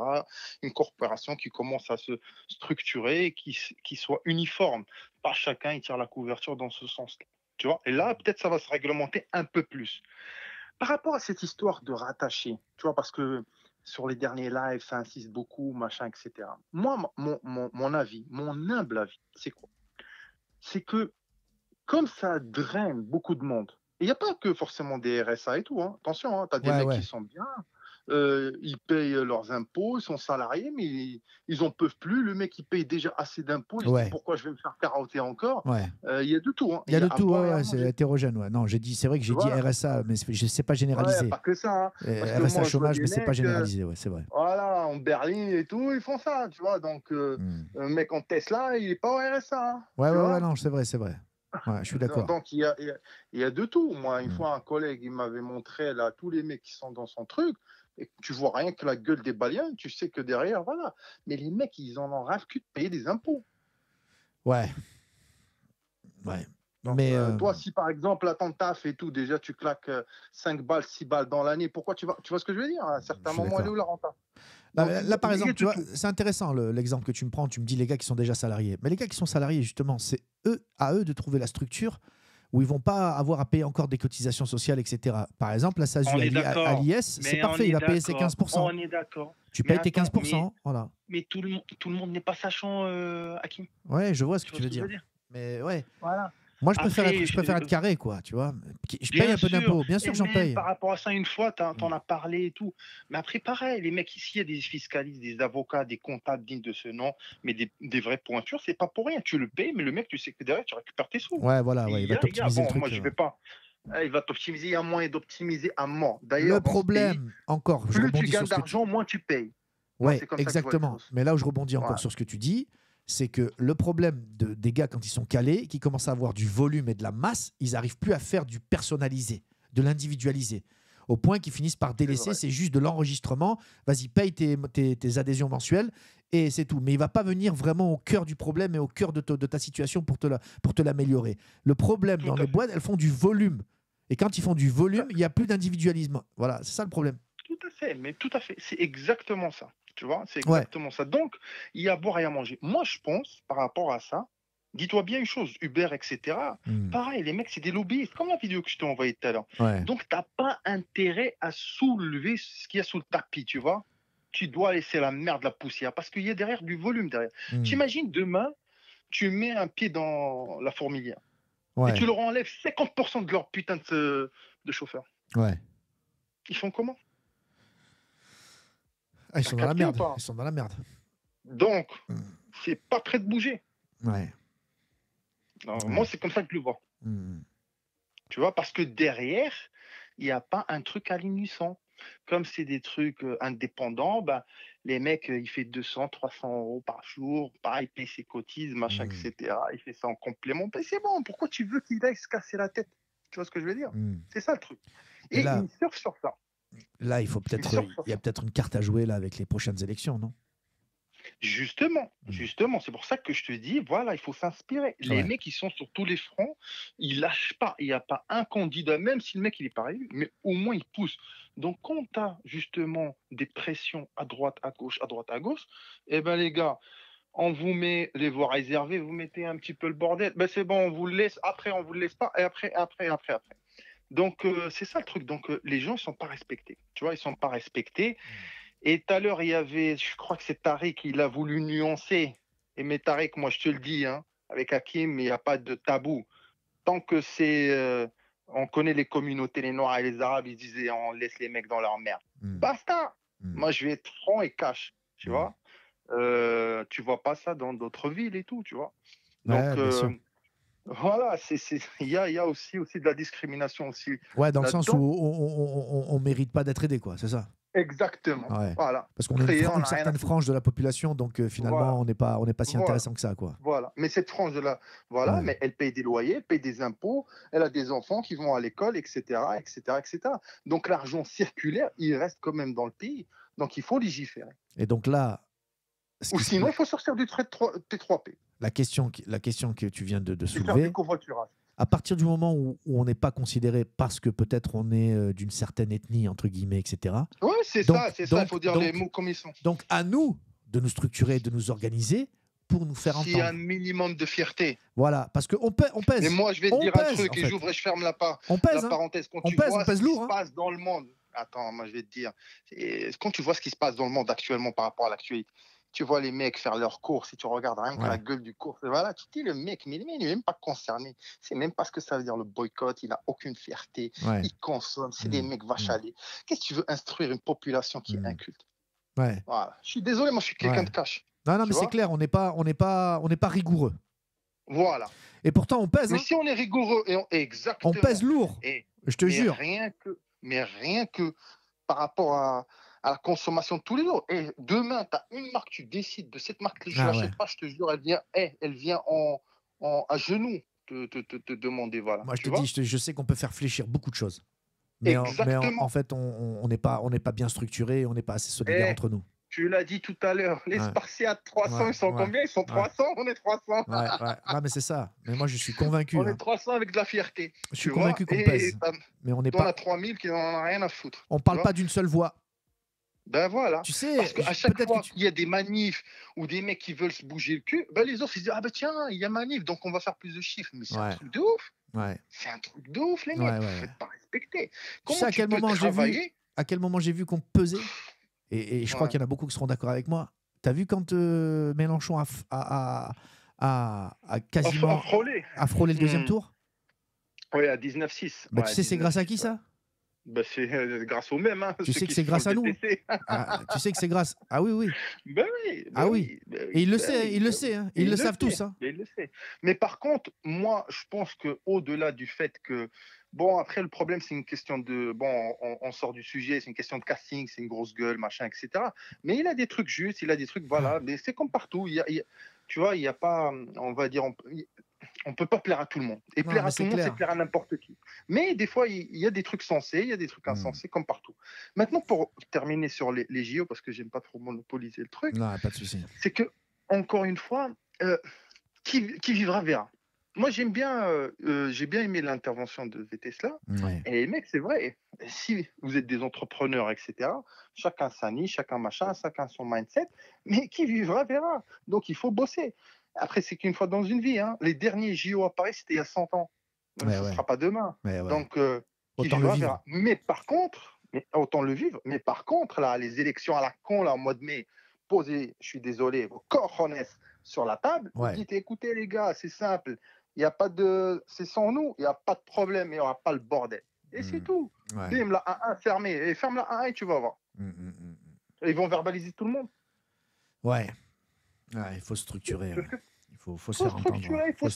une corporation qui commence à se structurer, et qui soit uniforme, pas chacun il tire la couverture dans ce sens-là, tu vois, et là peut-être ça va se réglementer un peu plus. Par rapport à cette histoire de rattacher, tu vois, parce que sur les derniers lives, ça insiste beaucoup, machin, etc. Moi, mon avis, mon humble avis, c'est quoi? C'est que comme ça draine beaucoup de monde, il n'y a pas que forcément des RSA et tout, hein. Attention, hein, tu as des mecs qui sont bien, ils payent leurs impôts, ils sont salariés, mais ils n'en peuvent plus. Le mec, il paye déjà assez d'impôts, il se dit pourquoi je vais me faire carotter encore. Il y a de tout. Hein. Il y a de tout, c'est hétérogène. Ouais. Non, c'est vrai que j'ai dit RSA, mais c'est pas généralisé. Ouais, pas que ça. Hein. RSA moi, chômage, mais c'est pas généralisé, c'est vrai. Voilà, en Berlin et tout, ils font ça, tu vois. Donc, un mec en Tesla, il n'est pas au RSA. Hein, non, c'est vrai, c'est vrai. Ouais, je suis d'accord. Donc, il y a de tout. Moi, une fois, un collègue, il m'avait montré là, tous les mecs qui sont dans son truc, et tu vois rien que la gueule des baliens, tu sais que derrière, voilà. Mais les mecs, ils en ont ras le cul de payer des impôts. Ouais. Ouais. Donc, mais toi, si par exemple, là, ton taf et tout, déjà, tu claques 5 balles, 6 balles dans l'année, pourquoi tu vois ce que je veux dire? À un certain moment, elle est où la renta? Là, là, par exemple, tu vois, c'est intéressant l'exemple que tu me prends. Tu me dis les gars qui sont déjà salariés. Mais les gars qui sont salariés, justement, c'est à eux de trouver la structure où ils vont pas avoir à payer encore des cotisations sociales, etc. Par exemple, la SASU à l'IS, c'est parfait, il va payer ses 15%. On est d'accord. Tu payes tes 15%. Voilà. Mais tout le monde n'est pas sachant, Hakim. Ouais, je vois ce que tu veux dire. Mais ouais. Voilà. Moi, je préfère être carré, quoi, tu vois. Je paye un peu d'impôts, bien sûr, j'en paye. Par rapport à ça, une fois, t'en as parlé et tout. Mais après, pareil, les mecs ici, il y a des fiscalistes, des avocats, des comptables dignes de ce nom, mais des vraies pointures, c'est pas pour rien. Tu le payes, mais le mec, tu sais que derrière, tu récupères tes sous. Ouais, voilà, ouais, il va t'optimiser le truc. Moi, je vais pas. Il va t'optimiser, il y a moyen d'optimiser à mort. D'ailleurs, le problème, encore, plus tu gagnes d'argent, moins tu payes. Ouais, exactement. Mais là où je rebondis encore sur ce que tu dis, c'est que le problème des gars, quand ils sont calés, qui commencent à avoir du volume et de la masse, ils n'arrivent plus à faire du personnalisé, de l'individualisé, au point qu'ils finissent par délaisser, c'est juste de l'enregistrement, vas-y, paye tes adhésions mensuelles, et c'est tout. Mais il ne va pas venir vraiment au cœur du problème et au cœur de ta situation pour te l'améliorer. Le problème, dans les boîtes, elles font du volume. Et quand ils font du volume, il n'y a plus d'individualisme. Voilà, c'est ça le problème. Tout à fait, mais tout à fait, c'est exactement ça. Tu vois, c'est exactement ça. Donc, il y a à boire et à manger. Moi, je pense, par rapport à ça, dis-toi bien une chose, Uber, etc. Pareil, les mecs, c'est des lobbyistes, comme la vidéo que je t'ai envoyée tout à l'heure. Donc, tu n'as pas intérêt à soulever ce qu'il y a sous le tapis, tu vois. Tu dois laisser la merde, la poussière, parce qu'il y a derrière du volume derrière. T'imagines, demain, tu mets un pied dans la fourmilière et tu leur enlèves 50% de leur putain de chauffeur. Ils font comment? Ah, ils sont dans la merde. Ils sont dans la merde. Donc, c'est pas prêt de bouger. Non, moi, c'est comme ça que je le vois. Tu vois, parce que derrière, il n'y a pas un truc à l'unisson. Comme c'est des trucs indépendants, bah, les mecs, ils font 200, 300 euros par jour, pareil, paye ses cotises, machin, etc. Il fait ça en complément. Mais c'est bon, pourquoi tu veux qu'il aille se casser la tête? Tu vois ce que je veux dire? C'est ça le truc. Et là, ils surfent sur ça. Là, il faut peut-être, il y a peut-être une carte à jouer là, avec les prochaines élections, non? Justement, c'est pour ça que je te dis, voilà, il faut s'inspirer. Les mecs, ils sont sur tous les fronts, ils lâchent pas. Il n'y a pas un candidat, même si le mec, il est pareil, mais au moins, il pousse. Donc, quand tu as justement des pressions à droite, à gauche, eh ben les gars, on vous met les voies réservées, vous mettez un petit peu le bordel. Ben, c'est bon, on vous le laisse, après, on vous le laisse pas, et après. Donc, c'est ça le truc. Donc, les gens, ils ne sont pas respectés. Tu vois, ils ne sont pas respectés. Et tout à l'heure, il y avait, je crois que c'est Tariq, il a voulu nuancer. Et mais Tariq, moi, je te le dis, hein, avec Hakim, il n'y a pas de tabou. Tant que c'est... on connaît les communautés, les Noirs et les Arabes, ils disaient, on laisse les mecs dans leur merde. Basta. Moi, je vais être franc et cash, tu vois. Tu vois pas ça dans d'autres villes et tout, tu vois. Donc, ouais, bien sûr. Voilà, il y a aussi de la discrimination. Ouais, dans le sens où on ne mérite pas d'être aidé, quoi, c'est ça? Exactement. Ouais. Voilà. Parce qu'on est une certaine frange de la population, donc finalement, voilà, on n'est pas si intéressant que ça, quoi. Voilà. Mais cette frange de la, voilà, mais elle paye des loyers, elle paye des impôts, elle a des enfants qui vont à l'école, etc. Donc l'argent circulaire, il reste quand même dans le pays, donc il faut légiférer. Et donc là, ou sinon, il faut sortir du T3P. La question que tu viens de soulever. À partir du moment où on n'est pas considéré parce que peut-être on est d'une certaine ethnie, entre guillemets, etc. Oui, c'est ça, il faut dire les mots comme ils sont. Donc à nous de nous structurer, de nous organiser pour nous faire entendre. Il y a un minimum de fierté. Voilà, parce qu'on pèse. Mais moi, je vais te dire un truc et j'ouvre et je ferme la parenthèse. Quand tu vois ce qui se passe dans le monde, attends, moi je vais te dire, quand tu vois ce qui se passe dans le monde actuellement par rapport à l'actualité, tu vois les mecs faire leurs courses, si tu regardes rien que la gueule du cours, voilà, tu te dis, le mec, il n'est même pas concerné. C'est même pas ce que ça veut dire le boycott, il n'a aucune fierté, il consomme, c'est des mecs vaches à lait. Qu'est-ce que tu veux instruire une population qui est inculte? Voilà. Je suis désolé, moi je suis quelqu'un de cash. Non, non, mais c'est clair, on n'est pas rigoureux. Voilà. Et pourtant, on pèse. Mais si on est rigoureux, exactement. On pèse lourd, je te jure. Mais rien que par rapport à la consommation de tous les jours. Et demain, tu as une marque, tu décides de cette marque que je n'achète pas, je te jure, elle vient à genoux te demander. Voilà. Moi, je te dis, je sais qu'on peut faire fléchir beaucoup de choses. Mais en fait, on n'est pas bien structuré, on n'est pas assez solidaire entre nous. Tu l'as dit tout à l'heure, les Spartiates, 300, ils sont combien? Ils sont 300, on est 300. Non, mais c'est ça. Mais moi, je suis convaincu. On est 300 avec de la fierté. Je suis convaincu qu'on pèse. Mais on n'est pas... On a 3000 qui n'en a rien à foutre. On ne parle pas d'une seule voix. Ben voilà, tu sais, parce qu'à chaque fois qu'il y a des manifs ou des mecs qui veulent se bouger le cul, ben les autres ils se disent, ah ben tiens, il y a manif, donc on va faire plus de chiffres. Mais c'est un truc de ouf. C'est un truc de ouf, les mecs, vous ne faites pas respecter. Comment tu sais, à quel moment j'ai vu qu'on pesait, et je crois qu'il y en a beaucoup qui seront d'accord avec moi. T'as vu quand Mélenchon a quasiment frôlé le deuxième tour? Oui, à 19,6. Ben, tu sais, c'est grâce à qui ça? Bah c'est grâce aux mêmes. Hein, tu sais que c'est grâce à nous. Ah, tu sais que c'est grâce. Ah oui, oui. Ben oui. Ben ah oui. Ben oui. Et il le sait, ben il le sait. Hein. Ils le savent tous. Hein. Il le sait. Mais par contre, moi, je pense qu'au-delà du fait que. Bon, après, le problème, c'est une question de. Bon, on sort du sujet, c'est une question de casting, c'est une grosse gueule, machin, etc. Mais il a des trucs justes, il a des trucs. Voilà. Mais c'est comme partout. Il y a, tu vois, il n'y a pas. On va dire. On ne peut pas plaire à tout le monde. Et plaire à tout le monde, c'est plaire à n'importe qui. Mais des fois, il y a des trucs sensés, il y a des trucs insensés, comme partout. Maintenant, pour terminer sur les JO, parce que j'aime pas trop monopoliser le truc, non, pas de souci. C'est que, encore une fois, qui vivra verra. Moi, j'aime bien, j'ai bien aimé l'intervention de VTSLA. Et mec, c'est vrai, si vous êtes des entrepreneurs, etc., chacun sa niche, chacun machin, chacun son mindset, mais qui vivra verra. Donc, il faut bosser. Après, c'est qu'une fois dans une vie. Hein. Les derniers JO à Paris, c'était il y a 100 ans. Donc, ça ne sera pas demain. Donc, autant le vivre. Mais par contre, là, les élections à la con, là, en mois de mai, posez, je suis désolé, vos cojones sur la table. Dites, écoutez, les gars, c'est simple. Il y a pas de... C'est sans nous. Il n'y a pas de problème. Il n'y aura pas le bordel. Et c'est tout. Ferme la 1-1, fermez. Et ferme la 1-1 et tu vas voir. Ils vont verbaliser tout le monde. Il faut se structurer. Il faut se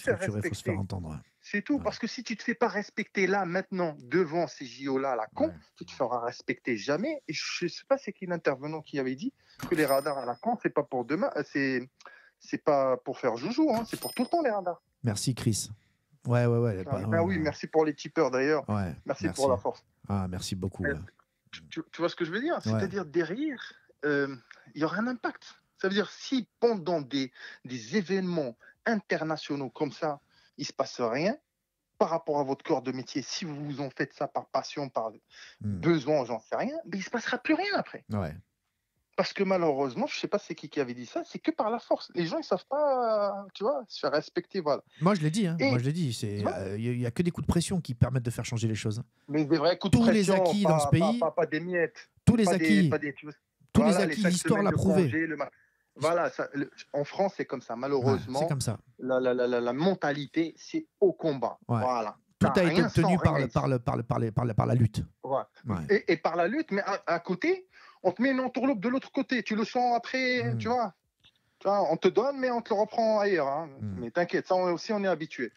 faire entendre. C'est tout, ouais. Parce que si tu ne te fais pas respecter là, maintenant, devant ces JO-là, la con, ouais. Tu ne te feras respecter jamais. Et je ne sais pas c'est qui l'intervenant qui avait dit que les radars à la con, c'est pas pour demain, c'est pas pour faire joujou, hein, c'est pour tout le temps les radars. Merci Chris. Ouais, ouais, ouais. Ah, ben oui, merci pour les tipeurs d'ailleurs. Ouais, merci pour la force. Ah, merci beaucoup. Tu vois ce que je veux dire? C'est-à-dire derrière, il y aura un impact. Ça veut dire si pendant des événements internationaux comme ça, il ne se passe rien par rapport à votre corps de métier. Si vous en faites ça par passion, par besoin, j'en sais rien, mais il ne se passera plus rien après. Ouais. Parce que malheureusement, je ne sais pas c'est qui avait dit ça, c'est que par la force. Les gens, ils ne savent pas, tu vois, se faire respecter. Voilà. Moi, je l'ai dit. Hein. Moi, je l'ai dit. Il n'y a que des coups de pression qui permettent de faire changer les choses. Mais des vrais coups de pression. Tous les acquis dans ce pays. Pas des miettes. Tous les acquis. Tous les acquis, l'histoire l'a prouvé. Voilà, ça, en France, c'est comme ça. Malheureusement, ouais, comme ça. La mentalité, c'est au combat. Ouais. Voilà. Tout a été obtenu par la lutte. Ouais. Ouais. Et par la lutte, mais à côté, on te met une entourloupe de l'autre côté. Tu le sens après, tu vois. On te donne, mais on te le reprend ailleurs. Hein. Mais t'inquiète, ça aussi, on est habitué.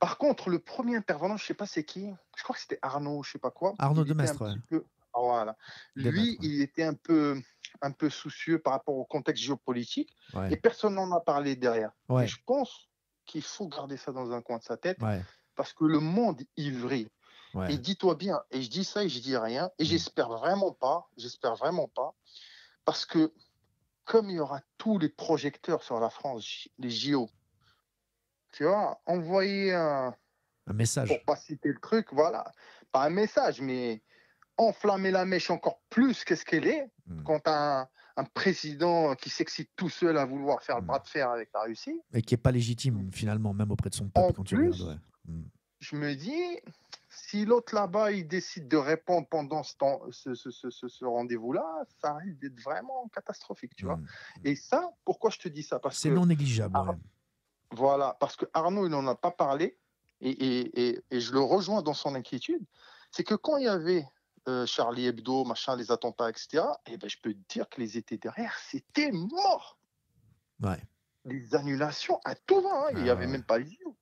Par contre, le premier intervenant, je ne sais pas c'est qui. Je crois que c'était Arnaud, je ne sais pas quoi. Arnaud Demestre, ouais. Voilà. Lui, il était un peu soucieux par rapport au contexte géopolitique, ouais. Et personne n'en a parlé derrière. Ouais. Et je pense qu'il faut garder ça dans un coin de sa tête, ouais. Parce que le monde ivrie. Ouais. Et dis-toi bien, et je dis ça et je dis rien, et j'espère vraiment pas, parce que comme il y aura tous les projecteurs sur la France, les JO, tu vois, envoyer un message, pour pas citer le truc, voilà, pas un message, mais enflammer la mèche encore plus qu'est-ce qu'elle est, quand un président qui s'excite tout seul à vouloir faire le bras de fer avec la Russie. Et qui n'est pas légitime, finalement, même auprès de son peuple. Quand plus, tu regardes, ouais. Je me dis, si l'autre là-bas, il décide de répondre pendant ce rendez-vous-là, ça risque d'être vraiment catastrophique, tu vois. Et ça, pourquoi je te dis ça? C'est non négligeable. Voilà, parce que Arnaud, il n'en a pas parlé, et je le rejoins dans son inquiétude, c'est que quand il y avait Charlie Hebdo, machin, les attentats, etc. Et ben, je peux te dire que les étés derrière, c'était mort. Ouais. Les annulations à tout va. Hein. Il n'y avait même pas les yeux.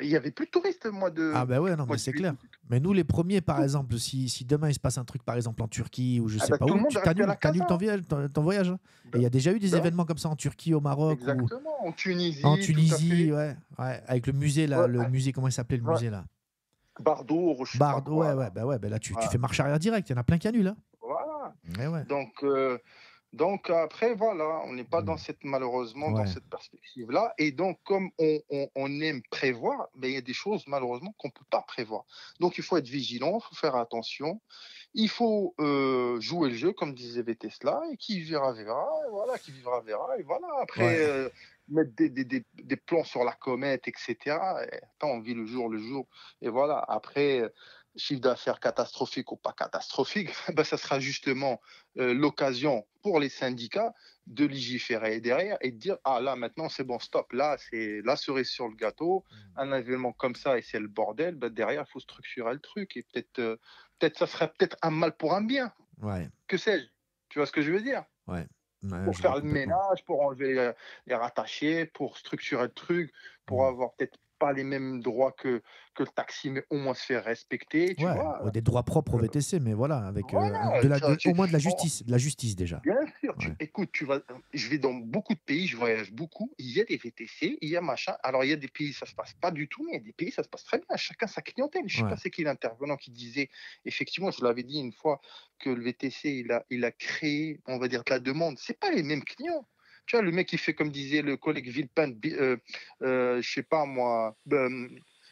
Il n'y avait plus de touristes, moi. Ah ben ouais, non, mais c'est clair. Mais nous, les premiers, par exemple, si demain il se passe un truc, par exemple, en Turquie ou je sais pas où, tu t'annules ton voyage. Il y a déjà eu des événements comme ça en Turquie, au Maroc. Exactement, ou... en Tunisie. En Tunisie, ouais. Ouais. Avec le musée, là, le musée, comment il s'appelait le musée, là? Bardo, ouais, là tu fais marche arrière direct, il y en a plein qui annulent. Hein. Voilà. Ouais. Donc après, voilà, on n'est pas dans cette, malheureusement, dans cette perspective-là. Et donc, comme on aime prévoir, mais il y a des choses, malheureusement, qu'on ne peut pas prévoir. Donc, il faut être vigilant, il faut faire attention, il faut jouer le jeu, comme disait VTSLA, et qui vivra, verra, et voilà, qui vivra, verra, et voilà, après... Ouais. Mettre des plans sur la comète, etc. Et on vit le jour. Et voilà, après, chiffre d'affaires catastrophique ou pas catastrophique, ben ça sera justement l'occasion pour les syndicats de légiférer derrière et de dire « Ah là, maintenant, c'est bon, stop, là, c'est la cerise sur le gâteau, un événement comme ça et c'est le bordel, ben derrière, il faut structurer le truc. » Et peut-être ça serait peut-être un mal pour un bien. Ouais. Que sais-je? Tu vois ce que je veux dire? Ouais. Ouais, pour faire le ménage, pour enlever les rattachés, pour structurer le truc, pour avoir peut-être pas les mêmes droits que le taxi, mais au moins se faire respecter. Tu vois. Des droits propres au VTC, mais voilà, avec au moins de la justice, déjà. Bien sûr. Ouais. Écoute, je vais dans beaucoup de pays, je voyage beaucoup, il y a des VTC, il y a machin. Alors, il y a des pays, ça se passe pas du tout, mais il y a des pays, ça se passe très bien. Chacun sa clientèle. Je sais pas c'est qui l'intervenant qui disait, effectivement, je l'avais dit une fois, que le VTC, il a créé, on va dire, de la demande. C'est pas les mêmes clients. Tu vois, le mec qui fait, comme disait le collègue Villepin, je sais pas moi,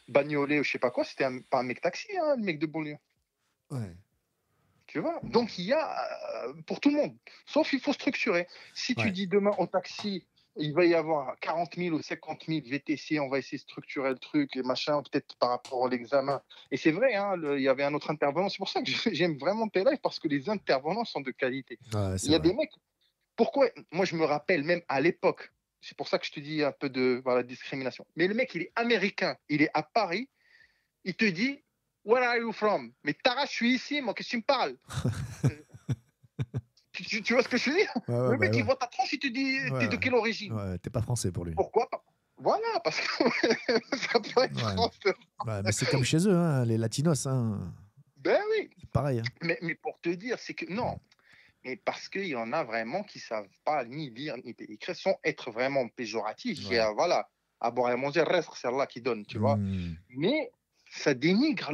Bagnolet ou je sais pas quoi, c'était pas un mec taxi, hein, le mec de banlieue. Ouais. Tu vois, donc il y a pour tout le monde, sauf il faut structurer. Si tu dis demain au taxi, il va y avoir 40 000 ou 50 000 VTC, on va essayer de structurer le truc et machin, peut-être par rapport à l'examen. Et c'est vrai, hein, il y avait un autre intervenant, c'est pour ça que j'aime vraiment tes lives, parce que les intervenants sont de qualité. Ouais, il y a des mecs. Pourquoi? Moi, je me rappelle même à l'époque, c'est pour ça que je te dis un peu de discrimination. Mais le mec, il est américain, il est à Paris, il te dit « Where are you from ?»« Mais Tara, je suis ici, moi, qu'est-ce que tu me parles ?» tu vois ce que je veux dire? Le mec, il voit ta tranche, il te dit « T'es de quelle origine ?» T'es pas français pour lui. Pourquoi? Voilà, parce que ça peut être transparent. Ouais, mais c'est comme chez eux, hein, les latinos. Hein. Ben oui. C'est pareil. Hein. Mais pour te dire, c'est que non. Mais parce qu'il y en a vraiment qui ne savent pas ni lire ni écrire sans être vraiment péjoratifs. Ouais. Et voilà, à boire et à manger, reste, c'est Allah qui donne, tu vois. Mais ça dénigre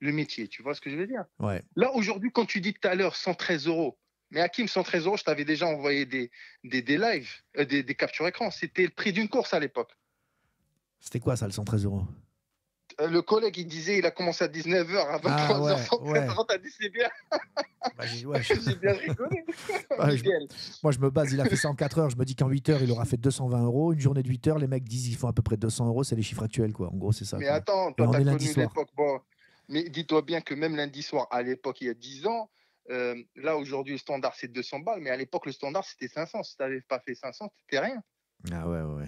le métier, tu vois ce que je veux dire? Ouais. Là, aujourd'hui, quand tu dis tout à l'heure 113 €, mais Hakim, 113 €, je t'avais déjà envoyé des lives, des captures écran. C'était le prix d'une course à l'époque. C'était quoi ça, le 113 €? Le collègue, il disait, il a commencé à 19 h, à 23 h, ouais. T'as dit, c'est bien. Bah, ouais, j'ai bien rigolé. Bah, moi, je me base, il a fait ça en 4 h, je me dis qu'en 8 h, il aura fait 220 €. Une journée de 8 h, les mecs disent, ils font à peu près 200 €, c'est les chiffres actuels, quoi. En gros, c'est ça. Mais quoi. Attends, toi, t'as connu l'époque. Bon, mais dis-toi bien que même lundi soir, à l'époque, il y a 10 ans, là, aujourd'hui, le standard, c'est 200 balles, mais à l'époque, le standard, c'était 500. Si t'avais pas fait 500, t'étais rien. Ah ouais. Ouais.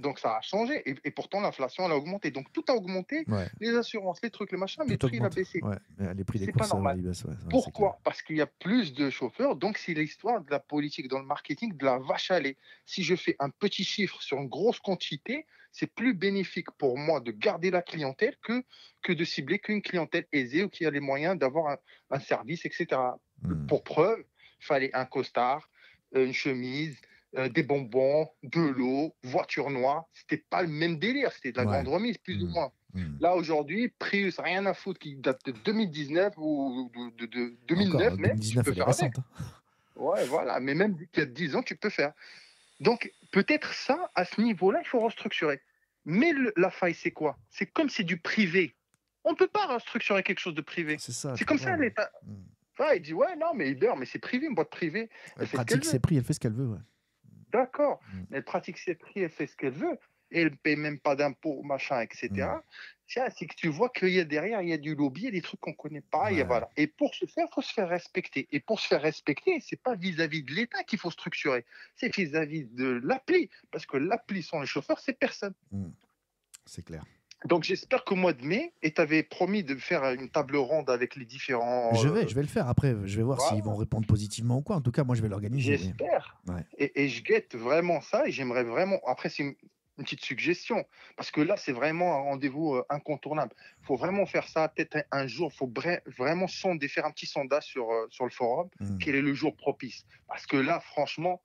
Donc ça a changé et pourtant l'inflation elle a augmenté, donc tout a augmenté, ouais. Les assurances, les trucs, les machins, les prix, augmente. Il a baissé, ouais. Les prix des courses, ils baissent, ouais. Pourquoi? Parce qu'il y a plus de chauffeurs, donc c'est l'histoire de la politique dans le marketing, de la vache à lait. Si je fais un petit chiffre sur une grosse quantité, c'est plus bénéfique pour moi de garder la clientèle que de cibler qu'une clientèle aisée ou qui a les moyens d'avoir un service, etc. Pour preuve, il fallait un costard, une chemise, des bonbons, de l'eau, voiture noire. C'était pas le même délire, c'était de la grande remise, plus ou moins. Là, aujourd'hui, Prius, rien à foutre, qui date de 2019 ou de 2009, encore, même, 2019, tu peux faire avec. Ouais, voilà, mais même il y a 10 ans, tu peux faire. Donc, peut-être ça, à ce niveau-là, il faut restructurer. Mais la faille, c'est quoi? C'est comme c'est du privé. On peut pas restructurer quelque chose de privé. C'est comme ça, l'État. Enfin, il dit, ouais, non, mais Uber, mais c'est privé, une boîte privée. Elle pratique ses prix, elle fait ce qu'elle veut, ouais. D'accord, elle pratique ses prix, elle fait ce qu'elle veut, et elle ne paye même pas d'impôts, machin, etc. C'est que tu vois qu'il y a derrière, il y a du lobby, il y a des trucs qu'on ne connaît pas. Ouais. Et, voilà. Et pour ce faire, il faut se faire respecter. Et pour se faire respecter, ce n'est pas vis-à-vis de l'État qu'il faut structurer, c'est vis-à-vis de l'appli, parce que l'appli sans les chauffeurs, c'est personne. C'est clair. Donc j'espère qu'au mois de mai, et tu avais promis de faire une table ronde avec les différents... Je vais le faire après, je vais voir s'ils vont répondre positivement ou quoi. En tout cas, moi je vais l'organiser. J'espère. Ouais. Et je guette vraiment ça, et j'aimerais vraiment... Après, c'est une petite suggestion, parce que là, c'est vraiment un rendez-vous incontournable. Il faut vraiment faire ça, peut-être un jour, il faut vraiment sonder, faire un petit sondage sur le forum, quel est le jour propice. Parce que là, franchement,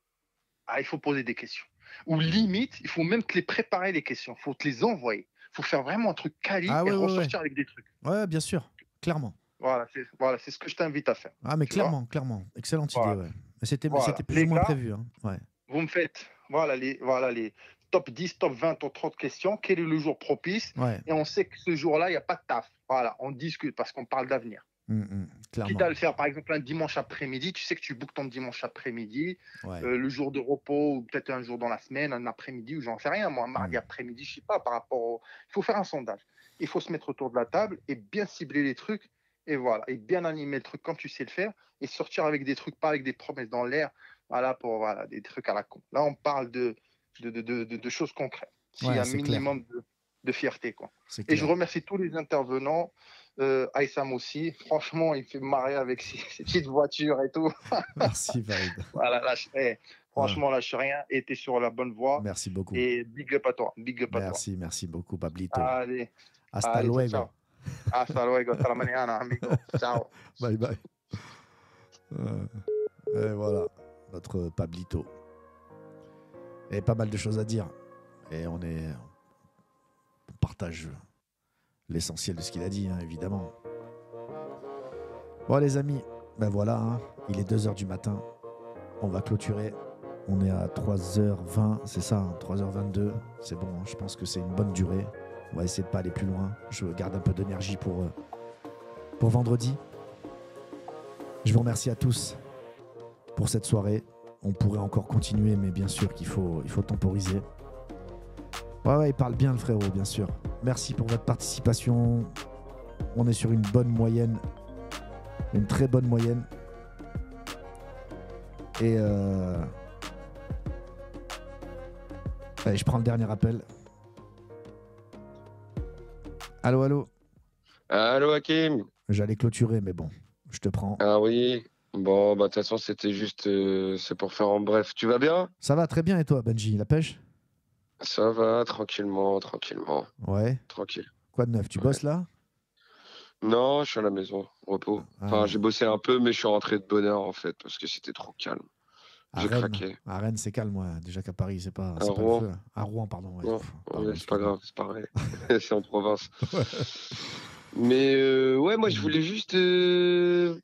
il faut poser des questions. Ou limite, il faut même te les préparer, les questions, il faut te les envoyer. Faut faire vraiment un truc quali et ressortir avec des trucs. Ouais, bien sûr, clairement. Voilà, c'est ce que je t'invite à faire. Ah, mais clairement. Excellente idée, ouais. C'était plus ou moins prévu. Hein. Ouais. Vous me faites les top 10, top 20, top 30 questions. Quel est le jour propice? Et on sait que ce jour-là, il n'y a pas de taf. Voilà, on discute parce qu'on parle d'avenir. Quitte à le faire, par exemple, un dimanche après-midi. Tu sais que tu bookes ton dimanche après-midi, le jour de repos, ou peut-être un jour dans la semaine, un après-midi, ou j'en sais rien, moi, un mardi après-midi, je sais pas, par rapport au... Il faut faire un sondage. Il faut se mettre autour de la table et bien cibler les trucs, et voilà, et bien animer le truc comme tu sais le faire, et sortir avec des trucs, pas avec des promesses dans l'air, voilà, des trucs à la con. Là, on parle de choses concrètes. Il y a un minimum de fierté, quoi. Et je remercie tous les intervenants. Aïssam aussi, franchement, il fait marrer avec ses petites voitures et tout. Merci, Farid. Voilà, franchement, lâche rien, et t'es sur la bonne voie. Merci beaucoup. Et big up à toi. Big up à toi. Merci beaucoup, Pablito. Allez. Hasta luego. Ciao. Hasta luego. Hasta la mañana, amigo. Ciao. Bye bye. Et voilà, notre Pablito. Et pas mal de choses à dire. Et on partage l'essentiel de ce qu'il a dit, hein, évidemment. Bon, les amis, ben voilà, hein, il est 2 h du matin. On va clôturer. On est à 3 h 20, c'est ça, hein, 3 h 22. C'est bon, hein, je pense que c'est une bonne durée. On va essayer de pas aller plus loin. Je garde un peu d'énergie pour vendredi. Je vous remercie à tous pour cette soirée. On pourrait encore continuer, mais bien sûr qu'il faut temporiser. Ouais, il parle bien, le frérot, bien sûr. Merci pour votre participation. On est sur une bonne moyenne. Une très bonne moyenne. Et allez, je prends le dernier appel. Allô, allô. Allô, Hakim. J'allais clôturer, mais bon, je te prends. Ah oui. Bon, bah de toute façon, c'était juste... c'est pour faire en bref. Tu vas bien? Ça va très bien, et toi, Benji? La pêche? Ça va, tranquillement. Ouais. Tranquille. Quoi de neuf? Tu bosses là? Non, je suis à la maison, repos. Enfin, j'ai bossé un peu, mais je suis rentré de bonne heure en fait, parce que c'était trop calme. J'ai craqué. À Rennes, c'est calme, ouais. Déjà qu'à Paris, c'est pas, pas le feu. À Rouen, pardon. Ouais. Ouais, c'est pas grave, c'est pareil. C'est en province. Ouais. Mais ouais, moi, je voulais juste...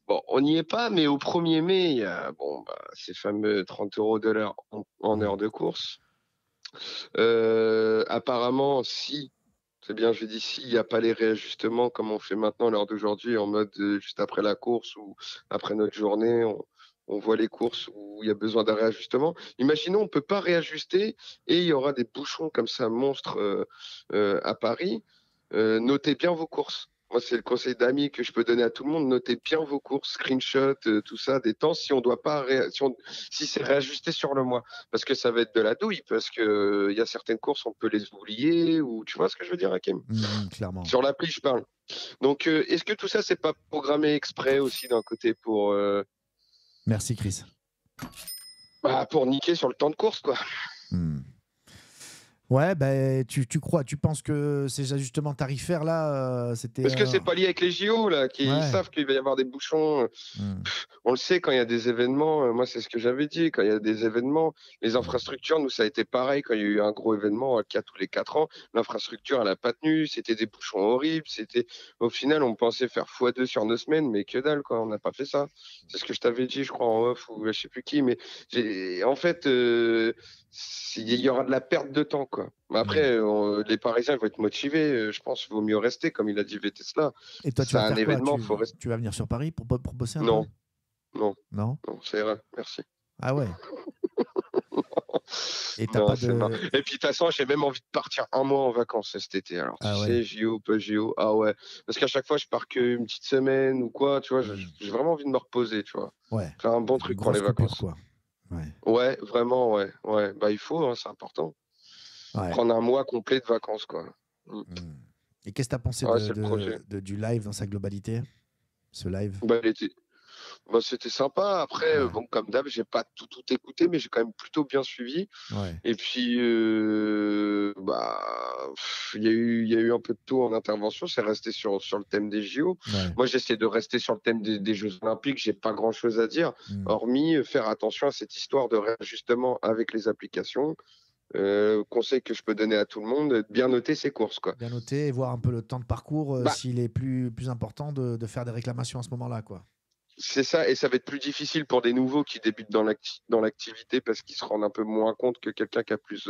Bon, on n'y est pas, mais au 1er mai, il y a ces fameux 30 € de l'heure en heure de course. Apparemment, si... C'est bien, je dis s'il n'y a pas les réajustements comme on fait maintenant à l'heure d'aujourd'hui, en mode juste après la course ou après notre journée, on voit les courses où il y a besoin d'un réajustement. Imaginons, on ne peut pas réajuster et il y aura des bouchons comme ça, monstres à Paris. Notez bien vos courses. Moi, c'est le conseil d'amis que je peux donner à tout le monde. Notez bien vos courses, screenshots, tout ça, des temps, si on doit pas, si c'est réajusté sur le mois. Parce que ça va être de la douille, parce qu'il y a certaines courses, on peut les oublier, ou tu vois ce que je veux dire, Hakim? Clairement. Sur l'appli, je parle. Donc, est-ce que tout ça, c'est pas programmé exprès aussi d'un côté pour... Merci, Chris. Bah, pour niquer sur le temps de course, quoi. Ouais, ben tu crois, tu penses que ces ajustements tarifaires là, c'était. Est-ce que c'est pas lié avec les JO là, qui savent qu'il va y avoir des bouchons? On le sait quand il y a des événements. Moi, c'est ce que j'avais dit. Quand il y a des événements, les infrastructures, nous, ça a été pareil. Quand il y a eu un gros événement tous les 4 ans, l'infrastructure, elle a pas tenu. C'était des bouchons horribles. C'était. Au final, on pensait faire x2 sur 2 semaines, mais que dalle quoi. On n'a pas fait ça. C'est ce que je t'avais dit, je crois en off ou je sais plus qui, mais en fait. Il y aura de la perte de temps, quoi. Mais après, les Parisiens vont être motivés. Je pense qu'il vaut mieux rester, comme il a dit VTSLA. Et toi, tu vas faire un événement, faut rester. Tu vas venir sur Paris pour bosser un peu? Non, ça ira. Merci. Ah ouais. Et puis de toute façon, j'ai même envie de partir un mois en vacances cet été. Alors tu sais, JO, pas JO. Ah ouais. Parce qu'à chaque fois, je pars qu'une petite semaine ou quoi. Tu vois, j'ai vraiment envie de me reposer. Tu vois. Ouais. Faire un bon truc pour les vacances. Quoi. Ouais, vraiment, ouais. Bah, il faut, hein, c'est important. Ouais. Prendre un mois complet de vacances, quoi. Et qu'est-ce que tu as pensé du live dans sa globalité? Ce live c'était sympa. Après, bon, comme d'hab, j'ai pas tout écouté, mais j'ai quand même plutôt bien suivi. Ouais. Et puis, il y a eu un peu de tout en intervention. C'est resté sur le thème des JO. Ouais. Moi, j'essaie de rester sur le thème des Jeux Olympiques. J'ai pas grand-chose à dire, hormis faire attention à cette histoire de réajustement avec les applications. Conseil que je peux donner à tout le monde, bien noter ses courses, quoi. Bien noter et voir un peu le temps de parcours, s'il est plus important de faire des réclamations à ce moment-là, quoi. C'est ça, et ça va être plus difficile pour des nouveaux qui débutent dans l'activité parce qu'ils se rendent un peu moins compte que quelqu'un qui a plus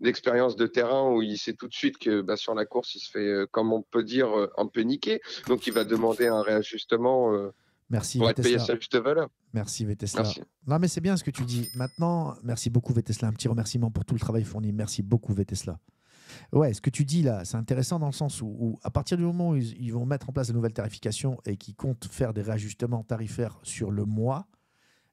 d'expérience de terrain où il sait tout de suite que sur la course, il se fait, comme on peut dire, un peu niquer. Donc, il va demander un réajustement pour être payé à sa juste valeur. Merci VTSLA. Merci. Non, mais c'est bien ce que tu dis. Maintenant, merci beaucoup VTSLA. Un petit remerciement pour tout le travail fourni. Merci beaucoup VTSLA. Ouais, ce que tu dis là, c'est intéressant dans le sens où à partir du moment où ils vont mettre en place de nouvelles tarifications et qu'ils comptent faire des réajustements tarifaires sur le mois,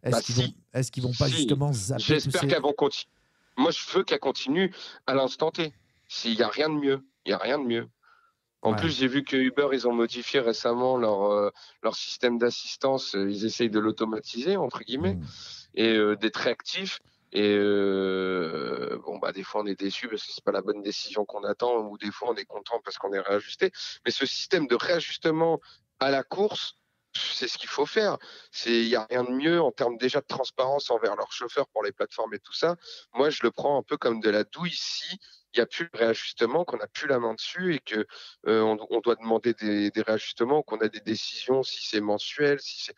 est-ce qu'ils vont pas justement zapper? J'espère qu'elles vont continuer. Moi, je veux qu'elles continuent à l'instant T. S'il n'y a rien de mieux, il n'y a rien de mieux. En plus, j'ai vu que Uber, ils ont modifié récemment leur système d'assistance. Ils essayent de l'automatiser, entre guillemets, et d'être réactifs. Et des fois on est déçu parce que c'est pas la bonne décision qu'on attend, ou des fois on est content parce qu'on est réajusté. Mais ce système de réajustement à la course, c'est ce qu'il faut faire. Il n'y a rien de mieux en termes déjà de transparence envers leurs chauffeurs pour les plateformes et tout ça. Moi, je le prends un peu comme de la douille si il n'y a plus de réajustement, qu'on n'a plus la main dessus et que on doit demander des réajustements, qu'on a des décisions si c'est mensuel, si c'est...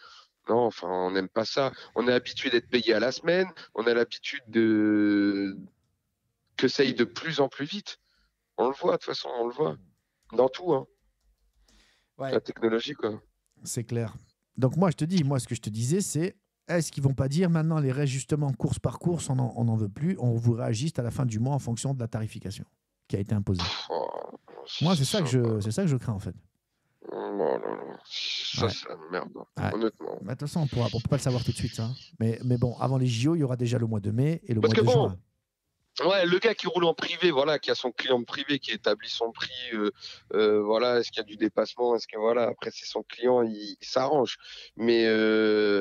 Non, enfin, on n'aime pas ça. On est habitué d'être payé à la semaine. On a l'habitude que ça aille de plus en plus vite. On le voit, de toute façon, on le voit. Dans tout, hein. Ouais. La technologie, quoi. C'est clair. Donc, moi, ce que je te disais, c'est est-ce qu'ils ne vont pas dire maintenant les réajustements course par course, on n'en veut plus, on vous réajuste à la fin du mois en fonction de la tarification qui a été imposée. Moi, c'est ça que je crains, en fait. Non. Ça, c'est la merde, honnêtement. De toute façon, on peut pas le savoir tout de suite. Hein. Mais bon, avant les JO, il y aura déjà le mois de mai et le mois de juin. Ouais, le gars qui roule en privé, voilà, qui a son client privé, qui établit son prix, voilà, est-ce qu'il y a du dépassement, est-ce que voilà, après c'est son client, il s'arrange. Mais le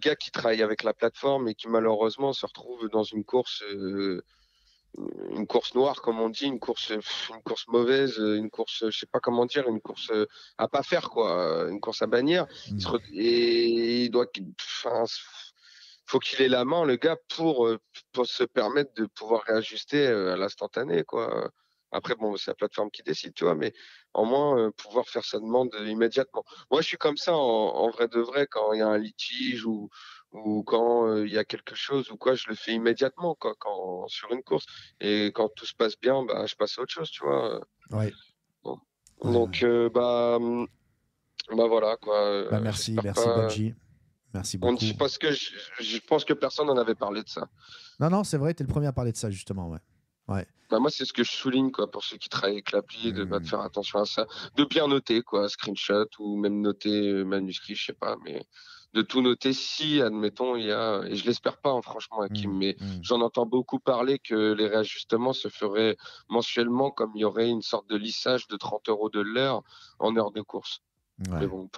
gars qui travaille avec la plateforme et qui malheureusement se retrouve dans une course une course noire, comme on dit, une course mauvaise, une course, je sais pas comment dire, une course à pas faire, quoi, une course à bannir. Et il doit, enfin, faut qu'il ait la main, le gars, pour se permettre de pouvoir réajuster à l'instantané, quoi. Après, bon, c'est la plateforme qui décide, tu vois, mais au moins pouvoir faire sa demande immédiatement. Moi, je suis comme ça en vrai de vrai, quand il y a un litige ou quand il y a quelque chose ou quoi, je le fais immédiatement, quoi, quand, sur une course. Et quand tout se passe bien, bah, je passe à autre chose, tu vois. Ouais. Bon. Donc, bah voilà, quoi. Bah, merci pas... Benji. Merci beaucoup. Parce que je pense que personne n'en avait parlé de ça. Non, non, c'est vrai, tu es le premier à parler de ça, justement, ouais. Ouais. Bah moi c'est ce que je souligne, quoi, pour ceux qui travaillent avec l'appli, de faire attention à ça, de bien noter, quoi, screenshot ou même noter manuscrit, je sais pas, mais de tout noter si admettons il y a, et je l'espère pas, hein, franchement, Hakim, mais j'en entends beaucoup parler que les réajustements se feraient mensuellement, comme il y aurait une sorte de lissage de 30 € de l'heure en heure de course. Ouais. Mais bon,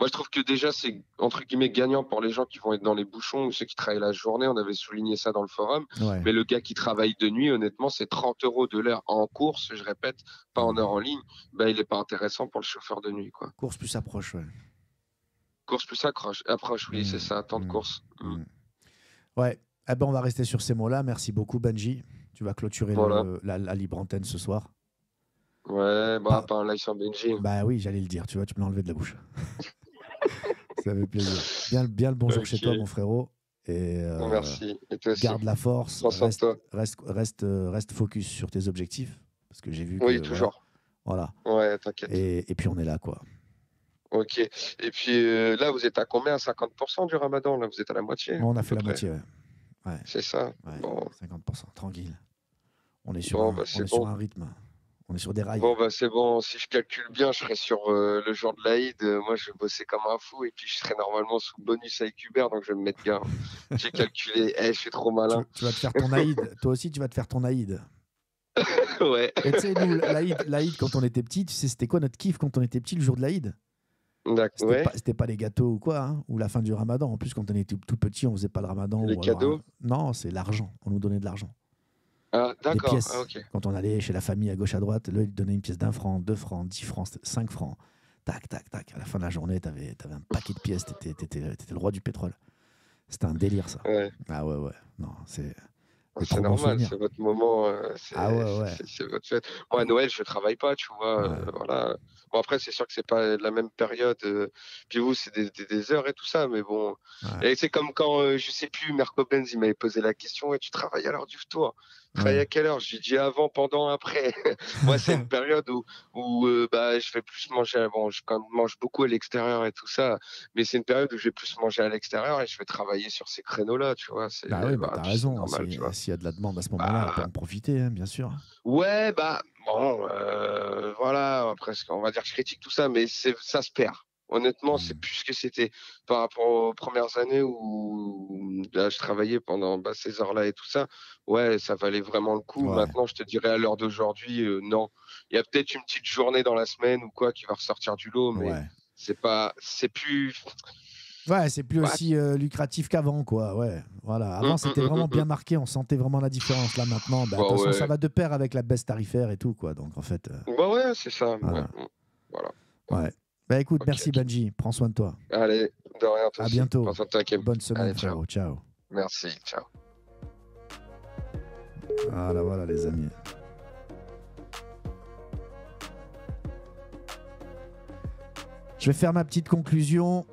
moi, je trouve que déjà, c'est entre guillemets gagnant pour les gens qui vont être dans les bouchons ou ceux qui travaillent la journée. On avait souligné ça dans le forum. Ouais. Mais le gars qui travaille de nuit, honnêtement, c'est 30 € de l'heure en course, je répète, pas en heure en ligne. Bah, il n'est pas intéressant pour le chauffeur de nuit, quoi. Course plus approche, ouais. Course plus approche, oui, c'est ça, temps de course. Ouais, eh ben, on va rester sur ces mots-là. Merci beaucoup, Benji. Tu vas clôturer voilà. la libre antenne ce soir. Ouais, bah, pas un live sur Benji. Bah oui, j'allais le dire, tu vois, tu me l'as enlevé de la bouche. Ça fait plaisir. Bien le bonjour chez toi, mon frérot. Et, merci. Et toi aussi. Garde la force. Reste focus sur tes objectifs. Parce que j'ai vu que. Oui, toujours. Voilà. Ouais, t'inquiète. Et puis on est là, quoi. Ok. Et puis là, vous êtes à combien? À 50% du ramadan? Là, vous êtes à la moitié? On a fait la moitié, ouais. C'est ça, ouais, bon. 50%, tranquille. On est sur, sur un rythme. On est sur des rails. Bon, bah c'est bon. Si je calcule bien, je serai sur le jour de l'Aïd. Moi, je bossais comme un fou et puis je serai normalement sous bonus avec Uber. Donc, je vais me mettre bien. J'ai calculé. Je suis trop malin. Tu vas te faire ton Aïd. Toi aussi, tu vas te faire ton Aïd. Ouais. Et tu sais, nous, l'Aïd, quand on était petit, tu sais, c'était quoi notre kiff quand on était petit le jour de l'Aïd? D'accord. C'était pas les gâteaux ou quoi, hein, ou la fin du ramadan. En plus, quand on était tout petit, on faisait pas le ramadan. Les cadeaux? Non, c'est l'argent. On nous donnait de l'argent. Ah, d'accord. Ah, okay. Quand on allait chez la famille à gauche à droite, là, il donnait une pièce d'1 franc, 2 francs, 10 francs, 5 francs. Tac, tac, tac. À la fin de la journée, t'avais un paquet de pièces. T'étais le roi du pétrole. C'était un délire, ça. Ouais. Ah ouais, ouais. Non, c'est. C'est normal, c'est votre moment, c'est votre fête. Moi, à Noël, je travaille pas, tu vois. Ouais. Voilà. Bon, après, c'est sûr que c'est pas la même période. Puis vous, c'est des heures et tout ça, mais bon. Ouais. Et c'est comme quand, je sais plus, Marco Benz, il m'avait posé la question, tu travailles à l'heure du tour? Tu travailles à quelle heure? J'ai dit avant, pendant, après. Moi, c'est une période où bah, je vais plus manger. Bon, je mange beaucoup à l'extérieur et tout ça, mais c'est une période où je vais plus manger à l'extérieur et je vais travailler sur ces créneaux-là, tu vois. Bah oui, bah, t'as raison, normal, tu vois. S'il y a de la demande à ce moment-là, on peut en profiter, hein, bien sûr. Ouais, bah, bon, voilà, presque, on va dire que je critique tout ça, mais ça se perd. Honnêtement, c'est plus ce que c'était par rapport aux premières années où là, je travaillais pendant ces heures-là et tout ça. Ouais, ça valait vraiment le coup. Ouais. Maintenant, je te dirais à l'heure d'aujourd'hui, non. Il y a peut-être une petite journée dans la semaine ou quoi qui va ressortir du lot, mais c'est plus... Ouais, c'est plus aussi lucratif qu'avant, quoi. Ouais, voilà. Avant, c'était vraiment bien marqué. On sentait vraiment la différence. Là, maintenant, bah, de toute façon, ça va de pair avec la baisse tarifaire et tout, quoi. Donc, en fait. Bah ouais, c'est ça. Voilà. Ouais. Bah écoute, merci Benji. Prends soin de toi. Allez, de rien. À bientôt. Bonne semaine. Allez, ciao. Frérot. Ciao. Merci. Ciao. Voilà, les amis. Je vais faire ma petite conclusion.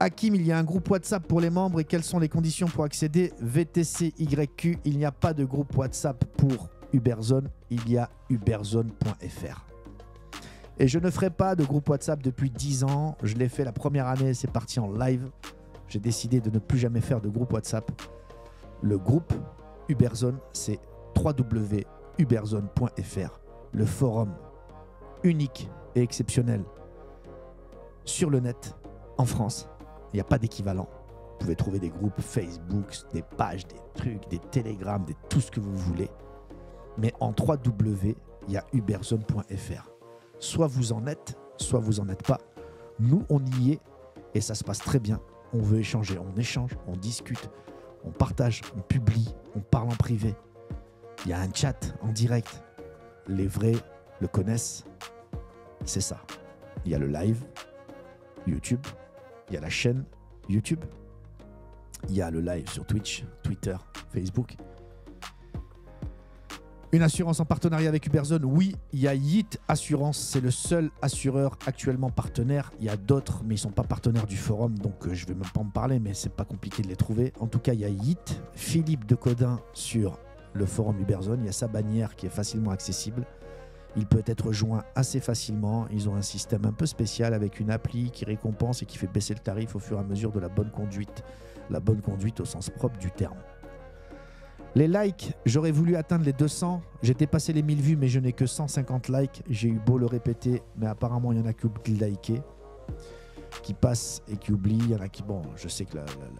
Hakim, il y a un groupe WhatsApp pour les membres et quelles sont les conditions pour accéder? VTCYQ, il n'y a pas de groupe WhatsApp pour Uberzone, il y a uberzone.fr. Et je ne ferai pas de groupe WhatsApp depuis 10 ans, je l'ai fait la première année, c'est parti en live. J'ai décidé de ne plus jamais faire de groupe WhatsApp. Le groupe Uberzone, c'est www.uberzone.fr, le forum unique et exceptionnel sur le net en France. Il n'y a pas d'équivalent. Vous pouvez trouver des groupes Facebook, des pages, des trucs, des télégrammes, tout ce que vous voulez. Mais en 3W, il y a uberzone.fr. Soit vous en êtes, soit vous n'en êtes pas. Nous, on y est et ça se passe très bien. On veut échanger, on échange, on discute, on partage, on publie, on parle en privé. Il y a un chat en direct. Les vrais le connaissent. C'est ça. Il y a le live YouTube. Il y a la chaîne YouTube. Il y a le live sur Twitch, Twitter, Facebook. Une assurance en partenariat avec Uberzone, oui, il y a Yit Assurance, c'est le seul assureur actuellement partenaire. Il y a d'autres, mais ils ne sont pas partenaires du forum, donc je ne vais même pas en parler, mais c'est pas compliqué de les trouver. En tout cas, il y a Yit, Philippe Decodin sur le forum Uberzone, il y a sa bannière qui est facilement accessible. Il peut être joint assez facilement. Ils ont un système un peu spécial avec une appli qui récompense et qui fait baisser le tarif au fur et à mesure de la bonne conduite. La bonne conduite au sens propre du terme. Les likes, j'aurais voulu atteindre les 200. J'ai dépassé les 1000 vues, mais je n'ai que 150 likes. J'ai eu beau le répéter, mais apparemment, il y en a qui oublient de liker, qui passent et qui oublient. Il y en a qui, bon, je sais que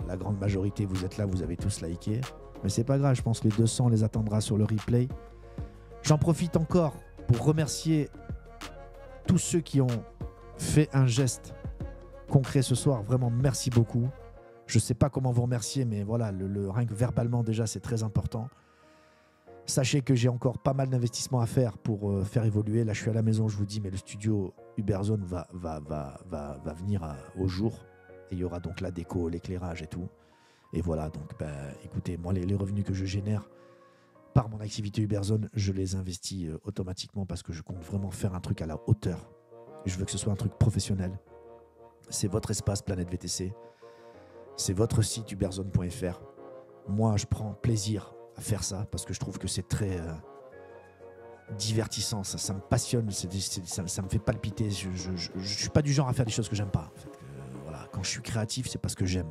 la grande majorité, vous êtes là, vous avez tous liké. Mais c'est pas grave, je pense que les 200, on les attendra sur le replay. J'en profite encore pour remercier tous ceux qui ont fait un geste concret ce soir. Vraiment, merci beaucoup. Je ne sais pas comment vous remercier, mais voilà, rien que verbalement, déjà, c'est très important. Sachez que j'ai encore pas mal d'investissements à faire pour faire évoluer. Là, je suis à la maison, je vous dis, mais le studio Uberzone va venir au jour. Et il y aura donc la déco, l'éclairage et tout. Et voilà, donc, bah, écoutez, moi, les revenus que je génère par mon activité Uberzone, je les investis automatiquement parce que je compte vraiment faire un truc à la hauteur. Je veux que ce soit un truc professionnel. C'est votre espace Planète VTC. C'est votre site uberzone.fr. Moi, je prends plaisir à faire ça parce que je trouve que c'est très divertissant. Ça me passionne, ça me fait palpiter. Je ne suis pas du genre à faire des choses que j'aime pas. En fait. Voilà. Quand je suis créatif, c'est parce que j'aime.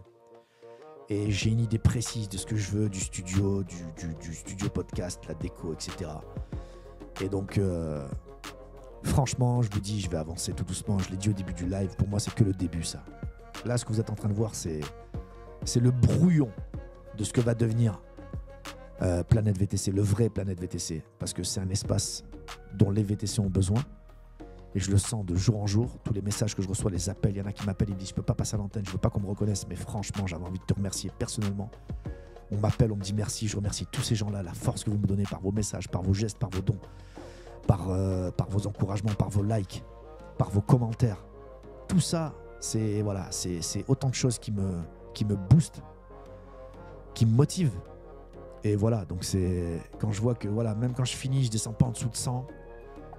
Et j'ai une idée précise de ce que je veux, du studio, du studio podcast, la déco, etc. Et donc, franchement, je vous dis, je vais avancer tout doucement. Je l'ai dit au début du live, pour moi, c'est que le début, ça. Là, ce que vous êtes en train de voir, c'est le brouillon de ce que va devenir Planète VTC, le vrai Planète VTC, parce que c'est un espace dont les VTC ont besoin, et je le sens de jour en jour. Tous les messages que je reçois, les appels, il y en a qui m'appellent, ils me disent « je peux pas passer à l'antenne, je veux pas qu'on me reconnaisse », mais franchement, j'avais envie de te remercier personnellement. On m'appelle, on me dit merci, je remercie tous ces gens-là, la force que vous me donnez par vos messages, par vos gestes, par vos dons, par vos encouragements, par vos likes, par vos commentaires, tout ça. C'est voilà, c'est autant de choses qui me boostent, qui me motivent. Et voilà, donc c'est quand je vois que voilà, même quand je finis, je descends pas en dessous de 100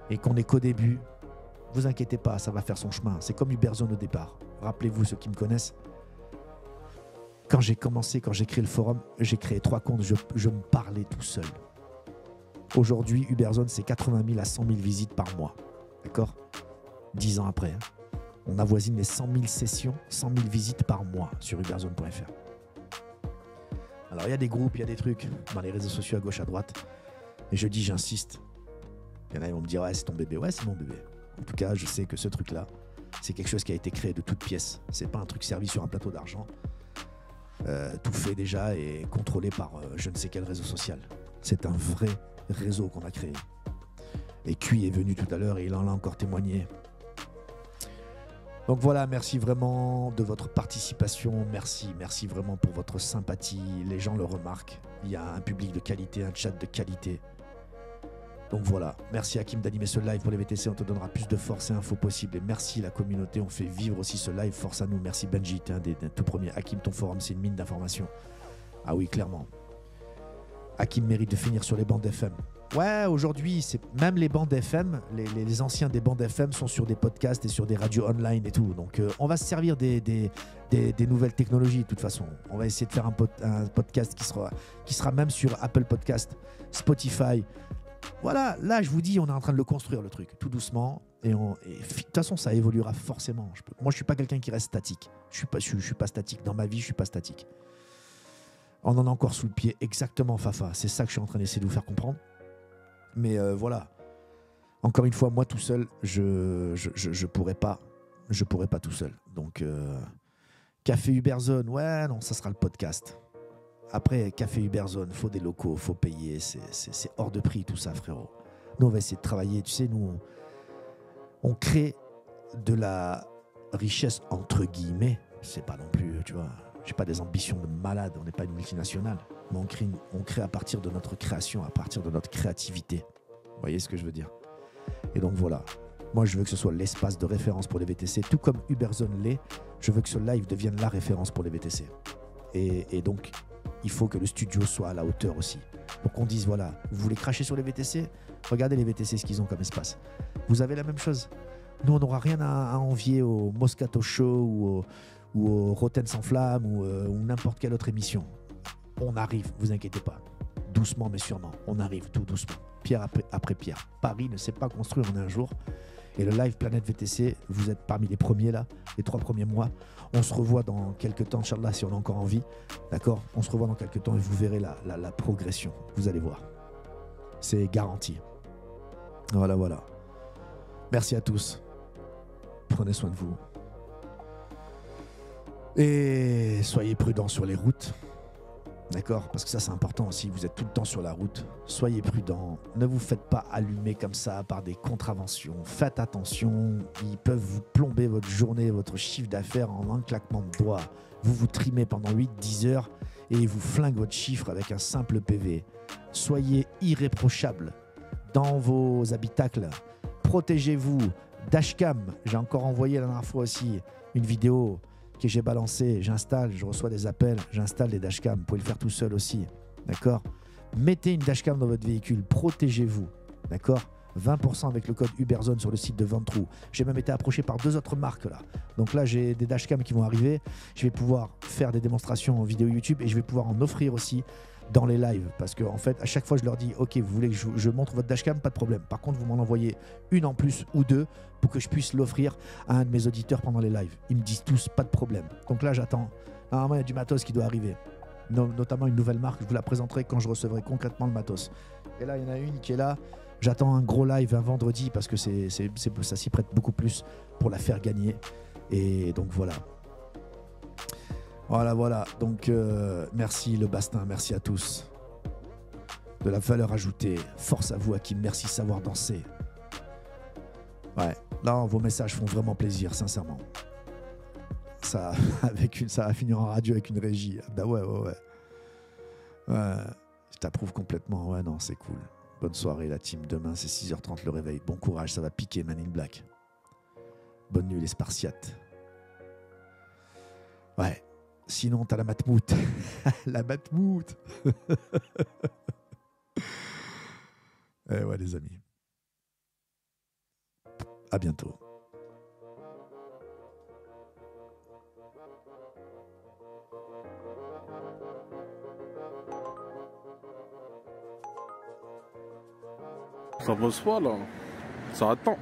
et qu'on est qu'au début, vous inquiétez pas, ça va faire son chemin. C'est comme Uberzone au départ. Rappelez-vous, ceux qui me connaissent, quand j'ai commencé, quand j'ai créé le forum, j'ai créé 3 comptes, je me parlais tout seul. Aujourd'hui, Uberzone, c'est 80 000 à 100 000 visites par mois. D'accord ? 10 ans après. Hein. On avoisine les 100 000 sessions, 100 000 visites par mois sur uberzone.fr. Alors, il y a des groupes, il y a des trucs dans les réseaux sociaux à gauche, à droite. Et je dis, j'insiste. Il y en a qui vont me dire, ouais, c'est ton bébé. Ouais, c'est mon bébé. En tout cas, je sais que ce truc-là, c'est quelque chose qui a été créé de toutes pièces. C'est pas un truc servi sur un plateau d'argent, tout fait déjà et contrôlé par je ne sais quel réseau social. C'est un vrai réseau qu'on a créé. Et Cui est venu tout à l'heure et il en a encore témoigné. Donc voilà, merci vraiment de votre participation, merci vraiment pour votre sympathie, les gens le remarquent, il y a un public de qualité, un chat de qualité. Donc voilà, merci Hakim d'animer ce live pour les VTC, on te donnera plus de force et infos possible, et merci la communauté, on fait vivre aussi ce live, force à nous, merci Benji, t'es un des tout premiers, Hakim ton forum c'est une mine d'informations, ah oui clairement, Hakim mérite de finir sur les bandes FM. Ouais, aujourd'hui, même les bandes FM, les anciens des bandes FM sont sur des podcasts et sur des radios online et tout. Donc, on va se servir des nouvelles technologies de toute façon. On va essayer de faire un podcast qui sera même sur Apple Podcast, Spotify. Voilà, là, je vous dis, on est en train de le construire, le truc, tout doucement. Et de toute façon, ça évoluera forcément. Moi, je suis pas quelqu'un qui reste statique. Je suis pas statique. Dans ma vie, je suis pas statique. On en a encore sous le pied, exactement, Fafa. C'est ça que je suis en train d'essayer de vous faire comprendre. Mais voilà, encore une fois, moi tout seul, je pourrais pas tout seul. Donc, Café Uberzone, ouais, non, ça sera le podcast. Après, Café Uberzone, faut des locaux, faut payer, c'est hors de prix tout ça, frérot. Nous, on va essayer de travailler, tu sais, nous, on crée de la richesse, entre guillemets. C'est pas non plus, tu vois, j'ai pas des ambitions de malade, on n'est pas une multinationale. mais on crée à partir de notre création, à partir de notre créativité. Vous voyez ce que je veux dire? Et donc voilà, moi je veux que ce soit l'espace de référence pour les VTC, tout comme Uberzone l'est. Je veux que ce live devienne la référence pour les VTC. Et donc, il faut que le studio soit à la hauteur aussi. Pour qu'on dise, voilà, vous voulez cracher sur les VTC? Regardez les VTC, ce qu'ils ont comme espace. Vous avez la même chose. Nous, on n'aura rien à envier au Moscato Show ou au Rotten sans flamme ou n'importe quelle autre émission. On arrive, vous inquiétez pas. Doucement, mais sûrement. On arrive tout doucement. Pierre après pierre. Paris ne s'est pas construit en un jour. Et le live Planète VTC, vous êtes parmi les premiers là, les 3 premiers mois. On se revoit dans quelques temps, Inch'Allah, si on a encore envie. D'accord? On se revoit dans quelques temps et vous verrez la progression. Vous allez voir. C'est garanti. Voilà, voilà. Merci à tous. Prenez soin de vous. Et soyez prudents sur les routes. D'accord? Parce que ça, c'est important aussi. Vous êtes tout le temps sur la route. Soyez prudents. Ne vous faites pas allumer comme ça par des contraventions. Faites attention. Ils peuvent vous plomber votre journée, votre chiffre d'affaires en un claquement de doigts. Vous vous trimez pendant 8-10 heures et ils vous flinguent votre chiffre avec un simple PV. Soyez irréprochables dans vos habitacles. Protégez-vous. Dashcam, j'ai encore envoyé la dernière fois aussi une vidéo que j'ai balancé, j'installe, je reçois des appels, j'installe des dashcams. Vous pouvez le faire tout seul aussi, d'accord? Mettez une dashcam dans votre véhicule, protégez-vous, d'accord? 20% avec le code Uberzone sur le site de Ventroux. J'ai même été approché par 2 autres marques là. Donc là, j'ai des dashcams qui vont arriver. Je vais pouvoir faire des démonstrations en vidéo YouTube et je vais pouvoir en offrir aussi dans les lives. Parce que en fait, à chaque fois, je leur dis, ok, vous voulez que je montre votre dashcam? Pas de problème. Par contre, vous m'en envoyez une en plus ou 2 pour que je puisse l'offrir à un de mes auditeurs pendant les lives. Ils me disent tous, pas de problème. Donc là, j'attends. Normalement, il y a du matos qui doit arriver. Notamment une nouvelle marque. Je vous la présenterai quand je recevrai concrètement le matos. Et là, il y en a une qui est là. J'attends un gros live un vendredi parce que ça s'y prête beaucoup plus pour la faire gagner. Et donc voilà. Voilà, voilà. Donc merci le Bastin, merci à tous. De la valeur ajoutée. Force à vous Hakim, merci savoir danser. Ouais, là vos messages font vraiment plaisir, sincèrement. Ça va finir en radio avec une régie. Bah ouais. Je t'approuve complètement, ouais non c'est cool. Bonne soirée la team, demain c'est 6h30 le réveil. Bon courage, ça va piquer Man in Black. Bonne nuit les Spartiates. Ouais, sinon t'as la matmout. La matmout. Eh ouais les amis. À bientôt. Ça reçoit là, ça attend.